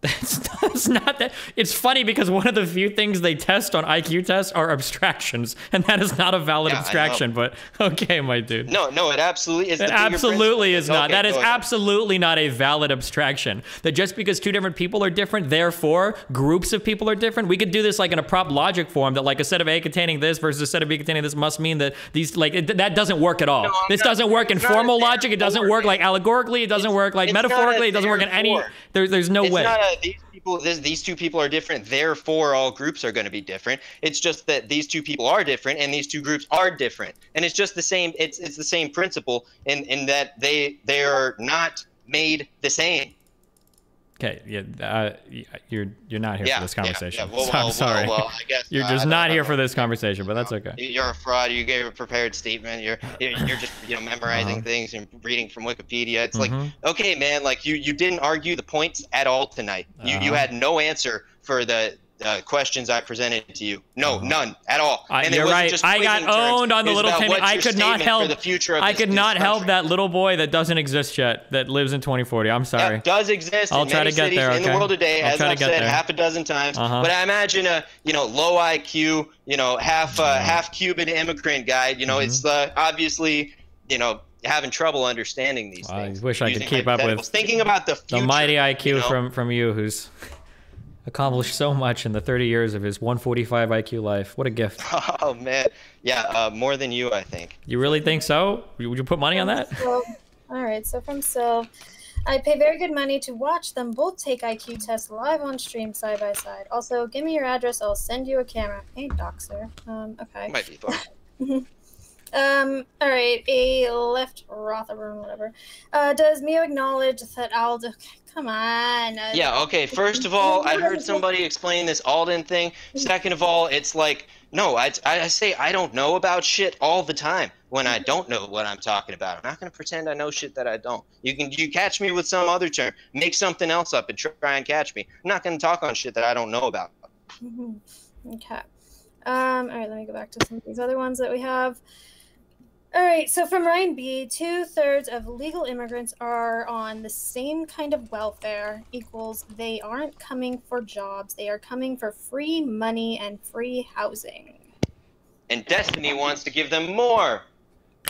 That's not, it's not that. It's funny because one of the few things they test on I Q tests are abstractions, and that is not a valid yeah, abstraction. But okay, my dude. No, no, it absolutely is. It absolutely is not. Okay, that is ahead. absolutely not a valid abstraction. That just because two different people are different, therefore groups of people are different. We could do this like in a prop logic form that like a set of A containing this versus a set of B containing this must mean that these like it, that doesn't work at all. No, this not, doesn't work in formal logic. It doesn't work like allegorically. It doesn't work like metaphorically. It doesn't work in any. There, there's no it's way. These people, this, these two people are different. Therefore, all groups are going to be different. It's just that these two people are different, and these two groups are different. And it's just the same. It's it's the same principle, in in that they they are not made the same. Okay, yeah, uh, you're you're not here yeah, for this conversation. Yeah, yeah. Well, so well, I'm sorry. Well, well, I guess you're just uh, not here know. for this conversation, but that's okay. You're a fraud. You gave a prepared statement. You're you're just you know memorizing uh-huh. things and reading from Wikipedia. It's mm-hmm. like, okay, man, like you you didn't argue the points at all tonight. You uh-huh. you had no answer for the uh, questions I presented to you. No, uh-huh. none at all. Uh, and you're right. Just I got owned terms. on the little penny. I could not help. I could not help that little boy that doesn't exist yet, that lives in twenty forty. I'm sorry. That does exist. I'll in try many to get cities there. Okay. In the world today, I'll as I've said there. half a dozen times. Uh-huh. But I imagine a you know low I Q, you know half uh, half Cuban immigrant guy. You know, mm-hmm. it's uh, obviously you know. having trouble understanding these well, things. I wish I could keep up with thinking about the future, the mighty I Q you know? from from you, who's accomplished so much in the thirty years of his one forty-five I Q life. What a gift! Oh man, yeah, uh, more than you, I think. You really think so? Would you put money on that? So, all right, so from so, I pay very good money to watch them both take I Q tests live on stream side by side. Also, give me your address. I'll send you a camera. Hey, doxer. Um, okay. Might be fun. Um, all right, a left Rotherburn, whatever. Uh, does Mio acknowledge that Alden? Come on. Uh, yeah, okay, first of all, I heard somebody explain this Alden thing. Second of all, it's like, no, I, I say I don't know about shit all the time when I don't know what I'm talking about. I'm not going to pretend I know shit that I don't. You can you catch me with some other term. Make something else up and try and catch me. I'm not going to talk on shit that I don't know about. Okay. Um, all right, let me go back to some of these other ones that we have. All right, so from Ryan B, two-thirds of legal immigrants are on the same kind of welfare, equals they aren't coming for jobs. They are coming for free money and free housing. And Destiny wants to give them more.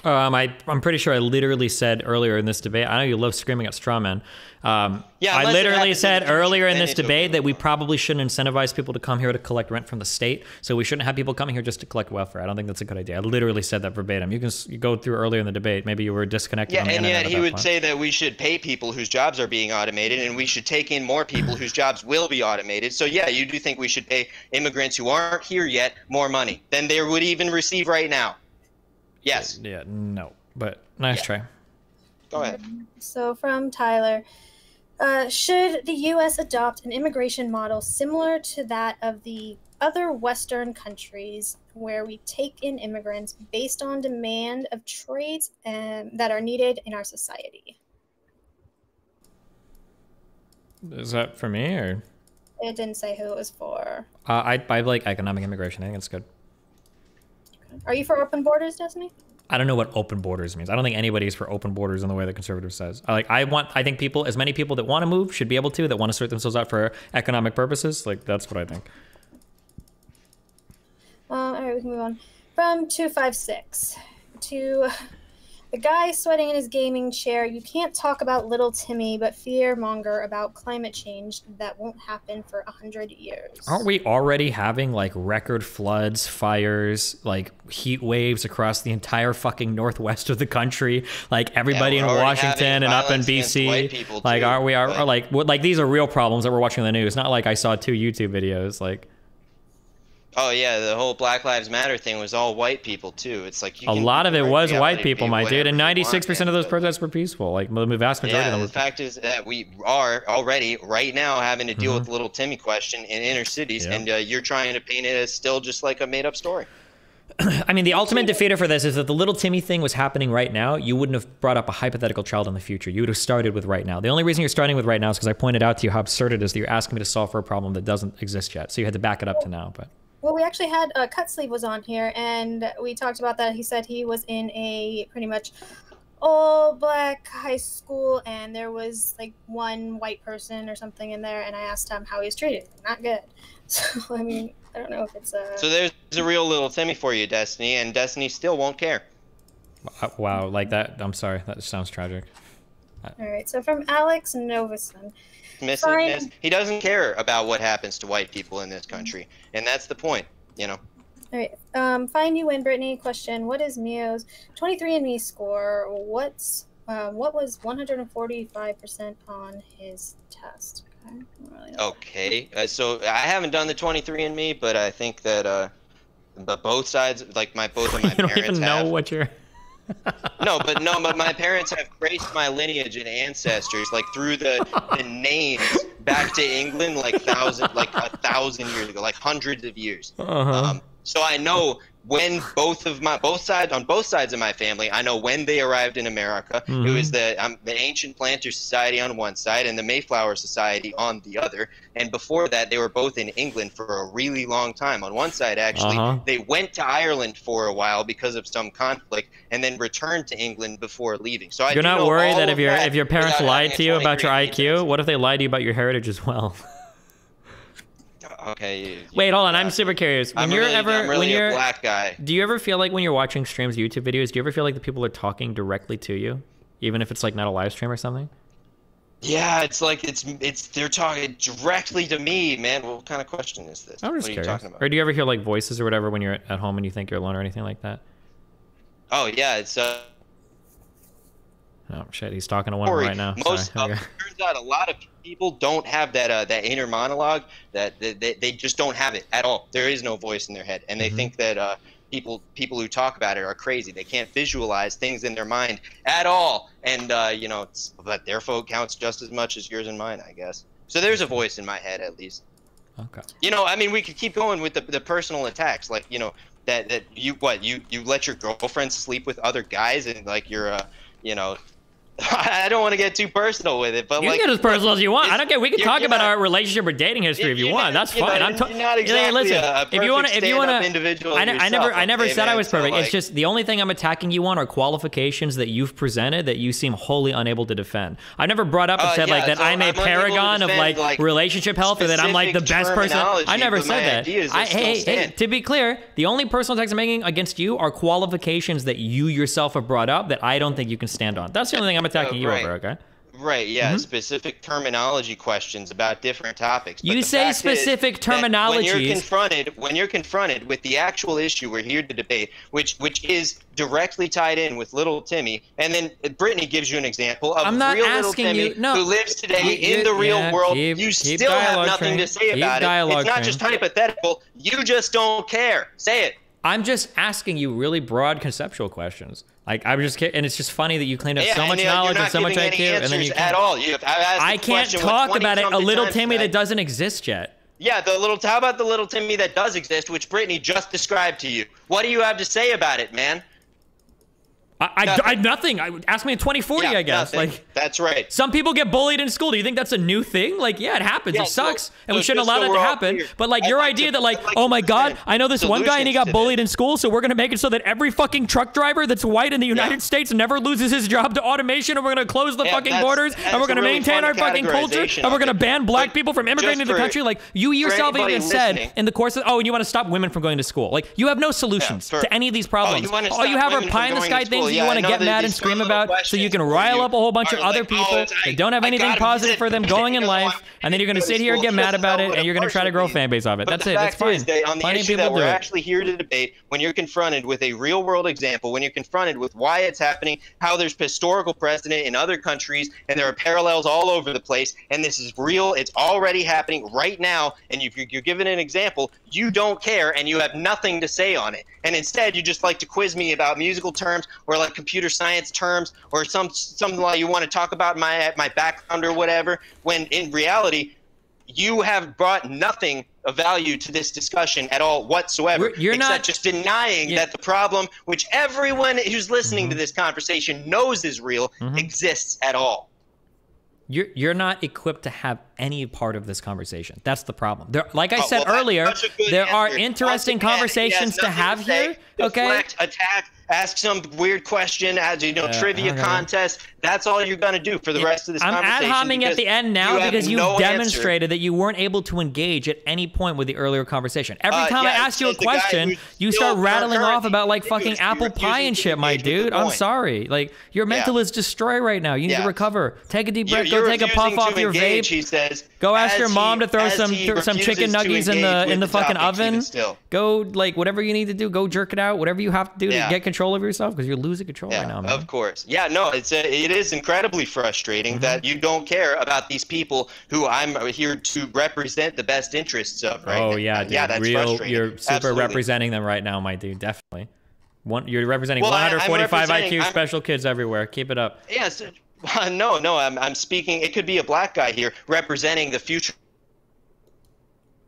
Um, I, I'm pretty sure I literally said earlier in this debate, I know you love screaming at straw men. Um, yeah, I literally said earlier in this debate that we probably shouldn't incentivize people to come here to collect rent from the state. So we shouldn't have people coming here just to collect welfare. I don't think that's a good idea. I literally said that verbatim. You can you go through earlier in the debate. Maybe you were disconnected. Yeah, on the and yet he would point. say that we should pay people whose jobs are being automated and we should take in more people whose jobs will be automated. So yeah, you do think we should pay immigrants who aren't here yet more money than they would even receive right now. Yes. Yeah, no, but nice yeah. try. Go ahead. So from Tyler, uh, should the U S adopt an immigration model similar to that of the other Western countries where we take in immigrants based on demand of trades and, that are needed in our society? Is that for me or? It didn't say who it was for. Uh, I, I like economic immigration. I think it's good. Are you for open borders, Destiny? I don't know what open borders means. I don't think anybody is for open borders in the way that conservative says. I like I want I think people, as many people that want to move should be able to, that want to sort themselves out for economic purposes. Like that's what I think. Um, all right, we can move on. From two five six to the guy sweating in his gaming chair. You can't talk about little Timmy, but fear monger about climate change that won't happen for a hundred years. Aren't we already having like record floods, fires, like heat waves across the entire fucking northwest of the country? Like everybody yeah, in Washington and up in B C. Like, too, are we are, are like what, like these are real problems that we're watching on the news. Not like I saw two YouTube videos like. Oh yeah, the whole Black Lives Matter thing was all white people too. It's like you a lot of it was white people, my dude, and ninety-six percent of those protests were peaceful. Like the vast majority yeah, of them. The fact is that we are already right now having to deal mm-hmm. with the little Timmy question in inner cities, yeah. and uh, you're trying to paint it as still just like a made-up story. I mean, the ultimate defeater for this is that the little Timmy thing was happening right now. You wouldn't have brought up a hypothetical child in the future. You would have started with right now. The only reason you're starting with right now is because I pointed out to you how absurd it is that you're asking me to solve for a problem that doesn't exist yet. So you had to back it up to now, but. Well, we actually had uh, Cutsleeve was on here, and we talked about that. He said he was in a pretty much all black high school, and there was like one white person or something in there. And I asked him how he was treated. Not good. So I mean, I don't know if it's a. So there's a real little Timmy for you, Destiny, and Destiny still won't care. Wow, like that. I'm sorry, that sounds tragic. All right. So from Alex Novison. Miss. He doesn't care about what happens to white people in this country, and that's the point, you know. All right, um, fine, you win, Brittany. Question: what is Mio's twenty-three and me score? What's um, what was one hundred forty-five percent on his test? Okay. Really okay. Uh, so I haven't done the twenty-three and me, but I think that uh, but both sides, like my both of my you parents don't even know have, what you're. no, but no, but my parents have graced my lineage and ancestors, like through the, the names back to England like thousand, like a thousand years ago, like hundreds of years. Uh-huh. Um, so I know when both of my both sides on both sides of my family, I know when they arrived in America. Mm-hmm. It was the um, the Ancient Planter Society on one side and the Mayflower Society on the other. And before that, they were both in England for a really long time. On one side, actually, uh-huh. they went to Ireland for a while because of some conflict, and then returned to England before leaving. So I you're not worried that if your if your parents lied to you about your I Q, what if they lied to you about your heritage as well? Okay. You, Wait, hold on. I'm super curious. When I'm you're really, ever, I'm really when you're a black guy, do you ever feel like when you're watching streams, YouTube videos, do you ever feel like the people are talking directly to you, even if it's like not a live stream or something? Yeah, it's like it's it's they're talking directly to me, man. What kind of question is this? I'm just what are curious. You talking about? Or do you ever hear like voices or whatever when you're at home and you think you're alone or anything like that? Oh yeah, it's. Uh... Oh shit, he's talking to one right now. Most Sorry. Of, turns out a lot of people don't have that uh, that inner monologue. That they, they just don't have it at all. There is no voice in their head, and they mm-hmm. think that uh, people people who talk about it are crazy. They can't visualize things in their mind at all, and uh, you know, it's, but their vote counts just as much as yours and mine, I guess. So there's a voice in my head at least. Okay. You know, I mean, we could keep going with the the personal attacks, like you know that that you what you you let your girlfriend sleep with other guys, and like you're uh, you know. I don't want to get too personal with it, but you like, can get as personal as you want. I don't care. We can you're, talk you're about not, our relationship or dating history if you want. Not, That's fine. Not, I'm talking. Exactly hey, listen, a, a if you want to, if you want to, individual. I, yourself, I never, I never okay, said man, I was perfect. So like, it's just the only thing I'm attacking you on are qualifications that you've presented that you seem wholly unable to defend. I've never brought up and said uh, yeah, like that so I'm, I'm a paragon defend, of like, like relationship health or that I'm like the best person. I never said that. I, hey, hey, to be clear, the only personal attacks I'm making against you are qualifications that you yourself have brought up that I don't think you can stand on. That's the only thing I'm. Attacking oh, right. you over, okay? Right, yeah, mm-hmm. specific terminology questions about different topics. But you say specific terminology. When you're confronted, when you're confronted with the actual issue we're here to debate, which which is directly tied in with Little Timmy, and then Brittany gives you an example of I'm not real Little Timmy you, no. who lives today you, in the real yeah, world. Keep, you still have nothing train. to say keep about it. It's not train. just hypothetical. You just don't care. Say it. I'm just asking you really broad conceptual questions. Like I'm just kidding, and it's just funny that you claimed up yeah, so much knowledge and so much I Q, and then you can't. At all. You have, I can't talk about it. A Little Timmy tonight. that doesn't exist yet. Yeah, the little. How about the Little Timmy that does exist, which Brittany just described to you? What do you have to say about it, man? I nothing. I, I, nothing. I ask me in twenty forty, yeah, I guess. Nothing. Like that's right. Some people get bullied in school. Do you think that's a new thing? Like, yeah, it happens. Yeah, it sucks, so, and so we shouldn't allow that so to happen. Clear. But like I your like idea to, that, like, like, oh my God, I know this one guy and he got bullied in school, so we're gonna make it so that every fucking truck driver that's white in the United yeah. States never loses his job to automation, and we're gonna close the yeah, fucking that's, borders, that's and we're gonna really maintain our fucking culture, and we're gonna ban black like, people from immigrating to the country. Like you yourself even said in the course of oh, and you want to stop women from going to school. Like you have no solutions to any of these problems. All you have are pie in the sky things. You yeah, want to get mad and scream about so you can rile up a whole bunch of other like, people oh, that don't have anything positive for them going in life, and then you're going to sit here and get mad about it, and you're going to try to grow fan base of it. But that's it. That's fine. On the issue that we're actually here to debate, when you're confronted with a real world example, when you're confronted with why it's happening, how there's historical precedent in other countries, and there are parallels all over the place, and this is real, it's already happening right now, and if you're given an example, you don't care, and you have nothing to say on it. And instead, you just like to quiz me about musical terms or like computer science terms or some something like you want to talk about my my background or whatever, when in reality you have brought nothing of value to this discussion at all whatsoever. We're, you're except not just denying yeah. that the problem, which everyone who's listening mm-hmm. to this conversation knows is real, mm-hmm. exists at all. You're, you're not equipped to have any part of this conversation. That's the problem. There, like I said oh, well, earlier, there answer. are interesting conversations to have to say, here. Deflect, okay. Attack. Ask some weird question, as you know, uh, trivia okay. contest. That's all you're gonna do for the yeah, rest of this I'm conversation. I'm ad-homming at the end now because you no demonstrated answer. that you weren't able to engage at any point with the earlier conversation. Every uh, time yeah, I ask you a question, you start rattling off about like fucking apple pie and shit, my dude. I'm sorry. Like your mental yeah. is destroyed right now. You need yeah. to recover. Take a deep breath. You're, go you're take a puff off your engage, vape. He says, go ask your mom he, to throw some th some chicken nuggies in the in the fucking oven. Go like whatever you need to do. Go jerk it out. Whatever you have to do to get control. Control of yourself because you're losing control yeah, right now, man. Of course. Yeah, no, it's a, it is incredibly frustrating mm-hmm. that you don't care about these people who I'm here to represent the best interests of, right? Oh, yeah, dude. Yeah, that's Real, frustrating. You're super Absolutely. representing them right now, my dude, definitely. One, you're representing well, one forty-five I, representing, I Q I'm, special kids everywhere. Keep it up. Yes. Yeah, so Uh, no, no, I'm, I'm speaking. It could be a black guy here representing the future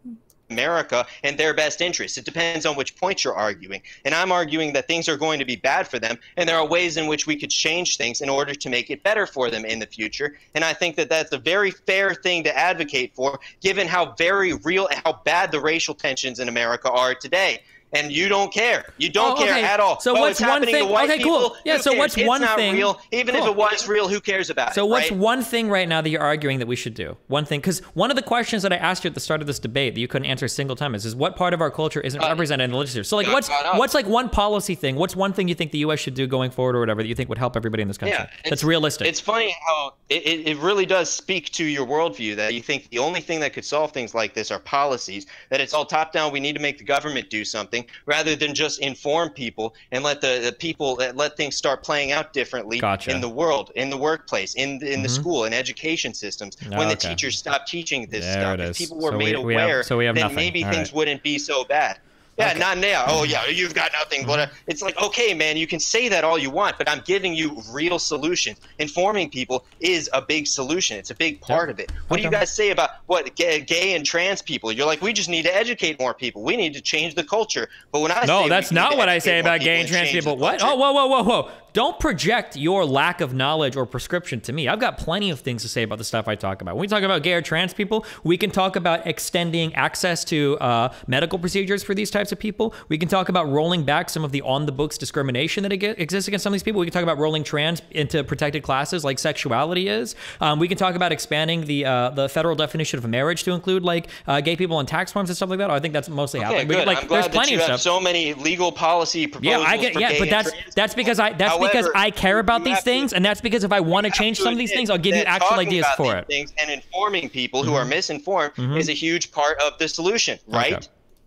of America and their best interests. It depends on which point you're arguing. And I'm arguing that things are going to be bad for them, and there are ways in which we could change things in order to make it better for them in the future. And I think that that's a very fair thing to advocate for, given how very real and how bad the racial tensions in America are today. And you don't care. You don't oh, okay. care at all. So oh, what's it's one thing? To white okay, cool. People, yeah. So cares? What's it's one not thing? Real. Even cool. if it was real, who cares about so it? So what's right? one thing right now that you're arguing that we should do? One thing, because one of the questions that I asked you at the start of this debate that you couldn't answer a single time is, is what part of our culture isn't uh, represented in the legislature? So like, what's what's like one policy thing? What's one thing you think the U S should do going forward or whatever that you think would help everybody in this country? Yeah, that's realistic. It's funny how it it really does speak to your worldview that you think the only thing that could solve things like this are policies. That it's all top down. We need to make the government do something, rather than just inform people and let the, the people that let things start playing out differently gotcha. in the world, in the workplace, in the, in mm-hmm. the school and education systems. Oh, when the okay. teachers stopped teaching this there stuff, if people were so made we, aware, we have, so we have then nothing. maybe All things right. wouldn't be so bad. Yeah, okay. not now. Oh, yeah, you've got nothing. But it's like, okay, man, you can say that all you want, but I'm giving you real solutions. Informing people is a big solution. It's a big part yep. of it. What okay. do you guys say about what gay and trans people? You're like, we just need to educate more people. We need to change the culture. But when I no, say that's not what I say about gay and trans people. What? Oh, whoa, whoa, whoa, whoa. Don't project your lack of knowledge or prescription to me. I've got plenty of things to say about the stuff I talk about. When we talk about gay or trans people, we can talk about extending access to uh, medical procedures for these types of people. We can talk about rolling back some of the on-the-books discrimination that exists against some of these people. We can talk about rolling trans into protected classes like sexuality is. Um, we can talk about expanding the uh, the federal definition of marriage to include like uh, gay people on tax forms and stuff like that. Oh, I think that's mostly okay, happening. Good. We, like, I'm glad there's plenty that you of have stuff. So many legal policy proposals. Yeah, I get. For yeah, gay but and that's trans that's because I that's. Because However, I care about these things, to, and that's because if I want to change some of these things, I'll give you actual ideas about for these it. Things and informing people mm-hmm. who are misinformed mm-hmm. is a huge part of the solution, right? Okay.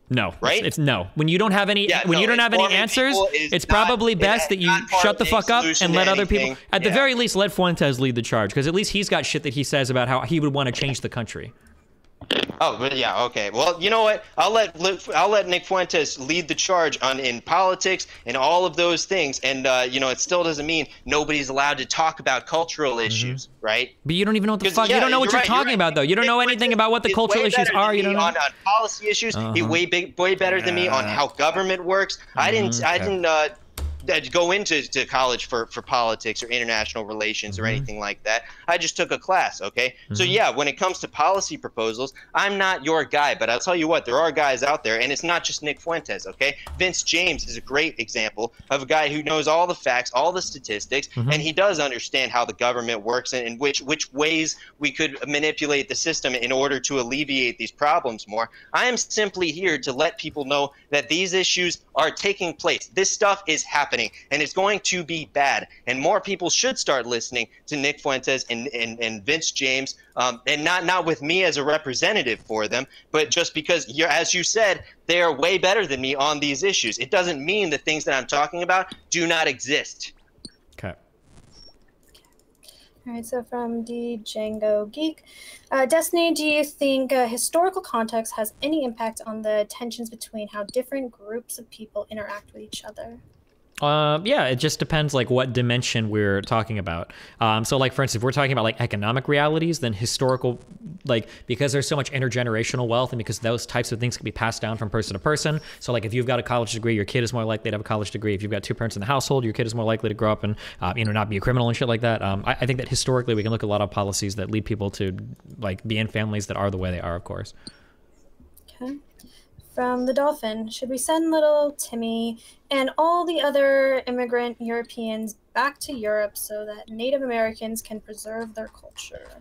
No, right? It's, it's no. When you don't have any, yeah, when no, you don't have any answers, it's not, probably best that you shut the fuck up and let other people. At yeah. the very least, let Fuentes lead the charge, because at least he's got shit that he says about how he would want to change the country. Oh, but yeah, okay. Well, you know what? I'll let I'll let Nick Fuentes lead the charge on in politics and all of those things. And uh, you know, it still doesn't mean nobody's allowed to talk about cultural issues, mm-hmm. right? But you don't even know what the fuck. Yeah, you don't know what you're, you're right, talking you're about, right. though. You don't Nick know anything Fuentes about what the cultural issues are. You don't know on, on policy issues. Uh-huh. He's way big, way better yeah. than me on how government works. Mm-hmm. I didn't. Okay. I didn't. Uh, That go into to college for, for politics or international relations or anything like that. I just took a class, okay? Mm-hmm. So yeah, when it comes to policy proposals, I'm not your guy, but I'll tell you what, there are guys out there, and it's not just Nick Fuentes, okay? Vince James is a great example of a guy who knows all the facts, all the statistics, mm-hmm. and he does understand how the government works and, and which, which ways we could manipulate the system in order to alleviate these problems more. I am simply here to let people know that these issues are taking place. This stuff is happening. And it's going to be bad. And more people should start listening to Nick Fuentes and, and, and Vince James, um, and not, not with me as a representative for them, but just because, you're, as you said, they are way better than me on these issues. It doesn't mean the things that I'm talking about do not exist. Okay. All right, so from the Django Geek, uh, Destiny, do you think uh, historical context has any impact on the tensions between how different groups of people interact with each other? Uh, yeah, it just depends like what dimension we're talking about. Um, so like, for instance, if we're talking about like economic realities, then historical, like because there's so much intergenerational wealth and because those types of things can be passed down from person to person. So like if you've got a college degree, your kid is more likely to have a college degree. If you've got two parents in the household, your kid is more likely to grow up and, uh, you know, not be a criminal and shit like that. Um, I, I think that historically we can look at a lot of policies that lead people to like be in families that are the way they are, of course. Okay. From the Dolphin, should we send little Timmy and all the other immigrant Europeans back to Europe so that Native Americans can preserve their culture?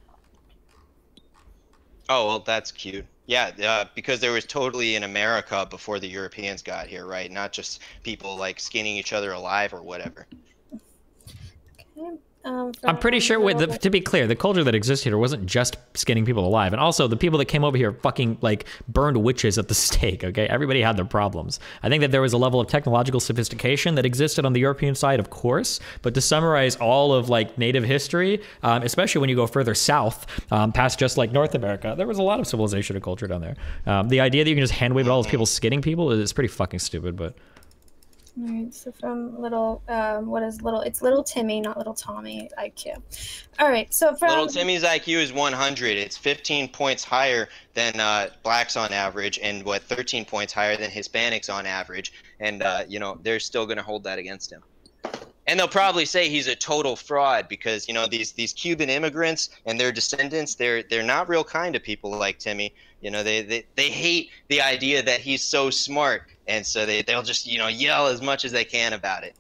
Oh, well, that's cute. Yeah, uh, because there was totally in America before the Europeans got here, right? Not just people like skinning each other alive or whatever. Okay. Um, I'm pretty sure, wait, the, to be clear, the culture that exists here wasn't just skinning people alive. And also, the people that came over here fucking, like, burned witches at the stake, okay? Everybody had their problems. I think that there was a level of technological sophistication that existed on the European side, of course. But to summarize all of, like, native history, um, especially when you go further south, um, past just, like, North America, there was a lot of civilization and culture down there. Um, the idea that you can just hand wave at all those people skinning people is pretty fucking stupid, but... All right, so from little, um, what is little? It's little Timmy, not little Tommy I Q. All right, so from little Timmy's I Q is one hundred. It's fifteen points higher than uh, blacks on average, and what thirteen points higher than Hispanics on average. And uh, you know, they're still going to hold that against him. And they'll probably say he's a total fraud because you know these these Cuban immigrants and their descendants, they're they're not real kind to people like Timmy. You know, they they they hate the idea that he's so smart. And so they, they'll just, you know, yell as much as they can about it.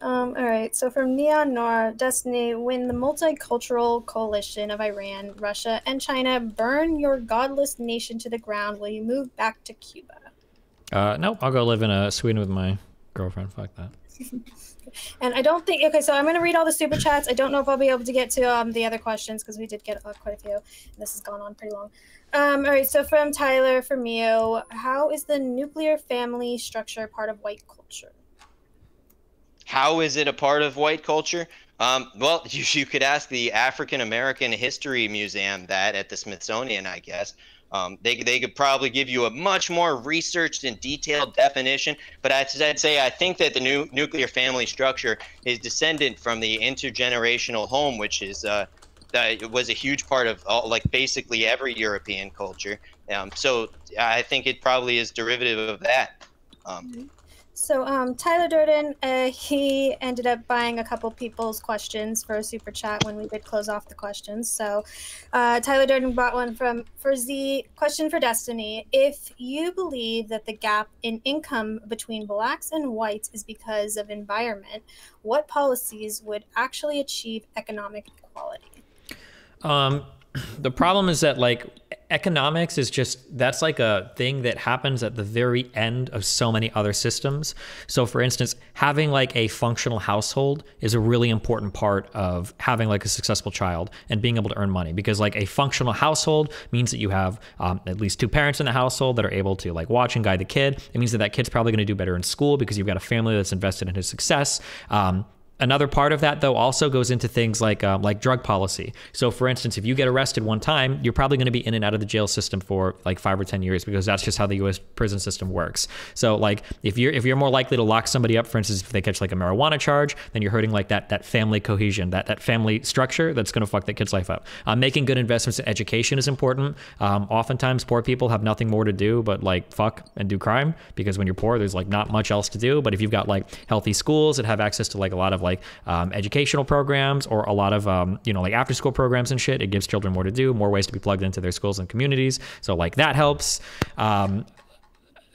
Um, all right. So from Neon Noir, Destiny, when the multicultural coalition of Iran, Russia, and China burn your godless nation to the ground, will you move back to Cuba? Uh, no, I'll go live in uh, Sweden with my girlfriend. Fuck that. And I don't think, okay, so I'm going to read all the super chats. I don't know if I'll be able to get to um, the other questions because we did get uh, quite a few. This has gone on pretty long. Um, all right, so from Tyler, from Mio, how is the nuclear family structure part of white culture? How is it a part of white culture? Um, well, you, you could ask the African American History Museum that at the Smithsonian, I guess. Um, they, they could probably give you a much more researched and detailed definition, but I'd, I'd say I think that the new nuclear family structure is descendant from the intergenerational home, which is uh, that was a huge part of all, like basically every European culture. Um, so I think it probably is derivative of that. Um, so um, Tyler Durden, uh, he ended up buying a couple people's questions for a super chat when we did close off the questions. So uh, Tyler Durden bought one from for Z. Question for Destiny: if you believe that the gap in income between blacks and whites is because of environment, what policies would actually achieve economic equality? Um, the problem is that like economics is just, that's like a thing that happens at the very end of so many other systems. So for instance, having like a functional household is a really important part of having like a successful child and being able to earn money, because like a functional household means that you have um, at least two parents in the household that are able to like watch and guide the kid. It means that that kid's probably going to do better in school because you've got a family that's invested in his success. Um, Another part of that, though, also goes into things like um, like drug policy. So, for instance, if you get arrested one time, you're probably going to be in and out of the jail system for like five or ten years because that's just how the U S prison system works. So, like, if you're if you're more likely to lock somebody up, for instance, if they catch like a marijuana charge, then you're hurting like that that family cohesion, that that family structure that's going to fuck that kid's life up. Um, making good investments in education is important. Um, oftentimes, poor people have nothing more to do but like fuck and do crime, because when you're poor, there's like not much else to do. But if you've got like healthy schools that have access to like a lot of like like um, educational programs or a lot of, um, you know, like after school programs and shit, it gives children more to do, more ways to be plugged into their schools and communities. So like that helps. Um,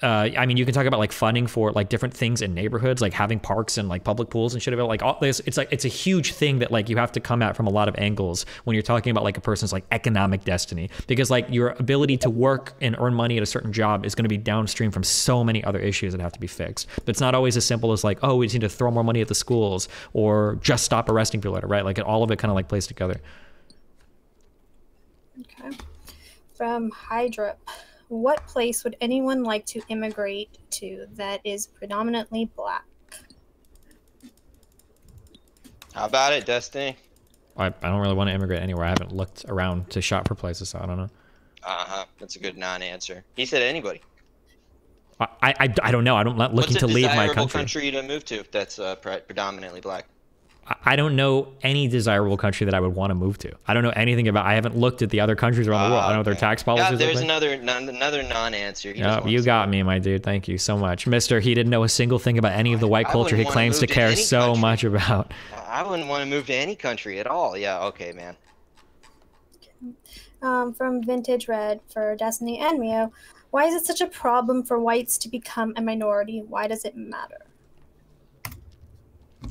uh, I mean, you can talk about like funding for like different things in neighborhoods, like having parks and like public pools and shit about like all this. It's like, it's a huge thing that like you have to come at from a lot of angles when you're talking about like a person's like economic destiny, because like your ability to work and earn money at a certain job is going to be downstream from so many other issues that have to be fixed. But it's not always as simple as like, oh, we just need to throw more money at the schools or just stop arresting people later, right? Like all of it kind of like plays together. Okay. From Hydra. What place would anyone like to immigrate to that is predominantly black? How about it, Destiny? I, I don't really want to immigrate anywhere. I haven't looked around to shop for places, so I don't know. Uh-huh. That's a good non-answer. He said anybody. I, I, I don't know. I'm not looking to leave my country. What's a desirable country to move to that's uh, predominantly black? I don't know any desirable country that I would want to move to. I don't know anything about. I haven't looked at the other countries around uh, the world. I don't know their tax policies. Yeah, there's another non, another non-answer. No, you got me, my dude. Thank you so much, Mister. He didn't know a single thing about any of the white culture he claims to care so much about. I wouldn't want to move to any country at all. Yeah. Okay, man. Um, from Vintage Red for Destiny and Mio, why is it such a problem for whites to become a minority? Why does it matter?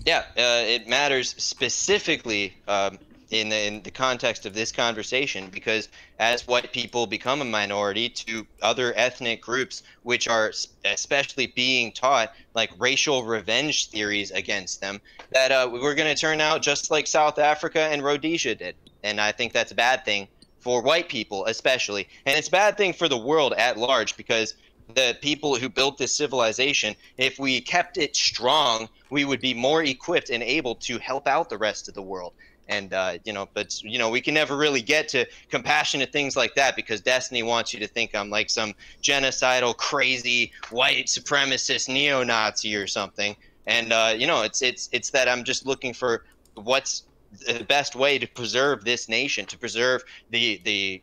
Yeah, uh, it matters specifically um, in, the, in the context of this conversation, because as white people become a minority to other ethnic groups, which are especially being taught like racial revenge theories against them, that uh, we're going to turn out just like South Africa and Rhodesia did. And I think that's a bad thing for white people especially. And it's a bad thing for the world at large, because the people who built this civilization, if we kept it strong, we would be more equipped and able to help out the rest of the world. And, uh, you know, but, you know, we can never really get to compassionate things like that because Destiny wants you to think I'm like some genocidal, crazy, white supremacist neo-Nazi or something. And, uh, you know, it's it's it's that I'm just looking for what's the best way to preserve this nation, to preserve the the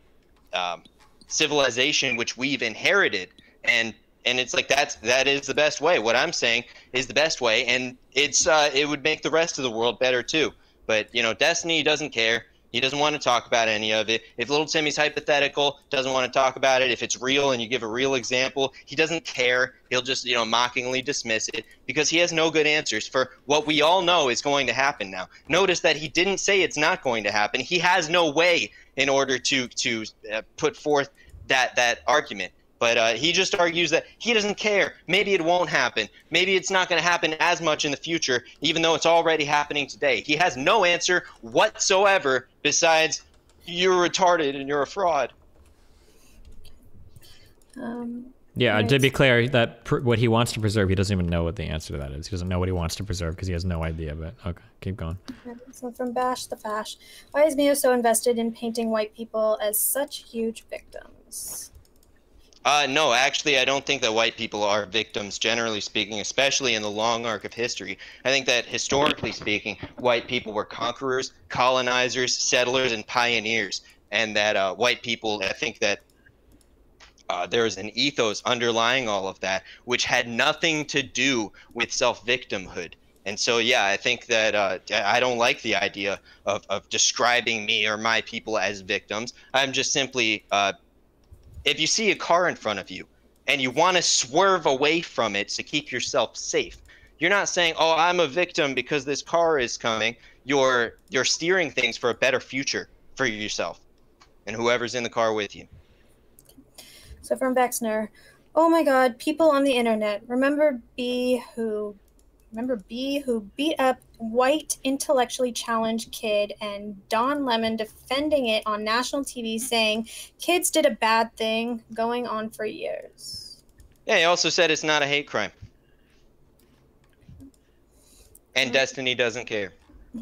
um, civilization which we've inherited. And and it's like that's that is the best way. What I'm saying is the best way. And it's uh, it would make the rest of the world better, too. But, you know, Destiny doesn't care. He doesn't want to talk about any of it. If Little Timmy's hypothetical, doesn't want to talk about it. If it's real and you give a real example, he doesn't care. He'll just, you know, mockingly dismiss it because he has no good answers for what we all know is going to happen now. Notice that he didn't say it's not going to happen. He has no way in order to, to uh, put forth that, that argument. But uh, he just argues that he doesn't care. Maybe it won't happen. Maybe it's not going to happen as much in the future, even though it's already happening today. He has no answer whatsoever besides you're retarded and you're a fraud. Um, yeah, right. To be clear, that pr what he wants to preserve, he doesn't even know what the answer to that is. He doesn't know what he wants to preserve because he has no idea. But okay, keep going. Okay, so from Bash the Fash, why is Mio so invested in painting white people as such huge victims? Uh, no, actually, I don't think that white people are victims, generally speaking, especially in the long arc of history. I think that, historically speaking, white people were conquerors, colonizers, settlers, and pioneers. And that uh, white people, I think that uh, there is an ethos underlying all of that, which had nothing to do with self-victimhood. And so, yeah, I think that uh, I don't like the idea of, of describing me or my people as victims. I'm just simply... Uh, If you see a car in front of you and you want to swerve away from it to keep yourself safe, you're not saying, oh, I'm a victim because this car is coming. You're, you're steering things for a better future for yourself and whoever's in the car with you. So from Vexner, oh my God, people on the internet, remember B who, remember B who beat up white intellectually challenged kid and Don Lemon defending it on national T V saying kids did a bad thing going on for years. Yeah, he also said it's not a hate crime. And Destiny doesn't care.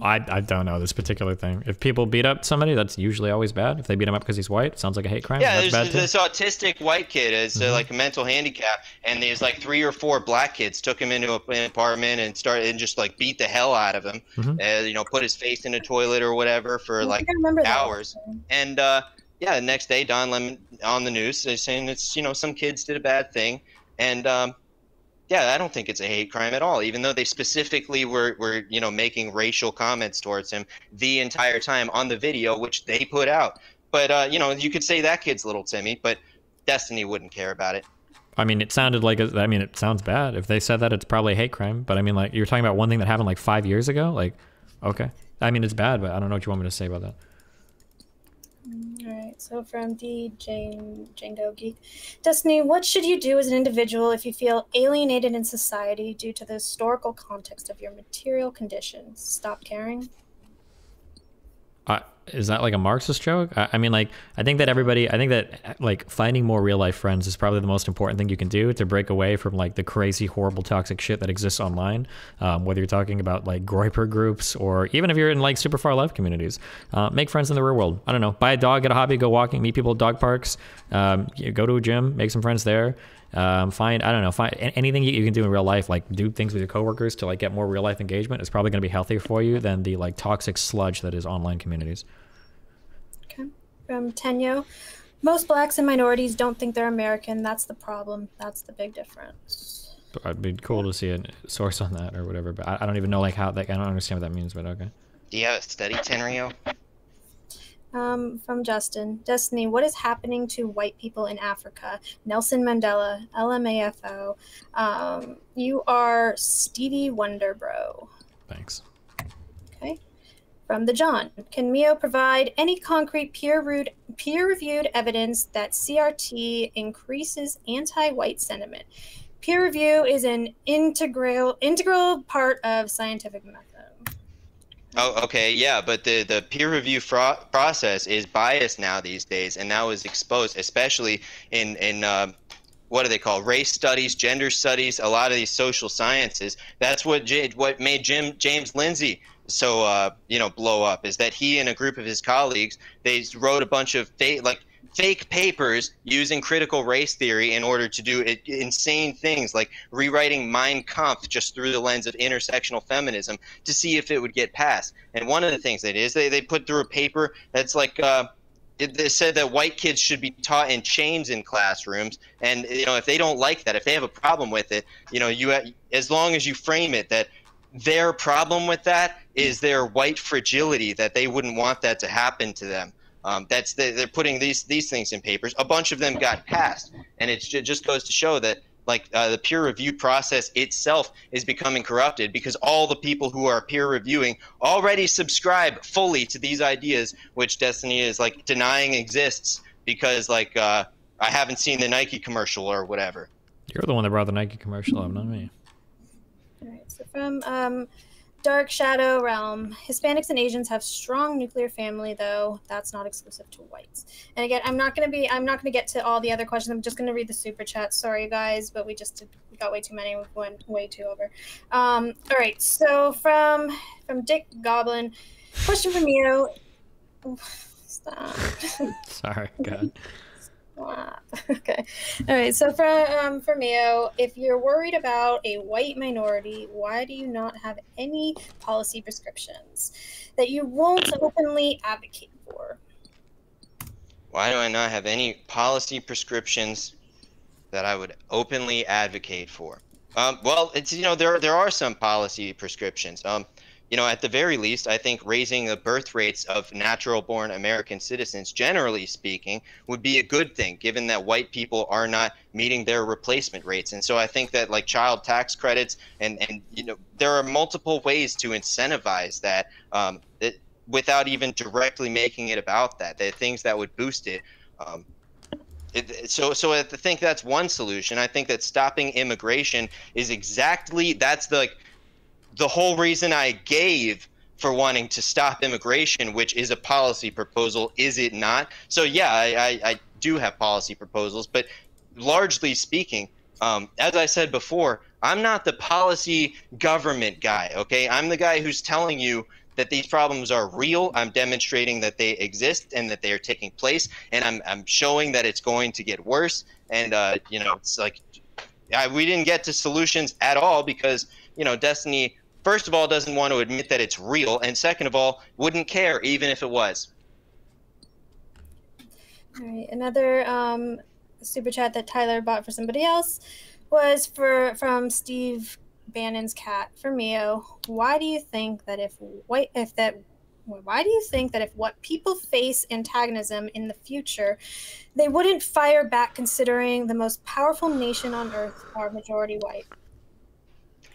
I, I don't know this particular thing. If people beat up somebody, that's usually always bad. If they beat him up because he's white, it sounds like a hate crime. Yeah, that's there's bad this too. Autistic white kid is mm-hmm. uh, like a mental handicap, and there's like three or four black kids took him into an apartment and started and just like beat the hell out of him. Mm-hmm. uh, you know, put his face in a toilet or whatever for like hours. And uh, yeah, the next day, Don Lemon on the news is saying it's you know some kids did a bad thing, and. Um, Yeah, I don't think it's a hate crime at all, even though they specifically were, were, you know, making racial comments towards him the entire time on the video, which they put out. But, uh, you know, you could say that kid's Little Timmy, but Destiny wouldn't care about it. I mean, it sounded like, a, I mean, it sounds bad. If they said that, it's probably a hate crime. But I mean, like, you're talking about one thing that happened like five years ago? Like, okay. I mean, it's bad, but I don't know what you want me to say about that. All right, so from the Jane, Jane Doe Geek. Destiny, what should you do as an individual if you feel alienated in society due to the historical context of your material conditions? Stop caring? Uh, is that like a Marxist joke? I, I mean, like, I think that everybody, I think that, like, finding more real life friends is probably the most important thing you can do to break away from, like, the crazy, horrible, toxic shit that exists online. Um, whether you're talking about, like, Groyper groups or even if you're in, like, super far left communities. Uh, make friends in the real world. I don't know. Buy a dog, get a hobby, go walking, meet people at dog parks. Um, you go to a gym, make some friends there. Um, find, I don't know, find anything you can do in real life, like do things with your coworkers to like get more real life engagement is probably going to be healthier for you than the like toxic sludge that is online communities. Okay. From Tenrio, most blacks and minorities don't think they're American. That's the problem. That's the big difference. It'd be cool to see a source on that or whatever, but I, I don't even know like how, like, I don't understand what that means, but okay. Do you have a study, Tenrio? Um, from Justin. Destiny, what is happening to white people in Africa? Nelson Mandela, L M A F O. Um, you are Stevie Wonder, bro. Thanks. Okay. From the John. Can Mio provide any concrete peer-reviewed peer-reviewed evidence that C R T increases anti-white sentiment? Peer review is an integral, integral part of scientific method. Oh, okay, yeah, but the, the peer review fro process is biased now these days, and that was exposed, especially in, in uh, what do they call race studies, gender studies, a lot of these social sciences. That's what J what made Jim James Lindsay so uh, you know blow up, is that he and a group of his colleagues, they wrote a bunch of fake like fake papers using critical race theory in order to do it, insane things like rewriting Mein Kampf just through the lens of intersectional feminism to see if it would get passed. And one of the things they did is they they put through a paper that's like. Uh, It said that white kids should be taught in chains in classrooms, and you know if they don't like that, if they have a problem with it, you know you as long as you frame it that their problem with that is their white fragility, that they wouldn't want that to happen to them. Um, that's the, they're putting these these things in papers. A bunch of them got passed, and it just goes to show that like uh, the peer review process itself is becoming corrupted because all the people who are peer reviewing already subscribe fully to these ideas, which Destiny is like denying exists because like uh, I haven't seen the Nike commercial or whatever. You're the one that brought the Nike commercial up, not me. All right, so from um, Dark Shadow Realm, Hispanics and Asians have strong nuclear family, though that's not exclusive to whites. And again, I'm not gonna be, I'm not gonna get to all the other questions. I'm just gonna read the super chat. Sorry guys, but we just did, we got way too many. We went way too over. Um, all right. So from from Dick Goblin, question from Mio. Stop. Sorry, God. Wow. Okay. All right. So for, um, for Mio, if you're worried about a white minority, why do you not have any policy prescriptions that you won't openly advocate for? Why do I not have any policy prescriptions that I would openly advocate for? Um, well, it's, you know, there, there are some policy prescriptions. Um, You know, at the very least, I think raising the birth rates of natural-born American citizens, generally speaking, would be a good thing, given that white people are not meeting their replacement rates. And so I think that, like, child tax credits and, and you know, there are multiple ways to incentivize that um, it, without even directly making it about that. There are things that would boost it. Um, It, so, so I think that's one solution. I think that stopping immigration is exactly – that's the like, – the whole reason I gave for wanting to stop immigration, which is a policy proposal, is it not? So yeah, I, I, I do have policy proposals, but largely speaking, um, as I said before, I'm not the policy government guy, okay? I'm the guy who's telling you that these problems are real. I'm demonstrating that they exist and that they are taking place, and I'm, I'm showing that it's going to get worse. And, uh, you know, it's like I, we didn't get to solutions at all because, you know, Destiny – first of all, doesn't want to admit that it's real, and second of all, wouldn't care even if it was. All right, another um, super chat that Tyler bought for somebody else was for from Steve Bannon's cat for Mio. Why do you think that if white if that why do you think that if what people face antagonism in the future, they wouldn't fire back, considering the most powerful nation on earth are majority white?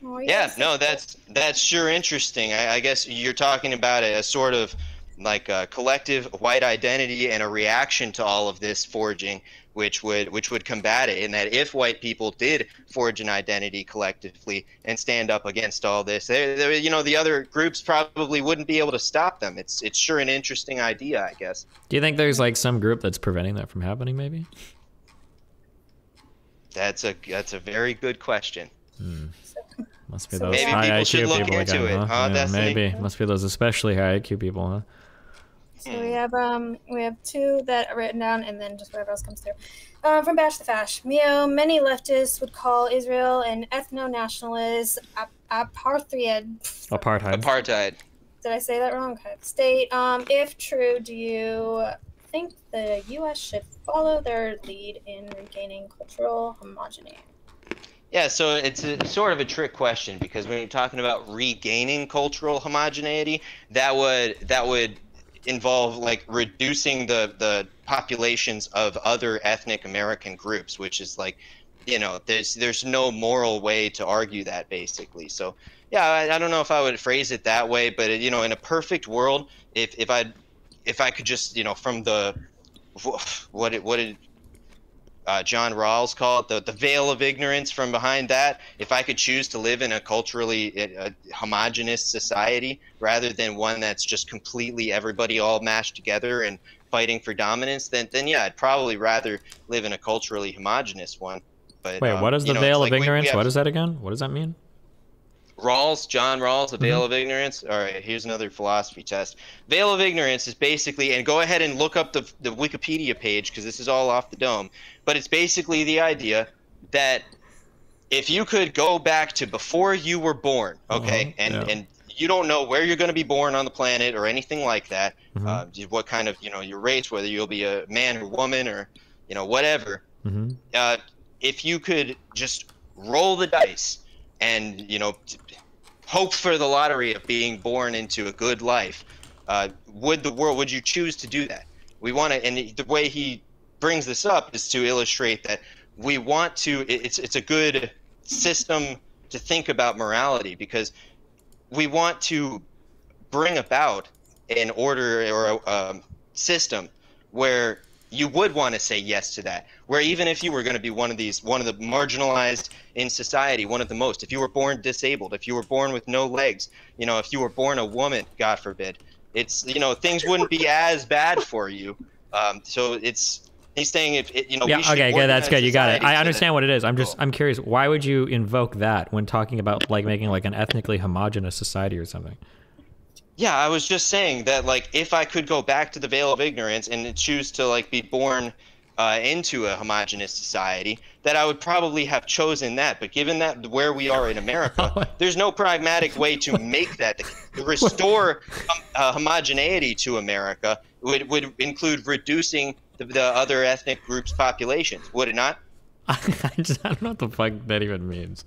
Oh, yeah, no, that's that's sure interesting. I, I guess you're talking about a, a sort of like a collective white identity and a reaction to all of this forging, which would which would combat it. And that if white people did forge an identity collectively and stand up against all this, they, they, you know, the other groups probably wouldn't be able to stop them. It's it's sure an interesting idea, I guess. Do you think there's like some group that's preventing that from happening? Maybe. That's a that's a very good question. Hmm. Must be so those maybe high people I Q should look people into again, it. Huh? Yeah, maybe must be those especially high I Q people, huh? So we have um we have two that are written down, and then just whatever else comes through. Uh, from Bash the Fash, Mio. Many leftists would call Israel an ethno-nationalist ap apartheid. Apartheid. Apartheid. Did I say that wrong? Okay. State. Um, if true, do you think the U S should follow their lead in regaining cultural homogeneity? Yeah, so it's a, sort of a trick question, because when you're talking about regaining cultural homogeneity, that would that would involve like reducing the the populations of other ethnic American groups, which is like, you know, there's there's no moral way to argue that basically. So yeah, I, I don't know if I would phrase it that way, but it, you know, in a perfect world, if if I if I could just, you know, from the what it what it. Uh, John Rawls called it the, the veil of ignorance from behind that. If I could choose to live in a culturally uh, homogenous society rather than one that's just completely everybody all mashed together and fighting for dominance, then, then yeah, I'd probably rather live in a culturally homogenous one. But wait, um, what is the you know, veil of like ignorance? We, we have, what is that again? What does that mean? Rawls, John Rawls, the veil mm-hmm. of ignorance. All right, here's another philosophy test. Veil of ignorance is basically, and go ahead and look up the, the Wikipedia page because this is all off the dome, but it's basically the idea that if you could go back to before you were born, okay, uh-huh, and, yeah. and you don't know where you're going to be born on the planet or anything like that, mm-hmm. uh, what kind of, you know, your race, whether you'll be a man or woman or, you know, whatever, mm-hmm. uh, if you could just roll the dice and, you know, hope for the lottery of being born into a good life, uh, would the world, would you choose to do that? We want to, and the, the way he brings this up is to illustrate that we want to, it's, it's a good system to think about morality because we want to bring about an order or a um, system where you would want to say yes to that, where even if you were going to be one of these, one of the marginalized in society, one of the most, if you were born disabled, if you were born with no legs, you know, if you were born a woman, God forbid, it's, you know, things wouldn't be as bad for you. Um, so it's, he's saying if, it, you know, yeah, we should okay, good, that's good, you got it. I understand that. What it is. I'm just, I'm curious, why would you invoke that when talking about like making like an ethnically homogenous society or something? Yeah, I was just saying that, like, if I could go back to the veil of ignorance and choose to, like, be born uh, into a homogenous society, that I would probably have chosen that. But given that where we are in America, there's no pragmatic way to make that. To restore um, uh, homogeneity to America would, would include reducing the, the other ethnic groups' populations, would it not? I, just, I don't know what the fuck that even means.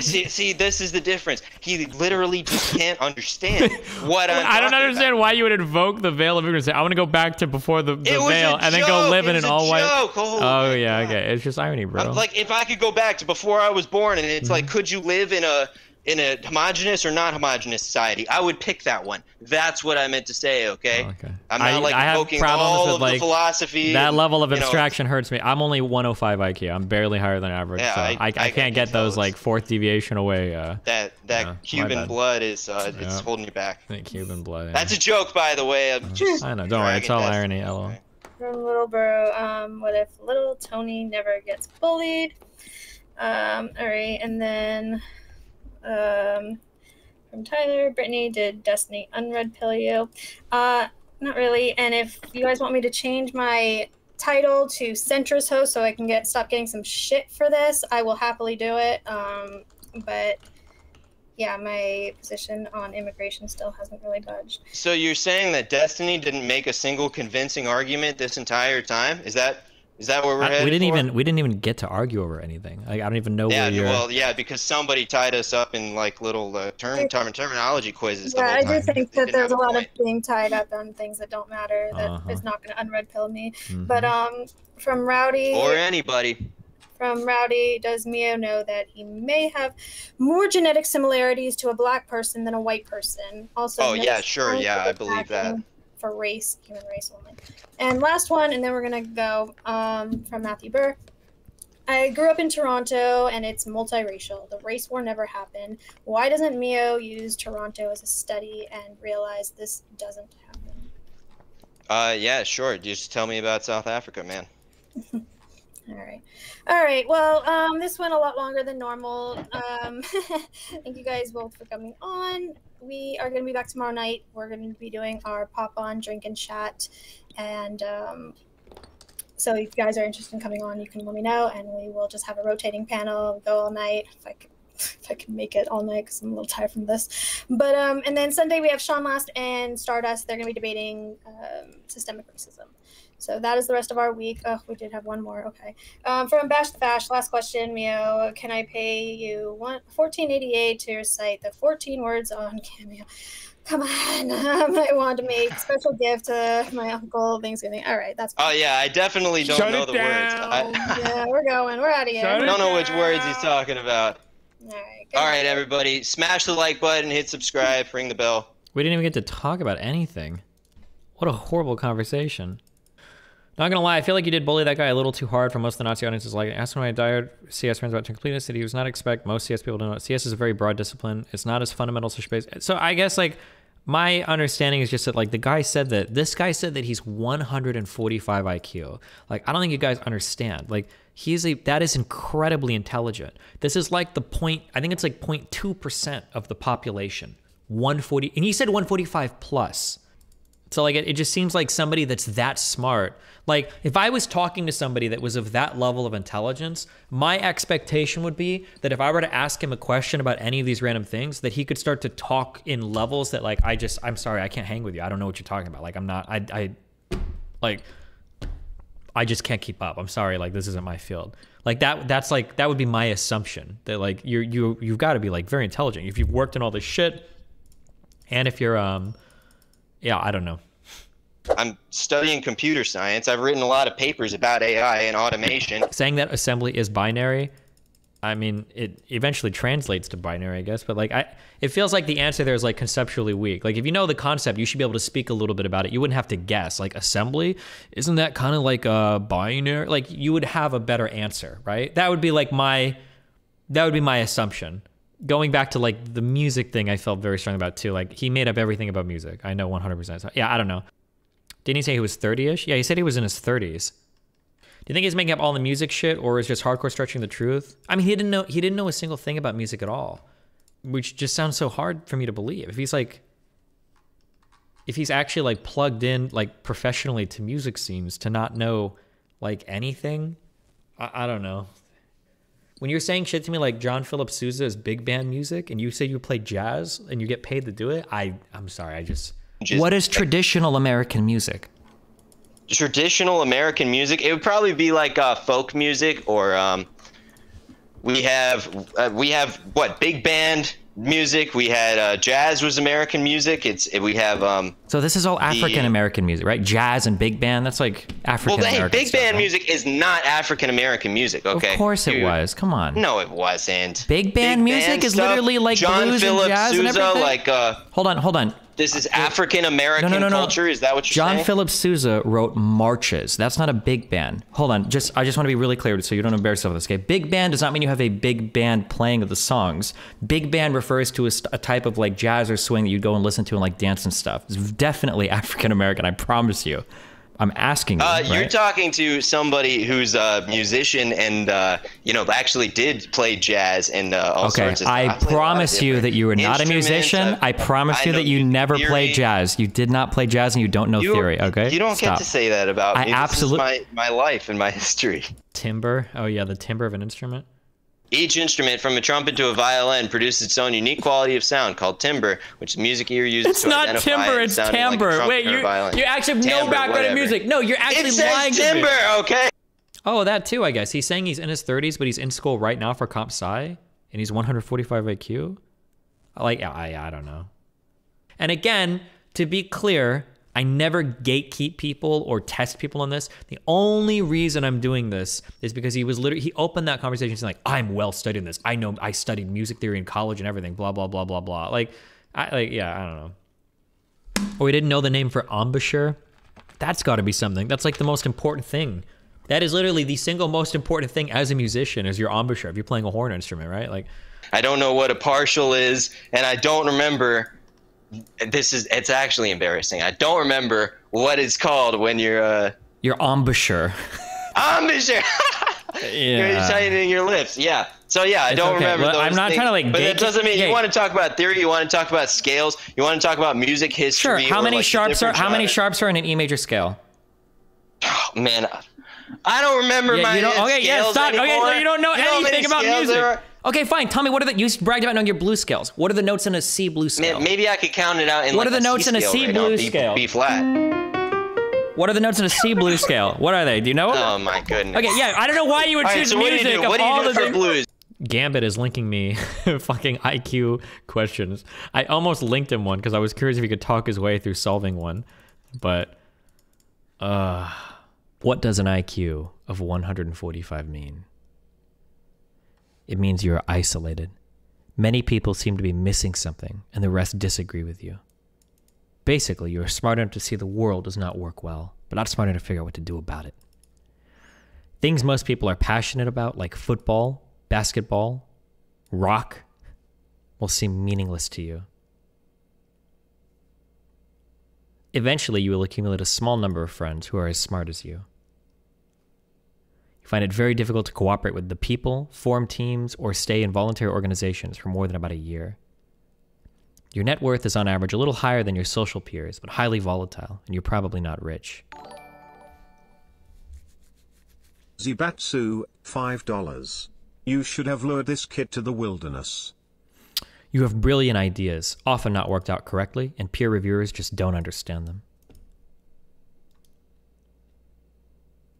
see, see, this is the difference. He literally just can't understand what I'm I don't understand about. Why you would invoke the veil of ignorance. I want to go back to before the, the veil and joke. Then go live it in an all-white... Oh, oh yeah, God. Okay. It's just irony, bro. I'm like, if I could go back to before I was born and it's mm-hmm. like, could you live in a... in a homogenous or not homogenous society, I would pick that one. That's what I meant to say, okay? Oh, okay. I'm not I, like I poking all with, of like, the philosophy. That and, level of abstraction know. Hurts me. I'm only one oh five I Q. I'm barely higher than average. Yeah, so I, I, I, I can't I get those like fourth deviation away. Uh, that that yeah, Cuban blood is uh, it's yeah. holding you back. That Cuban blood. Yeah. That's a joke, by the way. I'm just I know. Don't worry. It's all irony. L O L. From Littleborough, um, what if little Tony never gets bullied? Um, all right, and then. Um, from Tyler, Brittany, did Destiny unread pill you? Uh, not really. And if you guys want me to change my title to centrist host so I can get stop getting some shit for this, I will happily do it. Um, but yeah, my position on immigration still hasn't really budged. So you're saying that Destiny didn't make a single convincing argument this entire time? Is that? Is that where we're I, headed? We didn't for? even we didn't even get to argue over anything. Like, I don't even know yeah, where you're. Well, yeah, because somebody tied us up in like little uh, term, term terminology quizzes. Yeah, the whole time. I do think that there's a lot point. of being tied up on things that don't matter. That uh-huh. is not going to unred pill me. Mm-hmm. But um, from Rowdy or anybody. From Rowdy, does Mio know that he may have more genetic similarities to a black person than a white person? Also. Oh yeah, sure, yeah, I believe that. For race, human race only. And last one, and then we're gonna go um, from Matthew Burr. I grew up in Toronto, and it's multiracial. The race war never happened. Why doesn't Mio use Toronto as a study and realize this doesn't happen? Uh, yeah, sure. Just tell me about South Africa, man. All right. All right. Well, um, this went a lot longer than normal. Um, thank you guys both for coming on. We are going to be back tomorrow night. We're going to be doing our pop on, drink and chat. And um, so if you guys are interested in coming on, you can let me know. And we will just have a rotating panel, go all night. If I could, if I can make it all night because I'm a little tired from this. But um, and then Sunday we have Sean Last and Stardust. They're going to be debating um, systemic racism. So that is the rest of our week. Oh, we did have one more. Okay. Um, from Bash the Bash, last question, Mio. Can I pay you fourteen eighty-eight to recite the fourteen words on Cameo? Come on. Um, I want to make a special gift to my uncle Thanksgiving. All right. That's. Oh, yeah. I definitely don't Shut know the down. words. I... yeah, we're going. We're out of here. I don't know which words he's talking about. All right. All right, everybody. Smash the like button, hit subscribe, ring the bell. We didn't even get to talk about anything. What a horrible conversation. Not gonna lie, I feel like you did bully that guy a little too hard for most of the Nazi audiences. Like, I asked one of my diehard C S friends about completeness that he was not expect most C S people to know. C S is a very broad discipline. It's not as fundamental social space. So I guess like my understanding is just that like the guy said that this guy said that he's one hundred forty-five I Q. Like I don't think you guys understand. Like He's a, that is incredibly intelligent. This is like the point, I think it's like zero point two percent of the population. one forty, and he said one forty-five plus. So like, it, it just seems like somebody that's that smart. Like if I was talking to somebody that was of that level of intelligence, my expectation would be that if I were to ask him a question about any of these random things, that he could start to talk in levels that like, I just, I'm sorry, I can't hang with you. I don't know what you're talking about. Like I'm not, I, I like, I just can't keep up. I'm sorry, like this isn't my field. Like that, that's like, that would be my assumption that like you're, you, you've got to be like very intelligent. If you've worked in all this shit and if you're, um, yeah, I don't know. I'm studying computer science. I've written a lot of papers about A I and automation. Saying that assembly is binary, I mean, it eventually translates to binary, I guess, but like, I, it feels like the answer there is like conceptually weak. Like if you know the concept, you should be able to speak a little bit about it. You wouldn't have to guess. Like assembly, isn't that kind of like a binary? Like you would have a better answer, right? That would be like my, that would be my assumption. Going back to like the music thing, I felt very strong about too. Like he made up everything about music. I know one hundred percent. Yeah, I don't know. Didn't he say he was thirty-ish? Yeah, he said he was in his thirties. Do you think he's making up all the music shit, or is just hardcore stretching the truth? I mean, he didn't know he didn't know a single thing about music at all, which just sounds so hard for me to believe. If he's like, if he's actually like plugged in like professionally to music scenes, to not know like anything, I, I don't know. When you're saying shit to me like John Philip Sousa is big band music and you say you play jazz and you get paid to do it, I, I'm sorry, I just... just... What is traditional American music? Traditional American music? It would probably be like uh, folk music or um, we have, uh, we have what, big band music, we had uh, jazz was American music, it's we have... Um, so this is all African American music, right? Jazz and big band, that's like African American Well, hey, big band music is not African American music, okay? Of course it was, come on. No, it wasn't. Big band music is literally like blues and jazz and everything? John Philip Sousa, like... Uh, hold on, hold on. This is African American no, no, no, culture, no. Is that what you're John saying? John Philip Sousa wrote marches. That's not a big band. Hold on, just I just want to be really clear so you don't embarrass yourself with this, okay? Big band does not mean you have a big band playing of the songs. Big band refers to a, a type of like jazz or swing that you'd go and listen to and like dance and stuff. It's definitely African American, I promise you. I'm asking you, uh, right? You're talking to somebody who's a musician and, uh, you know, actually did play jazz and uh, all okay, sorts of I stuff. I promise you that you were not a musician. I, I promise I you that you never theory. played jazz. You did not play jazz and you don't know you, theory, okay? You don't Stop. get to say that about me. I absolutely my, my life and my history. Timbre? Oh, yeah, the timbre of an instrument. Each instrument, from a trumpet to a violin, produces its own unique quality of sound called timbre, which the music ear uses it's to identify It's not timbre, it's timbre. Like Wait, you you actually have timbre, no background whatever. in music. No, you're actually it lying says timbre, to me. okay? Oh, that too, I guess. He's saying he's in his thirties, but he's in school right now for comp sci, and he's one forty-five I Q. Like, I, I don't know. And again, to be clear, I never gatekeep people or test people on this. The only reason I'm doing this is because he was literally, he opened that conversation saying like, I'm well studied in this. I know I studied music theory in college and everything, blah, blah, blah, blah, blah. Like, I, like yeah, I don't know. Or he didn't know the name for embouchure. That's gotta be something. That's like the most important thing. That is literally the single most important thing as a musician is your embouchure, if you're playing a horn instrument, right? Like, I don't know what a partial is and I don't remember This is, it's actually embarrassing. I don't remember what it's called when you're, uh... Your embouchure. Embouchure! Yeah. You're tightening your lips, yeah. So, yeah, I it's don't okay. remember well, those I'm not things, trying to, like... But that doesn't mean yeah. you want to talk about theory, you want to talk about scales, you want to talk about music history... Sure, how many like sharps are, how many sharps are in an E major scale? Oh, man, I don't remember yeah, my don't, okay, yeah, stop. Anymore. Okay, so you don't know you anything about music. Okay, fine. Tell me, what are the, you bragged about knowing your blue scales. What are the notes in a C blue scale? Maybe I could count it out in what like are the notes in a C right blue now, scale? B, B flat. What are the notes in a C blue scale? What are they? Do you know? Oh my goodness. Okay, yeah, I don't know why you would all choose right, so music do do? of all the things. Blues? Gambit is linking me fucking I Q questions. I almost linked him one because I was curious if he could talk his way through solving one, but uh, what does an I Q of one forty-five mean? It means you are isolated. Many people seem to be missing something, and the rest disagree with you. Basically, you are smart enough to see the world does not work well, but not smart enough to figure out what to do about it. Things most people are passionate about, like football, basketball, rock, will seem meaningless to you. Eventually, you will accumulate a small number of friends who are as smart as you. You find it very difficult to cooperate with the people, form teams, or stay in voluntary organizations for more than about a year. Your net worth is on average a little higher than your social peers, but highly volatile, and you're probably not rich. Zibatsu, five dollars. You should have lured this kid to the wilderness. You have brilliant ideas, often not worked out correctly, and peer reviewers just don't understand them.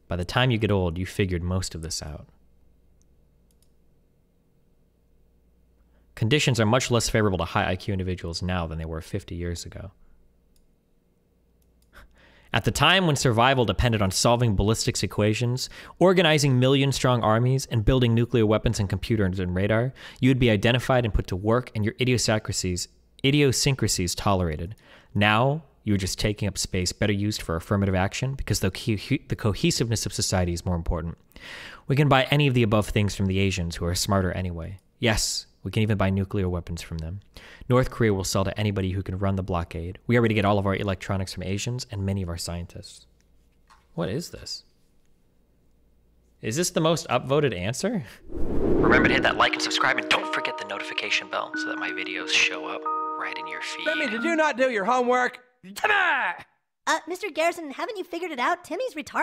By the time you get old, you figured most of this out. Conditions are much less favorable to high I Q individuals now than they were fifty years ago. At the time when survival depended on solving ballistics equations, organizing million-strong armies, and building nuclear weapons and computers and radar, you would be identified and put to work and your idiosyncrasies, idiosyncrasies tolerated. Now, you are just taking up space better used for affirmative action because the, co the cohesiveness of society is more important. We can buy any of the above things from the Asians who are smarter anyway. Yes. We can even buy nuclear weapons from them. North Korea will sell to anybody who can run the blockade. We already get all of our electronics from Asians and many of our scientists. What is this? Is this the most upvoted answer? Remember to hit that like and subscribe, and don't forget the notification bell so that my videos show up right in your feed. Timmy, did you not do your homework? Come on! Uh, Mister Garrison, haven't you figured it out? Timmy's retarded.